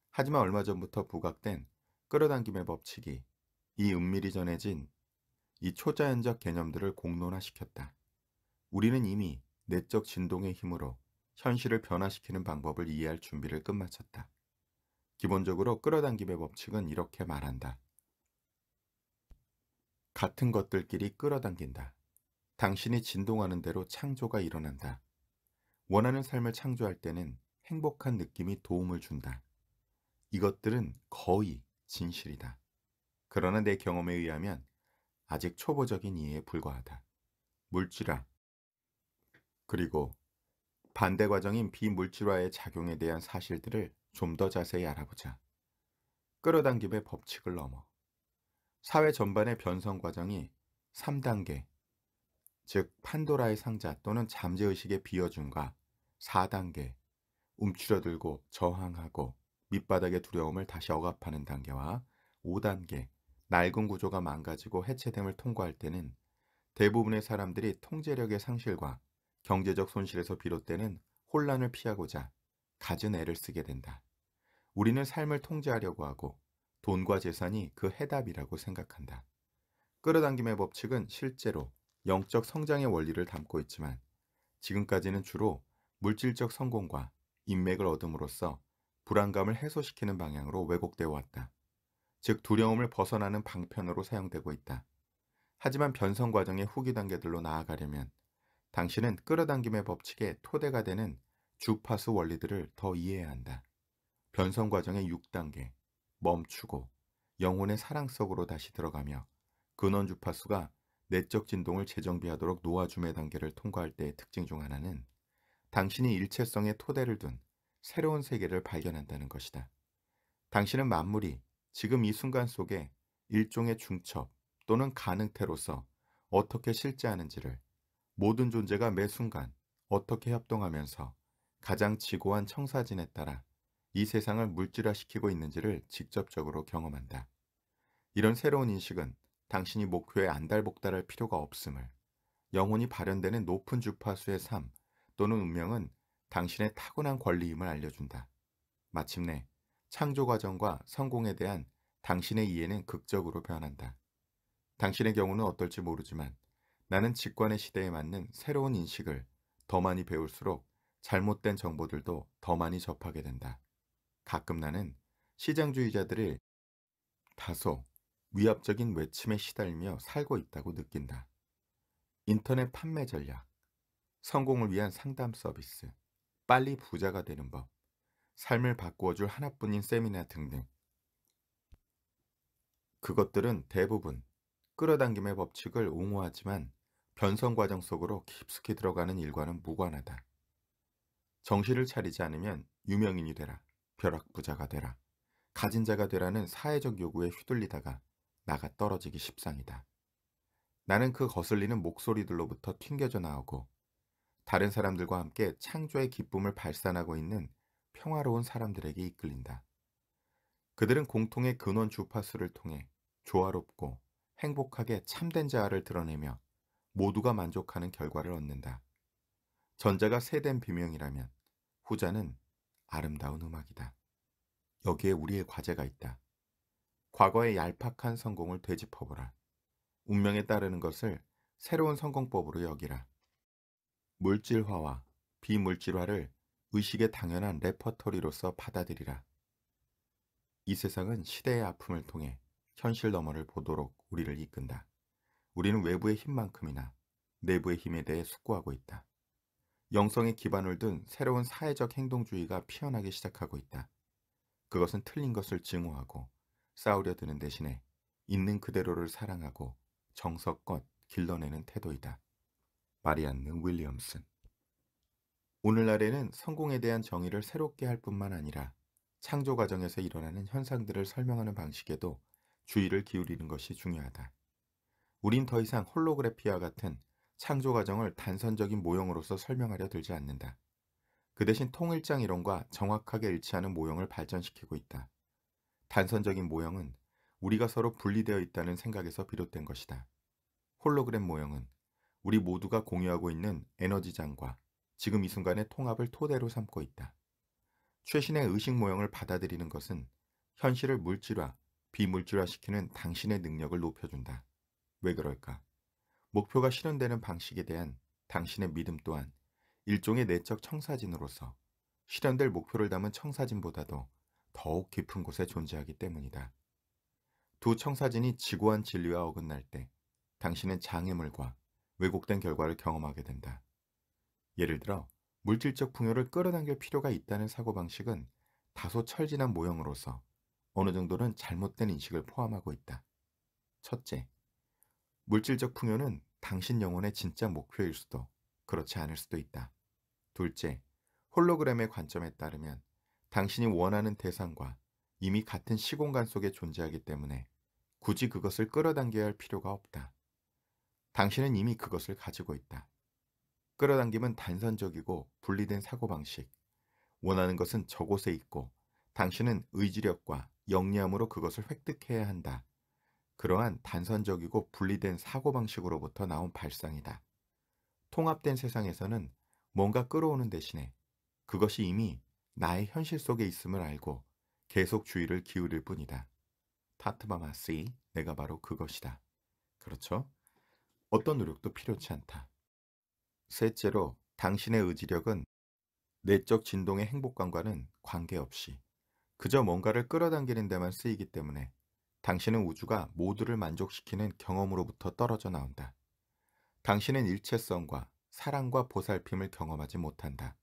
하지만 얼마 전부터 부각된 끌어당김의 법칙이 이 은밀히 전해진 이 초자연적 개념들을 공론화시켰다. 우리는 이미 내적 진동의 힘으로 현실을 변화시키는 방법을 이해할 준비를 끝마쳤다. 기본적으로 끌어당김의 법칙은 이렇게 말한다. 같은 것들끼리 끌어당긴다. 당신이 진동하는 대로 창조가 일어난다. 원하는 삶을 창조할 때는 행복한 느낌이 도움을 준다. 이것들은 거의 진실이다. 그러나 내 경험에 의하면 아직 초보적인 이해에 불과하다. 물질화 그리고 반대 과정인 비물질화의 작용에 대한 사실들을 좀 더 자세히 알아보자. 끌어당김의 법칙을 넘어 사회 전반의 변성 과정이 3단계, 즉 판도라의 상자 또는 잠재의식의 비어줌과 4단계, 움츠려들고 저항하고 밑바닥의 두려움을 다시 억압하는 단계와 5단계, 낡은 구조가 망가지고 해체됨을 통과할 때는 대부분의 사람들이 통제력의 상실과 경제적 손실에서 비롯되는 혼란을 피하고자 갖은 애를 쓰게 된다. 우리는 삶을 통제하려고 하고 돈과 재산이 그 해답이라고 생각한다. 끌어당김의 법칙은 실제로 영적 성장의 원리를 담고 있지만 지금까지는 주로 물질적 성공과 인맥을 얻음으로써 불안감을 해소시키는 방향으로 왜곡되어 왔다. 즉 두려움을 벗어나는 방편으로 사용되고 있다. 하지만 변성 과정의 후기 단계들로 나아가려면 당신은 끌어당김의 법칙의 토대가 되는 주파수 원리들을 더 이해해야 한다. 변성 과정의 6단계, 멈추고 영혼의 사랑 속으로 다시 들어가며 근원 주파수가 내적 진동을 재정비하도록 놓아줌의 단계를 통과할 때의 특징 중 하나는 당신이 일체성의 토대를 둔 새로운 세계를 발견한다는 것이다. 당신은 만물이 지금 이 순간 속에 일종의 중첩 또는 가능태로서 어떻게 실재하는지를, 모든 존재가 매 순간 어떻게 협동하면서 가장 지고한 청사진에 따라 이 세상을 물질화시키고 있는지를 직접적으로 경험한다. 이런 새로운 인식은 당신이 목표에 안달복달할 필요가 없음을, 영혼이 발현되는 높은 주파수의 삶 또는 운명은 당신의 타고난 권리임을 알려준다. 마침내 창조 과정과 성공에 대한 당신의 이해는 극적으로 변한다. 당신의 경우는 어떨지 모르지만 나는 직관의 시대에 맞는 새로운 인식을 더 많이 배울수록 잘못된 정보들도 더 많이 접하게 된다. 가끔 나는 시장주의자들을 다소 위압적인 외침에 시달며 살고 있다고 느낀다. 인터넷 판매 전략, 성공을 위한 상담 서비스, 빨리 부자가 되는 법, 삶을 바꾸어줄 하나뿐인 세미나 등등. 그것들은 대부분 끌어당김의 법칙을 옹호하지만 변성 과정 속으로 깊숙이 들어가는 일과는 무관하다. 정신을 차리지 않으면 유명인이 되라, 벼락부자가 되라, 가진 자가 되라는 사회적 요구에 휘둘리다가 나가 떨어지기 십상이다. 나는 그 거슬리는 목소리들로부터 튕겨져 나오고 다른 사람들과 함께 창조의 기쁨을 발산하고 있는 평화로운 사람들에게 이끌린다. 그들은 공통의 근원 주파수를 통해 조화롭고 행복하게 참된 자아를 드러내며 모두가 만족하는 결과를 얻는다. 전자가 세된 비명이라면 후자는 아름다운 음악이다. 여기에 우리의 과제가 있다. 과거의 얄팍한 성공을 되짚어보라. 운명에 따르는 것을 새로운 성공법으로 여기라. 물질화와 비물질화를 의식의 당연한 레퍼토리로서 받아들이라. 이 세상은 시대의 아픔을 통해 현실 너머를 보도록 우리를 이끈다. 우리는 외부의 힘만큼이나 내부의 힘에 대해 숙고하고 있다. 영성의 기반을 둔 새로운 사회적 행동주의가 피어나기 시작하고 있다. 그것은 틀린 것을 증오하고 싸우려 드는 대신에 있는 그대로를 사랑하고 정성껏 길러내는 태도이다. 마리안느 윌리엄슨. 오늘날에는 성공에 대한 정의를 새롭게 할 뿐만 아니라 창조 과정에서 일어나는 현상들을 설명하는 방식에도 주의를 기울이는 것이 중요하다. 우린 더 이상 홀로그래피와 같은 창조 과정을 단선적인 모형으로서 설명하려 들지 않는다. 그 대신 통일장 이론과 정확하게 일치하는 모형을 발전시키고 있다. 단선적인 모형은 우리가 서로 분리되어 있다는 생각에서 비롯된 것이다. 홀로그램 모형은 우리 모두가 공유하고 있는 에너지장과 지금 이 순간의 통합을 토대로 삼고 있다. 최신의 의식 모형을 받아들이는 것은 현실을 물질화, 비물질화시키는 당신의 능력을 높여준다. 왜 그럴까? 목표가 실현되는 방식에 대한 당신의 믿음 또한 일종의 내적 청사진으로서 실현될 목표를 담은 청사진보다도 더욱 깊은 곳에 존재하기 때문이다. 두 청사진이 지고한 진리와 어긋날 때 당신은 장애물과 왜곡된 결과를 경험하게 된다. 예를 들어 물질적 풍요를 끌어당길 필요가 있다는 사고방식은 다소 철진한 모형으로서 어느 정도는 잘못된 인식을 포함하고 있다. 첫째, 물질적 풍요는 당신 영혼의 진짜 목표일 수도 그렇지 않을 수도 있다. 둘째, 홀로그램의 관점에 따르면 당신이 원하는 대상과 이미 같은 시공간 속에 존재하기 때문에 굳이 그것을 끌어당겨야 할 필요가 없다. 당신은 이미 그것을 가지고 있다. 끌어당김은 단선적이고 분리된 사고방식. 원하는 것은 저곳에 있고 당신은 의지력과 영리함으로 그것을 획득해야 한다. 그러한 단선적이고 분리된 사고방식으로부터 나온 발상이다. 통합된 세상에서는 뭔가 끌어오는 대신에 그것이 이미 나의 현실 속에 있음을 알고 계속 주의를 기울일 뿐이다. 타트마마스이 내가 바로 그것이다. 그렇죠? 어떤 노력도 필요치 않다. 셋째로, 당신의 의지력은 내적 진동의 행복감과는 관계없이 그저 뭔가를 끌어당기는 데만 쓰이기 때문에 당신은 우주가 모두를 만족시키는 경험으로부터 떨어져 나온다. 당신은 일체성과 사랑과 보살핌을 경험하지 못한다.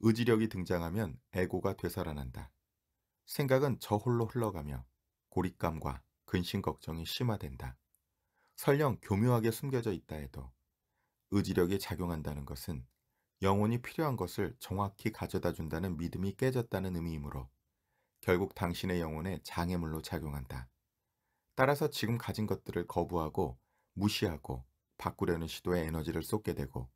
의지력이 등장하면 에고가 되살아난다. 생각은 저홀로 흘러가며 고립감과 근심 걱정이 심화된다. 설령 교묘하게 숨겨져 있다 해도 의지력이 작용한다는 것은 영혼이 필요한 것을 정확히 가져다 준다는 믿음이 깨졌다는 의미이므로 결국 당신의 영혼의 장애물로 작용한다. 따라서 지금 가진 것들을 거부하고 무시하고 바꾸려는 시도에 에너지를 쏟게 되고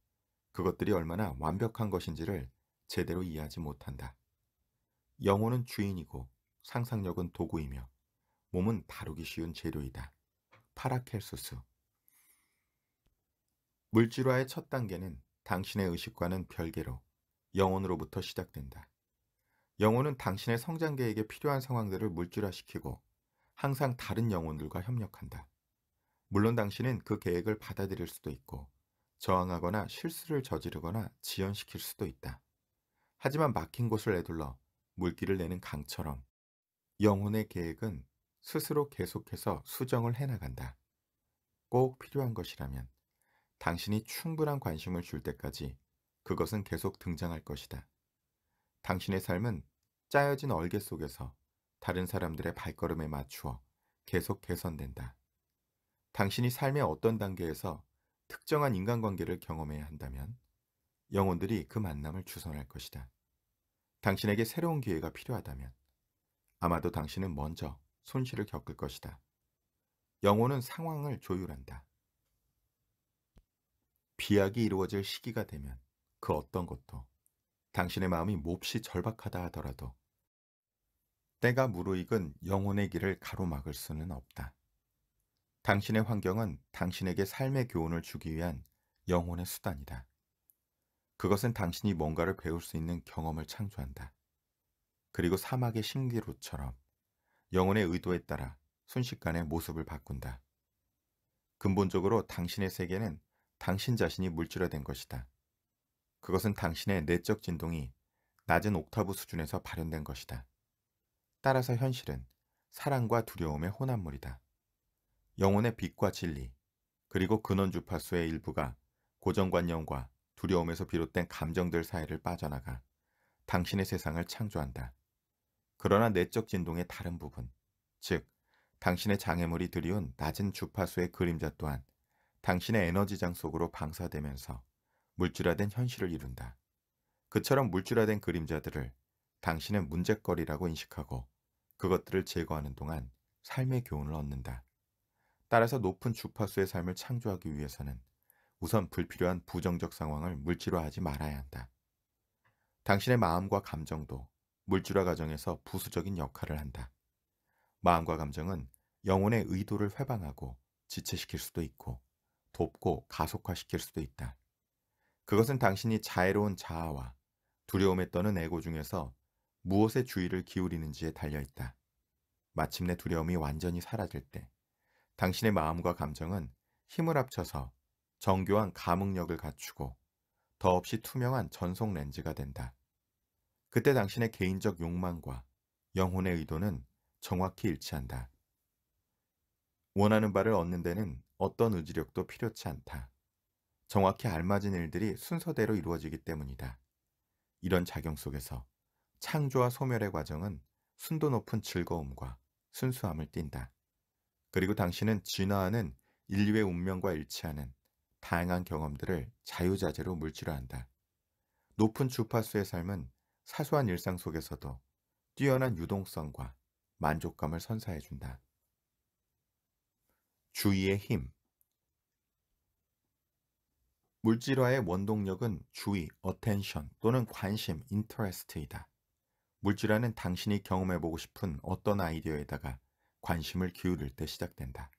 그것들이 얼마나 완벽한 것인지를 제대로 이해하지 못한다. 영혼은 주인이고 상상력은 도구이며 몸은 다루기 쉬운 재료이다. 파라켈수스. 물질화의 첫 단계는 당신의 의식과는 별개로 영혼으로부터 시작된다. 영혼은 당신의 성장 계획에 필요한 상황들을 물질화시키고 항상 다른 영혼들과 협력한다. 물론 당신은 그 계획을 받아들일 수도 있고 저항하거나 실수를 저지르거나 지연시킬 수도 있다. 하지만 막힌 곳을 에둘러 물기를 내는 강처럼 영혼의 계획은 스스로 계속해서 수정을 해나간다. 꼭 필요한 것이라면 당신이 충분한 관심을 줄 때까지 그것은 계속 등장할 것이다. 당신의 삶은 짜여진 얼개 속에서 다른 사람들의 발걸음에 맞추어 계속 개선된다. 당신이 삶의 어떤 단계에서 특정한 인간관계를 경험해야 한다면 영혼들이 그 만남을 주선할 것이다. 당신에게 새로운 기회가 필요하다면 아마도 당신은 먼저 손실을 겪을 것이다. 영혼은 상황을 조율한다. 비약이 이루어질 시기가 되면 그 어떤 것도 당신의 마음이 몹시 절박하다 하더라도 때가 무르익은 영혼의 길을 가로막을 수는 없다. 당신의 환경은 당신에게 삶의 교훈을 주기 위한 영혼의 수단이다. 그것은 당신이 뭔가를 배울 수 있는 경험을 창조한다. 그리고 사막의 신기루처럼 영혼의 의도에 따라 순식간에 모습을 바꾼다. 근본적으로 당신의 세계는 당신 자신이 물질화된 것이다. 그것은 당신의 내적 진동이 낮은 옥타브 수준에서 발현된 것이다. 따라서 현실은 사랑과 두려움의 혼합물이다. 영혼의 빛과 진리, 그리고 근원주파수의 일부가 고정관념과 두려움에서 비롯된 감정들 사이를 빠져나가 당신의 세상을 창조한다. 그러나 내적 진동의 다른 부분, 즉 당신의 장애물이 들이온 낮은 주파수의 그림자 또한 당신의 에너지장 속으로 방사되면서 물질화된 현실을 이룬다. 그처럼 물질화된 그림자들을 당신의 문제거리라고 인식하고 그것들을 제거하는 동안 삶의 교훈을 얻는다. 따라서 높은 주파수의 삶을 창조하기 위해서는 우선 불필요한 부정적 상황을 물질화하지 말아야 한다. 당신의 마음과 감정도 물질화 과정에서 부수적인 역할을 한다. 마음과 감정은 영혼의 의도를 회방하고 지체시킬 수도 있고 돕고 가속화시킬 수도 있다. 그것은 당신이 자애로운 자아와 두려움에 떠는 에고 중에서 무엇에 주의를 기울이는지에 달려있다. 마침내 두려움이 완전히 사라질 때 당신의 마음과 감정은 힘을 합쳐서 정교한 감응력을 갖추고 더없이 투명한 전속 렌즈가 된다. 그때 당신의 개인적 욕망과 영혼의 의도는 정확히 일치한다. 원하는 바를 얻는 데는 어떤 의지력도 필요치 않다. 정확히 알맞은 일들이 순서대로 이루어지기 때문이다. 이런 작용 속에서 창조와 소멸의 과정은 순도 높은 즐거움과 순수함을 띈다. 그리고 당신은 진화하는 인류의 운명과 일치하는 다양한 경험들을 자유자재로 물질화한다. 높은 주파수의 삶은 사소한 일상 속에서도 뛰어난 유동성과 만족감을 선사해준다. 주의의 힘. 물질화의 원동력은 주의, attention 또는 관심, interest이다. 물질화는 당신이 경험해보고 싶은 어떤 아이디어에다가 관심을 기울일 때 시작된다.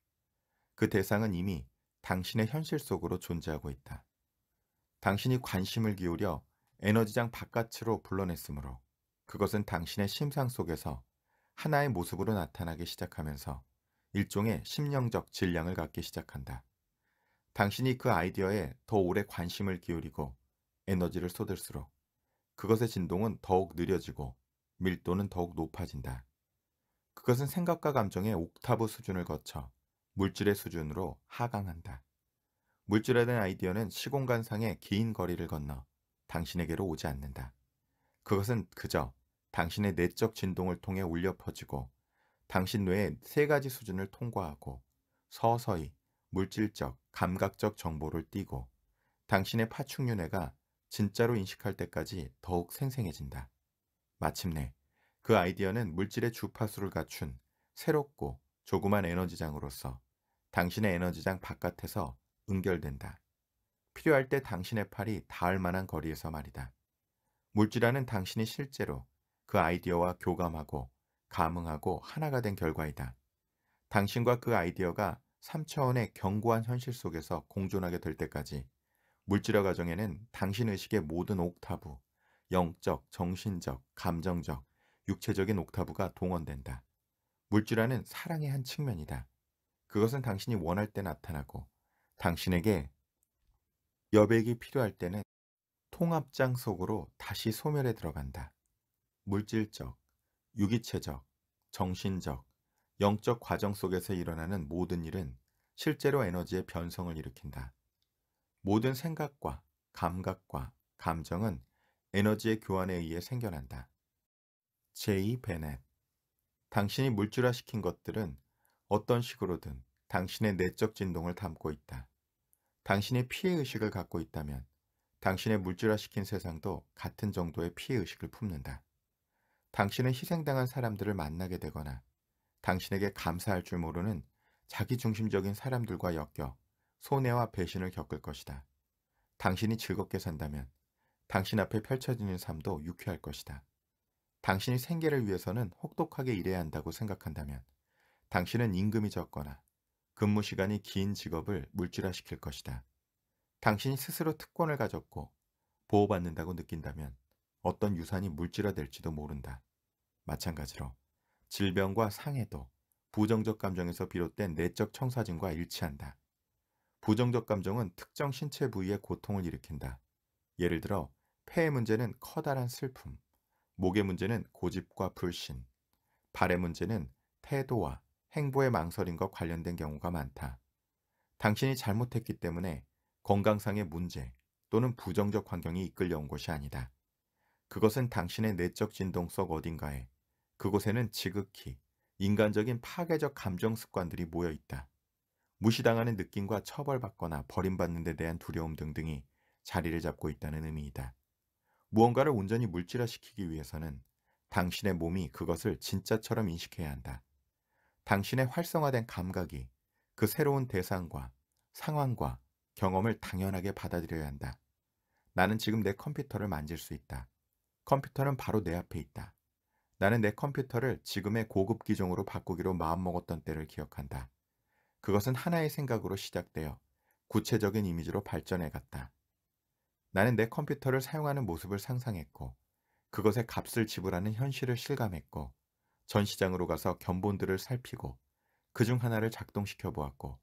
그 대상은 이미 당신의 현실 속으로 존재하고 있다. 당신이 관심을 기울여 에너지장 바깥으로 불러냈으므로 그것은 당신의 심상 속에서 하나의 모습으로 나타나기 시작하면서 일종의 심령적 질량을 갖기 시작한다. 당신이 그 아이디어에 더 오래 관심을 기울이고 에너지를 쏟을수록 그것의 진동은 더욱 느려지고 밀도는 더욱 높아진다. 그것은 생각과 감정의 옥타브 수준을 거쳐 물질의 수준으로 하강한다. 물질화된 아이디어는 시공간상의 긴 거리를 건너 당신에게로 오지 않는다. 그것은 그저 당신의 내적 진동을 통해 울려 퍼지고 당신 뇌의 세 가지 수준을 통과하고 서서히 물질적, 감각적 정보를 띄고 당신의 파충류뇌가 진짜로 인식할 때까지 더욱 생생해진다. 마침내 그 아이디어는 물질의 주파수를 갖춘 새롭고 조그만 에너지장으로서 당신의 에너지장 바깥에서 응결된다. 필요할 때 당신의 팔이 닿을 만한 거리에서 말이다. 물질화는 당신이 실제로 그 아이디어와 교감하고 감응하고 하나가 된 결과이다. 당신과 그 아이디어가 3차원의 견고한 현실 속에서 공존하게 될 때까지 물질화 과정에는 당신 의식의 모든 옥타브, 영적, 정신적, 감정적, 육체적인 옥타브가 동원된다. 물질화는 사랑의 한 측면이다. 그것은 당신이 원할 때 나타나고 당신에게 여백이 필요할 때는 통합장 속으로 다시 소멸에 들어간다. 물질적, 유기체적, 정신적, 영적 과정 속에서 일어나는 모든 일은 실제로 에너지의 변성을 일으킨다. 모든 생각과 감각과 감정은 에너지의 교환에 의해 생겨난다. 제이 베넷. 당신이 물질화시킨 것들은 어떤 식으로든 당신의 내적 진동을 담고 있다. 당신이 피해의식을 갖고 있다면 당신의 물질화시킨 세상도 같은 정도의 피해의식을 품는다. 당신은 희생당한 사람들을 만나게 되거나 당신에게 감사할 줄 모르는 자기중심적인 사람들과 엮여 손해와 배신을 겪을 것이다. 당신이 즐겁게 산다면 당신 앞에 펼쳐지는 삶도 유쾌할 것이다. 당신이 생계를 위해서는 혹독하게 일해야 한다고 생각한다면 당신은 임금이 적거나 근무 시간이 긴 직업을 물질화시킬 것이다. 당신이 스스로 특권을 가졌고 보호받는다고 느낀다면 어떤 유산이 물질화될지도 모른다. 마찬가지로 질병과 상해도 부정적 감정에서 비롯된 내적 청사진과 일치한다. 부정적 감정은 특정 신체 부위의 고통을 일으킨다. 예를 들어 폐의 문제는 커다란 슬픔, 목의 문제는 고집과 불신, 발의 문제는 태도와 행보의 망설임과 관련된 경우가 많다. 당신이 잘못했기 때문에 건강상의 문제 또는 부정적 환경이 이끌려온 것이 아니다. 그것은 당신의 내적 진동 속 어딘가에, 그곳에는 지극히 인간적인 파괴적 감정 습관들이 모여 있다. 무시당하는 느낌과 처벌받거나 버림받는 데 대한 두려움 등등이 자리를 잡고 있다는 의미이다. 무언가를 온전히 물질화시키기 위해서는 당신의 몸이 그것을 진짜처럼 인식해야 한다. 당신의 활성화된 감각이 그 새로운 대상과 상황과 경험을 당연하게 받아들여야 한다. 나는 지금 내 컴퓨터를 만질 수 있다. 컴퓨터는 바로 내 앞에 있다. 나는 내 컴퓨터를 지금의 고급 기종으로 바꾸기로 마음먹었던 때를 기억한다. 그것은 하나의 생각으로 시작되어 구체적인 이미지로 발전해갔다. 나는 내 컴퓨터를 사용하는 모습을 상상했고, 그것의 값을 지불하는 현실을 실감했고, 전시장으로 가서 견본들을 살피고 그중 하나를 작동시켜 보았고,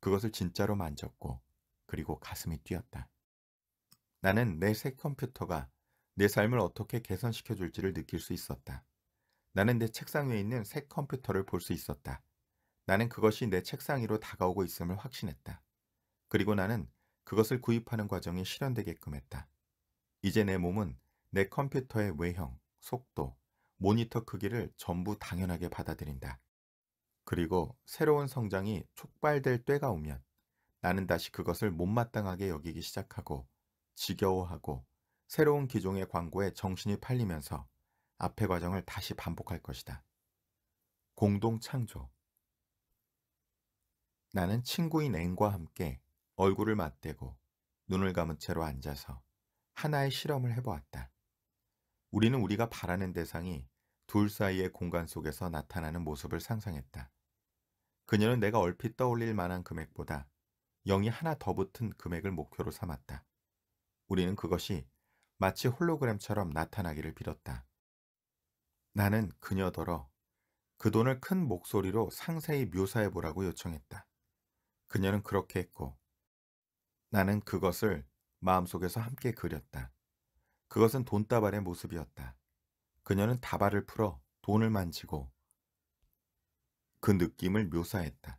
그것을 진짜로 만졌고, 그리고 가슴이 뛰었다. 나는 내 새 컴퓨터가 내 삶을 어떻게 개선시켜 줄지를 느낄 수 있었다. 나는 내 책상 위에 있는 새 컴퓨터를 볼 수 있었다. 나는 그것이 내 책상 위로 다가오고 있음을 확신했다. 그리고 나는 그것을 구입하는 과정이 실현되게끔 했다. 이제 내 몸은 내 컴퓨터의 외형, 속도, 모니터 크기를 전부 당연하게 받아들인다. 그리고 새로운 성장이 촉발될 때가 오면 나는 다시 그것을 못마땅하게 여기기 시작하고, 지겨워하고, 새로운 기종의 광고에 정신이 팔리면서 앞의 과정을 다시 반복할 것이다. 공동 창조. 나는 친구인 N과 함께 얼굴을 맞대고 눈을 감은 채로 앉아서 하나의 실험을 해보았다. 우리는 우리가 바라는 대상이 둘 사이의 공간 속에서 나타나는 모습을 상상했다. 그녀는 내가 얼핏 떠올릴 만한 금액보다 0이 하나 더 붙은 금액을 목표로 삼았다. 우리는 그것이 마치 홀로그램처럼 나타나기를 빌었다. 나는 그녀더러 그 돈을 큰 목소리로 상세히 묘사해보라고 요청했다. 그녀는 그렇게 했고, 나는 그것을 마음속에서 함께 그렸다. 그것은 돈다발의 모습이었다. 그녀는 다발을 풀어 돈을 만지고 그 느낌을 묘사했다.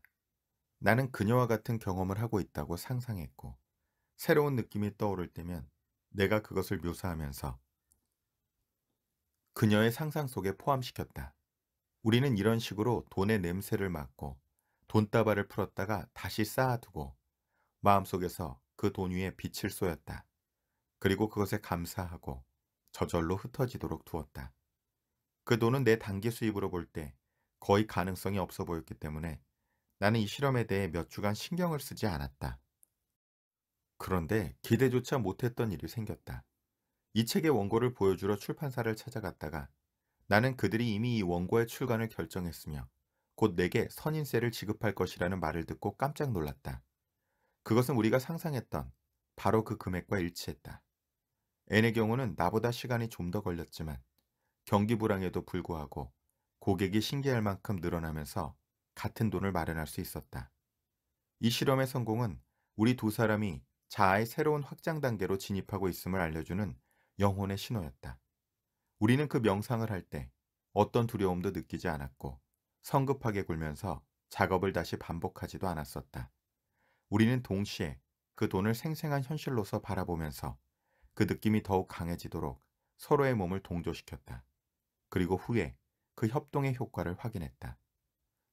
나는 그녀와 같은 경험을 하고 있다고 상상했고, 새로운 느낌이 떠오를 때면 내가 그것을 묘사하면서 그녀의 상상 속에 포함시켰다. 우리는 이런 식으로 돈의 냄새를 맡고 돈다발을 풀었다가 다시 쌓아두고 마음속에서 그 돈 위에 빛을 쏘였다. 그리고 그것에 감사하고 저절로 흩어지도록 두었다. 그 돈은 내 단기 수입으로 볼 때 거의 가능성이 없어 보였기 때문에 나는 이 실험에 대해 몇 주간 신경을 쓰지 않았다. 그런데 기대조차 못했던 일이 생겼다. 이 책의 원고를 보여주러 출판사를 찾아갔다가 나는 그들이 이미 이 원고의 출간을 결정했으며 곧 내게 선인세를 지급할 것이라는 말을 듣고 깜짝 놀랐다. 그것은 우리가 상상했던 바로 그 금액과 일치했다. N의 경우는 나보다 시간이 좀 더 걸렸지만 경기 불황에도 불구하고 고객이 신기할 만큼 늘어나면서 같은 돈을 마련할 수 있었다. 이 실험의 성공은 우리 두 사람이 자아의 새로운 확장 단계로 진입하고 있음을 알려주는 영혼의 신호였다. 우리는 그 명상을 할 때 어떤 두려움도 느끼지 않았고 성급하게 굴면서 작업을 다시 반복하지도 않았었다. 우리는 동시에 그 돈을 생생한 현실로서 바라보면서 그 느낌이 더욱 강해지도록 서로의 몸을 동조시켰다. 그리고 후에 그 협동의 효과를 확인했다.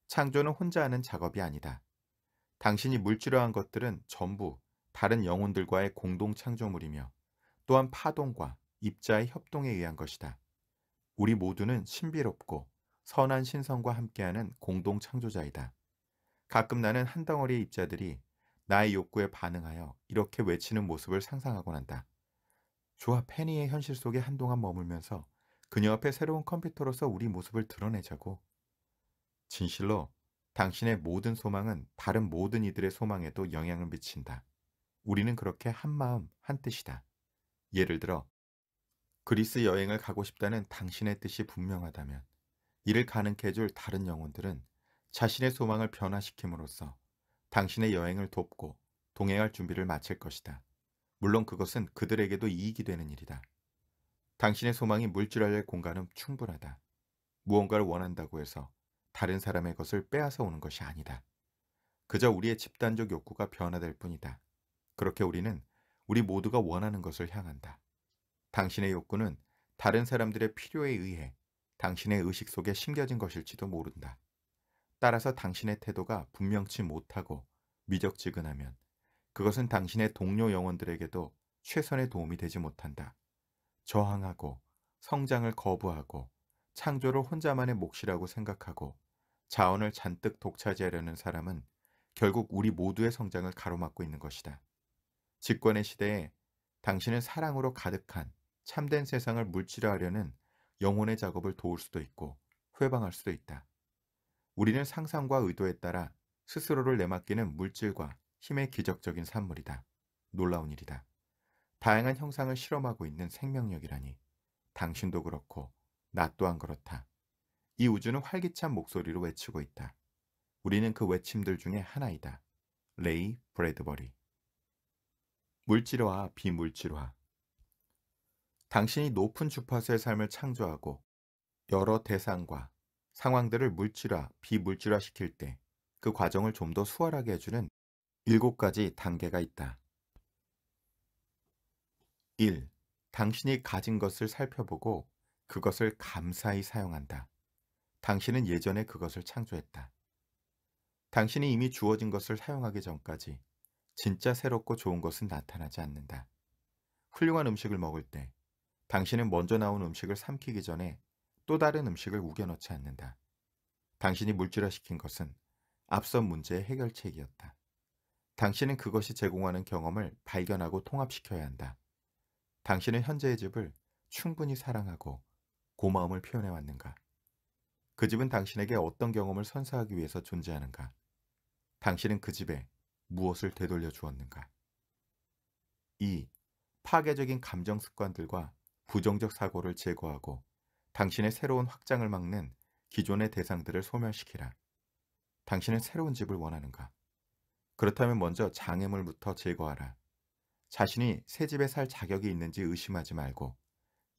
창조는 혼자 하는 작업이 아니다. 당신이 물질로 한 것들은 전부 다른 영혼들과의 공동 창조물이며 또한 파동과 입자의 협동에 의한 것이다. 우리 모두는 신비롭고 선한 신성과 함께하는 공동 창조자이다. 가끔 나는 한 덩어리의 입자들이 나의 욕구에 반응하여 이렇게 외치는 모습을 상상하곤 한다. 조아 페니의 현실 속에 한동안 머물면서 그녀 앞에 새로운 컴퓨터로서 우리 모습을 드러내자고. 진실로 당신의 모든 소망은 다른 모든 이들의 소망에도 영향을 미친다. 우리는 그렇게 한마음 한뜻이다. 예를 들어 그리스 여행을 가고 싶다는 당신의 뜻이 분명하다면 이를 가능케 해줄 다른 영혼들은 자신의 소망을 변화시킴으로써 당신의 여행을 돕고 동행할 준비를 마칠 것이다. 물론 그것은 그들에게도 이익이 되는 일이다. 당신의 소망이 물질화될 공간은 충분하다. 무언가를 원한다고 해서 다른 사람의 것을 빼앗아 오는 것이 아니다. 그저 우리의 집단적 욕구가 변화될 뿐이다. 그렇게 우리는 우리 모두가 원하는 것을 향한다. 당신의 욕구는 다른 사람들의 필요에 의해 당신의 의식 속에 심겨진 것일지도 모른다. 따라서 당신의 태도가 분명치 못하고 미적지근하면 그것은 당신의 동료 영혼들에게도 최선의 도움이 되지 못한다. 저항하고 성장을 거부하고 창조를 혼자만의 몫이라고 생각하고 자원을 잔뜩 독차지하려는 사람은 결국 우리 모두의 성장을 가로막고 있는 것이다. 직권의 시대에 당신은 사랑으로 가득한 참된 세상을 물질화하려는 영혼의 작업을 도울 수도 있고 회방할 수도 있다. 우리는 상상과 의도에 따라 스스로를 내맡기는 물질과 힘의 기적적인 산물이다. 놀라운 일이다. 다양한 형상을 실험하고 있는 생명력이라니. 당신도 그렇고 나 또한 그렇다. 이 우주는 활기찬 목소리로 외치고 있다. 우리는 그 외침들 중에 하나이다. 레이 브래드버리. 물질화와 비물질화. 당신이 높은 주파수의 삶을 창조하고 여러 대상과 상황들을 물질화, 비물질화 시킬 때 그 과정을 좀 더 수월하게 해주는 7가지 단계가 있다. 1. 당신이 가진 것을 살펴보고 그것을 감사히 사용한다. 당신은 예전에 그것을 창조했다. 당신이 이미 주어진 것을 사용하기 전까지 진짜 새롭고 좋은 것은 나타나지 않는다. 훌륭한 음식을 먹을 때 당신은 먼저 나온 음식을 삼키기 전에 또 다른 음식을 우겨넣지 않는다. 당신이 물질화시킨 것은 앞선 문제의 해결책이었다. 당신은 그것이 제공하는 경험을 발견하고 통합시켜야 한다. 당신은 현재의 집을 충분히 사랑하고 고마움을 표현해왔는가? 그 집은 당신에게 어떤 경험을 선사하기 위해서 존재하는가? 당신은 그 집에 무엇을 되돌려 주었는가? 2. 파괴적인 감정 습관들과 부정적 사고를 제거하고 당신의 새로운 확장을 막는 기존의 대상들을 소멸시키라. 당신은 새로운 집을 원하는가? 그렇다면 먼저 장애물부터 제거하라. 자신이 새 집에 살 자격이 있는지 의심하지 말고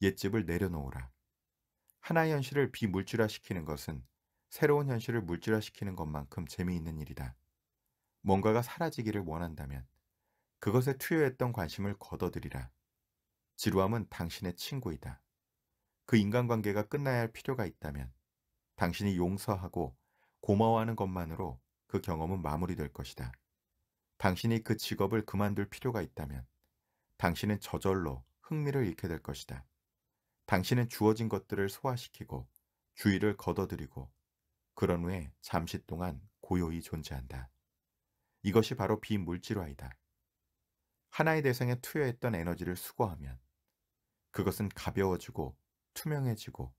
옛집을 내려놓으라. 하나의 현실을 비물질화시키는 것은 새로운 현실을 물질화시키는 것만큼 재미있는 일이다. 뭔가가 사라지기를 원한다면 그것에 투여했던 관심을 걷어들이라. 지루함은 당신의 친구이다. 그 인간관계가 끝나야 할 필요가 있다면 당신이 용서하고 고마워하는 것만으로 그 경험은 마무리될 것이다. 당신이 그 직업을 그만둘 필요가 있다면 당신은 저절로 흥미를 잃게 될 것이다. 당신은 주어진 것들을 소화시키고 주의를 걷어들이고 그런 후에 잠시 동안 고요히 존재한다. 이것이 바로 비물질화이다. 하나의 대상에 투여했던 에너지를 수거하면 그것은 가벼워지고 투명해지고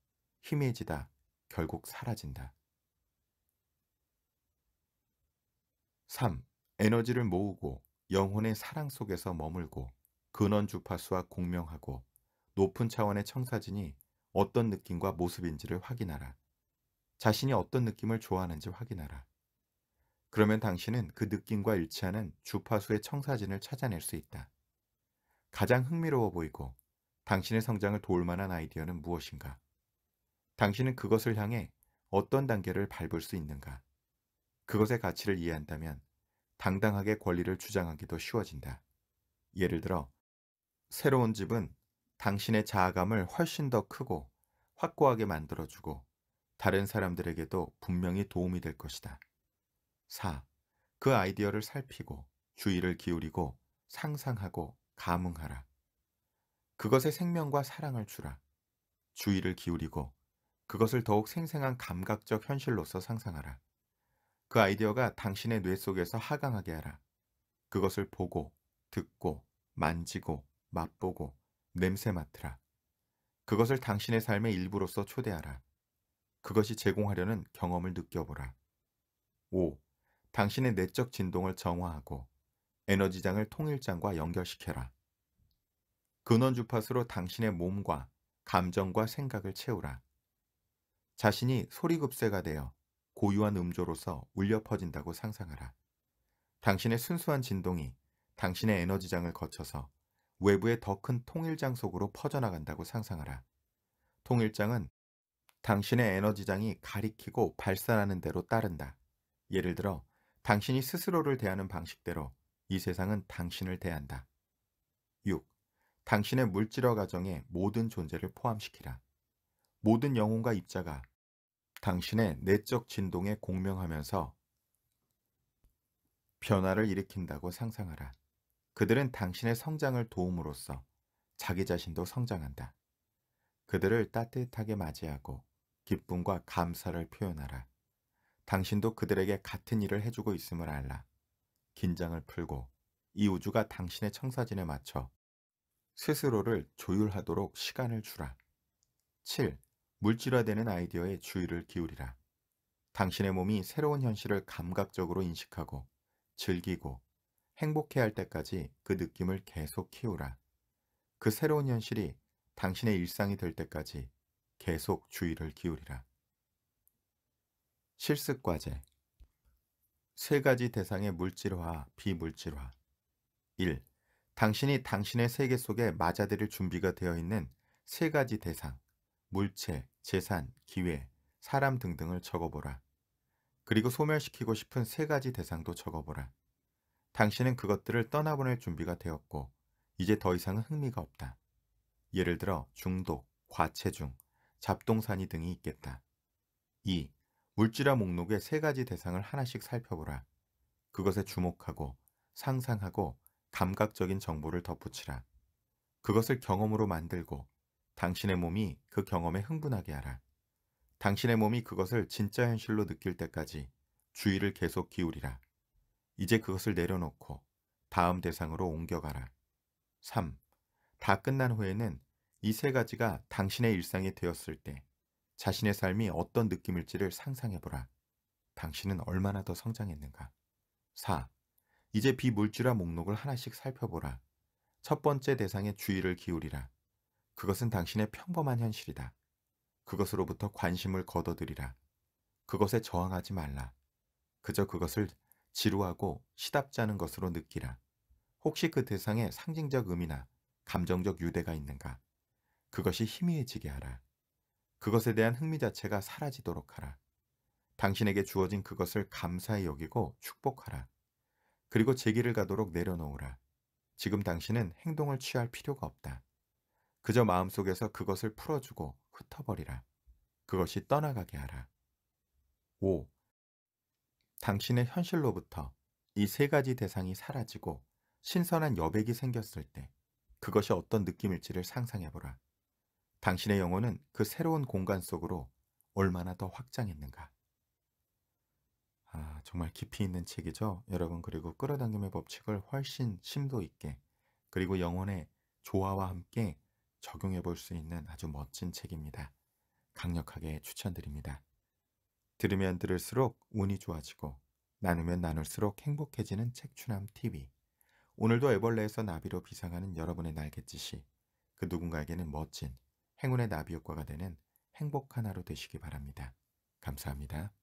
희미해지다 결국 사라진다. 3. 에너지를 모으고 영혼의 사랑 속에서 머물고 근원 주파수와 공명하고 높은 차원의 청사진이 어떤 느낌과 모습인지를 확인하라. 자신이 어떤 느낌을 좋아하는지 확인하라. 그러면 당신은 그 느낌과 일치하는 주파수의 청사진을 찾아낼 수 있다. 가장 흥미로워 보이고 당신의 성장을 도울 만한 아이디어는 무엇인가? 당신은 그것을 향해 어떤 단계를 밟을 수 있는가, 그것의 가치를 이해한다면 당당하게 권리를 주장하기도 쉬워진다. 예를 들어 새로운 집은 당신의 자아감을 훨씬 더 크고 확고하게 만들어주고 다른 사람들에게도 분명히 도움이 될 것이다. 4. 그 아이디어를 살피고 주의를 기울이고 상상하고 감응하라. 그것에 생명과 사랑을 주라. 주의를 기울이고 그것을 더욱 생생한 감각적 현실로서 상상하라. 그 아이디어가 당신의 뇌 속에서 하강하게 하라. 그것을 보고, 듣고, 만지고, 맛보고, 냄새 맡으라. 그것을 당신의 삶의 일부로서 초대하라. 그것이 제공하려는 경험을 느껴보라. 5. 당신의 내적 진동을 정화하고 에너지장을 통일장과 연결시켜라. 근원 주파수로 당신의 몸과 감정과 생각을 채우라. 자신이 소리급세가 되어 고유한 음조로서 울려 퍼진다고 상상하라. 당신의 순수한 진동이 당신의 에너지장을 거쳐서 외부의 더 큰 통일장 속으로 퍼져나간다고 상상하라. 통일장은 당신의 에너지장이 가리키고 발산하는 대로 따른다. 예를 들어 당신이 스스로를 대하는 방식대로 이 세상은 당신을 대한다. 6. 당신의 물질화 과정에 모든 존재를 포함시키라. 모든 영혼과 입자가 당신의 내적 진동에 공명하면서 변화를 일으킨다고 상상하라. 그들은 당신의 성장을 도움으로써 자기 자신도 성장한다. 그들을 따뜻하게 맞이하고 기쁨과 감사를 표현하라. 당신도 그들에게 같은 일을 해주고 있음을 알라. 긴장을 풀고 이 우주가 당신의 청사진에 맞춰 스스로를 조율하도록 시간을 주라. 7. 물질화되는 아이디어에 주의를 기울이라. 당신의 몸이 새로운 현실을 감각적으로 인식하고 즐기고 행복해할 때까지 그 느낌을 계속 키우라. 그 새로운 현실이 당신의 일상이 될 때까지 계속 주의를 기울이라. 실습과제 3가지 대상의 물질화, 비물질화 1. 당신이 당신의 세계 속에 맞아들일 준비가 되어 있는 3가지 대상, 물체, 재산, 기회, 사람 등등을 적어보라. 그리고 소멸시키고 싶은 3가지 대상도 적어보라. 당신은 그것들을 떠나보낼 준비가 되었고 이제 더 이상은 흥미가 없다. 예를 들어 중독, 과체중, 잡동사니 등이 있겠다. 2. 물질화 목록의 3가지 대상을 하나씩 살펴보라. 그것에 주목하고 상상하고 감각적인 정보를 덧붙이라. 그것을 경험으로 만들고 당신의 몸이 그 경험에 흥분하게 하라. 당신의 몸이 그것을 진짜 현실로 느낄 때까지 주의를 계속 기울이라. 이제 그것을 내려놓고 다음 대상으로 옮겨가라. 3. 다 끝난 후에는 이 3가지가 당신의 일상이 되었을 때 자신의 삶이 어떤 느낌일지를 상상해보라. 당신은 얼마나 더 성장했는가. 4. 이제 비물질화 목록을 하나씩 살펴보라. 첫 번째 대상에 주의를 기울이라. 그것은 당신의 평범한 현실이다. 그것으로부터 관심을 거둬들이라. 그것에 저항하지 말라. 그저 그것을 지루하고 시답지 않은 것으로 느끼라. 혹시 그 대상에 상징적 의미나 감정적 유대가 있는가. 그것이 희미해지게 하라. 그것에 대한 흥미 자체가 사라지도록 하라. 당신에게 주어진 그것을 감사히 여기고 축복하라. 그리고 제 길을 가도록 내려놓으라. 지금 당신은 행동을 취할 필요가 없다. 그저 마음속에서 그것을 풀어주고 흩어버리라. 그것이 떠나가게 하라. 5. 당신의 현실로부터 이 3가지 대상이 사라지고 신선한 여백이 생겼을 때 그것이 어떤 느낌일지를 상상해보라. 당신의 영혼은 그 새로운 공간 속으로 얼마나 더 확장했는가. 정말 깊이 있는 책이죠. 여러분, 그리고 끌어당김의 법칙을 훨씬 심도 있게 그리고 영혼의 조화와 함께 적용해 볼 수 있는 아주 멋진 책입니다. 강력하게 추천드립니다. 들으면 들을수록 운이 좋아지고 나누면 나눌수록 행복해지는 책추남TV. 오늘도 애벌레에서 나비로 비상하는 여러분의 날갯짓이 그 누군가에게는 멋진 행운의 나비 효과가 되는 행복한 하루 되시기 바랍니다. 감사합니다.